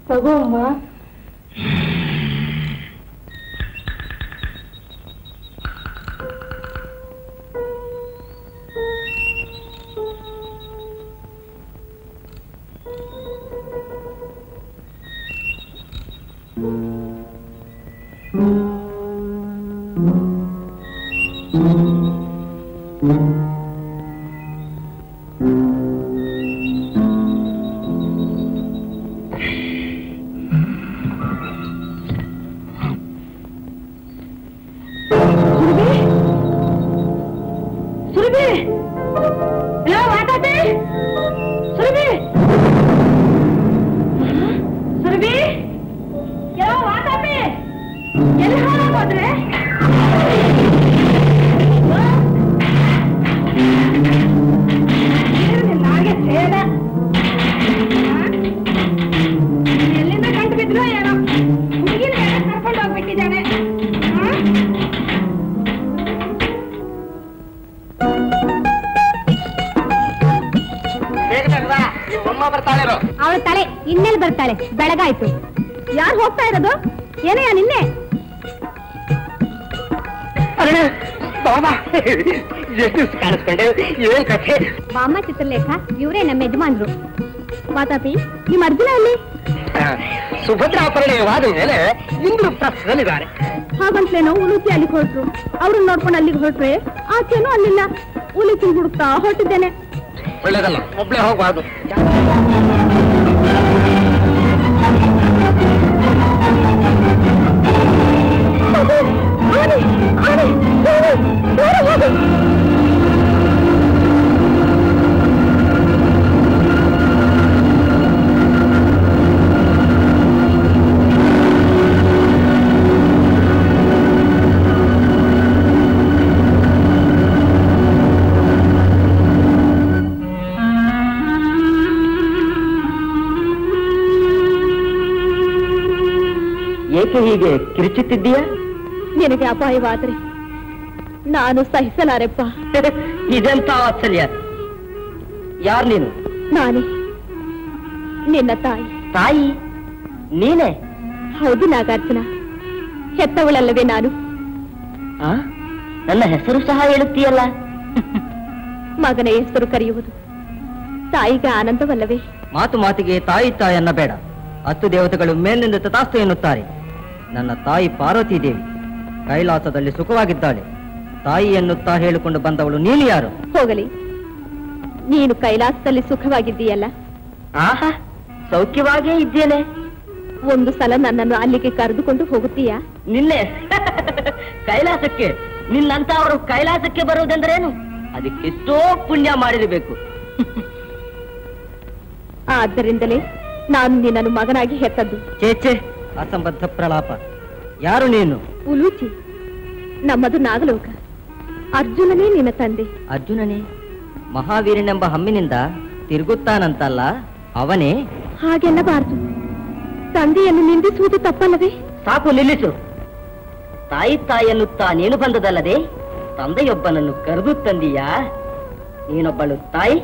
ತಗೋ ಅಮ್ಮ ಮಾಮ ಚಿತ್ರಲೇಖ ಇವರೇ ನಮ್ಮ ಯಜಮಾನರು ವಾತಾಪಿ ನಿಮ್ಮ ಅರ್ಜುನ ಅಲ್ಲಿ ಸುಭದ್ರಾ ವಾದ ಮೇಲೆ ಇಂದ್ರ ಪ್ರಸ್ಥದಲ್ಲಿದ್ದಾರೆ ಹಾಗಂತಲೇನೋ ಉಲುತಿ ಅಲ್ಲಿಗೆ ಹೊರಟ್ರು ಅವ್ರನ್ನ ನೋಡ್ಕೊಂಡು ಅಲ್ಲಿಗೆ ಹೊರಟ್ರೆ ಆಚೆನೂ ಅಲ್ಲಿಲ್ಲ ಉಲುತಿ ಹುಡುಕ್ತಾ ಹೊರಟಿದ್ದೇನೆ ಒಳ್ಳೇದಲ್ಲ ಒಬ್ಳೆ ಹೋಗಬಾರ್ದು ಹೀಗೆ ಕಿರುಚುತ್ತಿದ್ದೀಯ ನಿನಗೆ ಅಪಾಯವಾದ್ರೆ ನಾನು ಸಹಿಸಲಾರೆಪ್ಪ ಇದೆಂತ ವಾತ್ಸಲ್ಯ ಯಾರು ನೀನು ನಾನೇ ನಿನ್ನ ತಾಯಿ ತಾಯಿ ನೀನೇ ಹೌದು ನಾಗಾರ್ಜುನ ಹೆತ್ತವಳಲ್ಲವೇ ನಾನು ನನ್ನ ಹೆಸರು ಸಹ ಹೇಳುತ್ತೀಯಲ್ಲ ಮಗನ ಹೆಸರು ಕರೆಯುವುದು ತಾಯಿಗೆ ಆನಂದವಲ್ಲವೇ ಮಾತು ಮಾತಿಗೆ ತಾಯಿ ತಾಯಿ ಅನ್ನಬೇಡ ಹತ್ತು ದೇವತೆಗಳು ಮೇಲಿನಿಂದ ತಥಾಸ್ತು ಎನ್ನುತ್ತಾರೆ ನನ್ನ ತಾಯಿ ಪಾರ್ವತಿ ದೇವಿ ಕೈಲಾಸದಲ್ಲಿ ಸುಖವಾಗಿದ್ದಾಳೆ ತಾಯಿ ಎನ್ನುತ್ತಾ ಹೇಳಿಕೊಂಡು ಬಂದವಳು ನೀನು ಯಾರು ಹೋಗಲಿ ನೀನು ಕೈಲಾಸದಲ್ಲಿ ಸುಖವಾಗಿದ್ದೀಯಲ್ಲ आहा सौख्यवागे इद्देने ಒಂದು ಸಲ ನನ್ನನ್ನು ಅಲ್ಲಿಗೆ ಕರೆದುಕೊಂಡು ಹೋಗುತ್ತೀಯಾ ನಿನ್ನೆ ಕೈಲಾಸಕ್ಕೆ ನಿನ್ನಂತವರು ಕೈಲಾಸಕ್ಕೆ ಬರುವುದೆಂದರೇನು ಅದಕ್ಕೆ ಎಷ್ಟೋ ಪುಣ್ಯ ಮಾಡಿರಬೇಕು ಆದ್ದರಿಂದಲೇ ನಾನು ನಿನ್ನನ್ನು ಮಗನಾಗಿ ಹೆತ್ತದ್ದು ಚೇಚೆ ಅಸಂಬದ್ಧ ಪ್ರಲಾಪ ಯಾರು ನೀನು ಉಲೂಚಿ ನಮ್ಮದು ನಾಗಲೋಕ ಅರ್ಜುನನೇ ನಿನ್ನ ತಂದೆ ಅರ್ಜುನನೇ ಮಹಾವೀರನೆಂಬ ಹಮ್ಮಿನಿಂದ ತಿರುಗುತ್ತಾನಂತಲ್ಲ ಅವನೇ ಹಾಗೆನ್ನಬಾರದು ತಂದೆಯನ್ನು ನಿಂದಿಸುವುದು ತಪ್ಪಲ್ಲವೇ ಸಾಕು ನಿಲ್ಲಿಸು ತಾಯಿ ತಾಯಿಯನ್ನು ತಾನೇನು ಬಂದದಲ್ಲದೆ ತಂದೆಯೊಬ್ಬನನ್ನು ಕರೆದು ತಂದೀಯಾ ನೀನೊಬ್ಬಳು ತಾಯಿ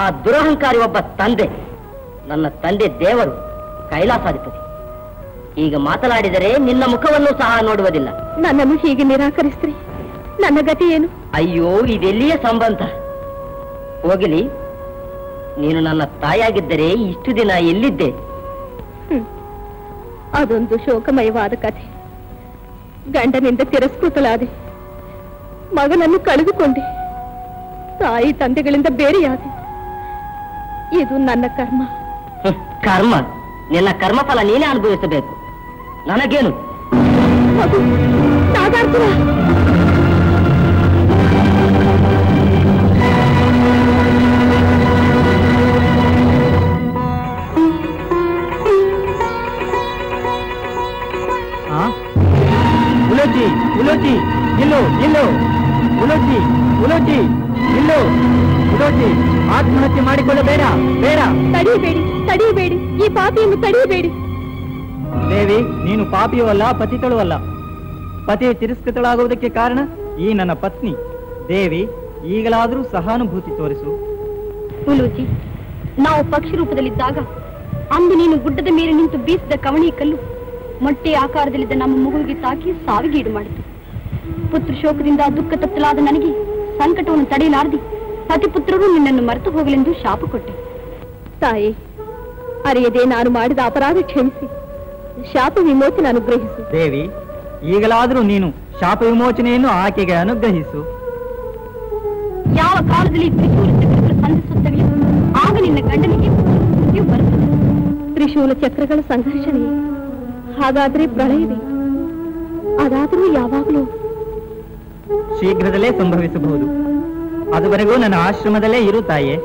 ಆ ದುರಹಂಕಾರಿ ಒಬ್ಬ ತಂದೆ ನನ್ನ ತಂದೆ ದೇವರು ಕೈಲಾಸಾಗುತ್ತದೆ ಈಗ ಮಾತನಾಡಿದರೆ ನಿನ್ನ ಮುಖವನ್ನು ಸಹ ನೋಡುವುದಿಲ್ಲ ನನ್ನನ್ನು ಹೀಗೆ ನಿರಾಕರಿಸ್ತ್ರಿ ನನ್ನ ಗತಿ ಏನು ಅಯ್ಯೋ ಇದೆಲ್ಲಿಯ ಸಂಬಂಧ ಹೋಗಲಿ ನೀನು ನನ್ನ ತಾಯಿಯಾಗಿದ್ದರೆ ಇಷ್ಟು ದಿನ ಎಲ್ಲಿದ್ದೆ ಅದೊಂದು ಶೋಕಮಯವಾದ ಕಥೆ ಗಂಡನಿಂದ ತಿರಸ್ಕೃತಳಾದೆ ಮಗನನ್ನು ಕಳೆದುಕೊಂಡೆ ತಾಯಿ ತಂದೆಗಳಿಂದ ಬೇರೆಯಾದೆ ಇದು ನನ್ನ ಕರ್ಮ ಕರ್ಮ ನಿನ್ನ ಕರ್ಮಫಲ ನೀನೇ ಅನುಭವಿಸಬೇಕು ನನಗೇನು उलोजी इलो इलो उलोजी उलोजी इलो उलोजी आत्महत्ये माडिकोळ्ळ बेड बेड तडिबेडि तडिबेडि ई पापियन्नु तडिबेडि देवी नीनु पापियवल्ल पतितळुवल्ल पति ತಿರಸ್ಕೃತಳಾಗುವುದಕ್ಕೆ ಕಾರಣ ಈ ನನ್ನ ಪತ್ನಿ ದೇವಿ ಈಗಲಾದರೂ ಸಹಾನುಭೂತಿ ತೋರಿಸು ಉಲೋಜಿ ನಾವು ಪಕ್ಷಿ ರೂಪದಲ್ಲಿದ್ದಾಗ ಅಂದು ನೀನು ಗುಡ್ಡದ ಮೇಲೆ ನಿಂತು ಬೀಸಿದ ಕವಣಿ ಕಲ್ಲು ಮೊಟ್ಟೆ ಆಕಾರದಲ್ಲಿದ್ದ ನಮ್ಮ ಮಗುವಿಗೆ ತಾಕಿ ಸಾವಿಗೆ ಈಡು ಮಾಡಿತು ಪುತ್ರ ಶೋಕದಿಂದ ದುಃಖ ತತ್ತಲಾದ ನನಗೆ ಸಂಕಟವನ್ನು ತಡೆಯಲಾರದೆ ಪತಿ ಪುತ್ರರು ನಿನ್ನನ್ನು ಮರೆತು ಹೋಗಲೆಂದು ಶಾಪ ಕೊಟ್ಟೆ ತಾಯಿ ಅರಿಯದೆ ನಾನು ಮಾಡಿದ ಅಪರಾಧ ಕ್ಷಮಿಸಿ ಶಾಪ ವಿಮೋಚನೆ ಅನುಗ್ರಹಿಸು ದೇವಿ ಈಗಲಾದರೂ ನೀನು ಶಾಪ ವಿಮೋಚನೆಯನ್ನು ಆಕೆಗೆ ಅನುಗ್ರಹಿಸು ಯಾವ ಕಾಲದಲ್ಲಿ ತ್ರಿಶೂಲ ಚಕ್ರಗಳು ಸಂಧಿಸುತ್ತವೆ ಆಗ ನಿನ್ನ ಗಂಡನಿಗೆ ತ್ರಿಶೂಲ ಚಕ್ರಗಳ ಸಂಘರ್ಷಣೆ ಹಾಗಾದ್ರೆ ಪ್ರಳಯವೇ ಅದಾದರೂ ಯಾವಾಗಲೂ ಶೀಘ್ರದಲ್ಲೇ ಸಂಭವಿಸಬಹುದು ಅದುವರೆಗೂ ನನ್ನ ಆಶ್ರಮದಲ್ಲೇ ಇರು ತಾಯೇ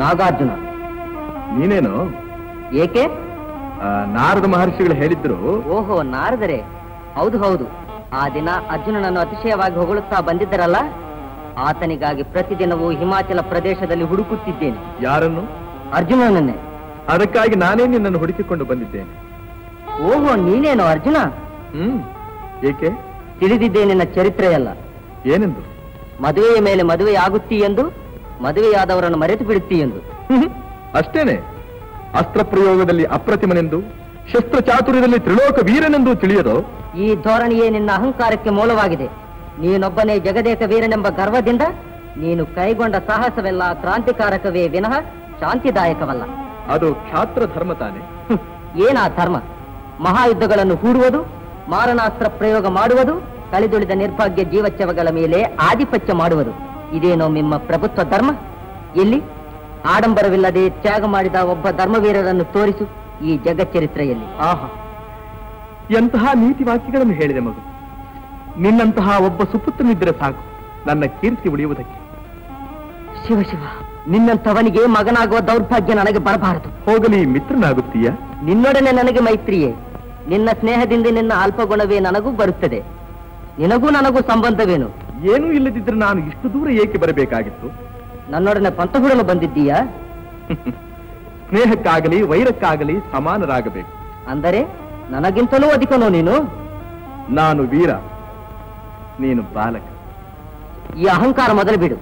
ನಾಗಾರ್ಜುನ ನೀನೇನು ಏಕೆ ನಾರದ ಮಹರ್ಷಿಗಳು ಹೇಳಿದ್ರು ಓಹೋ ನಾರದರೆ ಹೌದು ಹೌದು ಆ ದಿನ ಅರ್ಜುನನನ್ನು ಅತಿಶಯವಾಗಿ ಹೊಗಳುತ್ತಾ ಬಂದಿದ್ದರಲ್ಲ ಆತನಿಗಾಗಿ ಪ್ರತಿದಿನವೂ ಹಿಮಾಚಲ ಪ್ರದೇಶದಲ್ಲಿ ಹುಡುಕುತ್ತಿದ್ದೇನೆ ಯಾರನ್ನು ಅರ್ಜುನನನ್ನೇ ಅದಕ್ಕಾಗಿ ನಾನೇ ನಿನ್ನನ್ನು ಹುಡುಕಿಕೊಂಡು ಬಂದಿದ್ದೇನೆ ಓಹೋ ನೀನೇನು ಅರ್ಜುನ ಹ್ಮ್ ಏಕೆ ತಿಳಿದಿದ್ದೇ ನಿನ್ನ ಚರಿತ್ರೆಯಲ್ಲ ಏನೆಂದು ಮದುವೆಯ ಮೇಲೆ ಮದುವೆ ಆಗುತ್ತಿ ಎಂದು ಮದುವೆಯಾದವರನ್ನು ಮರೆತು ಬಿಡುತ್ತಿ ಎಂದು ಅಷ್ಟೇನೆ ಅಸ್ತ್ರ ಪ್ರಯೋಗದಲ್ಲಿ ಅಪ್ರತಿಮನೆಂದು ಶಸ್ತ್ರ ಚಾತುರ್ಯದಲ್ಲಿ ತ್ರಿಲೋಕ ವೀರನೆಂದು ತಿಳಿಯದು ಈ ಧೋರಣೆಯೇ ನಿನ್ನ ಅಹಂಕಾರಕ್ಕೆ ಮೂಲವಾಗಿದೆ ನೀನೊಬ್ಬನೇ ಜಗದೇಕ ವೀರನೆಂಬ ಗರ್ವದಿಂದ ನೀನು ಕೈಗೊಂಡ ಸಾಹಸವೆಲ್ಲ ಕ್ರಾಂತಿಕಾರಕವೇ ವಿನಃ ಶಾಂತಿದಾಯಕವಲ್ಲ ಅದು ಕ್ಷಾತ್ರ ಧರ್ಮ ತಾನೆ ಏನಾ ಧರ್ಮ ಮಹಾಯುದ್ಧಗಳನ್ನು ಹೂಡುವುದು, ಮಾರಣಾಸ್ತ್ರ ಪ್ರಯೋಗ ಮಾಡುವುದು, ಕಳೆದುಳಿದ ನಿರ್ಭಾಗ್ಯ ಜೀವಚ್ಛವಗಳ ಮೇಲೆ ಆಧಿಪತ್ಯ ಮಾಡುವುದು, ಇದೇನೋ ನಿಮ್ಮ ಪ್ರಭುತ್ವ ಧರ್ಮ? ಇಲ್ಲಿ ಆಡಂಬರವಿಲ್ಲದೆ ತ್ಯಾಗ ಮಾಡಿದ ಒಬ್ಬ ಧರ್ಮವೀರರನ್ನು ತೋರಿಸು ಈ ಜಗಚ್ಚರಿತ್ರೆಯಲ್ಲಿ. ಆಹಾ, ಎಂತಹ ನೀತಿ ವಾಕ್ಯಗಳನ್ನು ಹೇಳಿದೆ ಮಗು. ನಿನ್ನಂತಹ ಒಬ್ಬ ಸುಪುತ್ರನಿದ್ದರೆ ಸಾಕು ನನ್ನ ಕೀರ್ತಿ ಉಳಿಯುವುದಕ್ಕೆ. ಶಿವ ಶಿವ, ನಿನ್ನಂಥವನಿಗೆ ಮಗನಾಗುವ ದೌರ್ಭಾಗ್ಯ ನನಗೆ ಬರಬಾರದು. ಹೋಗಲಿ, ಮಿತ್ರನಾಗುತ್ತೀಯ. ನಿನ್ನೊಡನೆ ನನಗೆ ಮೈತ್ರಿಯೇ. ನಿನ್ನ ಸ್ನೇಹದಿಂದ ನಿನ್ನ ಅಲ್ಪಗುಣವೇ ನನಗೂ ಬರುತ್ತದೆ. ನಿನಗೂ ನನಗೂ ಸಂಬಂಧವೇನು? ಏನೂ ಇಲ್ಲದಿದ್ರೆ ನಾನು ಇಷ್ಟು ದೂರ ಏಕೆ ಬರಬೇಕಾಗಿತ್ತು? ನನ್ನೊಡನೆ ಪಂಥ ಹುಡಲು ಬಂದಿದ್ದೀಯಾ? ಸ್ನೇಹಕ್ಕಾಗಲಿ ವೈರಕ್ಕಾಗಲಿ ಸಮಾನರಾಗಬೇಕು. ಅಂದರೆ ನನಗಿಂತಲೂ ಅಧಿಕನೋ ನೀನು? ನಾನು ವೀರ, ನೀನು ಬಾಲಕ. ಈ ಅಹಂಕಾರ ಮೊದಲು ಬಿಡು.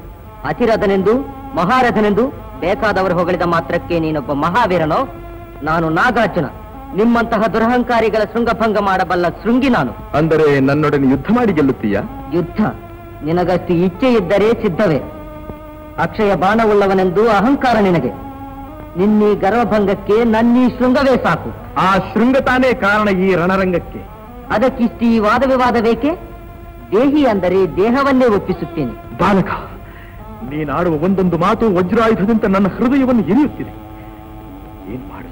ಅತಿರಥನೆಂದು ಮಹಾರಥನೆಂದು ಬೇಕಾದವರು ಹೊಗಳಿದ ಮಾತ್ರಕ್ಕೆ ನೀನೊಬ್ಬ ಮಹಾವೀರನೋ? ನಾನು ನಾಗಾರ್ಜುನ, ನಿಮ್ಮಂತಹ ದುರಹಂಕಾರಿಗಳ ಶೃಂಗಭಂಗ ಮಾಡಬಲ್ಲ ಶೃಂಗಿ ನಾನು. ಅಂದರೆ ನನ್ನೊಡನೆ ಯುದ್ಧ ಮಾಡಿ ಗೆಲ್ಲುತ್ತೀಯ? ಯುದ್ಧ ನಿನಗಷ್ಟು ಇಚ್ಛೆ ಇದ್ದರೆ ಸಿದ್ಧವೇ. ಅಕ್ಷಯ ಬಾಣವುಳ್ಳವನೆಂದು ಅಹಂಕಾರ ನಿನಗೆ. ನಿನ್ನೀ ಗರ್ವಭಂಗಕ್ಕೆ ನನ್ನೀ ಶೃಂಗವೇ ಸಾಕು. ಆ ಶೃಂಗ ತಾನೇ ಕಾರಣ ಈ ರಣರಂಗಕ್ಕೆ. ಅದಕ್ಕಿಷ್ಟು ಈ ವಾದ ವಿವಾದ ಬೇಕೆ? ದೇಹಿ ಅಂದರೆ ದೇಹವನ್ನೇ ಒಪ್ಪಿಸುತ್ತೇನೆ. ಬಾಲಕ, ನೀನಾಡುವ ಒಂದೊಂದು ಮಾತು ವಜ್ರಾಯುಧದಂತ ನನ್ನ ಹೃದಯವನ್ನು ಎರಿಯುತ್ತಿದೆ. ಏನ್ ಮಾಡಲಿ?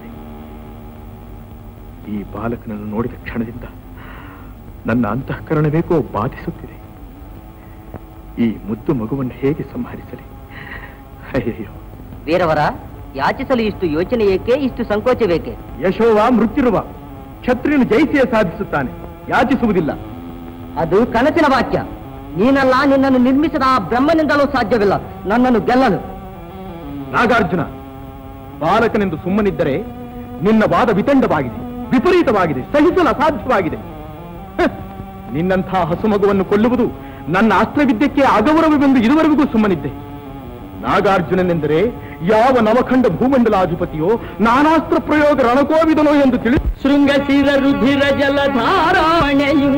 ಈ ಬಾಲಕನನ್ನು ನೋಡಿದ ಕ್ಷಣದಿಂದ ನನ್ನ ಅಂತಃಕರಣವೇಕೋ ಬಾಧಿಸುತ್ತಿದೆ. ಈ ಮುದ್ದು ಮಗುವನ್ನು ಹೇಗೆ ಸಂಹರಿಸಲಿ? ಅಯ್ಯೋ ವೀರವರ, ಯಾಚಿಸಲು ಇಷ್ಟು ಯೋಚನೆ ಏಕೆ, ಇಷ್ಟು ಸಂಕೋಚ ಬೇಕೆ? ಯಶೋವ ಮೃತ್ಯುರುವ ಕ್ಷತ್ರಿಯನು ಜಯಿಸಿಯೇ ಸಾಧಿಸುತ್ತಾನೆ, ಯಾಚಿಸುವುದಿಲ್ಲ. ಅದು ಕನಸಿನ ವಾಕ್ಯ. ನೀನಲ್ಲ, ನಿನ್ನನ್ನು ನಿರ್ಮಿಸಿದ ಆ ಬ್ರಹ್ಮನಿಂದಲೂ ಸಾಧ್ಯವಿಲ್ಲ ನನ್ನನ್ನು ಗೆಲ್ಲಲು. ನಾಗಾರ್ಜುನ, ಬಾಲಕನೆಂದು ಸುಮ್ಮನಿದ್ದರೆ ನಿನ್ನ ವಾದ ವಿತಂಡವಾಗಿದೆ, ವಿಪರೀತವಾಗಿದೆ, ಸಹಿಸಲು ಅಸಾಧ್ಯವಾಗಿದೆ. ನಿನ್ನಂತಹ ಹಸುಮಗುವನ್ನು ಕೊಲ್ಲುವುದು ನನ್ನ ಅಸ್ತ್ರವಿದ್ಯಕ್ಕೆ ಅಗೌರವವೆಂದು ಇದುವರೆಗೂ ಸುಮ್ಮನಿದ್ದೆ. ನಾಗಾರ್ಜುನನೆಂದರೆ ಯಾವ ನವಖಂಡ ಭೂಮಂಡಲಾಧಿಪತಿಯೋ, ನಾನಾಸ್ತ್ರ ಪ್ರಯೋಗ ರಣಕೋವಿದನೋ ಎಂದು ತಿಳಿದು ಶೃಂಗಶಿರ ರುಧಿರ ಜಲಧಾರಾವಣೆಯು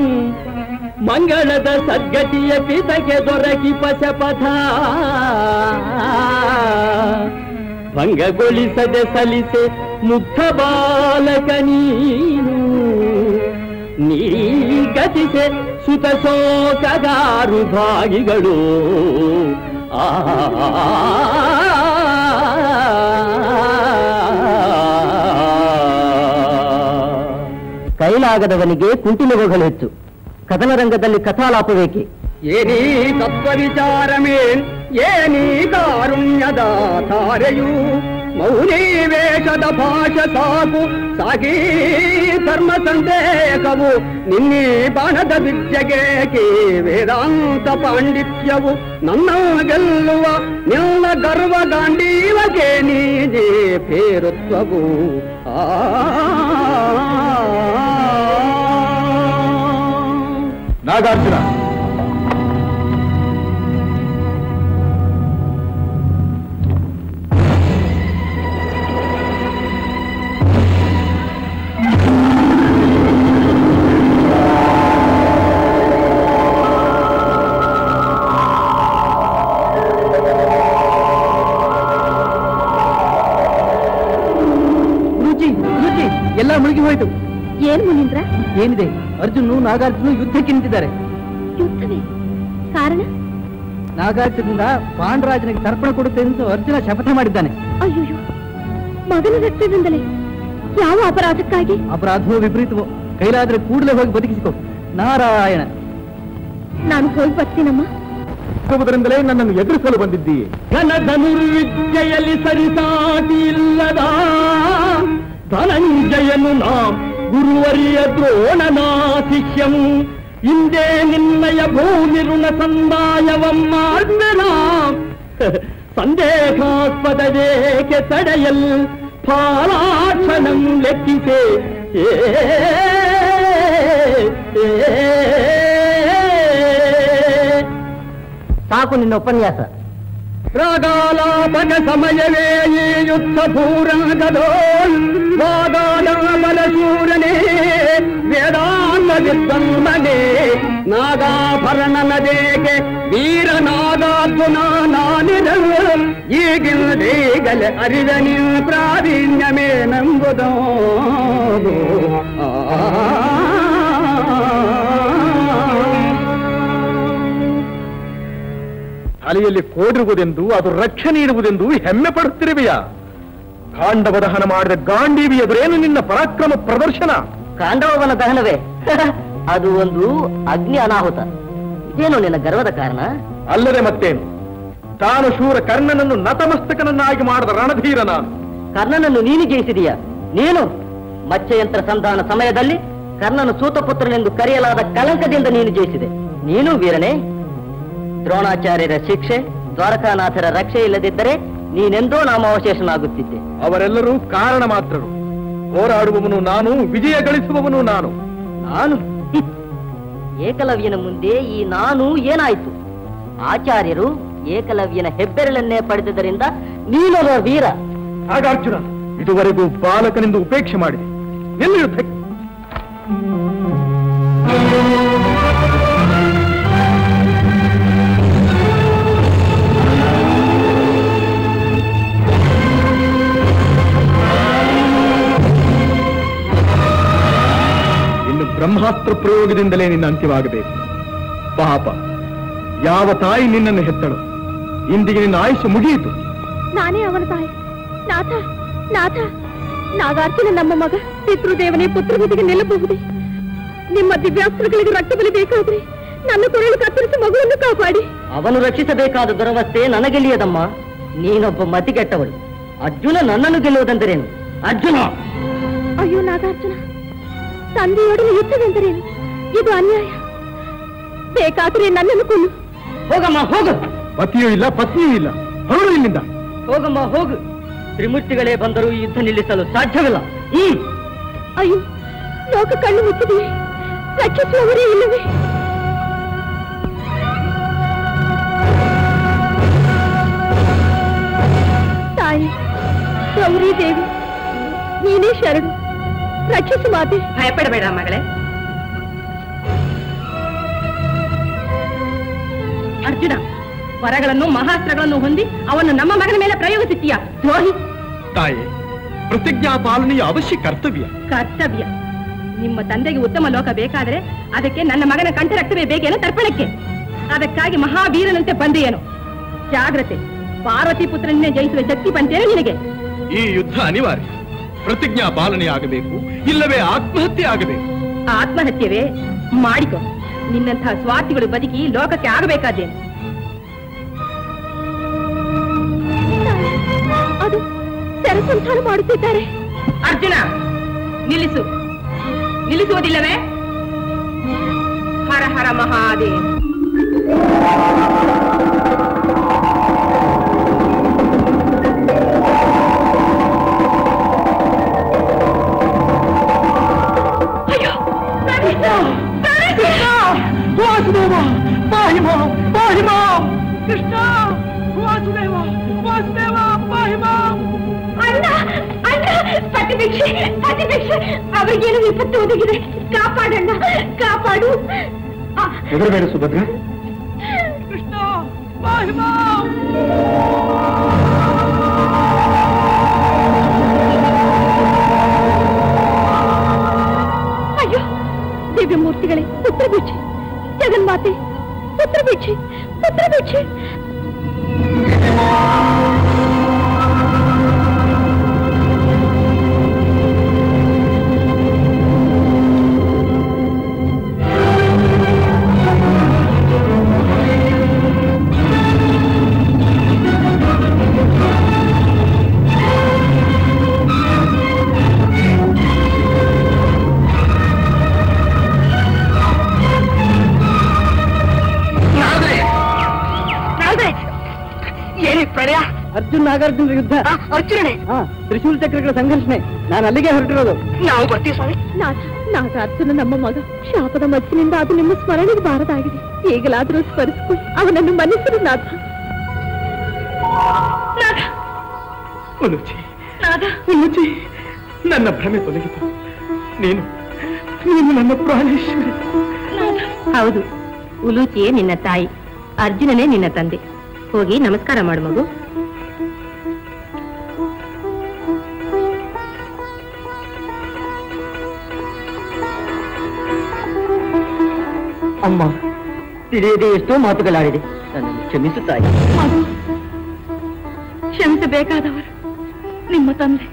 ಮಂಗಳದ ಸದ್ಗತಿಯ ಪಿತಗೆ ದೊರಕಿ ಪಶಪಥ ಭಂಗಗೊಳಿಸದೆ ಸಲಿಸೆ ಮುಗ್ಧ ಬಾಲಕ ನೀನು ನೀಗತಿಸೆ ಸುತ ಶೋಕಗಾರು ಭಾಗಿಗಳು. ಆ ಕೈಲಾಗದವನಿಗೆ ಕುಂಟಿಲಗೋಗಳು ಹೆಚ್ಚು. ಕಥನ ರಂಗದಲ್ಲಿ ಕಥಾಲಾಪವೇಕೆ? ಏನಿ ತತ್ವವಿಚಾರಮೇನ್ ಏನಿ ದಾರುಣ್ಯದ ತಾರೆಯು ಮೌನಿ ವೇಷದ ಭಾಷ ಸಾಕು ಸಾಗಿ ಧರ್ಮ ಸಂದೇಹವು ನಿನ್ನಿ ಬಾಣದ ವಿದ್ಯೆಗೆ ಕೇ ವೇದಾಂತ ಪಾಂಡಿತ್ಯವು ನನ್ನ ಗೆಲ್ಲುವ ನಿನ್ನ ಗರ್ವ ಗಾಂಡೀವಗೆ ನೀಜೆ ಫೇರುತ್ವವು. ಆ ನಾಗಾರ್ಜುನ, ರುಚಿ ರುಚಿ ಎಲ್ಲ ಮುಳುಗಿ ಹೋಯ್ತು. ಏನ್ ಮುನೀಂದ್ರ? ಏನಿದೆ? ಅರ್ಜುನು ನಾಗಾರ್ಜುನ ಯುದ್ಧಕ್ಕೆ ನಿಂತಿದ್ದಾರೆ. ಯುದ್ಧವೇ ಕಾರಣ? ನಾಗಾರ್ಜುನದಿಂದ ಪಾಂಡರಾಜನಿಗೆ ತರ್ಪಣ ಕೊಡುತ್ತೆ ಎಂದು ಅರ್ಜುನ ಶಪಥ ಮಾಡಿದ್ದಾನೆ. ಅಯ್ಯೋ, ಮಗನ ರಕ್ತದಿಂದಲೇ? ಯಾವ ಅಪರಾಧಕ್ಕಾಗಿ? ಅಪರಾಧವೋ ವಿಪರೀತವೋ, ಕೈಲಾದ್ರೆ ಕೂಡಲೇ ಹೋಗಿ ಬದುಕಿಸಿಕೋ. ನಾರಾಯಣ, ನಾನು ಹೋಗಿ ಬರ್ತೀನಮ್ಮ. ಿಂದಲೇ ನನ್ನನ್ನು ಎದುರಿಸಲು ಬಂದಿದ್ದೀಯೆ. ಘನ ಧನುರ್ವಿದ್ಯೆಯಲ್ಲಿ ಸರಿಸಾಟಿ ಇಲ್ಲದ ಧನಂಜಯನು ನಾ ಗುರುವರಿಯ ದ್ರೋಣನ ಶಿಷ್ಯವು ಇಂದೇ ನಿನ್ನಯ ಭೂಮಿ ಋಣ ಸಂದಾಯವಮ್ಮ ಸಂದೇಹಾಸ್ಪದೇಕೆ ತಡೆಯಲ್ ಫಾಲಾಕ್ಷಣಂ ಲೆಕ್ಕಿಸೆ ಸಾಕು ನಿನ್ನ ಉಪನ್ಯಾಸ. ರಾಗಾಲಾಪಕ ಸಮಯವೇ ಈ ಯುದ್ಧ ಭೂರಾಗದೋಲ್ ವಾಗಾಲಾಪನ ಸೂರನೇ ವೇದಾಂಗ ವಿದ್ವಂದನೆ ನಾಗಾಭರಣನ ದೇಗೆ ವೀರ ನಾಗಾರ್ಜುನ ನಾನಿದವು ಈಗಿಲ್ಲದೀಗಲೇ ಅರಿವನಿ ಪ್ರಾವೀಣ್ಯಮೇ ನಂಬುದೋ. ಆ ಅಲಿಯಲ್ಲಿ ಕೋಡಿರುವುದೆಂದು ಅದು ರಕ್ಷಣೆ ನೀಡುವುದೆಂದು ಹೆಮ್ಮೆ ಪಡುತ್ತಿರುವೆಯಾ? ಕಾಂಡವ ದಹನ ಮಾಡಿದ ಗಾಂಡೀವಿ ಎದುರೇನು ನಿನ್ನ ಪರಾಕ್ರಮ ಪ್ರದರ್ಶನ? ಕಾಂಡವನ ದಹನವೇ ಅದು ಒಂದು ಅಗ್ನಿ ಅನಾಹುತ. ಇದೇನು ನಿನ್ನ ಗರ್ವದ ಕಾರಣ? ಅಲ್ಲದೆ ಮತ್ತೇನು? ತಾನು ಶೂರ ಕರ್ಣನನ್ನು ನತಮಸ್ತಕನನ್ನಾಗಿ ಮಾಡಿದ ರಣಧೀರ ನಾನು. ಕರ್ಣನನ್ನು ನೀನು ಜಯಿಸಿದೀಯಾ? ನೀನು ಮತ್ಸ್ಯಯಂತ್ರ ಸಂಧಾನ ಸಮಯದಲ್ಲಿ ಕರ್ಣನ ಸೂತಪುತ್ರನೆಂದು ಕರೆಯಲಾದ ಕಳಂಕದಿಂದ ನೀನು ಜಯಿಸಿದೆ. ನೀನು ವೀರನೇ. ದ್ರೋಣಾಚಾರ್ಯರ ಶಿಕ್ಷೆ, ದ್ವಾರಕಾನಾಥರ ರಕ್ಷೆ ಇಲ್ಲದಿದ್ದರೆ ನೀನೆಂದೋ ನಾಮಾವಶೇಷನಾಗುತ್ತಿದ್ದೆ. ಅವರೆಲ್ಲರೂ ಕಾರಣ ಮಾತ್ರರು. ಹೋರಾಡುವವನು ನಾನು, ವಿಜಯ ಗಳಿಸುವವನು ನಾನು. ನಾನು ಏಕಲವ್ಯನ ಮುಂದೆ ಈ ನಾನು ಏನಾಯಿತು? ಆಚಾರ್ಯರು ಏಕಲವ್ಯನ ಹೆಬ್ಬೆರಳನ್ನೇ ಪಡೆದದರಿಂದ ನೀನೊಬ್ಬ ವೀರ. ಆಗ ಅರ್ಜುನ, ಇದುವರೆಗೂ ಬಾಲಕನೆಂದು ಉಪೇಕ್ಷೆ ಮಾಡಿದೆ. ಎಲ್ಲಿ ಯುದ್ಧಕ್ಕೆ? ಇನ್ನು ಬ್ರಹ್ಮಾಸ್ತ್ರ ಪ್ರಯೋಗದಿಂದಲೇ ನಿನ್ನ ಅಂತ್ಯವಾಗಬೇಕು. ಪಾಪ, ಯಾವ ತಾಯಿ ನಿನ್ನನ್ನು ಹೆತ್ತಳು? ಇಂದಿಗೆ ನಿನ್ನ ಆಯುಷ್ಯ ಮುಗಿಯಿತು. ನಾನೇ ಅವನ ತಾಯಿ. ನಾಥ, ನಾಥ, ನಾಗಾರ್ಜುನ ನಮ್ಮ ಮಗ. ಪಿತೃದೇವನೇ ಪುತ್ರನಿಗೆ ನಿಲ್ಲಬಹುದೇ? ನಿಮ್ಮ ದಿವ್ಯಾಸ್ತ್ರಗಳಿಗೆ ರಕ್ತ ಬಲಿ ಬೇಕಾದ್ರೆ ನನ್ನ ಕೊರಳು ಕತ್ತರಿಸಿ ಮಗುವನ್ನು ಕಾಪಾಡಿ. ಅವನು ರಕ್ಷಿಸಬೇಕಾದ ದುರವಸ್ಥೆ ನನಗೆಲ್ಲಿಯದಮ್ಮ. ನೀನೊಬ್ಬ ಮತಿಗೆಟ್ಟವಳು. ಅರ್ಜುನ ನನ್ನನ್ನು ಗೆಲ್ಲುವುದೆಂದರೇನು? ಅರ್ಜುನ! ಅಯ್ಯೋ ನಾಗಾರ್ಜುನ, ತಂದೆಯೊಡನೆ ಯುದ್ಧವೆಂದರೇನು? ಇದು ಅನ್ಯಾಯ. ಬೇಕಾದ್ರೆ ನನ್ನನ್ನು ಕೊಲ್ಲು. ಹೋಗಮ್ಮ ಹೋಗು. ಪತಿಯೂ ಇಲ್ಲ, ಪತ್ನಿಯೂ ಇಲ್ಲ. ಹೊರಡು ಇಲ್ಲಿಂದ. ಹೋಗಮ್ಮ ಹೋಗು. ತ್ರಿಮೂರ್ತಿಗಳೇ ಬಂದರೂ ಯುದ್ಧ ನಿಲ್ಲಿಸಲು ಸಾಧ್ಯವಿಲ್ಲ. ಅಯ್ಯೋ, ಲೋಕ ಕಣ್ಣು ಮುಚ್ಚಿದೆಯೇ? ರಕ್ಷಿಸುವವರೇ ಇಲ್ಲವೇ? ತಾಯಿ ಗೌರಿ ದೇವಿ, ನೀನೇ ಶರಣು. ರಕ್ಷಿಸು ಮಾತೆ. ಭಯಪಡಬೇಡ ಮಗಳೇ. ಅರ್ಜುನ ವರಗಳನ್ನು, ಮಹಾಸ್ತ್ರಗಳನ್ನು ಹೊಂದಿ ಅವನು ನಮ್ಮ ಮಗನ ಮೇಲೆ ಪ್ರಯೋಗಿಸುತ್ತೀಯಾ? ದ್ರೋಹಿ! ತಾಯಿ, ಪ್ರತಿಜ್ಞಾ ಪಾಲನೆಯ ಅವಶ್ಯ ಕರ್ತವ್ಯ. ಕರ್ತವ್ಯ? ನಿಮ್ಮ ತಂದೆಗೆ ಉತ್ತಮ ಲೋಕ ಬೇಕಾದರೆ ಅದಕ್ಕೆ ನನ್ನ ಮಗನ ಕಂಠರಕ್ತವೇ ಬೇಕೇನು ತರ್ಪಣಕ್ಕೆ? ಅದಕ್ಕಾಗಿ ಮಹಾವೀರನಂತೆ ಬಂದೆಯೇನು? ಜಾಗ್ರತೆ, ಪಾರ್ವತಿ ಪುತ್ರನ್ನೇ ಜಯಿಸುವ ಶಕ್ತಿ ಬಂತೇನು ನಿನಗೆ? ಈ ಯುದ್ಧ ಅನಿವಾರ್ಯ. ಪ್ರತಿಜ್ಞಾ ಪಾಲನೆ ಆಗಬೇಕು, ಇಲ್ಲವೇ ಆತ್ಮಹತ್ಯೆ ಆಗಬೇಕು. ಆತ್ಮಹತ್ಯವೇ ಮಾಡಿಕೊ. ನಿನ್ನಂತಹ ಸ್ವಾರ್ಥಿಗಳು ಬದುಕಿ ಲೋಕಕ್ಕೆ ಆಗಬೇಕಾದೇನು? ಅದು ಸರಸಂಧಾನ ಮಾಡುತ್ತಿದ್ದಾರೆ. ಅರ್ಜುನ, ನಿಲ್ಲಿಸು. ನಿಲ್ಲಿಸುವುದಿಲ್ಲವೇ? ಹರ ಹರ ಮಹಾದೇವ. ಅಯ್ಯೋ, ವಾಸುದೇವ ವಾಹಿಮ ವಾಹಿಮ ಕೃಷ್ಣ, ವಾಸುದೇವ ವಾಸುದೇವ ವಾಹಿಮ. ಅಣ್ಣ, ಅಣ್ಣ, ಪತಿಭಿಕ್ಷೆ, ಪತಿಭಿಕ್ಷೆ, ಅವರಿಗೇನು ವಿಪತ್ತು ಒದಗಿದೆ? ಕಾಪಾಡಣ್ಣ, ಕಾಪಾಡು. ಹೆದರಬೇಡ ಸುಭದ್ರ. ಕೃಷ್ಣ ವಾಹಿಮ. ಅಯ್ಯೋ, ದಿವ್ಯ ಮೂರ್ತಿಗಳೇ, ಪುತ್ರ ಭಿಕ್ಷೆ, ಜಗನ್ಮಾತೆ, ಪುತ್ರ ಭಿಕ್ಷೆ, ಪುತ್ರ ಭಿಕ್ಷೆ. ಅರ್ಜುನ್ ನಾಗಾರ್ಜುನ ಯುದ್ಧ ಅರ್ಜುನೇ. ತ್ರಿಶೂಲ್ ಚಕ್ರಗಳ ಸಂಘರ್ಷಣೆ. ನಾನು ಅಲ್ಲಿಗೆ ಹೊರಟಿರೋದು. ನಾವು ಬರ್ತೀವಿ ಸ್ವಾಮಿ. ನಾಗಾರ್ಜುನ ನಮ್ಮ ಮಗ. ಶಾಪದ ಮಜ್ಜಿನಿಂದ ಅದು ನಿಮ್ಮ ಸ್ಮರಣೆಗೆ ಬಾರದಾಗಿದೆ. ಈಗಲಾದರೂ ಸ್ಮರಿಸಿಕೊಳ್ಳಿ ಅವನನ್ನು. ಮನಸ್ಸರು ನಾಥ. ನನ್ನ ಭ್ರಮೆ ತೊಲಗಿತು. ನೀನು ನೀನು ನನ್ನ ಪ್ರಾಣೇಶ್ವರಿ. ಹೌದು, ಉಲೂಚಿಯೇ ನಿನ್ನ ತಾಯಿ, ಅರ್ಜುನನೇ ನಿನ್ನ ತಂದೆ. ಹೋಗಿ ನಮಸ್ಕಾರ ಮಾಡು ಮಗು. ಅಮ್ಮ, ತಿಳಿಯದೆ ಎಷ್ಟೋ ಮಾತುಗಳಾಗಿದೆ. ನನ್ನನ್ನು ಕ್ಷಮಿಸು ತಾಯಿ. ಮಗು ಕ್ಷಮಿಸಬೇಕಾದವರು ನಿಮ್ಮ ತಂದೆ.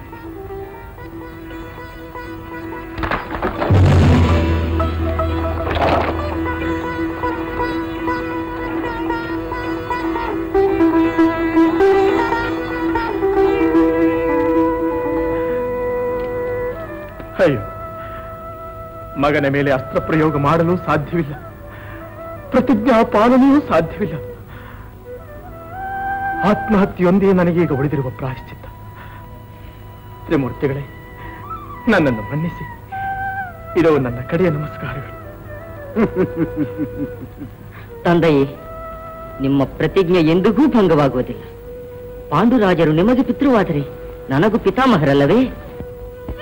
ಅಯ್ಯೋ, ಮಗನ ಮೇಲೆ ಅಸ್ತ್ರ ಪ್ರಯೋಗ ಮಾಡಲು ಸಾಧ್ಯವಿಲ್ಲ, ಪ್ರತಿಜ್ಞಾ ಪಾಲನೆಯೂ ಸಾಧ್ಯವಿಲ್ಲ. ಆತ್ಮಹತ್ಯೆಯೊಂದೇ ನನಗೀಗ ಉಳಿದಿರುವ ಪ್ರಾಯಶ್ಚಿತ್ತ. ತ್ರಿಮೂರ್ತಿಗಳೇ, ನನ್ನನ್ನು ಮನ್ನಿಸಿ. ಇರೋ ನನ್ನ ಕಡೆಯ ನಮಸ್ಕಾರಗಳು. ತಂದೆಯೇ, ನಿಮ್ಮ ಪ್ರತಿಜ್ಞೆ ಎಂದಿಗೂ ಭಂಗವಾಗುವುದಿಲ್ಲ. ಪಾಂಡುರಾಜರು ನಿಮಗೆ ಪಿತೃವಾದರೆ ನನಗೂ ಪಿತಾಮಹರಲ್ಲವೇ?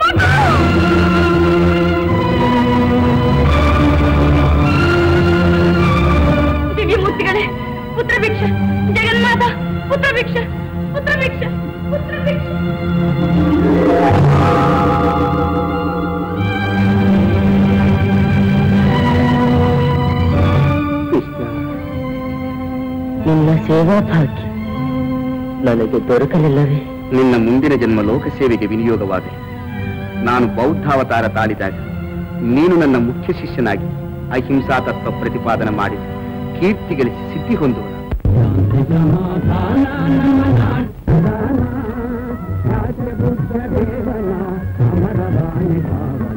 ಭಾಗ್ಯ ನನಗೆ ದೊರಕಲಿಲ್ಲವೇ? ನಿನ್ನ ಮುಂದಿನ ಜನ್ಮ ಲೋಕ ಸೇವೆಗೆ ವಿನಿಯೋಗವಾಗಲಿ. ನಾನು ಬೌದ್ಧಾವತಾರ ತಾಳಿದಾಗ ನೀನು ನನ್ನ ಮುಖ್ಯ ಶಿಷ್ಯನಾಗಿ ಅಹಿಂಸಾ ತತ್ವ ಪ್ರತಿಪಾದನೆ ಮಾಡಿ ಕೀರ್ತಿ ಗಳಿಸಿ ಸಿದ್ಧಿ ಹೊಂದುವನು.